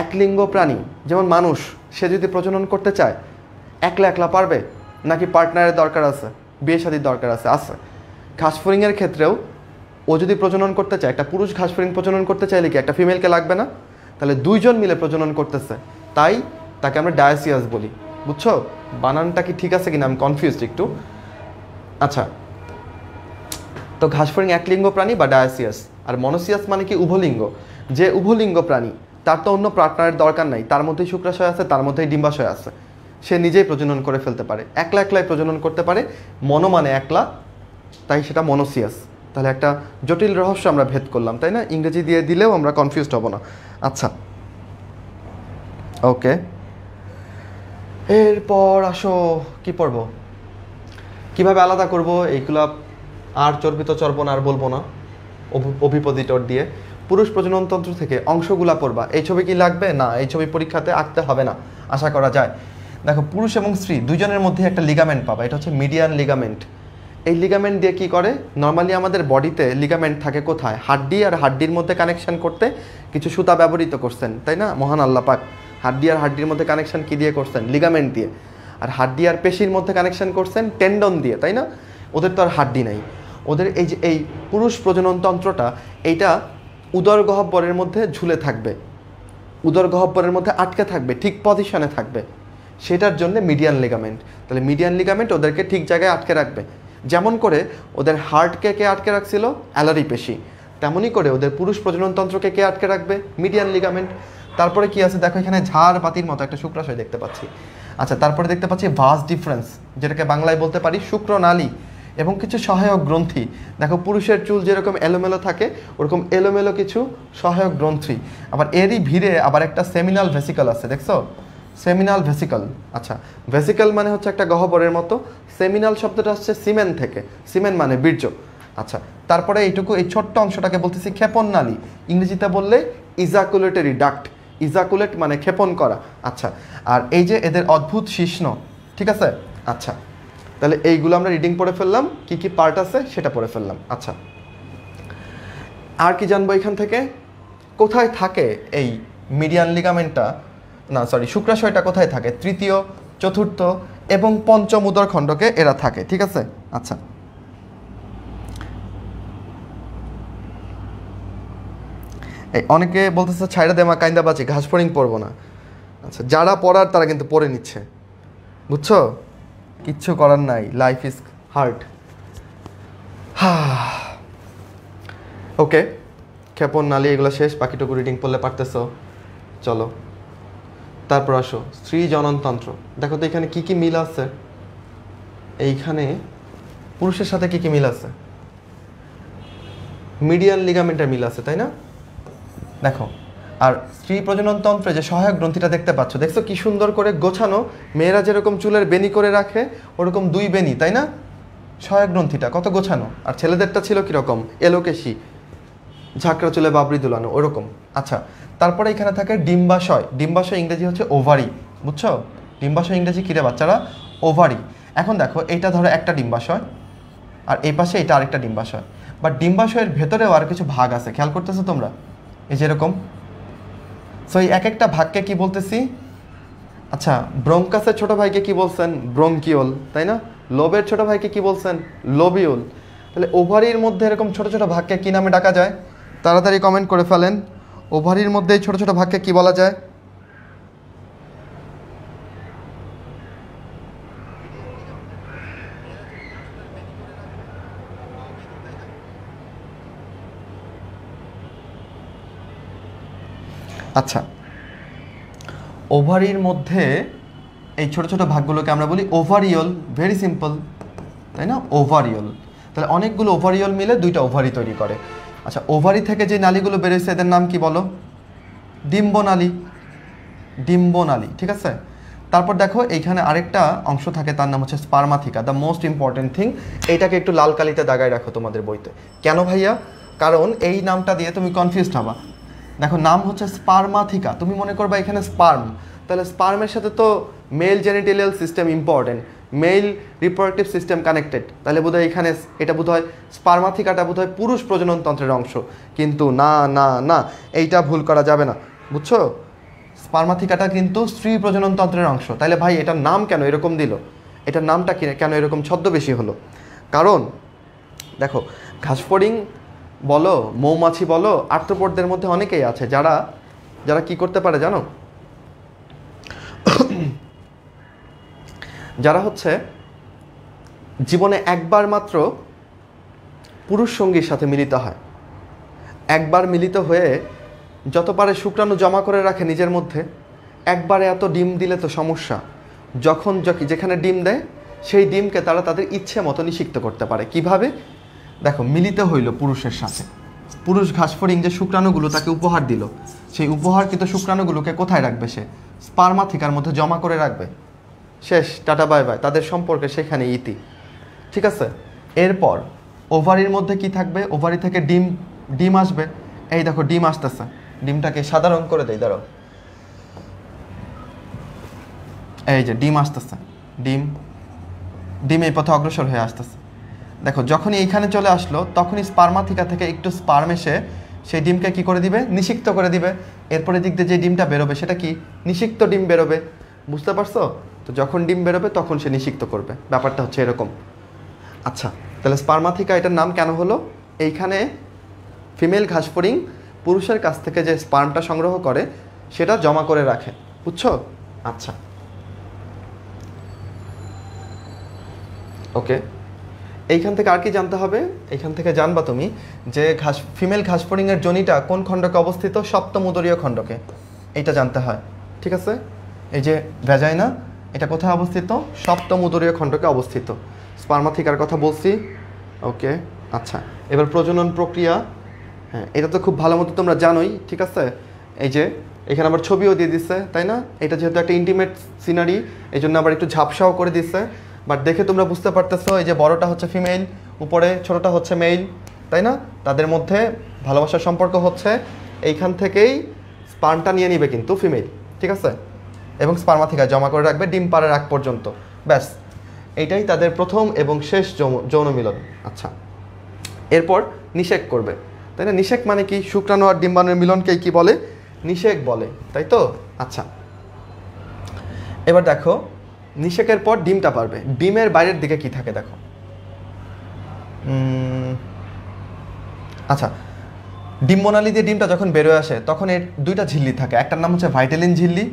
একলিঙ্গ প্রাণী যেমন মানুষ, সে যদি প্রজনন করতে চায় একলা একলা পারবে, নাকি পার্টনারের দরকার আছে, বিয়ে শাদীর দরকার আছে? আছে। ঘাসফড়িংয়ের ক্ষেত্রেও ও যদি প্রজনন করতে চায়, একটা পুরুষ ঘাসফড়িং প্রজনন করতে চাইলে কি একটা ফিমেলকে লাগবে না? তাহলে দুইজন মিলে প্রজনন করতেছে, তাই তাকে আমরা ডায়াসিয়াস বলি, বুঝছো? বানানটা কি ঠিক আছে কিনা আমি কনফিউজড একটু। আচ্ছা, তো ঘাসফড়িং একলিঙ্গ প্রাণী বা ডায়াসিয়াস। আর মনোসিয়াস মানে কি? উভলিঙ্গ। যে উভলিঙ্গ প্রাণী, তার তো অন্য পার্টনারের দরকার নাই, তার মধ্যেই শুক্রাশয় আছে, তার মধ্যেই ডিম্বাশয় আছে, সে নিজেই প্রজনন করে ফেলতে পারে, একলা একলাই প্রজনন করতে পারে। মনো মানে একলা, তাই সেটা মনোসিয়াস। তাহলে একটা জটিল রহস্য আমরা ভেদ করলাম, তাই না? ইংরেজি দিয়ে দিলেও আমরা কনফিউজড হব না। আচ্ছা, ওকে, এরপর আসো কি পড়ব, কিভাবে আলাদা করব এইগুলা। আর চর্বিত চর্বণ আর বলবো না, অভিপদিতর দিয়ে পুরুষ প্রজননতন্ত্র থেকে অংশগুলা পড়বা। এই ছবি কি লাগবে? না, এই ছবি পরীক্ষাতে আঁকতে হবে না, আশা করা যায়। দেখো, পুরুষ এবং স্ত্রী দুজনের মধ্যে একটা লিগামেন্ট পাবা, এটা হচ্ছে মিডিয়ান লিগামেন্ট। এই লিগামেন্ট দিয়ে কি করে নরমালি আমাদের বডিতে লিগামেন্ট থাকে কোথায় হাড়ডি আর হাড়ডির মধ্যে কানেকশন করতে কিছু সুতা ব্যবহৃত করছেন তাই না মহান আল্লাহ পাক হাড়ডি আর হাড়ডির মধ্যে কানেকশন কি দিয়ে করছেন লিগামেন্ট দিয়ে আর হাড়ডি আর পেশির মধ্যে কানেকশন করছেন টেন্ডন দিয়ে তাই না ওদের তো আর হাড়ডি নাই ওদের এই যে এই পুরুষ প্রজননতন্ত্রটা এইটা উদর গহ্বরের মধ্যে ঝুলে থাকবে উদর গহ্বরের মধ্যে আটকে থাকবে ঠিক পজিশনে থাকবে সেটার জন্য মিডিয়ান লিগামেন্ট তাহলে মিডিয়ান লিগামেন্ট ওদেরকে ঠিক জায়গায় আটকে রাখবে যেমন করে ওদের হার্টকে কে আটকে রাখছিল অ্যালারি পেশি তেমনই করে ওদের পুরুষ প্রজননতন্ত্রকে কে আটকে রাখবে মিডিয়ান লিগামেন্ট তারপরে কি আছে দেখো এখানে ঝাড় পাতির মতো একটা শুক্রাশয় দেখতে পাচ্ছি আচ্ছা তারপরে দেখতে পাচ্ছি ভাস ডিফারেন্স যেটাকে বাংলায় বলতে পারি শুক্রনালী এবং কিছু সহায়ক গ্রন্থি দেখো পুরুষের চুল যেরকম এলোমেলো থাকে ওরকম এলোমেলো কিছু সহায়ক গ্রন্থি আবার এরই ভিড়ে আবার একটা সেমিনাল ভেসিকল আছে দেখছো সেমিনাল ভেসিকল আচ্ছা ভেসিকল মানে হচ্ছে একটা গহ্বরের মতো সেমিনাল শব্দটা হচ্ছে সিমেন থেকে সিমেন মানে বীর্য আচ্ছা তারপরে এইটুকু এই ছোট্ট অংশটাকে বলতেছি ক্ষেপণ নালী ইংরেজিতে বললে ইজাকুলেটরি ডাক্ট ইজাকুলেট মানে ক্ষেপণ করা আচ্ছা আর এই যে এদের অদ্ভুত শিশ্ন ঠিক আছে আচ্ছা তাহলে এইগুলো আমরা রিডিং পড়ে ফেললাম কি কি পার্ট আছে সেটা পড়ে ফেললাম আচ্ছা আর কি জানবো এখান থেকে কোথায় থাকে এই মিডিয়ান লিগামেন্টটা না সরি শুক্রাশয়টা কোথায় থাকে তৃতীয় চতুর্থ এবং পঞ্চম উদরখণ্ডকে এরা থাকে ঠিক আছে আচ্ছা এই অনেকে বলতেছে ছাইরা দেমা কাইন্দাবাজি ঘাসফড়িং পড়বো না আচ্ছা যারা পড়ার তারা কিন্তু পড়ে নিচ্ছে বুঝছো কিচ্ছু করার নাই লাইফ ইজ হার্ড ওকে ক্ষেপণ নালী এগুলো শেষ বাকিটুকু রিডিং পড়লে পারতেছ চলো তারপর আসো স্ত্রী জননতন্ত্র দেখো তো এখানে কী কী মিল আছে এইখানে পুরুষের সাথে কী কী মিল আছে মিডিয়ান লিগামেন্টের মিল আছে তাই না দেখো আর স্ত্রী প্রজননতন্ত্রে যে সহায়ক গ্রন্থিটা দেখতে পাচ্ছ দেখছো কি সুন্দর করে গোছানো মেয়েরা যেরকম চুলের বেনি করে রাখে ওরকম দুই বেনি তাই না সহায়ক গ্রন্থিটা কত গোছানো আর ছেলেদেরটা ছিল কীরকম এলোকেশি ঝাঁকড়া চুলে বাবরি দুলানো ওরকম আচ্ছা তারপরে এখানে থাকে ডিম্বাশয় ডিম্বাশয় ইংরেজি হচ্ছে ওভারি বুঝছো ডিম্বাশয় ইংরেজি কিরে বাচ্চারা ওভারি এখন দেখো এটা ধরো একটা ডিম্বাশয় আর এই পাশে এটা আরেকটা ডিম্বাশয় বা ডিম্বাশয়ের ভেতরেও আর কিছু ভাগ আছে খেয়াল করতেছো তোমরা এই যেরকম সো এই এক একটা ভাগকে কি বলতেছি আচ্ছা ব্রঙ্কাসের ছোটো ভাইকে কি বলছেন ব্রঙ্কিওল তাই না লোবের ছোটো ভাইকে কি বলছেন লোবিওল তাহলে ওভারির মধ্যে এরকম ছোটো ছোটো ভাগকে কী নামে ডাকা যায় তাড়াতাড়ি কমেন্ট করে ফেলেন ওভারির মধ্যে এই ছোটো ছোটো ভাগকে কি বলা যায় আচ্ছা ওভারির মধ্যে এই ছোটো ছোটো ভাগগুলোকে আমরা বলি ওভারিওল ভেরি সিম্পল তাই না ওভারিওল তাহলে অনেকগুলো ওভারিওল মিলে দুইটা ওভারি তৈরি করে আচ্ছা ওভারি থেকে যে নালীগুলো বেরোচ্ছে এদের নাম কি বলো ডিম্বনালী ডিম্বনালী ঠিক আছে তারপর দেখো এইখানে আরেকটা অংশ থাকে তার নাম হচ্ছে spermatheca the most important thing এইটাকে একটু লাল কালিতে দাগায় রাখো তোমাদের বইতে কেন ভাইয়া কারণ এই নামটা দিয়ে তুমি কনফিউজড হবা দেখো নাম হচ্ছে স্পার্মাথিকা তুমি মনে করবা এখানে স্পার্ম তাহলে স্পার্মের সাথে তো male জেনিটেলিয়াল system important male reproductive system connected তাহলে বোধহয় এখানে এটা বোধহয় স্পার্মাথিকাটা বোধহয় পুরুষ প্রজননতন্ত্রের অংশ কিন্তু না না না এইটা ভুল করা যাবে না বুঝছো স্পার্মাথিকাটা কিন্তু স্ত্রী প্রজননতন্ত্রের অংশ তাহলে ভাই এটার নাম কেন এরকম দিল এটার নামটা কেন এরকম ছদ্মবেশী হলো কারণ দেখো ঘাসফড়িং বলো মৌমাছি বলো আর্থ্রোপোডদের মধ্যে অনেকেই আছে যারা যারা কি করতে পারে জানো যারা হচ্ছে জীবনে একবার মাত্র পুরুষ সঙ্গীর সাথে মিলিত হয় একবার মিলিত হয়ে যত পারে শুক্রাণু জমা করে রাখে নিজের মধ্যে একবারে এত ডিম দিলে তো সমস্যা যখন যেখানে ডিম দেয় সেই ডিমকে তারা তাদের ইচ্ছে মতো নিষিক্ত করতে পারে কিভাবে দেখো মিলিত হইল পুরুষের সাথে পুরুষ ঘাসফড়িং যে শুক্রাণুগুলো তাকে উপহার দিল সেই উপহারকৃত শুক্রাণুগুলোকে কোথায় রাখবে সে স্পার্মাথিকার মধ্যে জমা করে রাখবে শেষ টাটা বাই বাই তাদের সম্পর্কে সেখানে ইতি ঠিক আছে এরপর ওভারির মধ্যে কি থাকবে ওভারি থেকে ডিম আসবে এই দেখো ডিম আসতেছে ডিমটাকে সাদা রং করে দেয় দাঁড়াও এই যে ডিম আসতেছে ডিম ডিম এই পথে অগ্রসর হয়ে আসতেছে देखो যখন এইখানে চলে আসলো তখনই স্পার্মাথিকা থেকে একটু স্পার্ম এসে সেই ডিমকে কি করে দিবে, নিষিক্ত করে দিবে। এরপরে দিক দিয়ে যে ডিমটা বেরোবে সেটা কি, নিষিক্ত ডিম বেরোবে। বুঝতে পারছো? তো যখন ডিম বেরোবে তখন সে নিষিক্ত করবে, ব্যাপারটা হচ্ছে এরকম। আচ্ছা, তাহলে স্পার্মাথিকা এটার নাম কেন হলো? এইখানে ফিমেল ঘাসফড়িং পুরুষের কাছ থেকে যে স্পার্মটা সংগ্রহ করে সেটা জমা করে রাখে, বুঝছো? আচ্ছা, ওকে। এইখান থেকে আর কি জানতে হবে, এইখান থেকে জানবা তুমি যে ফিমেল ঘাসফড়িংয়ের যোনিটা কোন খণ্ডকে অবস্থিত, সপ্তম উদরীয় খণ্ডকে, এইটা জানতে হয়। ঠিক আছে, এই যে ভ্যাজাইনা এটা কোথায় অবস্থিত, সপ্তম উদরীয় খণ্ডকে অবস্থিত। স্পার্মাথিকার কথা বলছি, ওকে। আচ্ছা, এবার প্রজনন প্রক্রিয়া, হ্যাঁ এটা তো খুব ভালো মতো তোমরা জানোই। ঠিক আছে, এই যে এখানে আবার ছবিও দিয়ে দিচ্ছে, তাই না? এটা যেহেতু একটা ইন্টিমেট সিনারি এই জন্য আবার একটু ঝাপসাও করে দিচ্ছে, বাট দেখে তোমরা বুঝতে পারতেছো এই যে বড়টা হচ্ছে ফিমেল, উপরে ছোটোটা হচ্ছে মেল, তাই না? তাদের মধ্যে ভালোবাসার সম্পর্ক হচ্ছে। এইখান থেকেই স্পার্মটা নিয়ে নিবে কিন্তু ফিমেল, ঠিক আছে, এবং স্পার্মাথিকা জমা করে রাখবে ডিম পাড়ার আগ পর্যন্ত। ব্যাস, এইটাই তাদের প্রথম এবং শেষ যৌন মিলন। আচ্ছা, এরপর নিষেক করবে, তাই না? নিষেক মানে কি, শুক্রাণু আর ডিম্বাণুর মিলনকেই কি বলে, নিষেক বলে, তাই তো? আচ্ছা, এবার দেখো নিষেকের পর ডিমটা পারবে, ডিমের বাইরের দিকে কি থাকে দেখো। আচ্ছা, ডিম্বনালী দিয়ে ডিমটা যখন বেরোয় আসে তখন এর দুইটা ঝিল্লি থাকে, একটার নাম হচ্ছে ভাইটালিন ঝিল্লি,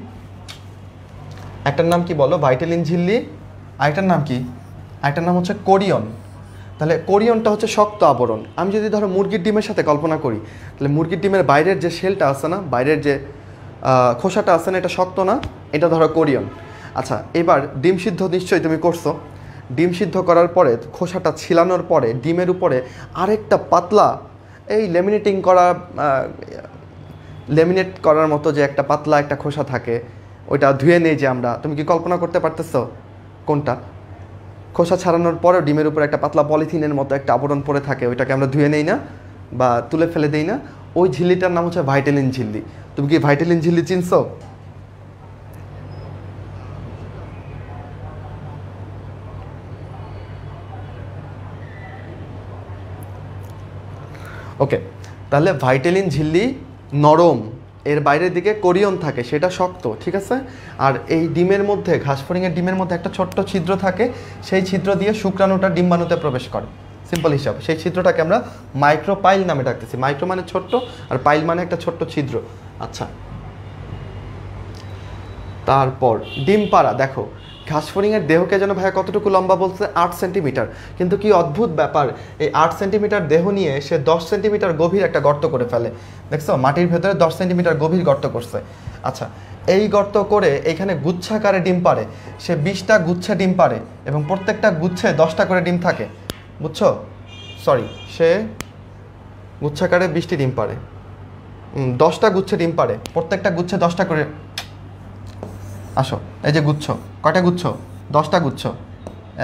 একটার নাম কি বলো, ভাইটালিন ঝিল্লি, আরেকটার নাম কি, আরেকটার নাম হচ্ছে কোরিয়ন। তাহলে কোরিয়নটা হচ্ছে শক্ত আবরণ। আমি যদি ধরো মুরগির ডিমের সাথে কল্পনা করি, তাহলে মুরগির ডিমের বাইরের যে শেলটা আছে না, বাইরের যে খোসাটা আছে না, এটা শক্ত না, এটা ধরো কোরিয়ন। আচ্ছা, এবার ডিম সিদ্ধ নিশ্চয়ই তুমি করছো। ডিম সিদ্ধ করার পরে খোসাটা ছিলানোর পরে ডিমের উপরে আরেকটা পাতলা এই লেমিনেট করার মতো যে একটা পাতলা একটা খোসা থাকে, ওইটা ধুয়ে নেই যে আমরা, তুমি কি কল্পনা করতে পারতেছো কোনটা? খোসা ছাড়ানোর পরেও ডিমের উপরে একটা পাতলা পলিথিনের মতো একটা আবরণ পড়ে থাকে, ওইটাকে আমরা ধুয়ে নেই না বা তুলে ফেলে দেই না, ওই ঝিল্লিটার নাম হচ্ছে ভাইটালিন ঝিল্লি। তুমি কি ভাইটালিন ঝিল্লি চিনছো? ওকে, তাহলে ভাইটালিন ঝিল্লি নরম, এর বাইরের দিকে কোরিয়ন থাকে সেটা শক্ত, ঠিক আছে? আর এই ডিমের মধ্যে, ঘাসফড়িংয়ের ডিমের মধ্যে একটা ছোট্ট ছিদ্র থাকে, সেই ছিদ্র দিয়ে শুক্রাণুটা ডিম্বাণুতে প্রবেশ করে। সিম্পল হিসাব, সেই ছিদ্রটাকে আমরা মাইক্রোপাইল নামে ডাকতেছি। মাইক্রো মানে ছোট্ট আর পাইল মানে একটা ছোট্ট ছিদ্র। আচ্ছা, তারপর ডিম পাড়া দেখো, ঘাসফড়িংয়ের দেহকে যেন ভাইয়া কতটুকু লম্বা বলছে, 8 সেন্টিমিটার, কিন্তু কি অদ্ভুত ব্যাপার, এই 8 সেন্টিমিটার দেহ নিয়ে সে 10 সেন্টিমিটার গভীর একটা গর্ত করে ফেলে। দেখছো, মাটির ভেতরে 10 সেন্টিমিটার গভীর গর্ত করছে। আচ্ছা, এই গর্ত করে এখানে গুচ্ছাকারে ডিম পাড়ে, সে 20টা গুচ্ছে ডিম পাড়ে এবং প্রত্যেকটা গুচ্ছে 10টা করে ডিম থাকে, বুঝছো? সরি, সে গুচ্ছাকারে 20টি ডিম পাড়ে, 10টা গুচ্ছে ডিম পাড়ে, প্রত্যেকটা গুচ্ছে 10টা করে। আসো, এই যে গুচ্ছ, কয়টা গুচ্ছ, 10টা গুচ্ছ,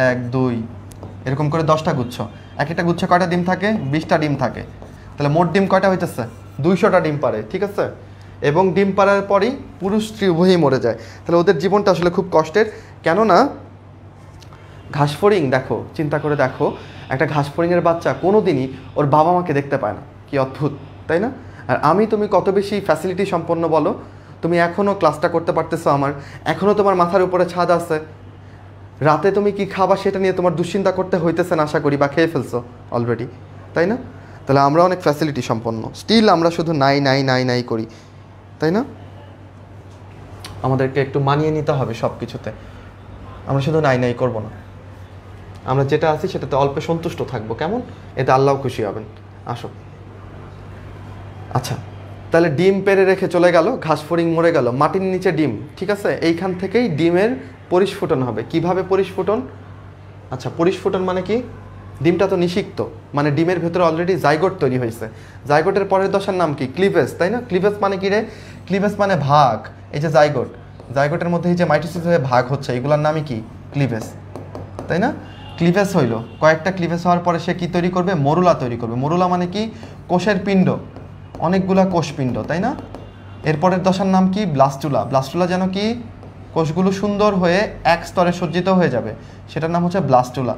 1 2 এরকম করে 10টা গুচ্ছ, এক একটা গুচ্ছে কয়টা ডিম থাকে, 20টা ডিম থাকে। তাহলে মোট ডিম কয়টা হইতেছে, 200টা ডিম পারে, ঠিক আছে? এবং ডিম পাড়ার পরেই পুরুষ স্ত্রী উভয়ই মরে যায়। তাহলে ওদের জীবনটা আসলে খুব কষ্টের, কেননা ঘাসফড়িং দেখো, চিন্তা করে দেখো, একটা ঘাসফড়িংয়ের বাচ্চা কোনো দিনই ওর বাবা মাকে দেখতে পায় না, কি অদ্ভুত, তাই না? আর আমি তুমি কত বেশি ফ্যাসিলিটি সম্পন্ন বলো, তুমি এখনও ক্লাসটা করতে পারতেছো, আমার এখনও তোমার মাথার উপরে ছাদ আছে, রাতে তুমি কি খাবা সেটা নিয়ে তোমার দুশ্চিন্তা করতে হইতেছে না আশা করি, বা খেয়ে ফেলছো অলরেডি, তাই না? তাহলে আমরা অনেক ফ্যাসিলিটি সম্পন্ন, স্টিল আমরা শুধু নাই নাই নাই নাই করি, তাই না? আমাদেরকে একটু মানিয়ে নিতে হবে সব কিছুতে, আমরা শুধু নাই নাই করবো না, আমরা যেটা আছি সেটাতে অল্পে সন্তুষ্ট থাকবো, কেমন? এতে আল্লাহ খুশি হবেন। আসো, আচ্ছা, তাহলে ডিম পেড়ে রেখে চলে গেল, ঘাসফড়িং মরে গেল, মাটির নিচে ডিম, ঠিক আছে? এইখান থেকেই ডিমের পরিস্ফুটন হবে। কিভাবে পরিস্ফুটন? আচ্ছা, পরিস্ফুটন মানে কি, ডিমটা তো নিষিক্ত, মানে ডিমের ভেতরে অলরেডি জাইগোট তৈরি হয়েছে, জাইগোটের পরের দশার নাম কি, ক্লিভেজ, তাই না? ক্লিভেজ মানে কি রে, ক্লিভেজ মানে ভাগ। এই যে জাইগোট, জাইগোটের মধ্যে এই যে মাইটোসিস হয়ে ভাগ হচ্ছে, এগুলোর নামই কি, ক্লিভেজ, তাই না? ক্লিভেজ হইল, কয়েকটা ক্লিভেজ হওয়ার পরে সে কী তৈরি করবে, মরুলা তৈরি করবে। মরুলা মানে কি, কোষের পিণ্ড, অনেকগুলা কোষপিণ্ড, তাই না? এরপরের দশার নাম কি, ব্লাস্টুলা। ব্লাস্টুলা যেন কি, কোষগুলো সুন্দর হয়ে এক স্তরে সজ্জিত হয়ে যাবে, সেটার নাম হচ্ছে ব্লাস্টুলা।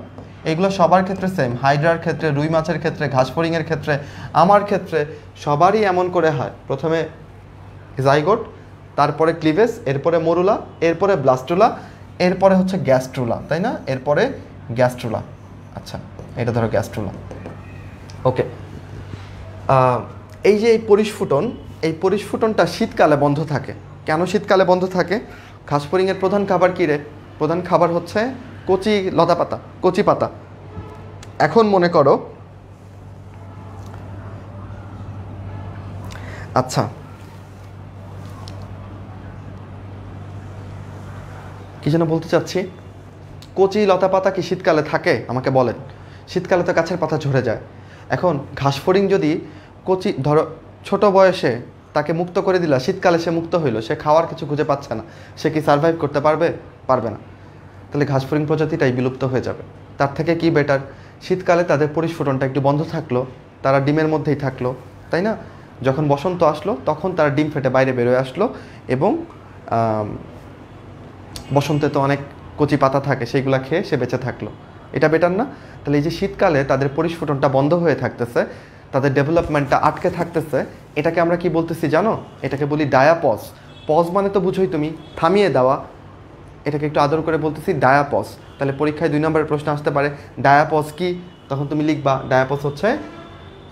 এগুলো সবার ক্ষেত্রে সেম। হাইড্রার ক্ষেত্রে, রুই মাছের ক্ষেত্রে, ঘাসফড়িংয়ের ক্ষেত্রে, আমার ক্ষেত্রে সবারই এমন করে হয়। প্রথমে জাইগোট, তারপরে ক্লিভেজ, এরপরে মরুলা, এরপরে ব্লাস্টুলা, এরপরে হচ্ছে গ্যাস্ট্রুলা, তাই না? এরপরে গ্যাস্ট্রুলা। আচ্ছা, এটা ধরো গ্যাস্ট্রুলা। ওকে, এই যে এই পরিস্ফুটন, এই পরিস্ফুটনটা শীতকালে বন্ধ থাকে। কেন শীতকালে বন্ধ থাকে? ঘাসফড়িংয়ের প্রধান খাবার কী রে? প্রধান খাবার হচ্ছে কচি লতা পাতা, কচি পাতা। এখন মনে করো, আচ্ছা কি যেন বলতে চাচ্ছি, কচি লতা পাতা কি শীতকালে থাকে? আমাকে বলেন। শীতকালে তো গাছের পাতা ঝরে যায়। এখন ঘাসফড়িং যদি কচি, ধরো ছোটো বয়সে তাকে মুক্ত করে দিলা, শীতকালে সে মুক্ত হইল, সে খাওয়ার কিছু খুঁজে পাচ্ছে না, সে কি সার্ভাইভ করতে পারবে? পারবে না। তাহলে ঘাসফড়িং প্রজাতিটাই বিলুপ্ত হয়ে যাবে। তার থেকে কি বেটার, শীতকালে তাদের পরিস্ফুটনটা একটু বন্ধ থাকলো, তারা ডিমের মধ্যেই থাকলো, তাই না? যখন বসন্ত আসলো তখন তারা ডিম ফেটে বাইরে বেরোয় আসলো, এবং বসন্তে তো অনেক কচি পাতা থাকে, সেইগুলো খেয়ে সে বেঁচে থাকলো। এটা বেটার না? তাহলে এই যে শীতকালে তাদের পরিস্ফুটনটা বন্ধ হয়ে থাকতেছে, তাদের ডেভেলপমেন্টটা আটকে থাকতেছে, এটাকে আমরা কি বলতেছি জানো? এটাকে বলি ডায়াপজ। পজ মানে তো বুঝোই তুমি, থামিয়ে দেওয়া। এটাকে একটু আদর করে বলতেছি ডায়াপজ। তাহলে পরীক্ষায় 2 নম্বরের প্রশ্ন আসতে পারে ডায়াপজ কি, তখন তুমি লিখবা ডায়াপজ হচ্ছে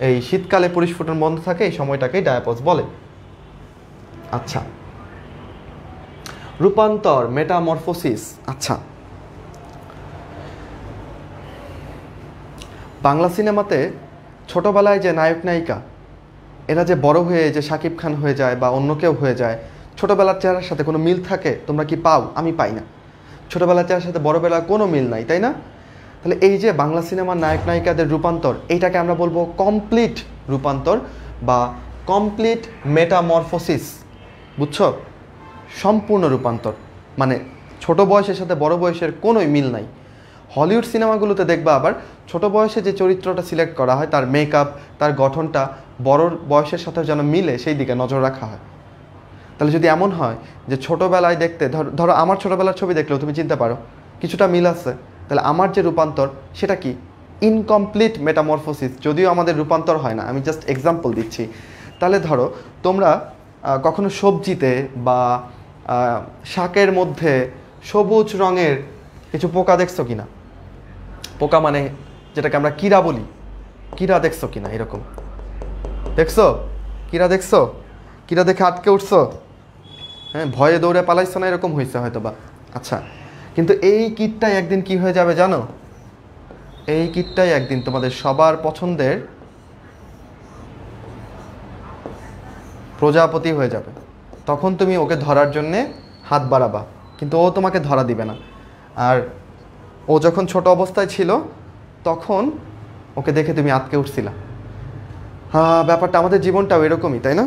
এই শীতকালে পরিস্ফুটন বন্ধ থাকে, এই সময়টাকেই ডায়াপজ বলে। আচ্ছা, রূপান্তর, মেটামরফোসিস। আচ্ছা, বাংলা সিনেমাতে ছোটোবেলায় যে নায়ক নায়িকা, এরা যে বড় হয়ে যে শাকিব খান হয়ে যায় বা অন্য কেউ হয়ে যায়, ছোটোবেলার চেহারার সাথে কোনো মিল থাকে? তোমরা কি পাও? আমি পাই না। ছোটোবেলার চেহারার সাথে বড়বেলার কোনো মিল নাই, তাই না? তাহলে এই যে বাংলা সিনেমার নায়ক নায়িকাদের রূপান্তর, এইটাকে আমরা বলবো কমপ্লিট রূপান্তর বা কমপ্লিট মেটামরফোসিস। বুঝছো? সম্পূর্ণ রূপান্তর মানে ছোট বয়সের সাথে বড় বয়সের কোনোই মিল নাই। হলিউড সিনেমাগুলোতে দেখবা আবার ছোট বয়সে যে চরিত্রটা সিলেক্ট করা হয়, তার মেকআপ, তার গঠনটা বড় বয়সের সাথে যেন মিলে সেই দিকে নজর রাখা হয়। তাহলে যদি এমন হয় যে ছোটোবেলায় দেখতে, ধরো আমার ছোটোবেলার ছবি দেখলেও তুমি চিনতে পারো কিছুটা মিল আছে, তাহলে আমার যে রূপান্তর সেটা কি? Incomplete metamorphosis. যদিও আমাদের রূপান্তর হয় না, আমি জাস্ট এক্সাম্পল দিচ্ছি। তাহলে ধরো তোমরা কখনো সবজিতে বা শাকের মধ্যে সবুজ রঙের কিছু পোকা দেখছো কি না? পোকা মানে যেটাকে আমরা কীরা বলি, কীরা দেখছো কি না? এরকম দেখছো? কীরা দেখছো? কীরা দেখে আটকে উঠছো? হ্যাঁ, ভয়ে দৌড়ে পালাইছো না? এরকম হয়েছে হয়তো বা। আচ্ছা, কিন্তু এই কীটটাই একদিন কি হয়ে যাবে জানো? এই কীটটাই একদিন তোমাদের সবার পছন্দের প্রজাপতি হয়ে যাবে। তখন তুমি ওকে ধরার জন্যে হাত বাড়াবা, কিন্তু ও তোমাকে ধরা দিবে না। আর ও যখন ছোট অবস্থায় ছিল তখন ওকে দেখে তুমি আটকে উঠছিলা। হ্যাঁ, ব্যাপারটা আমাদের জীবনটাও এরকমই, তাই না?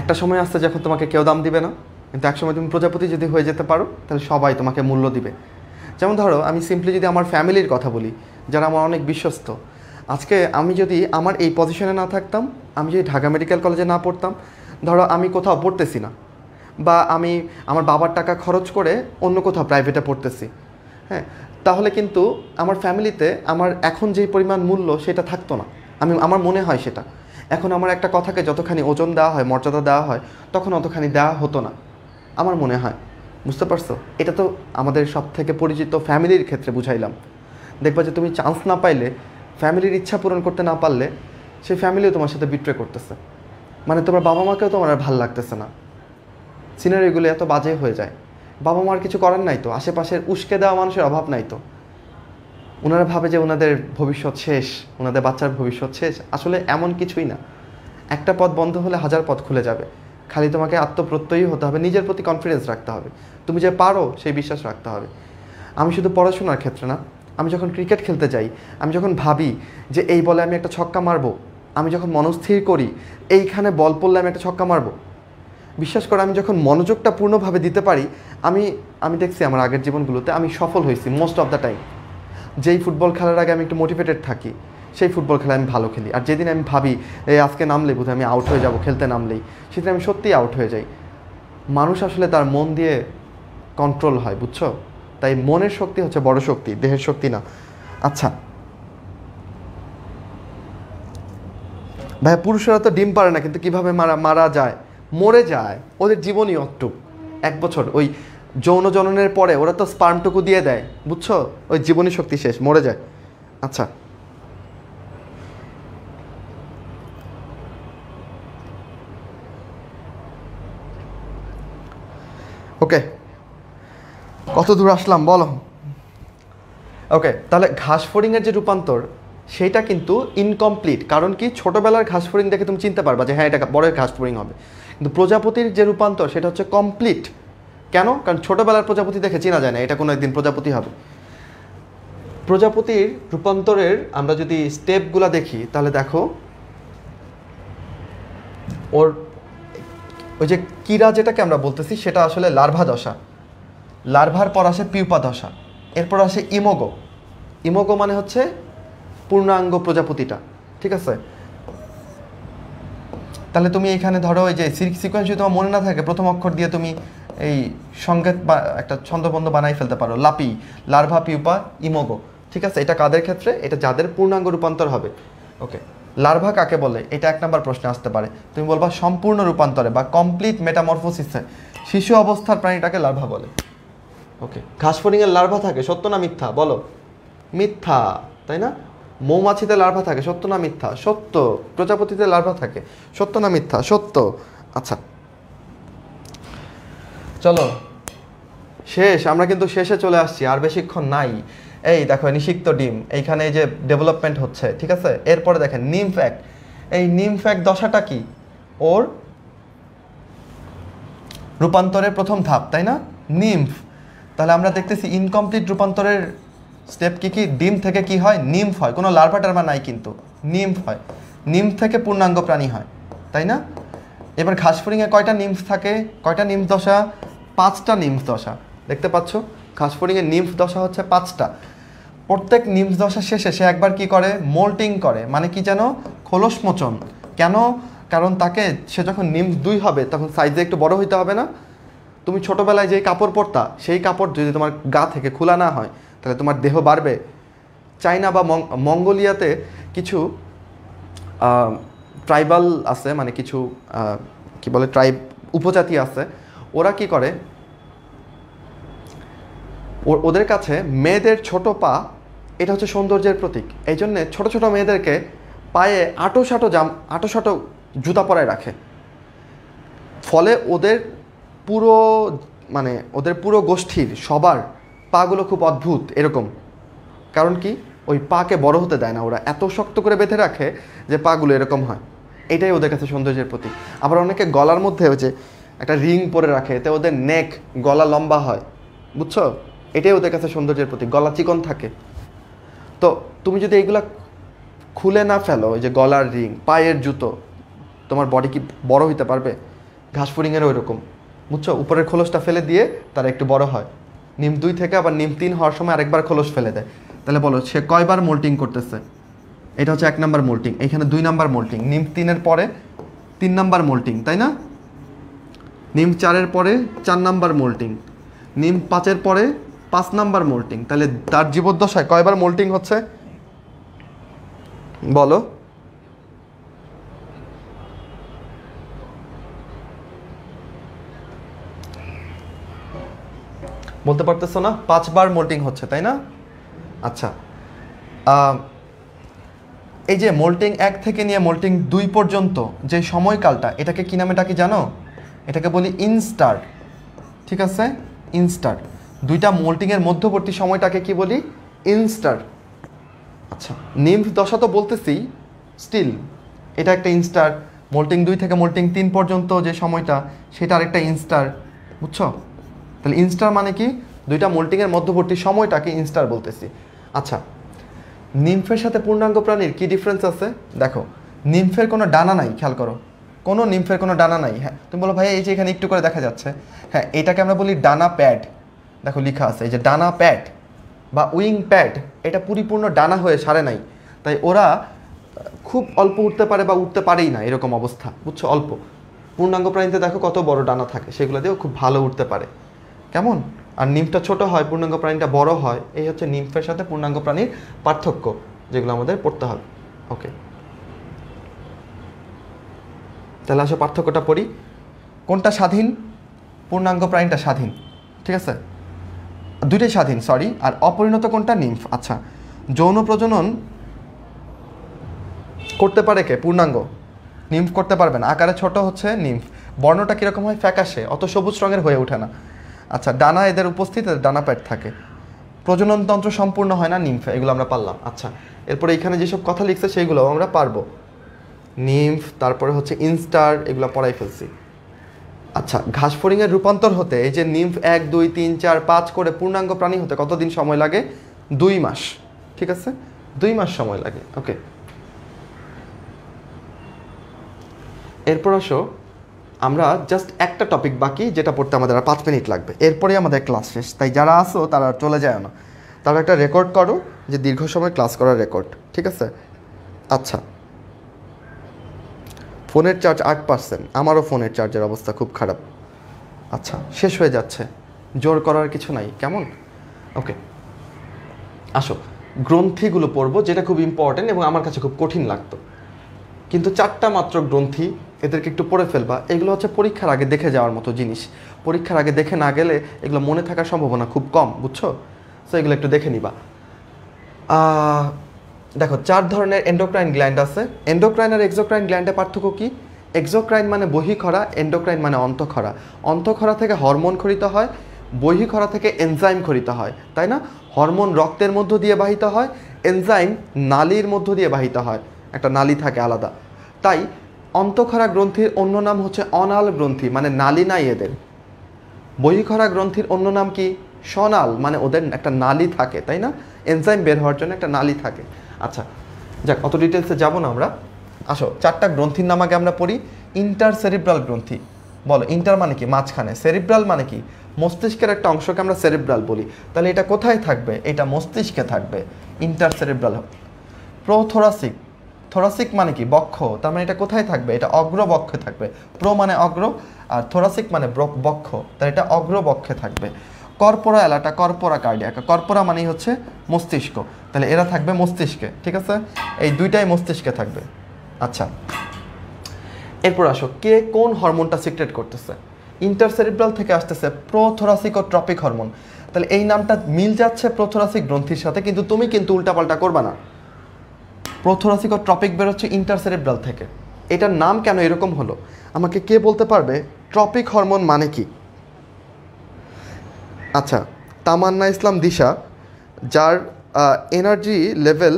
একটা সময় আসছে যখন তোমাকে কেউ দাম দিবে না, কিন্তু একসময় তুমি প্রজাপতি যদি হয়ে যেতে পারো তাহলে সবাই তোমাকে মূল্য দিবে। যেমন ধরো, আমি সিম্পলি যদি আমার ফ্যামিলির কথা বলি, যারা আমার অনেক বিশ্বস্ত, আজকে আমি যদি আমার এই পজিশনে না থাকতাম, আমি যদি ঢাকা মেডিকেল কলেজে না পড়তাম, ধরো আমি কোথাও পড়তেছি না, বা আমি আমার বাবার টাকা খরচ করে অন্য কোথাও প্রাইভেটে পড়তেছি, হ্যাঁ, তাহলে কিন্তু আমার ফ্যামিলিতে আমার এখন যে পরিমাণ মূল্য সেটা থাকতো না। আমার মনে হয় সেটা। এখন আমার একটা কথাকে যতখানি ওজন দেওয়া হয়, মর্যাদা দেওয়া হয়, তখন অতখানি দেওয়া হতো না, আমার মনে হয়। বুঝতে পারছো? এটা তো আমাদের সব থেকে পরিচিত ফ্যামিলির ক্ষেত্রে বুঝাইলাম। দেখবা যে তুমি চান্স না পাইলে, ফ্যামিলির ইচ্ছা পূরণ করতে না পারলে, সেই ফ্যামিলিও তোমার সাথে বিট্রে করতেছে। মানে তোমার বাবা মাকেও তোমার আর ভাল লাগতেছে না। সিনারিগুলো এত বাজে হয়ে যায়। বাবা মার কিছু করার নাই তো, আশেপাশের উস্কে দেওয়া মানুষের অভাব নাই তো। ওনারা ভাবে যে ওনাদের ভবিষ্যৎ শেষ, ওনাদের বাচ্চার ভবিষ্যৎ শেষ। আসলে এমন কিছুই না। একটা পথ বন্ধ হলে হাজার পথ খুলে যাবে। খালি তোমাকে আত্মপ্রত্যয়ী হতে হবে, নিজের প্রতি কনফিডেন্স রাখতে হবে, তুমি যে পারো সেই বিশ্বাস রাখতে হবে। আমি শুধু পড়াশোনার ক্ষেত্রে না, আমি যখন ক্রিকেট খেলতে যাই, আমি যখন ভাবি যে এই বলে আমি একটা ছক্কা মারবো, আমি যখন মনস্থির করি এইখানে বল পড়লে আমি একটা ছক্কা মারবো, বিশ্বাস করে আমি যখন মনোযোগটা পূর্ণভাবে দিতে পারি, আমি দেখছি আমার আগের জীবনগুলোতে আমি সফল হয়েছি মোস্ট অফ দ্য টাইম। যেই ফুটবল খেলার আগে আমি একটু মোটিভেটেড থাকি, সেই ফুটবল খেলা আমি ভালো খেলি। আর যেদিন আমি ভাবি এই আজকে নামলে বোধহয় আমি আউট হয়ে যাব, খেলতে নামলেই, সেদিন আমি সত্যিই আউট হয়ে যাই। মানুষ আসলে তার মন দিয়ে কন্ট্রোল হয়, বুঝছো? তাই মনের শক্তি হচ্ছে বড় শক্তি, দেহের শক্তি না। আচ্ছা ভাইয়া, পুরুষেরা তো ডিম পারে না, কিন্তু কিভাবে মারা যায়, মরে যায়, ওদের জীবনই অটুক 1 বছর। ওই যৌন জননের পরে ওরা তো স্পার্মটুকু দিয়ে দেয়, বুঝছো, ওই জীবনী শক্তি শেষ, মরে যায়। আচ্ছা ওকে, কত দূর আসলাম বলো। ওকে, তাহলে ঘাসফড়িংয়ের যে রূপান্তর সেটা কিন্তু ইনকমপ্লিট, কারণ কি ছোটোবেলার ঘাসফড়িং দেখে তুমি চিনতে পারবা যে হ্যাঁ এটা বড়ের ঘাসফড়িং হবে, কিন্তু প্রজাপতির যে রূপান্তর সেটা হচ্ছে কমপ্লিট। কেন? কারণ ছোটোবেলার প্রজাপতি দেখে চেনা যায় না এটা কোনো একদিন প্রজাপতি হবে। প্রজাপতির রূপান্তরের আমরা যদি স্টেপগুলো দেখি তাহলে দেখো, ওর ওই যে কীরা যেটাকে আমরা বলতেছি সেটা আসলে লার্ভা দশা, লার্ভার পর আসে পিউপা দশা, এরপর আসে ইমোগো। ইমোগো মানে হচ্ছে পূর্ণাঙ্গ প্রজাপতিটা, ঠিক আছে। তাহলে তুমি এখানে ধরো ওই যে সিকোয়েন্স যদি তোমার মনে না থাকে প্রথম অক্ষর দিয়ে তুমি এই সংকেত বা একটা ছন্দবন্ধ বানাই ফেলতে পারো, লাপি, লার্ভা, পিউপা, ইমোগো, ঠিক আছে। এটা কাদের ক্ষেত্রে? এটা যাদের পূর্ণাঙ্গ রূপান্তর হবে। ওকে, লার্ভা কাকে বলে? এটা 1 নম্বর প্রশ্নে আসতে পারে। তুমি বলবা সম্পূর্ণ রূপান্তরে বা কমপ্লিট মেটামরফোসিসে শিশু অবস্থার প্রাণীটাকে লার্ভা বলে। ওকে, ঘাসফড়িংয়ের লার্ভা থাকে, সত্য না মিথ্যা বলো? মিথ্যা, তাই না? মৌমাছিতে লার্ভা থাকে, সত্য না মিথ্যা? সত্য। প্রজাপতিতে লার্ভা থাকে, সত্য না মিথ্যা? সত্য। আচ্ছা চলো, শেষ, আমরা কিন্তু শেষে চলে আসছি, আর বেশিক্ষণ নাই। এই দেখো নিষিক্ত ডিম, এইখানে এই যে ডেভেলপমেন্ট হচ্ছে, ঠিক আছে। এরপরে দেখেন নিমফ্যাক, এই নিমফ্যাক দশাটা কি? ওর রূপান্তরের প্রথম ধাপ, তাই না? নিমফ। তাহলে আমরা দেখতেছি ইনকমপ্লিট রূপান্তরের স্টেপ কি কি? ডিম থেকে কি হয়? নিমফ হয়, কোনো লার্ভা টার্ভা নাই কিন্তু নিমফ হয়, নিমফ থেকে পূর্ণাঙ্গ প্রাণী হয়, তাই না? এবার ঘাসফড়িংয়ে কয়টা নিমফ থাকে, কয়টা নিমফ দশা? 5টা নিমফ দশা, দেখতে পাচ্ছ? ঘাসফড়িংয়ের নিমফ দশা হচ্ছে 5টা। প্রত্যেক নিমফ দশা শেষে সে একবার কি করে? মোল্টিং করে, মানে কি জানো? খোলসমূচন। কেন? কারণ তাকে সে যখন নিমফ 2 হবে তখন সাইজে একটু বড় হইতে হবে না? তুমি ছোটোবেলায় যেই কাপড় পরতা সেই কাপড় যদি তোমার গা থেকে খোলা না হয় তাহলে তোমার দেহ বাড়বে। চায়না বা মঙ্গোলিয়াতে কিছু ট্রাইবাল আছে, মানে কিছু কি বলে ট্রাইব, উপজাতি আছে, ওরা কি করে, ওদের কাছে মেয়েদের ছোট পা এটা হচ্ছে সৌন্দর্যের প্রতীক, এই জন্যে ছোটো ছোটো মেয়েদেরকে পায়ে আটো সাটো জুতা পরায় রাখে। ফলে ওদের পুরো গোষ্ঠীর সবার পাগুলো খুব অদ্ভুত এরকম। কারণ কি? ওই পাকে বড় হতে দেয় না, ওরা এত শক্ত করে বেঁধে রাখে যে পাগুলো এরকম হয়, এটাই ওদের কাছে সৌন্দর্যের প্রতীক। আবার অনেকে গলার মধ্যে হচ্ছে একটা রিং পরে রাখে, এতে ওদের নেক, গলা লম্বা হয়, বুঝছো? এটাই ওদের কাছে সৌন্দর্যের প্রতীক, গলা চিকন থাকে। তো তুমি যদি এইগুলা খুলে না ফেলো, ওই যে গলার রিং, পায়ের জুতো, তোমার বডি কি বড় হইতে পারবে? ঘাসফড়িংয়ের ওই রকম, বুঝছো? উপরের খোলসটা ফেলে দিয়ে তারা একটু বড় হয়। নিম 2 থেকে আবার নিম 3 হওয়ার সময় আরেকবার খোলস ফেলে দেয়। তাহলে বলো সে কয়বার মোল্টিং করতেছে? এটা হচ্ছে 1 নম্বর মোল্টিং, এখানে 2 নম্বর মোল্টিং, নিম 3-এর পরে 3 নম্বর মোল্টিং, তাই না? নিম 4-এর পরে 4 নম্বর মোল্টিং, নিম 5-এর পরে 5 নম্বর মোল্টিং। তাহলে তার জীবদ্দশায় কয়বার মোল্টিং হচ্ছে বলো? বলতে পারতেছো না? 5বার মোল্টিং হচ্ছে, তাই না? আচ্ছা, এই যে মোল্টিং 1 থেকে নিয়ে মোল্টিং 2 পর্যন্ত যে সময়কালটা, এটাকে কী নামে ডাকি জানো? এটাকে বলি ইনস্টার, ঠিক আছে? ইনস্টার। 2টা মোল্টিংয়ের মধ্যবর্তী সময়টাকে কি বলি? ইনস্টার। আচ্ছা, নিম্ফ দশা তো বলতেছি, স্টিল এটা একটা ইনস্টার। মোল্টিং 2 থেকে মোল্টিং 3 পর্যন্ত যে সময়টা সেটা আরেকটা ইনস্টার, বুঝছো? তাহলে ইনস্টার মানে কি? 2টা মোল্টিংয়ের মধ্যবর্তী সময়টাকে ইনস্টার বলতেছি। আচ্ছা, নিম্ফের সাথে পূর্ণাঙ্গ প্রাণীর কী ডিফারেন্স আছে? দেখো, নিম্ফের কোনো ডানা নাই, খেয়াল করো, কোনো নিম্ফের কোনো ডানা নাই। হ্যাঁ, তুমি বলো ভাই এই যে এখানে একটু করে দেখা যাচ্ছে, হ্যাঁ এটাকে আমরা বলি ডানা প্যাড। দেখো লেখা আছে এই যে ডানা প্যাড বা উইং প্যাড, এটা পরিপূর্ণ ডানা হয়ে সারে নাই, তাই ওরা খুব অল্প উঠতে পারে বা উঠতে পারেই না, এরকম অবস্থা, বুঝছো? অল্প। পূর্ণাঙ্গ প্রাণীতে দেখো কত বড় ডানা থাকে, সেগুলো দিয়েও খুব ভালো উঠতে পারে, কেমন? আর নিম্ফটা ছোট হয় পূর্ণাঙ্গ প্রাণীটা বড় হয়। এই হচ্ছে নিম্ফের সাথে পূর্ণাঙ্গ প্রাণীর পার্থক্য যেগুলো আমাদের পড়তে হবে। ওকে, তাহলে আসো পার্থক্যটা পড়ি। কোনটা স্বাধীন? পূর্ণাঙ্গ প্রাণীটা স্বাধীন, ঠিক আছে, দুইটাই স্বাধীন সরি। আর অপরিণত কোনটা? নিম্ফ। আচ্ছা, যৌন প্রজনন করতে পারে কে? পূর্ণাঙ্গ। নিম্ফ করতে পারবে না, আকারে ছোট হচ্ছে নিম্ফ। বর্ণটা কীরকম হয়? ফ্যাকাশে, অত সবুজ রঙের হয়ে ওঠে না। আচ্ছা, ডানা এদের উপস্থিত, এদের ডানা প্যাড থাকে। প্রজননতন্ত্র সম্পূর্ণ হয় না নিম্ফে, এগুলো আমরা পারলাম। আচ্ছা, এরপরে এখানে যেসব কথা লিখছে সেইগুলো আমরা পারবো, নিম্ফ, তারপরে হচ্ছে ইনস্টার, এগুলো পড়াই ফেলছি। আচ্ছা, ঘাসফড়িংয়ের রূপান্তর হতে এই যে নিম্ফ 1 2 3 4 5 করে পূর্ণাঙ্গ প্রাণী হতে কতদিন সময় লাগে? 2 মাস, ঠিক আছে, 2 মাস সময় লাগে। ওকে, এরপর আসো আমরা জাস্ট একটা টপিক বাকি, যেটা পড়তে আমাদের আর 5 মিনিট লাগবে, এরপরে আমাদের ক্লাস শেষ। তাই যারা আসো তারা চলে যায় না, তারা একটা রেকর্ড করো যে দীর্ঘ সময় ক্লাস করার রেকর্ড, ঠিক আছে। আচ্ছা, ফোনের চার্জ 8%, আমারও ফোনের চার্জের অবস্থা খুব খারাপ। আচ্ছা, শেষ হয়ে যাচ্ছে, জোর করার কিছু নাই, কেমন? ওকে, আসো গ্রন্থিগুলো পড়বো, যেটা খুব ইম্পর্টেন্ট এবং আমার কাছে খুব কঠিন লাগতো, কিন্তু 4টা মাত্র গ্রন্থি, এদেরকে একটু পড়ে ফেলবা। এগুলো হচ্ছে পরীক্ষার আগে দেখে যাওয়ার মতো জিনিস, পরীক্ষার আগে দেখে না গেলে এগুলো মনে থাকার সম্ভাবনা খুব কম, বুঝছো? তো এগুলো একটু দেখে নিবা। দেখো, 4 ধরনের এন্ডোক্রাইন গ্ল্যান্ড আছে। এন্ডোক্রাইন আর এক্সোক্রাইন গ্ল্যান্ডের পার্থক্য কী? এক্সোক্রাইন মানে বহিঃক্ষরা, এন্ডোক্রাইন মানে অন্তঃক্ষরা। অন্তঃক্ষরা থেকে হরমোন ক্ষরিত হয়, বহিঃক্ষরা থেকে এনজাইম ক্ষরিত হয়, তাই না? হরমোন রক্তের মধ্য দিয়ে বাহিত হয়, এনজাইম নালীর মধ্য দিয়ে বাহিত হয়, একটা নালী থাকে আলাদা। তাই অন্তঃক্ষরা গ্রন্থির অন্য নাম হচ্ছে অনাল গ্রন্থি, মানে নালী নাই এদের। বহিঃক্ষরা গ্রন্থির অন্য নাম কি? সনাল, মানে ওদের একটা নালী থাকে, তাই না? এনজাইম বের হওয়ার জন্য একটা নালী থাকে। আচ্ছা, যাক, অত ডিটেলসে যাবো না আমরা। আসো 4টা গ্রন্থির নাম আগে আমরা পড়ি। ইন্টার সেরিব্রাল গ্রন্থি, বলো ইন্টার মানে কি? মাঝখানে। সেরিব্রাল মানে কি? মস্তিষ্কের একটা অংশকে আমরা সেরিব্রাল বলি, তাহলে এটা কোথায় থাকবে? এটা মস্তিষ্কে থাকবে, ইন্টার সেরিব্রাল। প্রোথোরাসিক, থোরাসিক মানে কি? বক্ষ, তার মানে এটা কোথায় থাকবে? এটা অগ্রবক্ষে থাকবে। প্রো মানে অগ্র আর থোরাসিক মানে বক্ষ, তাহলে এটা অগ্রবক্ষে থাকবে। Corpora allata, corpora cardiaca, corpora মানেই হচ্ছে মস্তিষ্ক, তাহলে এরা থাকবে মস্তিষ্কে, ঠিক আছে, এই দুইটাই মস্তিষ্কে থাকবে। আচ্ছা, এরপর আসো কে কোন হরমোনটা সিক্রেট করতেছে? ইন্টারসেরিব্রাল থেকে আসতেছে প্রোথোরাসিক ও ট্রপিক হরমোন, তাহলে এই নামটা মিল যাচ্ছে প্রোথোরাসিক গ্রন্থির সাথে, কিন্তু তুমি কিন্তু উল্টাপাল্টা করবা না। প্রোথোরাসিক ও ট্রপিক বেরোচ্ছে ইন্টারসেরিব্রাল থেকে, এটার নাম কেন এরকম হলো আমাকে কে বলতে পারবে? ট্রপিক হরমোন মানে কি? আচ্ছা, তামান্না ইসলাম দিশা, যার এনার্জি লেভেল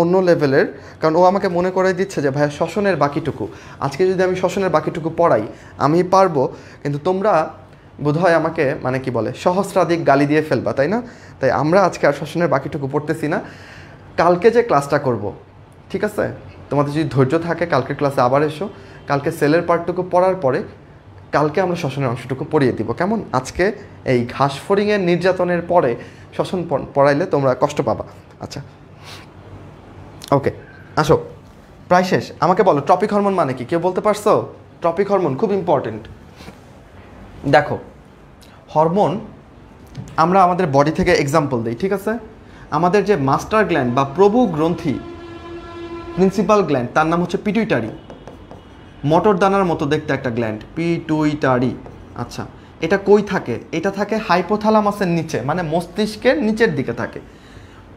অন্য লেভেলের, কারণ ও আমাকে মনে করে দিচ্ছে যে ভাইয়া শ্বসনের বাকিটুকু, আজকে যদি আমি শ্বসনের বাকিটুকু পড়াই আমি পারবো, কিন্তু তোমরা বোধহয় আমাকে মানে কি বলে সহস্রাধিক গালি দিয়ে ফেলবা, তাই না? তাই আমরা আজকে আর শ্বসনের বাকিটুকু পড়তেছি না, কালকে যে ক্লাসটা করব, ঠিক আছে, তোমাদের যদি ধৈর্য থাকে কালকের ক্লাসে আবার এসো, কালকে সেলের পার্টটুকু পড়ার পরে কালকে আমরা শ্বসনের অংশটুকু পড়িয়ে দিব, কেমন? আজকে এই ঘাসফড়িংয়ের নির্যাতনের পরে শ্বসন পড়াইলে তোমরা কষ্ট পাবা। আচ্ছা, ওকে, আসো প্রায় শেষ। আমাকে বলো ট্রপিক হরমোন মানে কি? কেউ বলতে পারছো? ট্রপিক হরমোন খুব ইম্পর্টেন্ট। দেখো, হরমোন আমরা আমাদের বডি থেকে এক্সাম্পল দিই, ঠিক আছে, আমাদের যে মাস্টার গ্ল্যান্ড বা প্রভু গ্রন্থি, প্রিন্সিপাল গ্ল্যান্ড, তার নাম হচ্ছে পিটুইটারি, মটর দানার মতো দেখতে একটা গ্ল্যান্ড, পিটুইটারি। আচ্ছা, এটা কই থাকে? এটা থাকে হাইপোথ্যালামাসের নিচে, মানে মস্তিষ্কের নিচের দিকে থাকে।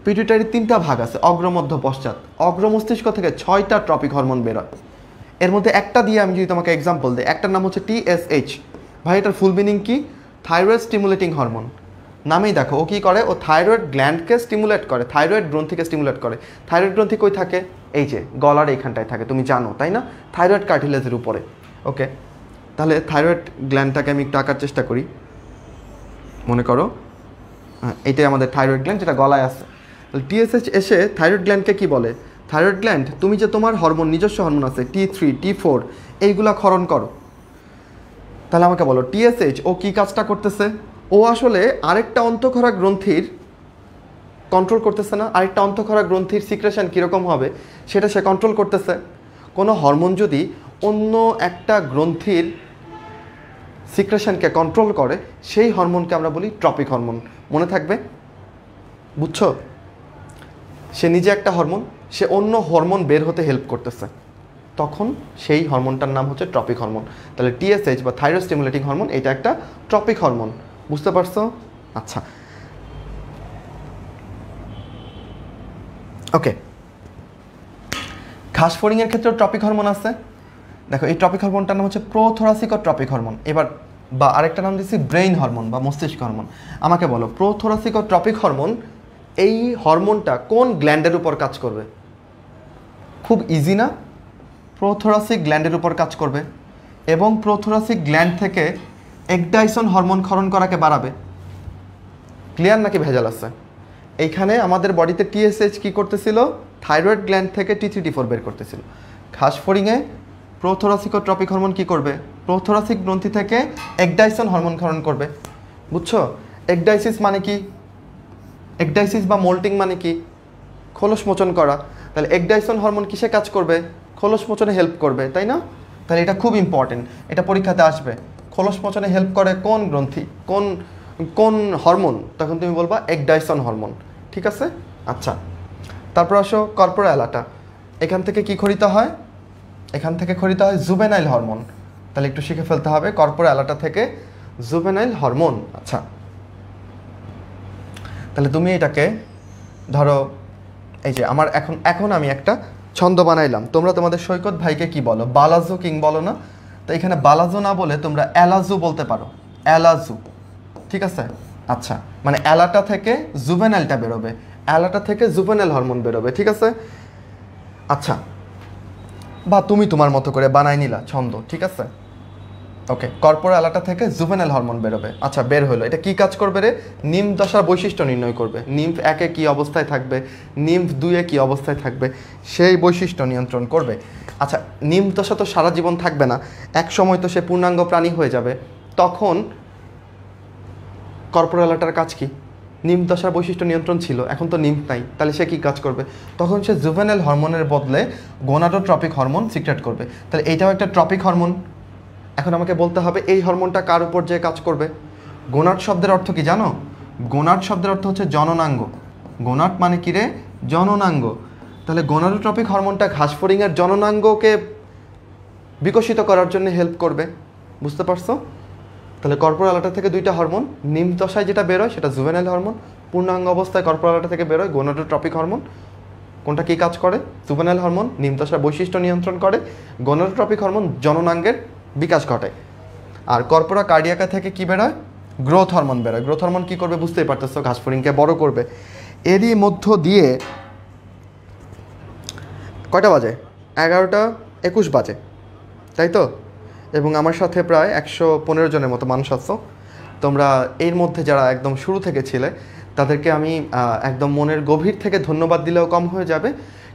পিটুইটারির 3টা ভাগ আছে, অগ্রমধ্য, পশ্চাৎ। অগ্রমস্তিষ্ক থেকে 6টা ট্রপিক হরমোন বেরোয়, এর মধ্যে একটা দিয়ে আমি যদি তোমাকে এক্সাম্পল দিই, একটার নাম হচ্ছে TSH। ভাই এটার ফুল মিনিং কি? Thyroid stimulating hormone. নামেই দেখো ও কী করে, ও থাইরয়েড গ্ল্যান্ডকে স্টিমুলেট করে, থাইরয়েড গ্রন্থিকে স্টিমুলেট করে। থাইরয়েড গ্রন্থি কই থাকে? এই যে গলার এইখানটায় থাকে, তুমি জানো, তাই না? থাইরয়েড কার্টিলেজের উপরে। ওকে, তাহলে থাইরয়েড গ্ল্যান্ডটাকে আমি একটু আঁকার চেষ্টা করি, মনে করো এইটাই আমাদের থাইরয়েড গ্ল্যান্ড, যেটা গলায় আছে। তাহলে TSH এসে থাইরয়েড গ্ল্যান্ডকে কী বলে? থাইরয়েড গ্ল্যান্ড, তুমি যে তোমার হরমোন, নিজস্ব হরমোন আছে T3 T4, এইগুলা ক্ষরণ করো। তাহলে আমাকে বলো TSH ও কী কাজটা করতেছে? ও আসলে আরেকটা অন্তঃক্ষরা গ্রন্থির কন্ট্রোল করতেছে না, আরেকটা অন্তঃক্ষরা গ্রন্থির সিক্রেশন কীরকম হবে সেটা সে কন্ট্রোল করতেছে। কোনো হরমোন যদি অন্য একটা গ্রন্থির সিক্রেশন কে কন্ট্রোল করে সেই হরমোনকে আমরা বলি ট্রপিক হরমোন। মনে থাকবে, বুঝছো? সে নিজে একটা হরমোন, সে অন্য হরমোন বের হতে হেল্প করতেছে, তখন সেই হরমোনটার নাম হচ্ছে ট্রপিক হরমোন। তাহলে টিএসএইচ বা থাইরয়েড স্টিমুলেটিং হরমোন এটা একটা ট্রপিক হরমোন। বুঝতে পারছো? আচ্ছা, ওকে। ঘাসফড়িংয়ের ক্ষেত্রেও ট্রপিক হরমোন আছে। দেখো, এই ট্রপিক হরমোনটার নাম হচ্ছে প্রোথোরাসিক ট্রপিক হরমোন। এবার বা আরেকটা নাম দিচ্ছি ব্রেইন হরমোন বা মস্তিষ্ক হরমোন। আমাকে বলো, প্রোথোরাসিক ট্রপিক হরমোন এই হরমোনটা কোন গ্ল্যান্ডের উপর কাজ করবে? খুব ইজি না? প্রোথোরাসিক গ্ল্যান্ডের উপর কাজ করবে এবং প্রোথোরাসিক গ্ল্যান্ড থেকে একডাইসন হরমোন ক্ষরণ করাকে বাড়াবে। ক্লিয়ার নাকি ভেজাল আছে? এইখানে আমাদের বডিতে টিএসএইচ কী করতেছিল? থাইরয়েড গ্ল্যান্ড থেকে T3T4 বের করতেছিল। ঘাসফড়িংয়ে প্রোথোরাসিক ট্রপিক হরমোন কী করবে? প্রোথোরাসিক গ্রন্থি থেকে একডাইসন হরমোন ক্ষরণ করবে। বুঝছো? একডাইসিস মানে কি? একডাইসিস বা মোল্টিং মানে কি? খোলসমোচন করা। তাহলে একডাইসন হরমোন কিসে কাজ করবে? খোলসমোচনে হেল্প করবে, তাই না? তাহলে এটা খুব ইম্পর্টেন্ট, এটা পরীক্ষাতে আসবে। খোলসমোচনে হেল্প করে কোন গ্রন্থি, কোন কোন হরমোন? তখন তুমি বলবা একডাইসন হরমোন। ঠিক আছে? আচ্ছা, তারপর আসো কর্পোরালাটা। এখান থেকে কি খরিত হয়? এখান থেকে খরিত হয় জুভেনাইল হরমোন। তাহলে একটু শিখে ফেলতে হবে কর্পোরালাটা থেকে জুভেনাইল হরমোন। আচ্ছা, তাহলে তুমি এটাকে ধরো, এই যে আমার এখন এখন আমি একটা ছন্দ বানাইলাম, তোমরা তোমাদের সৈকত ভাইকে কি বলো? বালাজো কিং বলো না? তো এখানে বালাজো না বলে তোমরা অ্যালাজু বলতে পারো, অ্যালাজু। ঠিক আছে? আচ্ছা, মানে অ্যালাটা থেকে জুভেনাইলটা বেরোবে, অ্যালাটা থেকে জুভেনাইল হরমোন বেরোবে। ঠিক আছে? আচ্ছা, বা তুমি তোমার মতো করে বানাই নিলা ছন্দ। ঠিক আছে, ওকে। কর্পোরালাটা থেকে জুভেনাইল হরমোন বেরোবে। আচ্ছা, বের হলো। এটা কি কাজ করবে রে? নিম্ফ দশার বৈশিষ্ট্য নির্ণয় করবে। নিম্ফ 1-এ কী অবস্থায় থাকবে, নিম্ফ 2-এ কী অবস্থায় থাকবে, সেই বৈশিষ্ট্য নিয়ন্ত্রণ করবে। আচ্ছা, নিম্ফ দশা তো সারা জীবন থাকবে না, এক সময় তো সে পূর্ণাঙ্গ প্রাণী হয়ে যাবে, তখন কর্পোরালাটার কাজ কি? নিম্ফ দশার বৈশিষ্ট্য নিয়ন্ত্রণ ছিল, এখন তো নিম্ফ নাই, তাহলে সে কী কাজ করবে? তখন সে জুভেনাইল হরমোনের বদলে গোনাডোট্রপিক হরমোন সিক্রেট করবে। তাহলে এইটাও একটা ট্রপিক হরমোন। এখন আমাকে বলতে হবে এই হরমোনটা কার উপর যে কাজ করবে? গোনাড শব্দের অর্থ কি জানো? গোনাড শব্দের অর্থ হচ্ছে জননাঙ্গ। গোনাড মানে কি রে? জননাঙ্গ। তাহলে গোনাডোট্রপিক হরমোনটা ঘাসফড়িংয়ের জননাঙ্গকে বিকশিত করার জন্য হেল্প করবে। বুঝতে পারছো? তাহলে কর্পোরালাটা থেকে দুইটা হরমোন, নিম্ফ দশায় যেটা বেরোয় সেটা জুভেনাইল হরমোন, পূর্ণাঙ্গ অবস্থায় কর্পোরালাটা থেকে বেরোয় গোনাডোট্রপিক হরমোন। কোনটা কী কাজ করে? জুভেনাইল হরমোন নিম্ফ দশার বৈশিষ্ট্য নিয়ন্ত্রণ করে, গোনাডোট্রপিক হরমোন জননাঙ্গের বিকাশ ঘটায়। আর কর্পোরা কার্ডিয়াকা থেকে কী বেরোয়? গ্রোথ হরমোন বেরোয়। গ্রোথ হরমোন কী করবে? বুঝতেই পারতেছ, ঘাসফড়িংকে বড় করবে। এরই মধ্য দিয়ে কয়টা বাজে? 11:21 বাজে, তাই তো? এবং আমার সাথে প্রায় 115 জনের মতো মানুষ আছো তোমরা। এর মধ্যে যারা একদম শুরু থেকে ছিলে তাদেরকে আমি একদম মনের গভীর থেকে ধন্যবাদ দিলেও কম হয়ে যাবে।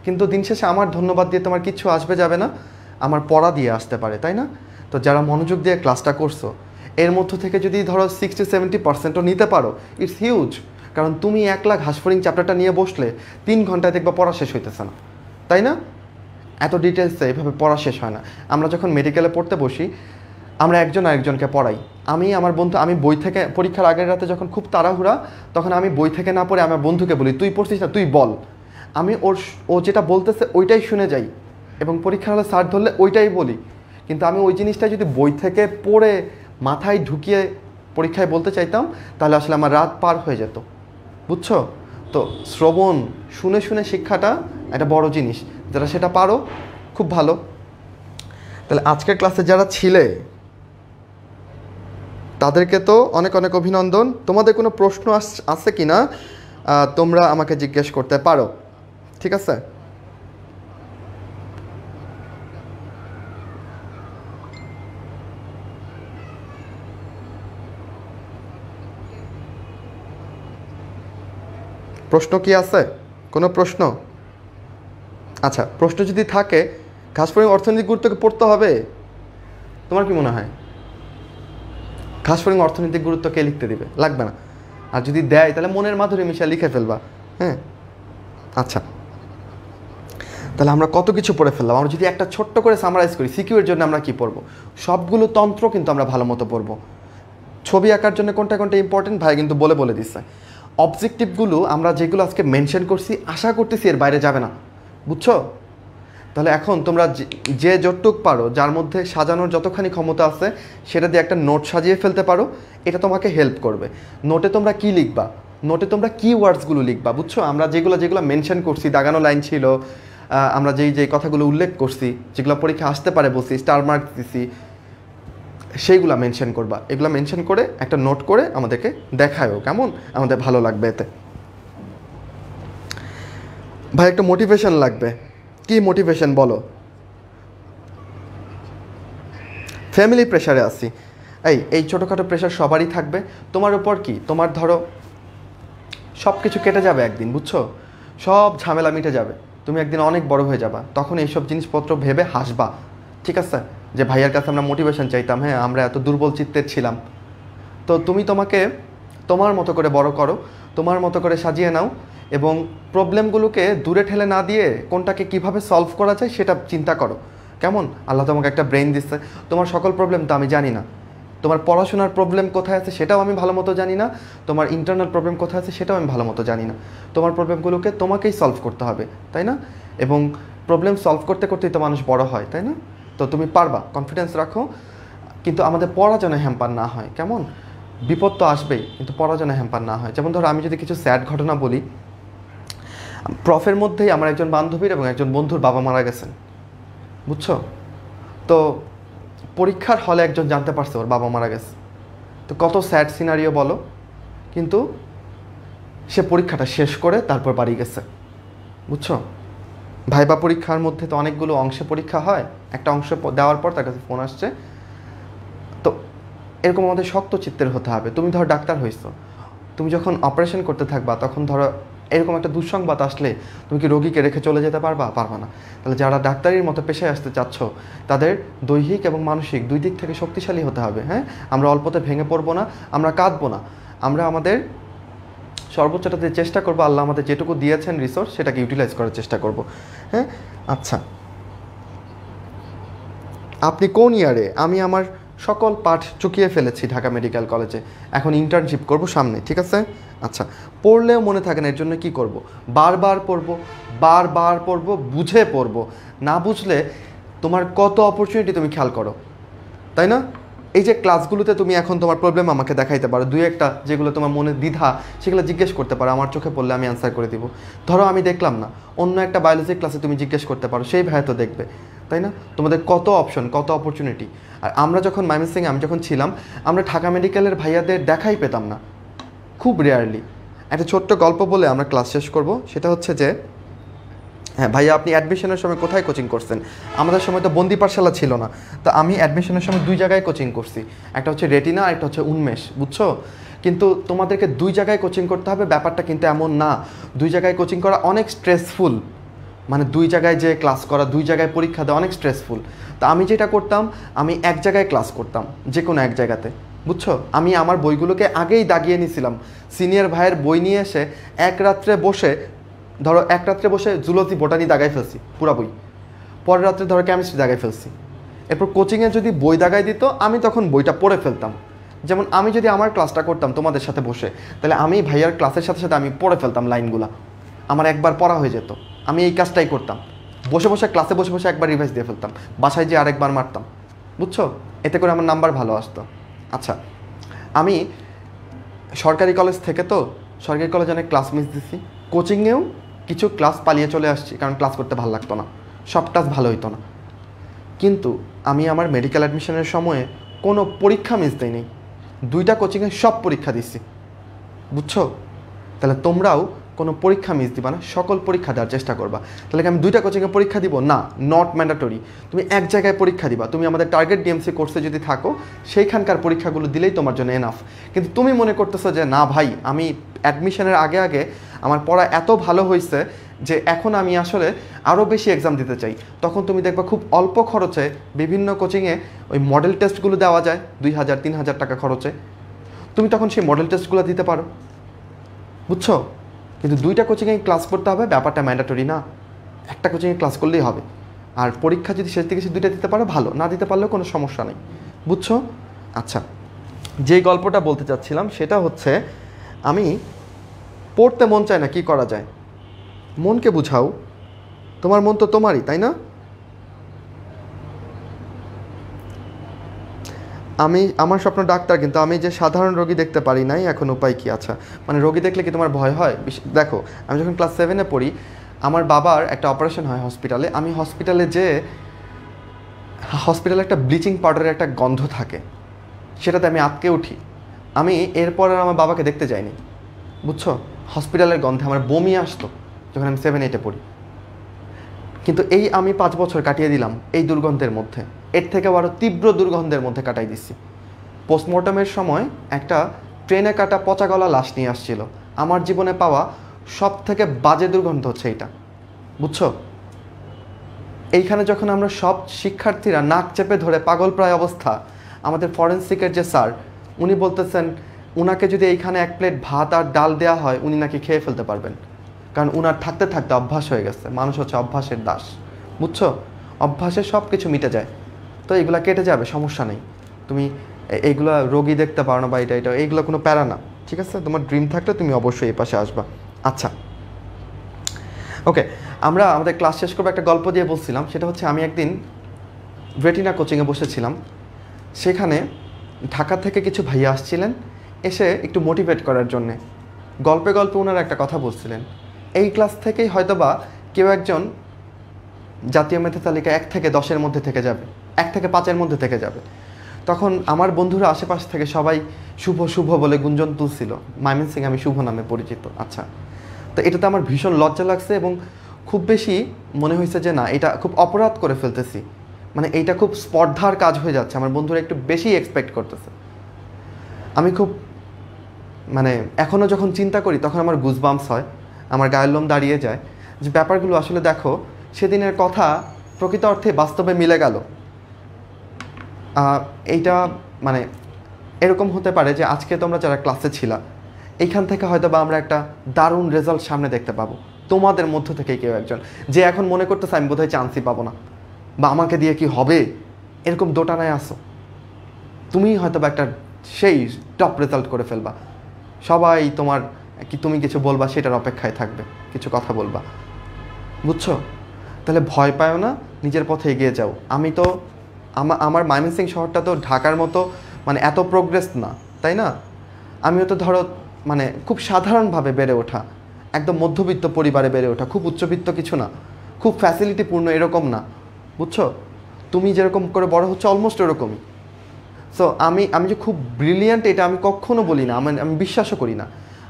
কিন্তু দিন শেষে আমার ধন্যবাদ দিয়ে তোমার কিচ্ছু আসবে যাবে না, আমার পড়া দিয়ে আসতে পারে, তাই না? তো যারা মনোযোগ দিয়ে ক্লাসটা করছো, এর মধ্য থেকে যদি ধরো 60-70% নিতে পারো, ইটস হিউজ। কারণ তুমি একলা ঘাসফড়িং চ্যাপ্টারটা নিয়ে বসলে 3 ঘন্টায় দেখবা পড়া শেষ হইতেছে না, তাই না? এত ডিটেলসে এভাবে পড়া শেষ হয় না। আমরা যখন মেডিকেলে পড়তে বসি, আমরা একজন আরেকজনকে পড়াই। আমার বন্ধু, আমি বই থেকে পরীক্ষার আগের রাতে যখন খুব তাড়াহুড়া, তখন আমি বই থেকে না পড়ে আমার বন্ধুকে বলি, তুই পড়ছিস না, তুই বল। আমি ও যেটা বলতেছে ওইটাই শুনে যাই এবং পরীক্ষার হলে স্যার ধরলে ওইটাই বলি। কিন্তু আমি ওই জিনিসটা যদি বই থেকে পড়ে মাথায় ঢুকিয়ে পরীক্ষায় বলতে চাইতাম, তাহলে আসলে আমার রাত পার হয়ে যেত। বুঝছো? তো শ্রবণ, শুনে শুনে শিক্ষাটা একটা বড় জিনিস, যারা সেটা পারো খুব ভালো। তাহলে আজকের ক্লাসে যারা ছিলে তাদেরকে তো অনেক অনেক অভিনন্দন। তোমাদের কোনো প্রশ্ন আছে কি না তোমরা আমাকে জিজ্ঞেস করতে পারো। ঠিক আছে? প্রশ্ন কি আছে? কোনো প্রশ্ন? আচ্ছা, প্রশ্ন যদি থাকে, ঘাসফড়িং অর্থনৈতিক গুরুত্বকে পড়তে হবে। তোমার কি মনে হয় ঘাসফড়িং অর্থনৈতিক গুরুত্বকে লিখতে দিবে? লাগবে না। আর যদি দেয় তাহলে মনের মাধুরী মিশিয়ে লিখে ফেলবা। হ্যাঁ, আচ্ছা। তাহলে আমরা কত কিছু পড়ে ফেললাম। আমরা যদি একটা ছোট্ট করে সামারাইজ করি সিকিউর জন্য আমরা কি পড়ব, সবগুলো তন্ত্র কিন্তু আমরা ভালো মতো পড়ব। ছবি আঁকার জন্য কোনটা কোনটা ইম্পর্টেন্ট ভাই কিন্তু বলে বলে দিচ্ছে। অবজেক্টিভগুলো আমরা যেগুলো আজকে মেনশন করছি আশা করতেছি এর বাইরে যাবে না, বুঝছো? তাহলে এখন তোমরা যে যতটুক পারো, যার মধ্যে সাজানোর যতখানি ক্ষমতা আছে সেটা দিয়ে একটা নোট সাজিয়ে ফেলতে পারো, এটা তোমাকে হেল্প করবে। নোটে তোমরা কি লিখবা, নোটে তোমরা কি ওয়ার্ডসগুলো লিখবা, বুঝছো? আমরা যেগুলো যেগুলো মেনশন করছি, দাগানো লাইন ছিল, আমরা যেই যেই কথাগুলো উল্লেখ করছি, যেগুলো পরীক্ষা আসতে পারে বলছি, স্টার মার্ক দিছি, সেইগুলো মেনশন করবা। এগুলো মেনশন করে একটা নোট করে আমাদেরকে দেখায়ও, কেমন আমাদের ভালো লাগবে। এতে ভাই একটা মোটিভেশন লাগবে, কি মোটিভেশন বলো? ফ্যামিলি প্রেশারে আসি, এই ছোটোখাটো প্রেশার সবারই থাকবে তোমার উপর। কি তোমার ধরো সব কিছু কেটে যাবে একদিন, বুঝছো? সব ঝামেলা মিটে যাবে, তুমি একদিন অনেক বড় হয়ে যাবা, তখন এইসব জিনিসপত্র ভেবে হাসবা। ঠিক আছে, যে ভাইয়ার কাছে আমরা মোটিভেশন চাইতাম, হ্যাঁ আমরা এত দুর্বল চিত্তের ছিলাম। তো তুমি তোমাকে তোমার মতো করে বড় করো, তোমার মতো করে সাজিয়ে নাও, এবং প্রবলেমগুলোকে দূরে ঠেলে না দিয়ে কোনটাকে কিভাবে সলভ করা যায় সেটা চিন্তা করো, কেমন? আল্লাহ তোমাকে একটা ব্রেন দিচ্ছে। তোমার সকল প্রবলেম তো আমি জানি না, তোমার পড়াশোনার প্রবলেম কোথায় আছে সেটাও আমি ভালো মতো জানি না, তোমার ইন্টারনাল প্রবলেম কোথায় আছে সেটাও আমি ভালো মতো জানি না। তোমার প্রবলেমগুলোকে তোমাকেই সলভ করতে হবে, তাই না? এবং প্রবলেম সলভ করতে করতেই তো মানুষ বড় হয়, তাই না? তো তুমি পারবা, কনফিডেন্স রাখো, কিন্তু আমাদের পড়া যেন হ্যাম্পার না হয়, কেমন? বিপদ তো আসবেই, কিন্তু পড়া যেন হ্যাম্পার না হয়। যেমন ধরো আমি যদি কিছু স্যাড ঘটনা বলি, প্রফের মধ্যেই আমার একজন বান্ধবীর এবং একজন বন্ধুর বাবা মারা গেছেন, বুঝছো? তো পরীক্ষার হলে একজন জানতে পারছে ওর বাবা মারা গেছে। তো কত স্যাড সিনারিও বলো, কিন্তু সে পরীক্ষাটা শেষ করে তারপর বাড়ি গেছে, বুঝছো? ভাইবা পরীক্ষার মধ্যে তো অনেকগুলো অংশে পরীক্ষা হয়, একটা অংশ দেওয়ার পর তার কাছে ফোন আসছে। তো এরকম আমাদের শক্ত চিত্তের হতে হবে। তুমি ধরো ডাক্তার হয়েছো, তুমি যখন অপারেশন করতে থাকবা তখন ধরো এরকম একটা দুঃসংবাদ আসলে তুমি কি রোগীকে রেখে চলে যেতে পারবা? পারবা না। তাহলে যারা ডাক্তারির মতো পেশায় আসতে চাচ্ছ তাদের দৈহিক এবং মানসিক দুই দিক থেকে শক্তিশালী হতে হবে। হ্যাঁ, আমরা অল্পতে ভেঙে পড়বো না, আমরা কাঁদবো না, আমরা আমাদের সর্বোচ্চটাতে চেষ্টা করবো। আল্লাহ আমাদের যেটুকু দিয়েছেন রিসোর্স সেটাকে ইউটিলাইজ করার চেষ্টা করব। হ্যাঁ, আচ্ছা আপনি কোন ইয়ারে? আমি আমার সকল পাঠ চুকিয়ে ফেলেছি ঢাকা মেডিকেল কলেজে, এখন ইন্টার্নশিপ করব সামনে, ঠিক আছে? আচ্ছা, পড়লেও মনে থাকে না, এর জন্য কী করব? বারবার পড়ব, বারবার পড়ব, বুঝে পড়ব। না বুঝলে তোমার কত অপরচুনিটি তুমি খেয়াল করো, তাই না? এই যে ক্লাসগুলোতে তুমি এখন তোমার প্রবলেম আমাকে দেখাইতে পারো, দুই একটা যেগুলো তোমার মনে দ্বিধা সেগুলো জিজ্ঞেস করতে পারো, আমার চোখে পড়লে আমি অ্যান্সার করে দিব। ধরো আমি দেখলাম না, অন্য একটা বায়োলজি ক্লাসে তুমি জিজ্ঞেস করতে পারো, সেই ভাই তো দেখবে, তাই না? তোমাদের কত অপশন, কত অপরচুনিটি। আর আমরা যখন ময়মনসিংহে আমি যখন ছিলাম, আমরা ঢাকা মেডিকেলের ভাইয়াদের দেখাই পেতাম না, খুব রেয়ারলি। একটা ছোট্ট গল্প বলে আমরা ক্লাস শেষ করব, সেটা হচ্ছে যে, হ্যাঁ ভাইয়া আপনি অ্যাডমিশনের সময় কোথায় কোচিং করছেন? আমাদের সময় তো বন্দি পাঠশালা ছিল না, তো আমি অ্যাডমিশনের সময় দুই জায়গায় কোচিং করছি, একটা হচ্ছে রেটিনা আর একটা হচ্ছে উন্মেষ, বুঝছো? কিন্তু তোমাদেরকে দুই জায়গায় কোচিং করতে হবে, ব্যাপারটা কিন্তু এমন না। দুই জায়গায় কোচিং করা অনেক স্ট্রেসফুল, মানে দুই জায়গায় যে ক্লাস করা, দুই জায়গায় পরীক্ষা দেওয়া অনেক স্ট্রেসফুল। তো আমি যেটা করতাম, আমি এক জায়গায় ক্লাস করতাম, যে কোনো এক জায়গাতে, বুঝছো? আমি আমার বইগুলোকে আগেই দাগিয়ে নিয়েছিলাম, সিনিয়র ভাইয়ের বই নিয়ে এসে এক রাত্রে বসে জুলজি বোটানি দাগায় ফেলছি পুরা বই, পরের রাত্রে ধরো কেমিস্ট্রি দাগায় ফেলছি। এরপর কোচিংয়ে যদি বই দাগায় দিত আমি তখন বইটা পড়ে ফেলতাম। যেমন আমি যদি আমার ক্লাসটা করতাম তোমাদের সাথে বসে, তাহলে আমি ভাইয়ার ক্লাসের সাথে সাথে আমি পড়ে ফেলতাম লাইনগুলা, আমার একবার পড়া হয়ে যেত। আমি এই কাজটাই করতাম, বসে বসে ক্লাসে বসে বসে একবার রিভাইজ দিয়ে ফেলতাম, বাসায় যেয়ে আরেকবার মারতাম, বুঝছো? এতে করে আমার নাম্বার ভালো আসতো। আচ্ছা আমি সরকারি কলেজ থেকে, তো সরকারি কলেজে অনেক ক্লাস মিস দিছি, কোচিংয়েও কিছু ক্লাস পালিয়ে চলে আসছি, কারণ ক্লাস করতে ভালো লাগতো না, সব ক্লাস ভালো হইতো না। কিন্তু আমি আমার মেডিকেল অ্যাডমিশনের সময়ে কোনো পরীক্ষা মিস দিইনি, দুইটা কোচিংয়ে সব পরীক্ষা দিচ্ছি, বুঝছো? তাহলে তোমরাও কোনো পরীক্ষা মিস দিবা না, সকল পরীক্ষা দেওয়ার চেষ্টা করবা। তাহলে আমি দুইটা কোচিংয়ে পরীক্ষা দিব না, নট ম্যান্ডেটরি। তুমি এক জায়গায় পরীক্ষা দিবা, তুমি আমাদের টার্গেট ডিএমসি কোর্সে যদি থাকো সেইখানকার পরীক্ষাগুলো দিলেই তোমার জন্য এনাফ। কিন্তু তুমি মনে করতেছো যে না ভাই আমি অ্যাডমিশনের আগে আগে আমার পড়া এত ভালো হয়েছে যে এখন আমি আসলে আরও বেশি এক্সাম দিতে চাই, তখন তুমি দেখবা খুব অল্প খরচে বিভিন্ন কোচিংয়ে ওই মডেল টেস্টগুলো দেওয়া যায়, 2000-3000 টাকা খরচে, তুমি তখন সেই মডেল টেস্টগুলো দিতে পারো, বুঝছো? কিন্তু দুইটা কোচিংয়ে ক্লাস করতে হবে, ব্যাপারটা ম্যান্ডেটরি না। एक कोचिंग क्लास कर ले और परीक्षा जो शेष दिखे से दुईटा दीते भलो ना दीते पर समस्या नहीं बुझो। अच्छा जे गल्पटा बोलते चाচ্ছিলাম সেটা হচ্ছে আমি পড়তে মন চায় না কি করা যায়। মনকে বুঝাও, তোমার মন তো তোমারই, তাই না? আমি আমার স্বপ্ন ডাক্তার, কিন্তু আমি যে সাধারণ রোগী দেখতে পারি নাই, এখন উপায় কি? আচ্ছা মানে রোগী দেখলে কি তোমার ভয় হয়? দেখো আমি যখন ক্লাস 7 এ পড়ি আমার বাবার একটা অপারেশন হয় হসপিটালে। আমি হসপিটালে যে হসপিটালে একটা ব্লিচিং পাউডারের একটা গন্ধ থাকে সেটাতে আমি আঁতকে উঠি। আমি এরপর আর আমার বাবাকে দেখতে যাইনি, বুঝছো? হসপিটালের গন্ধে আমার বমি আসতো যখন আমি 7-8-এ পড়ি। কিন্তু এই আমি 5 বছর কাটিয়ে দিলাম এই দুর্গন্ধের মধ্যে, এর থেকে আরও তীব্র দুর্গন্ধের মধ্যে কাটাই দিচ্ছি। পোস্টমর্টমের সময় একটা ট্রেনে কাটা পচা গলা লাশ নিয়ে আসছিল। আমার জীবনে পাওয়া সব থেকে বাজে দুর্গন্ধ হচ্ছে এইটা, বুঝছো? এইখানে যখন আমরা সব শিক্ষার্থীরা নাক চেপে ধরে পাগল প্রায় অবস্থা, আমাদের ফরেন্সিকের যে স্যার উনি বলতেছেন উনাকে যদি এইখানে 1 প্লেট ভাত আর ডাল দেওয়া হয় উনি নাকি খেয়ে ফেলতে পারবেন, কারণ উনার থাকতে থাকতে অভ্যাস হয়ে গেছে। মানুষ হচ্ছে অভ্যাসের দাস, বুঝছো? অভ্যাসে সব কিছু মিটে যায়, তো এগুলো কেটে যাবে, সমস্যা নেই। তুমি এইগুলো রোগী দেখতে পারো না বা এটা এটা এইগুলো কোনো প্যারা না, ঠিক আছে? তোমার ড্রিম থাকলে তুমি অবশ্যই এই পাশে আসবা। আচ্ছা ওকে, আমরা আমাদের ক্লাস শেষ করবো একটা গল্প দিয়ে বলছিলাম। সেটা হচ্ছে আমি একদিন রেটিনা কোচিংয়ে বসেছিলাম, সেখানে ঢাকা থেকে কিছু ভাইয়া আসছিলেন, এসে একটু মোটিভেট করার জন্যে গল্পে গল্পে ওনারা একটা কথা বলছিলেন। এই ক্লাস থেকেই হয়তোবা কেউ একজন জাতীয় মেধা তালিকা 1 থেকে 10-এর মধ্যে থেকে যাবে, 1 থেকে 5-এর মধ্যে থেকে যাবে। তখন আমার বন্ধুরা আশেপাশ থেকে সবাই শুভ শুভ বলে গুঞ্জন তুলছিল। ময়মনসিংহ আমি শুভ নামে পরিচিত। আচ্ছা তো এটাতে আমার ভীষণ লজ্জা লাগছে এবং খুব বেশি মনে হয়েছে যে না এটা খুব অপরাধ করে ফেলতেছি, মানে এইটা খুব স্পর্ধার কাজ হয়ে যাচ্ছে, আমার বন্ধুরা একটু বেশি এক্সপেক্ট করতেছে। আমি খুব মানে এখনও যখন চিন্তা করি তখন আমার গুজবাম্পস হয়, আমার গায়ের লোম দাঁড়িয়ে যায় যে ব্যাপারগুলো আসলে দেখো সেদিনের কথা প্রকৃত অর্থে বাস্তবে মিলে গেল। এইটা মানে এরকম হতে পারে যে আজকে তোমরা যারা ক্লাসে ছিলা এইখান থেকে হয়তো বা আমরা একটা দারুণ রেজাল্ট সামনে দেখতে পাবো, তোমাদের মধ্য থেকে কেউ একজন যে এখন মনে করতেছে আমি বোধহয় চান্সই পাবো না বা আমাকে দিয়ে কি হবে, এরকম দোটানায় আসো, তুমি হয়তো বা একটা সেই টপ রেজাল্ট করে ফেলবা। সবাই তোমার কি তুমি কিছু বলবা সেটার অপেক্ষায় থাকবে, কিছু কথা বলবা, বুঝছো? তাহলে ভয় পাও না, নিজের পথে এগিয়ে যাও। আমি তো আমার ময়মনসিংহ শহরটা তো ঢাকার মতো মানে এত প্রোগ্রেস না, তাই না? আমিও তো ধরো মানে খুব সাধারণভাবে বেড়ে ওঠা, একদম মধ্যবিত্ত পরিবারে বেড়ে ওঠা, খুব উচ্চবিত্ত কিছু না, খুব ফ্যাসিলিটিপূর্ণ এরকম না, বুঝছো? তুমি যেরকম করে বড় হচ্ছে অলমোস্ট এরকমই। সো আমি যে খুব ব্রিলিয়ান্ট এটা আমি কখনো বলি না, আমি বিশ্বাসও করি না।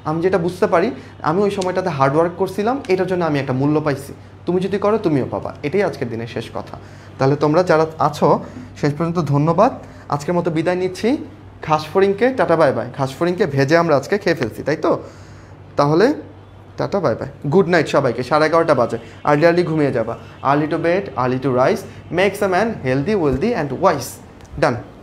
আমি যেটা বুঝতে পারি আমি ওই সময়টাতে হার্ডওয়ার্ক করছিলাম, এটার জন্য আমি একটা মূল্য পাইছি। তুমি যদি করো তুমিও পাবা, এটাই আজকের দিনের শেষ কথা। তাহলে তোমরা যারা আছো শেষ পর্যন্ত ধন্যবাদ, আজকের মতো বিদায় নিচ্ছি। খাসফড়িংকে টাটা বাই বাই। খাসফড়িংকে ভেজে আমরা আজকে খেয়ে ফেলছি, তাই তো? তাহলে tata bye bye, good night সবাইকে। 11:30 বাজে, আর্লি ঘুমিয়ে যাবা, early to bed, early to rise, makes a man healthy wealthy and wise. Done.